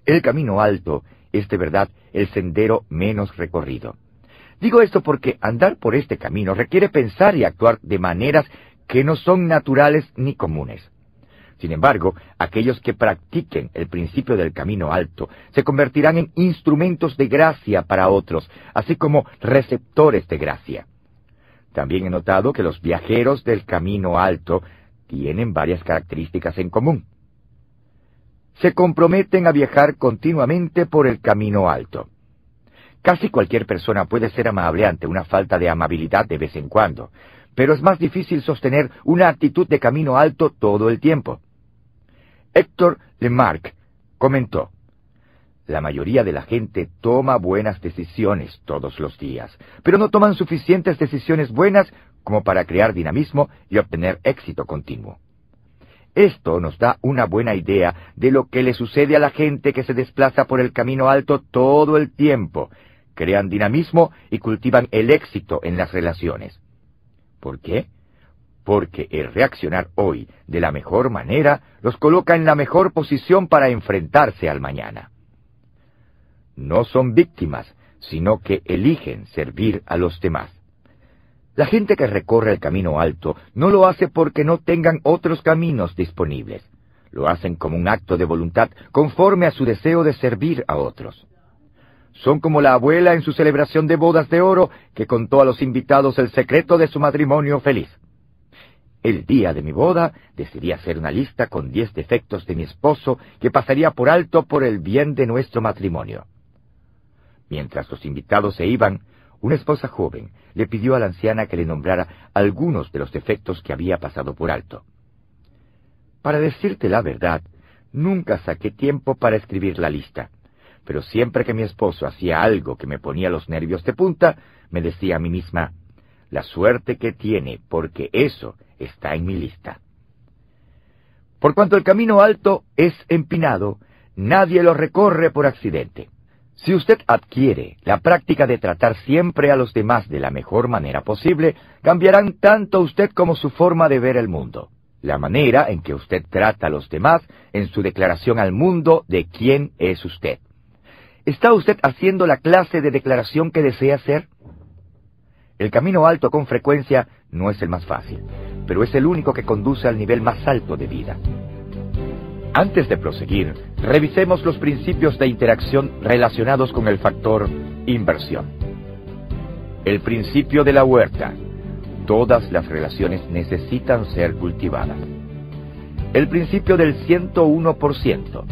El camino alto es de verdad el sendero menos recorrido. Digo esto porque andar por este camino requiere pensar y actuar de maneras que no son naturales ni comunes. Sin embargo, aquellos que practiquen el principio del camino alto se convertirán en instrumentos de gracia para otros, así como receptores de gracia. También he notado que los viajeros del camino alto tienen varias características en común. Se comprometen a viajar continuamente por el camino alto. Casi cualquier persona puede ser amable ante una falta de amabilidad de vez en cuando, pero es más difícil sostener una actitud de camino alto todo el tiempo. Héctor Lamarck comentó: la mayoría de la gente toma buenas decisiones todos los días, pero no toman suficientes decisiones buenas como para crear dinamismo y obtener éxito continuo. Esto nos da una buena idea de lo que le sucede a la gente que se desplaza por el camino alto todo el tiempo, crean dinamismo y cultivan el éxito en las relaciones. ¿Por qué? Porque el reaccionar hoy de la mejor manera los coloca en la mejor posición para enfrentarse al mañana. No son víctimas, sino que eligen servir a los demás. La gente que recorre el camino alto no lo hace porque no tengan otros caminos disponibles. Lo hacen como un acto de voluntad conforme a su deseo de servir a otros. Son como la abuela en su celebración de bodas de oro que contó a los invitados el secreto de su matrimonio feliz. El día de mi boda decidí hacer una lista con diez defectos de mi esposo que pasaría por alto por el bien de nuestro matrimonio. Mientras los invitados se iban, una esposa joven le pidió a la anciana que le nombrara algunos de los defectos que había pasado por alto. Para decirte la verdad, nunca saqué tiempo para escribir la lista. pero siempre que mi esposo hacía algo que me ponía los nervios de punta, me decía a mí misma, la suerte que tiene, porque eso está en mi lista. Por cuanto el camino alto es empinado, nadie lo recorre por accidente. Si usted adquiere la práctica de tratar siempre a los demás de la mejor manera posible, cambiarán tanto usted como su forma de ver el mundo. La manera en que usted trata a los demás en su declaración al mundo de quién es usted. ¿Está usted haciendo la clase de declaración que desea hacer? El camino alto con frecuencia no es el más fácil, pero es el único que conduce al nivel más alto de vida. Antes de proseguir, revisemos los principios de interacción relacionados con el factor inversión. El principio de la huerta. Todas las relaciones necesitan ser cultivadas. El principio del ciento uno por ciento.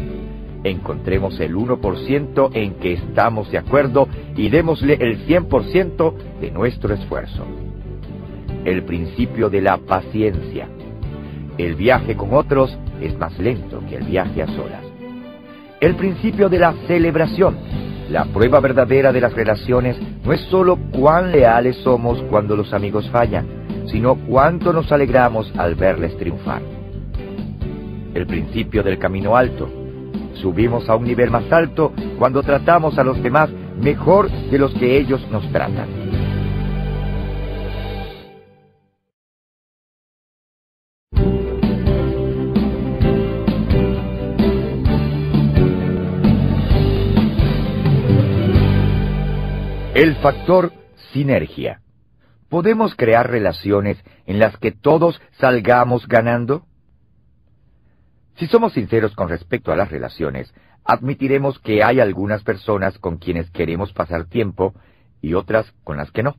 Encontremos el uno por ciento en que estamos de acuerdo y démosle el cien por ciento de nuestro esfuerzo. El principio de la paciencia. El viaje con otros es más lento que el viaje a solas. El principio de la celebración. La prueba verdadera de las relaciones no es solo cuán leales somos cuando los amigos fallan, sino cuánto nos alegramos al verles triunfar. El principio del camino alto. Subimos a un nivel más alto cuando tratamos a los demás mejor de los que ellos nos tratan. El factor sinergia. ¿Podemos crear relaciones en las que todos salgamos ganando? Si somos sinceros con respecto a las relaciones, admitiremos que hay algunas personas con quienes queremos pasar tiempo y otras con las que no.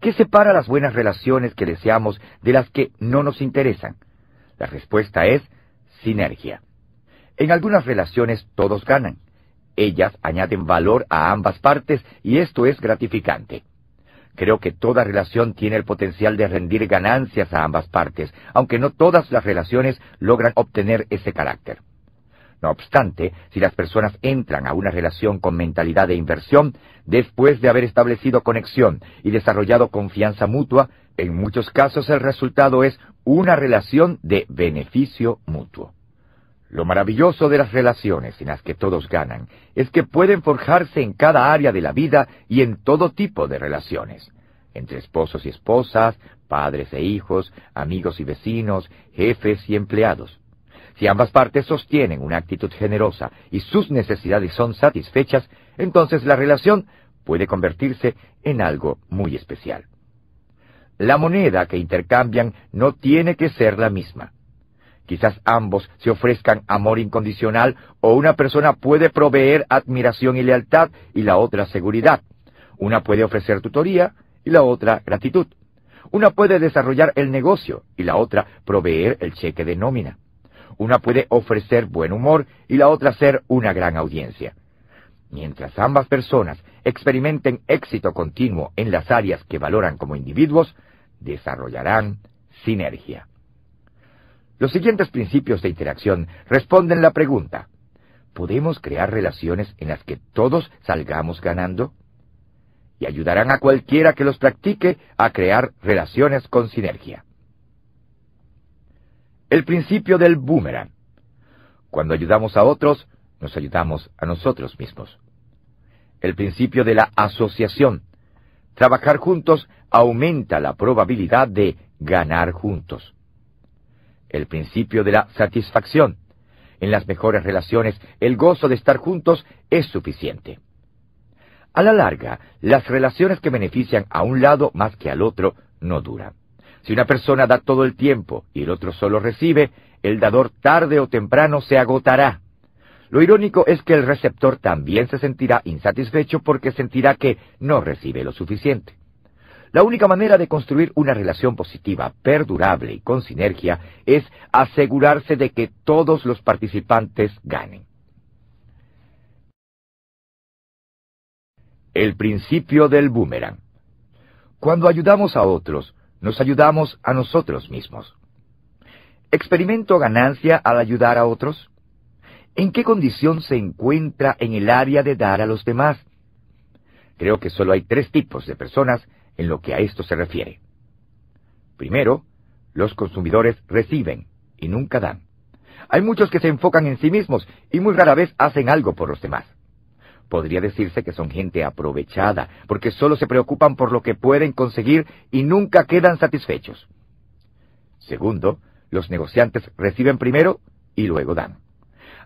¿Qué separa las buenas relaciones que deseamos de las que no nos interesan? La respuesta es sinergia. En algunas relaciones todos ganan. Ellas añaden valor a ambas partes y esto es gratificante. Creo que toda relación tiene el potencial de rendir ganancias a ambas partes, aunque no todas las relaciones logran obtener ese carácter. No obstante, si las personas entran a una relación con mentalidad de inversión, después de haber establecido conexión y desarrollado confianza mutua, en muchos casos el resultado es una relación de beneficio mutuo. Lo maravilloso de las relaciones en las que todos ganan es que pueden forjarse en cada área de la vida y en todo tipo de relaciones, entre esposos y esposas, padres e hijos, amigos y vecinos, jefes y empleados. Si ambas partes sostienen una actitud generosa y sus necesidades son satisfechas, entonces la relación puede convertirse en algo muy especial. La moneda que intercambian no tiene que ser la misma. Quizás ambos se ofrezcan amor incondicional o una persona puede proveer admiración y lealtad y la otra seguridad. Una puede ofrecer tutoría y la otra gratitud. Una puede desarrollar el negocio y la otra proveer el cheque de nómina. Una puede ofrecer buen humor y la otra ser una gran audiencia. Mientras ambas personas experimenten éxito continuo en las áreas que valoran como individuos, desarrollarán sinergia. Los siguientes principios de interacción responden la pregunta, ¿podemos crear relaciones en las que todos salgamos ganando? Y ayudarán a cualquiera que los practique a crear relaciones con sinergia. El principio del boomerang. Cuando ayudamos a otros, nos ayudamos a nosotros mismos. El principio de la asociación. Trabajar juntos aumenta la probabilidad de ganar juntos. El principio de la satisfacción. En las mejores relaciones, el gozo de estar juntos es suficiente. A la larga, las relaciones que benefician a un lado más que al otro no duran. Si una persona da todo el tiempo y el otro solo recibe, el dador tarde o temprano se agotará. Lo irónico es que el receptor también se sentirá insatisfecho porque sentirá que no recibe lo suficiente. La única manera de construir una relación positiva, perdurable y con sinergia es asegurarse de que todos los participantes ganen. El principio del boomerang. Cuando ayudamos a otros, nos ayudamos a nosotros mismos. ¿Experimento ganancia al ayudar a otros? en qué condición se encuentra en el área de dar a los demás. Creo que solo hay tres tipos de personas en lo que a esto se refiere. Primero, los consumidores reciben y nunca dan. Hay muchos que se enfocan en sí mismos y muy rara vez hacen algo por los demás. Podría decirse que son gente aprovechada, porque solo se preocupan por lo que pueden conseguir y nunca quedan satisfechos. Segundo, los negociantes reciben primero y luego dan.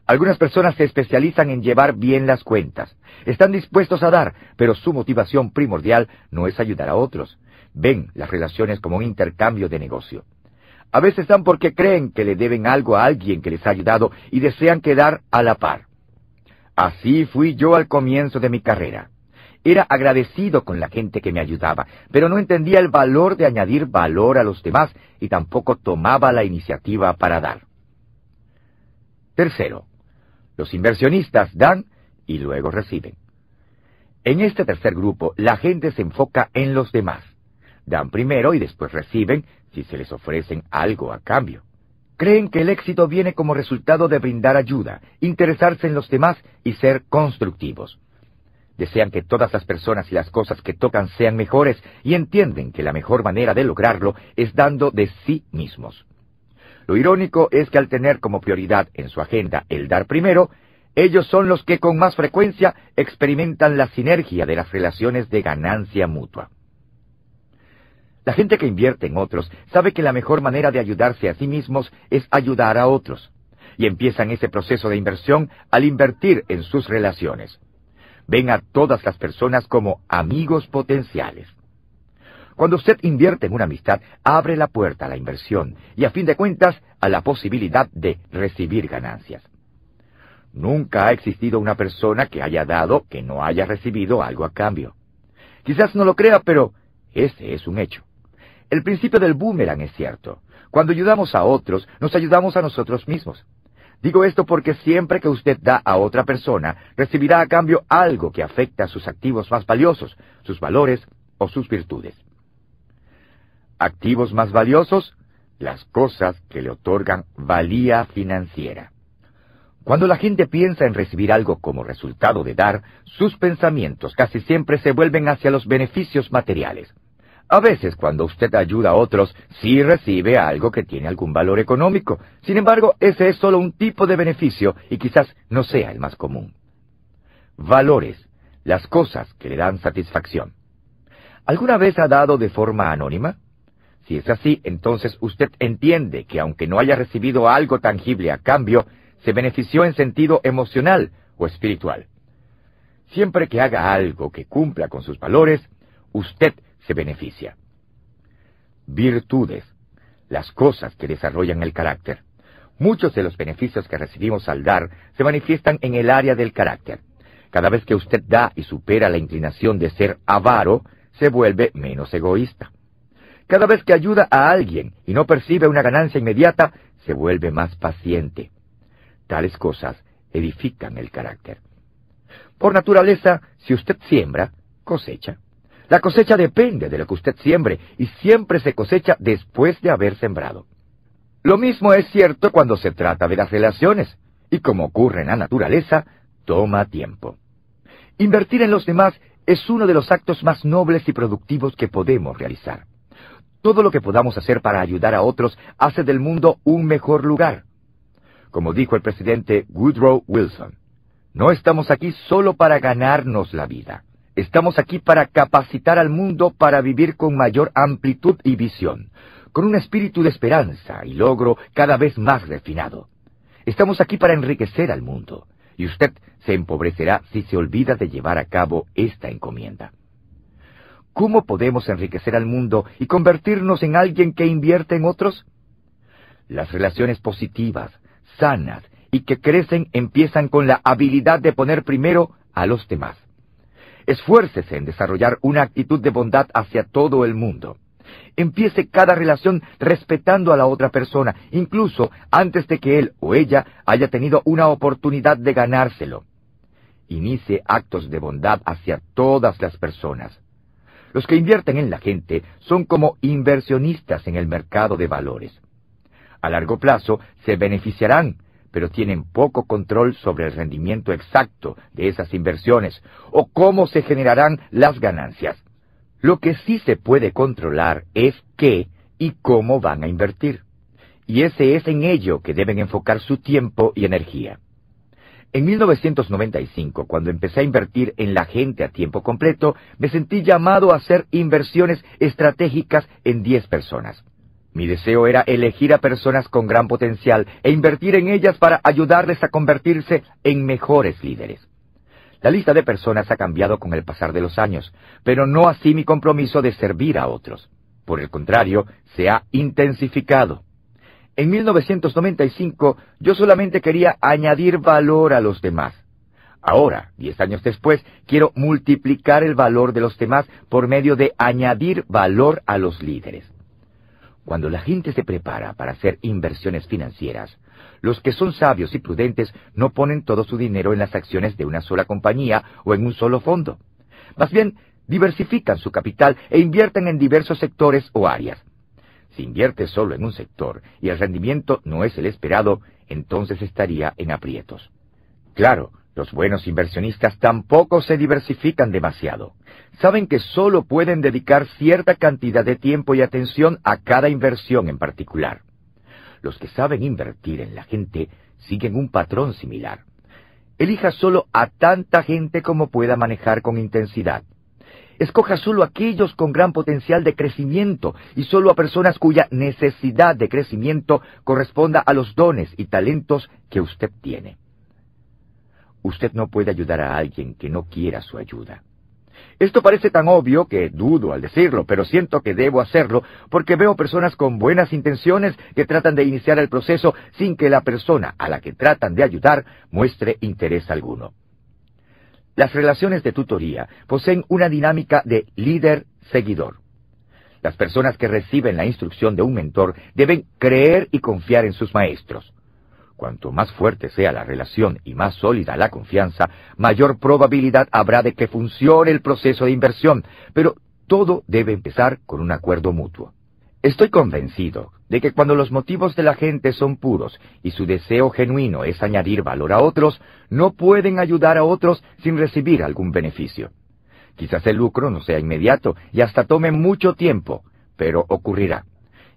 Algunas personas se especializan en llevar bien las cuentas. Están dispuestos a dar, pero su motivación primordial no es ayudar a otros. Ven las relaciones como un intercambio de negocio. A veces dan porque creen que le deben algo a alguien que les ha ayudado y desean quedar a la par. Así fui yo al comienzo de mi carrera. Era agradecido con la gente que me ayudaba, pero no entendía el valor de añadir valor a los demás y tampoco tomaba la iniciativa para dar. Tercero, los inversionistas dan y luego reciben. En este tercer grupo, la gente se enfoca en los demás. Dan primero y después reciben si se les ofrecen algo a cambio. Creen que el éxito viene como resultado de brindar ayuda, interesarse en los demás y ser constructivos. Desean que todas las personas y las cosas que tocan sean mejores y entienden que la mejor manera de lograrlo es dando de sí mismos. Lo irónico es que al tener como prioridad en su agenda el dar primero, ellos son los que con más frecuencia experimentan la sinergia de las relaciones de ganancia mutua. La gente que invierte en otros sabe que la mejor manera de ayudarse a sí mismos es ayudar a otros, y empiezan ese proceso de inversión al invertir en sus relaciones. Ven a todas las personas como amigos potenciales. Cuando usted invierte en una amistad, abre la puerta a la inversión y, a fin de cuentas, a la posibilidad de recibir ganancias. Nunca ha existido una persona que haya dado que no haya recibido algo a cambio. Quizás no lo crea, pero ese es un hecho. El principio del boomerang es cierto. Cuando ayudamos a otros, nos ayudamos a nosotros mismos. Digo esto porque siempre que usted da a otra persona, recibirá a cambio algo que afecta a sus activos más valiosos, sus valores o sus virtudes. Activos más valiosos, las cosas que le otorgan valía financiera. Cuando la gente piensa en recibir algo como resultado de dar, sus pensamientos casi siempre se vuelven hacia los beneficios materiales. A veces, cuando usted ayuda a otros, sí recibe algo que tiene algún valor económico. Sin embargo, ese es solo un tipo de beneficio y quizás no sea el más común. Valores, las cosas que le dan satisfacción. ¿Alguna vez ha dado de forma anónima? Si es así, entonces usted entiende que aunque no haya recibido algo tangible a cambio, se benefició en sentido emocional o espiritual. Siempre que haga algo que cumpla con sus valores, usted se beneficia. Virtudes, las cosas que desarrollan el carácter. Muchos de los beneficios que recibimos al dar se manifiestan en el área del carácter. Cada vez que usted da y supera la inclinación de ser avaro, se vuelve menos egoísta. Cada vez que ayuda a alguien y no percibe una ganancia inmediata, se vuelve más paciente. Tales cosas edifican el carácter. Por naturaleza, si usted siembra, cosecha. La cosecha depende de lo que usted siembre y siempre se cosecha después de haber sembrado. Lo mismo es cierto cuando se trata de las relaciones y, como ocurre en la naturaleza, toma tiempo. Invertir en los demás es uno de los actos más nobles y productivos que podemos realizar. Todo lo que podamos hacer para ayudar a otros hace del mundo un mejor lugar. Como dijo el presidente Woodrow Wilson, no estamos aquí solo para ganarnos la vida. Estamos aquí para capacitar al mundo para vivir con mayor amplitud y visión, con un espíritu de esperanza y logro cada vez más refinado. Estamos aquí para enriquecer al mundo, y usted se empobrecerá si se olvida de llevar a cabo esta encomienda. ¿Cómo podemos enriquecer al mundo y convertirnos en alguien que invierte en otros? Las relaciones positivas, sanas y que crecen empiezan con la habilidad de poner primero a los demás. Esfuércese en desarrollar una actitud de bondad hacia todo el mundo. Empiece cada relación respetando a la otra persona, incluso antes de que él o ella haya tenido una oportunidad de ganárselo. Inicie actos de bondad hacia todas las personas. Los que invierten en la gente son como inversionistas en el mercado de valores. A largo plazo se beneficiarán, pero tienen poco control sobre el rendimiento exacto de esas inversiones o cómo se generarán las ganancias. Lo que sí se puede controlar es qué y cómo van a invertir. Y ese es en ello que deben enfocar su tiempo y energía. En mil novecientos noventa y cinco, cuando empecé a invertir en la gente a tiempo completo, me sentí llamado a hacer inversiones estratégicas en diez personas. Mi deseo era elegir a personas con gran potencial e invertir en ellas para ayudarles a convertirse en mejores líderes. La lista de personas ha cambiado con el pasar de los años, pero no así mi compromiso de servir a otros. Por el contrario, se ha intensificado. En mil novecientos noventa y cinco, yo solamente quería añadir valor a los demás. Ahora, diez años después, quiero multiplicar el valor de los demás por medio de añadir valor a los líderes. Cuando la gente se prepara para hacer inversiones financieras, los que son sabios y prudentes no ponen todo su dinero en las acciones de una sola compañía o en un solo fondo. Más bien, diversifican su capital e invierten en diversos sectores o áreas. Si invierte solo en un sector y el rendimiento no es el esperado, entonces estaría en aprietos. Claro, los buenos inversionistas tampoco se diversifican demasiado. Saben que solo pueden dedicar cierta cantidad de tiempo y atención a cada inversión en particular. Los que saben invertir en la gente siguen un patrón similar. Elija solo a tanta gente como pueda manejar con intensidad. Escoja solo aquellos con gran potencial de crecimiento y solo a personas cuya necesidad de crecimiento corresponda a los dones y talentos que usted tiene. Usted no puede ayudar a alguien que no quiera su ayuda. Esto parece tan obvio que dudo al decirlo, pero siento que debo hacerlo porque veo personas con buenas intenciones que tratan de iniciar el proceso sin que la persona a la que tratan de ayudar muestre interés alguno. Las relaciones de tutoría poseen una dinámica de líder-seguidor. Las personas que reciben la instrucción de un mentor deben creer y confiar en sus maestros. Cuanto más fuerte sea la relación y más sólida la confianza, mayor probabilidad habrá de que funcione el proceso de inversión, pero todo debe empezar con un acuerdo mutuo. Estoy convencido de que cuando los motivos de la gente son puros y su deseo genuino es añadir valor a otros, no pueden ayudar a otros sin recibir algún beneficio. Quizás el lucro no sea inmediato y hasta tome mucho tiempo, pero ocurrirá.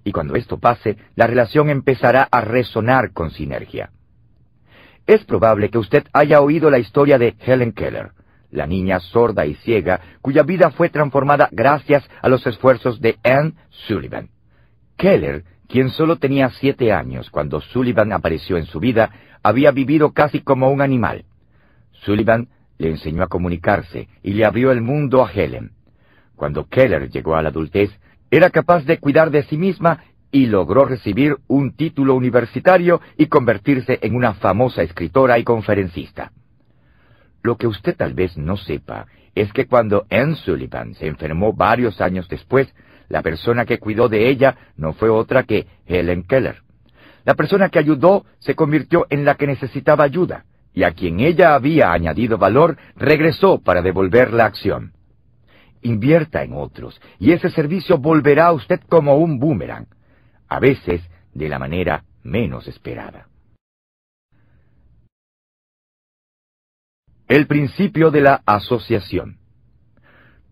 Y cuando esto pase, la relación empezará a resonar con sinergia. Es probable que usted haya oído la historia de Helen Keller, la niña sorda y ciega cuya vida fue transformada gracias a los esfuerzos de Anne Sullivan. Keller, quien solo tenía siete años cuando Sullivan apareció en su vida, había vivido casi como un animal. Sullivan le enseñó a comunicarse y le abrió el mundo a Helen. Cuando Keller llegó a la adultez, era capaz de cuidar de sí misma y logró recibir un título universitario y convertirse en una famosa escritora y conferencista. Lo que usted tal vez no sepa es que cuando Anne Sullivan se enfermó varios años después, la persona que cuidó de ella no fue otra que Helen Keller. La persona que ayudó se convirtió en la que necesitaba ayuda, y a quien ella había añadido valor regresó para devolver la acción. Invierta en otros, y ese servicio volverá a usted como un boomerang, a veces de la manera menos esperada. El principio de la asociación.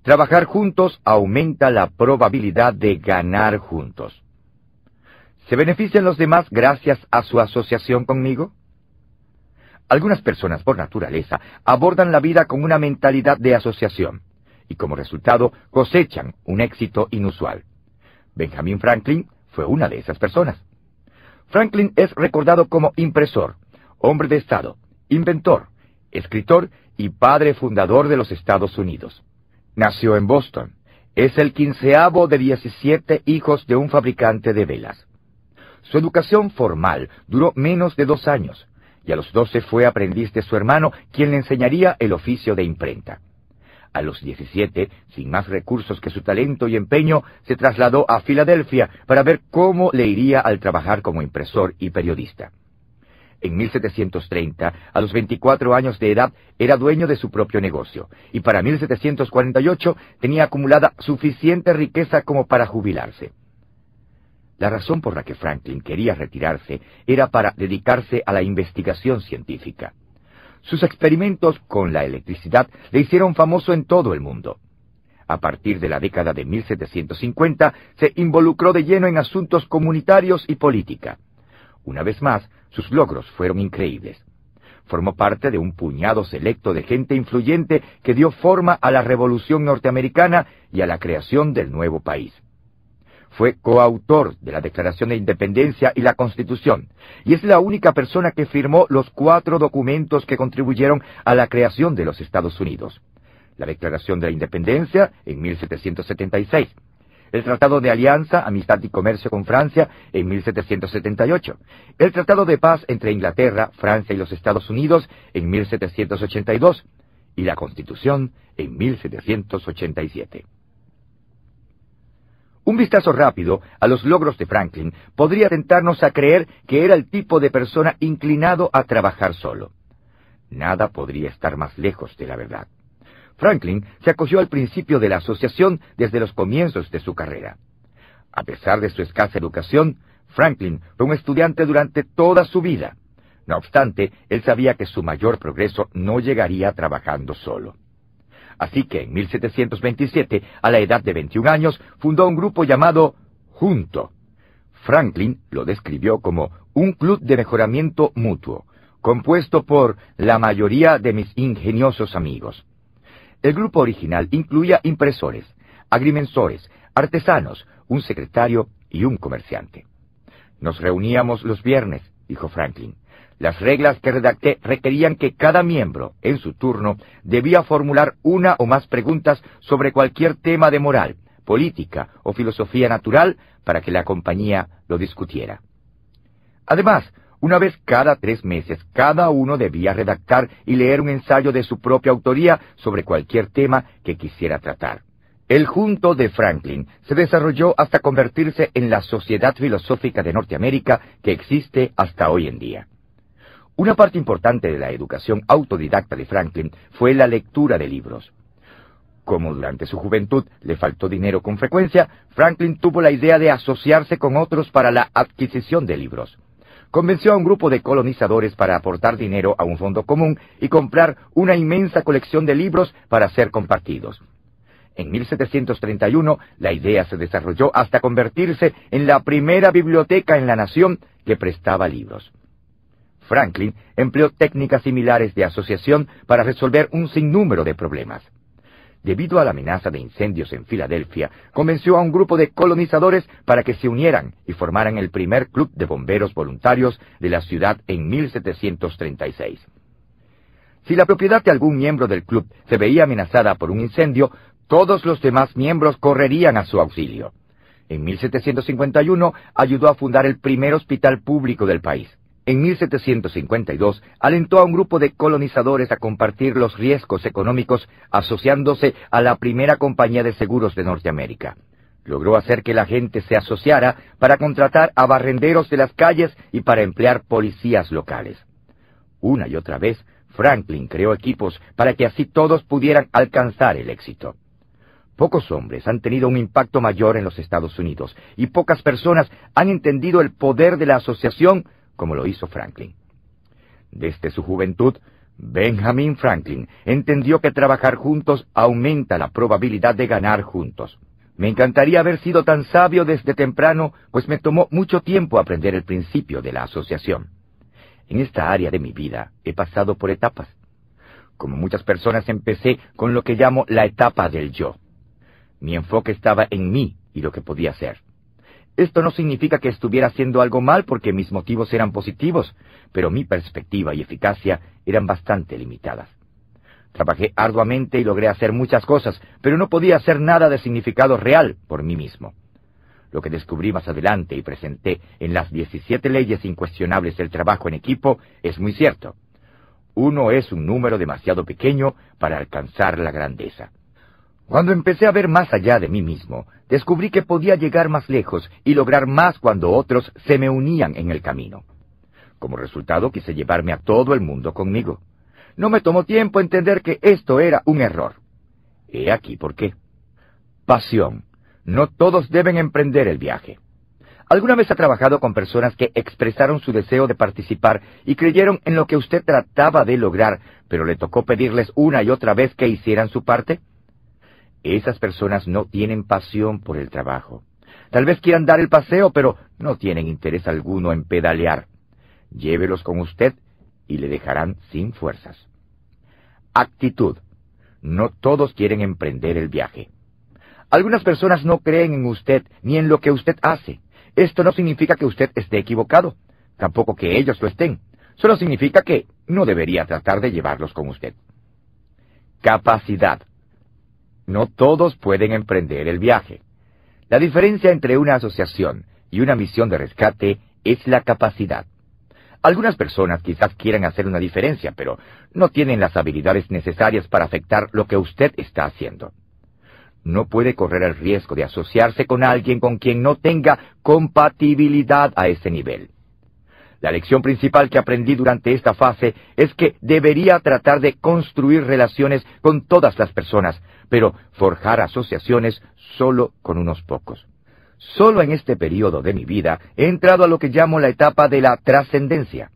Trabajar juntos aumenta la probabilidad de ganar juntos. ¿Se benefician los demás gracias a su asociación conmigo? Algunas personas por naturaleza abordan la vida con una mentalidad de asociación, y como resultado cosechan un éxito inusual. Benjamin Franklin fue una de esas personas. Franklin es recordado como impresor, hombre de Estado, inventor, escritor y padre fundador de los Estados Unidos. Nació en Boston. Es el quinceavo de diecisiete hijos de un fabricante de velas. Su educación formal duró menos de dos años, y a los doce fue aprendiz de su hermano, quien le enseñaría el oficio de imprenta. A los diecisiete, sin más recursos que su talento y empeño, se trasladó a Filadelfia para ver cómo le iría al trabajar como impresor y periodista. En mil setecientos treinta, a los veinticuatro años de edad, era dueño de su propio negocio, y para mil setecientos cuarenta y ocho tenía acumulada suficiente riqueza como para jubilarse. La razón por la que Franklin quería retirarse era para dedicarse a la investigación científica. Sus experimentos con la electricidad le hicieron famoso en todo el mundo. A partir de la década de mil setecientos cincuenta se involucró de lleno en asuntos comunitarios y política. Una vez más, sus logros fueron increíbles. Formó parte de un puñado selecto de gente influyente que dio forma a la Revolución Norteamericana y a la creación del nuevo país. Fue coautor de la Declaración de Independencia y la Constitución, y es la única persona que firmó los cuatro documentos que contribuyeron a la creación de los Estados Unidos. La Declaración de la Independencia en mil setecientos setenta y seis, el Tratado de Alianza, Amistad y Comercio con Francia en mil setecientos setenta y ocho, el Tratado de Paz entre Inglaterra, Francia y los Estados Unidos en mil setecientos ochenta y dos y la Constitución en mil setecientos ochenta y siete. Un vistazo rápido a los logros de Franklin podría tentarnos a creer que era el tipo de persona inclinado a trabajar solo. Nada podría estar más lejos de la verdad. Franklin se acogió al principio de la asociación desde los comienzos de su carrera. A pesar de su escasa educación, Franklin fue un estudiante durante toda su vida. No obstante, él sabía que su mayor progreso no llegaría trabajando solo. Así que en mil setecientos veintisiete, a la edad de veintiún años, fundó un grupo llamado Junto. Franklin lo describió como un club de mejoramiento mutuo, compuesto por la mayoría de mis ingeniosos amigos. El grupo original incluía impresores, agrimensores, artesanos, un secretario y un comerciante. Nos reuníamos los viernes, dijo Franklin. Las reglas que redacté requerían que cada miembro, en su turno, debía formular una o más preguntas sobre cualquier tema de moral, política o filosofía natural para que la compañía lo discutiera. Además, una vez cada tres meses, cada uno debía redactar y leer un ensayo de su propia autoría sobre cualquier tema que quisiera tratar. El Junto de Franklin se desarrolló hasta convertirse en la Sociedad Filosófica de Norteamérica que existe hasta hoy en día. Una parte importante de la educación autodidacta de Franklin fue la lectura de libros. Como durante su juventud le faltó dinero con frecuencia, Franklin tuvo la idea de asociarse con otros para la adquisición de libros. Convenció a un grupo de colonizadores para aportar dinero a un fondo común y comprar una inmensa colección de libros para ser compartidos. En mil setecientos treinta y uno, la idea se desarrolló hasta convertirse en la primera biblioteca en la nación que prestaba libros. Franklin empleó técnicas similares de asociación para resolver un sinnúmero de problemas. Debido a la amenaza de incendios en Filadelfia, convenció a un grupo de colonizadores para que se unieran y formaran el primer club de bomberos voluntarios de la ciudad en mil setecientos treinta y seis. Si la propiedad de algún miembro del club se veía amenazada por un incendio, todos los demás miembros correrían a su auxilio. En mil setecientos cincuenta y uno ayudó a fundar el primer hospital público del país. En mil setecientos cincuenta y dos, alentó a un grupo de colonizadores a compartir los riesgos económicos asociándose a la primera compañía de seguros de Norteamérica. Logró hacer que la gente se asociara para contratar a barrenderos de las calles y para emplear policías locales. Una y otra vez, Franklin creó equipos para que así todos pudieran alcanzar el éxito. Pocos hombres han tenido un impacto mayor en los Estados Unidos y pocas personas han entendido el poder de la asociación como lo hizo Franklin. Desde su juventud, Benjamin Franklin entendió que trabajar juntos aumenta la probabilidad de ganar juntos. Me encantaría haber sido tan sabio desde temprano, pues me tomó mucho tiempo aprender el principio de la asociación. En esta área de mi vida he pasado por etapas. Como muchas personas empecé con lo que llamo la etapa del yo. Mi enfoque estaba en mí y lo que podía hacer. Esto no significa que estuviera haciendo algo mal porque mis motivos eran positivos, pero mi perspectiva y eficacia eran bastante limitadas. Trabajé arduamente y logré hacer muchas cosas, pero no podía hacer nada de significado real por mí mismo. Lo que descubrí más adelante y presenté en las diecisiete leyes incuestionables del trabajo en equipo es muy cierto. Uno es un número demasiado pequeño para alcanzar la grandeza. Cuando empecé a ver más allá de mí mismo, descubrí que podía llegar más lejos y lograr más cuando otros se me unían en el camino. Como resultado, quise llevarme a todo el mundo conmigo. No me tomó tiempo entender que esto era un error. He aquí por qué. Pasión. No todos deben emprender el viaje. ¿Alguna vez ha trabajado con personas que expresaron su deseo de participar y creyeron en lo que usted trataba de lograr, pero le tocó pedirles una y otra vez que hicieran su parte? Esas personas no tienen pasión por el trabajo. Tal vez quieran dar el paseo, pero no tienen interés alguno en pedalear. Llévelos con usted y le dejarán sin fuerzas. Actitud. No todos quieren emprender el viaje. Algunas personas no creen en usted ni en lo que usted hace. Esto no significa que usted esté equivocado, tampoco que ellos lo estén. Solo significa que no debería tratar de llevarlos con usted. Capacidad. No todos pueden emprender el viaje. La diferencia entre una asociación y una misión de rescate es la capacidad. Algunas personas quizás quieran hacer una diferencia, pero no tienen las habilidades necesarias para afectar lo que usted está haciendo. No puede correr el riesgo de asociarse con alguien con quien no tenga compatibilidad a ese nivel. La lección principal que aprendí durante esta fase es que debería tratar de construir relaciones con todas las personas, pero forjar asociaciones solo con unos pocos. Solo en este periodo de mi vida he entrado a lo que llamo la etapa de la trascendencia.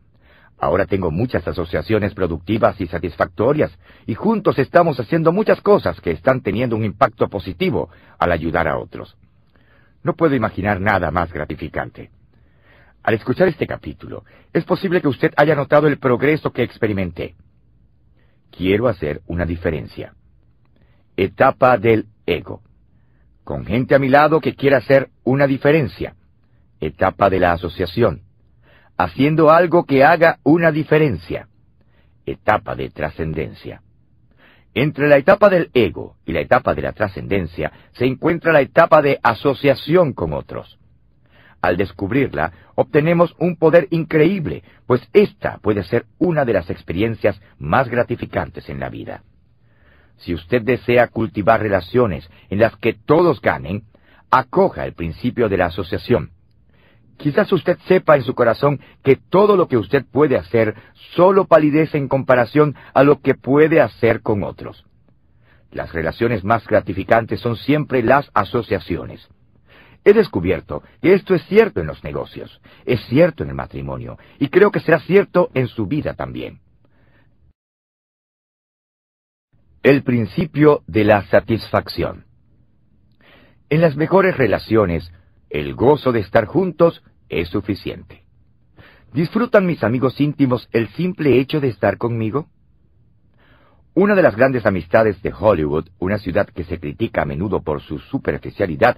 Ahora tengo muchas asociaciones productivas y satisfactorias, y juntos estamos haciendo muchas cosas que están teniendo un impacto positivo al ayudar a otros. No puedo imaginar nada más gratificante. Al escuchar este capítulo, es posible que usted haya notado el progreso que experimenté. Quiero hacer una diferencia. Etapa del ego. Con gente a mi lado que quiera hacer una diferencia. Etapa de la asociación. Haciendo algo que haga una diferencia. Etapa de trascendencia. Entre la etapa del ego y la etapa de la trascendencia se encuentra la etapa de asociación con otros. Al descubrirla, obtenemos un poder increíble, pues esta puede ser una de las experiencias más gratificantes en la vida. Si usted desea cultivar relaciones en las que todos ganen, acoja el principio de la asociación. Quizás usted sepa en su corazón que todo lo que usted puede hacer solo palidece en comparación a lo que puede hacer con otros. Las relaciones más gratificantes son siempre las asociaciones. He descubierto que esto es cierto en los negocios, es cierto en el matrimonio, y creo que será cierto en su vida también. El principio de la satisfacción. En las mejores relaciones, el gozo de estar juntos es suficiente. ¿Disfrutan mis amigos íntimos el simple hecho de estar conmigo? Una de las grandes amistades de Hollywood, una ciudad que se critica a menudo por su superficialidad,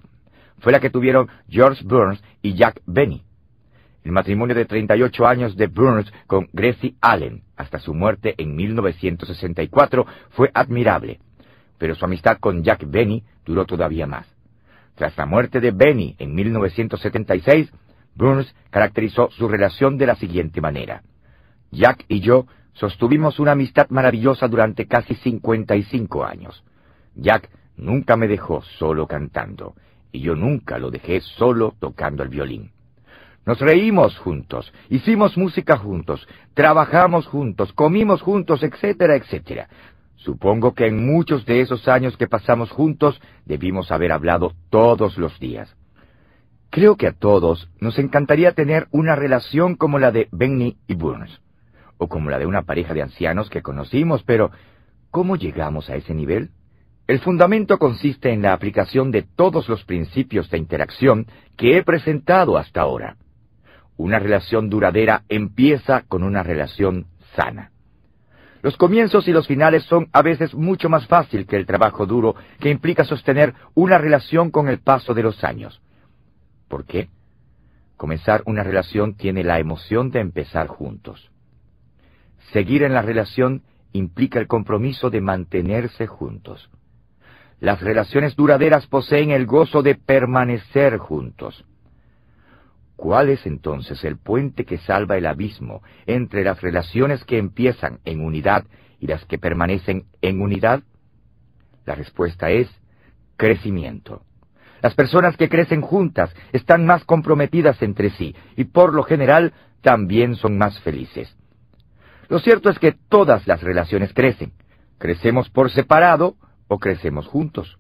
fue la que tuvieron George Burns y Jack Benny. El matrimonio de treinta y ocho años de Burns con Gracie Allen, hasta su muerte en mil novecientos sesenta y cuatro, fue admirable, pero su amistad con Jack Benny duró todavía más. Tras la muerte de Benny en mil novecientos setenta y seis, Burns caracterizó su relación de la siguiente manera. Jack y yo sostuvimos una amistad maravillosa durante casi cincuenta y cinco años. Jack nunca me dejó solo cantando, y yo nunca lo dejé solo tocando el violín. Nos reímos juntos, hicimos música juntos, trabajamos juntos, comimos juntos, etcétera, etcétera. Supongo que en muchos de esos años que pasamos juntos debimos haber hablado todos los días. Creo que a todos nos encantaría tener una relación como la de Benny y Burns, o como la de una pareja de ancianos que conocimos, pero ¿cómo llegamos a ese nivel? El fundamento consiste en la aplicación de todos los principios de interacción que he presentado hasta ahora. Una relación duradera empieza con una relación sana. Los comienzos y los finales son a veces mucho más fácil que el trabajo duro que implica sostener una relación con el paso de los años. ¿Por qué? Comenzar una relación tiene la emoción de empezar juntos. Seguir en la relación implica el compromiso de mantenerse juntos. Las relaciones duraderas poseen el gozo de permanecer juntos. ¿Cuál es entonces el puente que salva el abismo entre las relaciones que empiezan en unidad y las que permanecen en unidad? La respuesta es crecimiento. Las personas que crecen juntas están más comprometidas entre sí y por lo general también son más felices. Lo cierto es que todas las relaciones crecen. Crecemos por separado o crecemos juntos.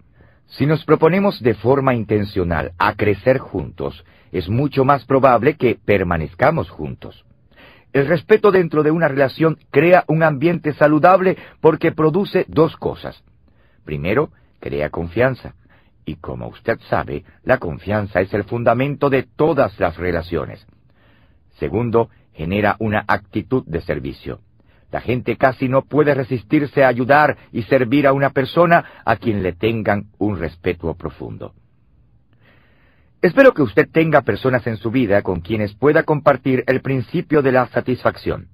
Si nos proponemos de forma intencional a crecer juntos, es mucho más probable que permanezcamos juntos. El respeto dentro de una relación crea un ambiente saludable porque produce dos cosas. Primero, crea confianza. Y como usted sabe, la confianza es el fundamento de todas las relaciones. Segundo, genera una actitud de servicio. La gente casi no puede resistirse a ayudar y servir a una persona a quien le tengan un respeto profundo. Espero que usted tenga personas en su vida con quienes pueda compartir el principio de la satisfacción.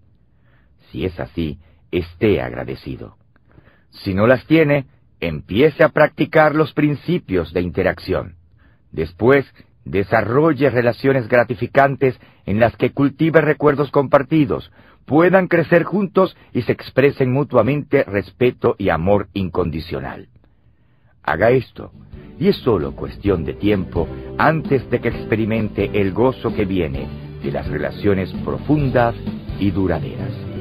Si es así, esté agradecido. Si no las tiene, empiece a practicar los principios de interacción. Después, desarrolle relaciones gratificantes en las que cultive recuerdos compartidos, puedan crecer juntos y se expresen mutuamente respeto y amor incondicional. Haga esto, y es solo cuestión de tiempo antes de que experimente el gozo que viene de las relaciones profundas y duraderas.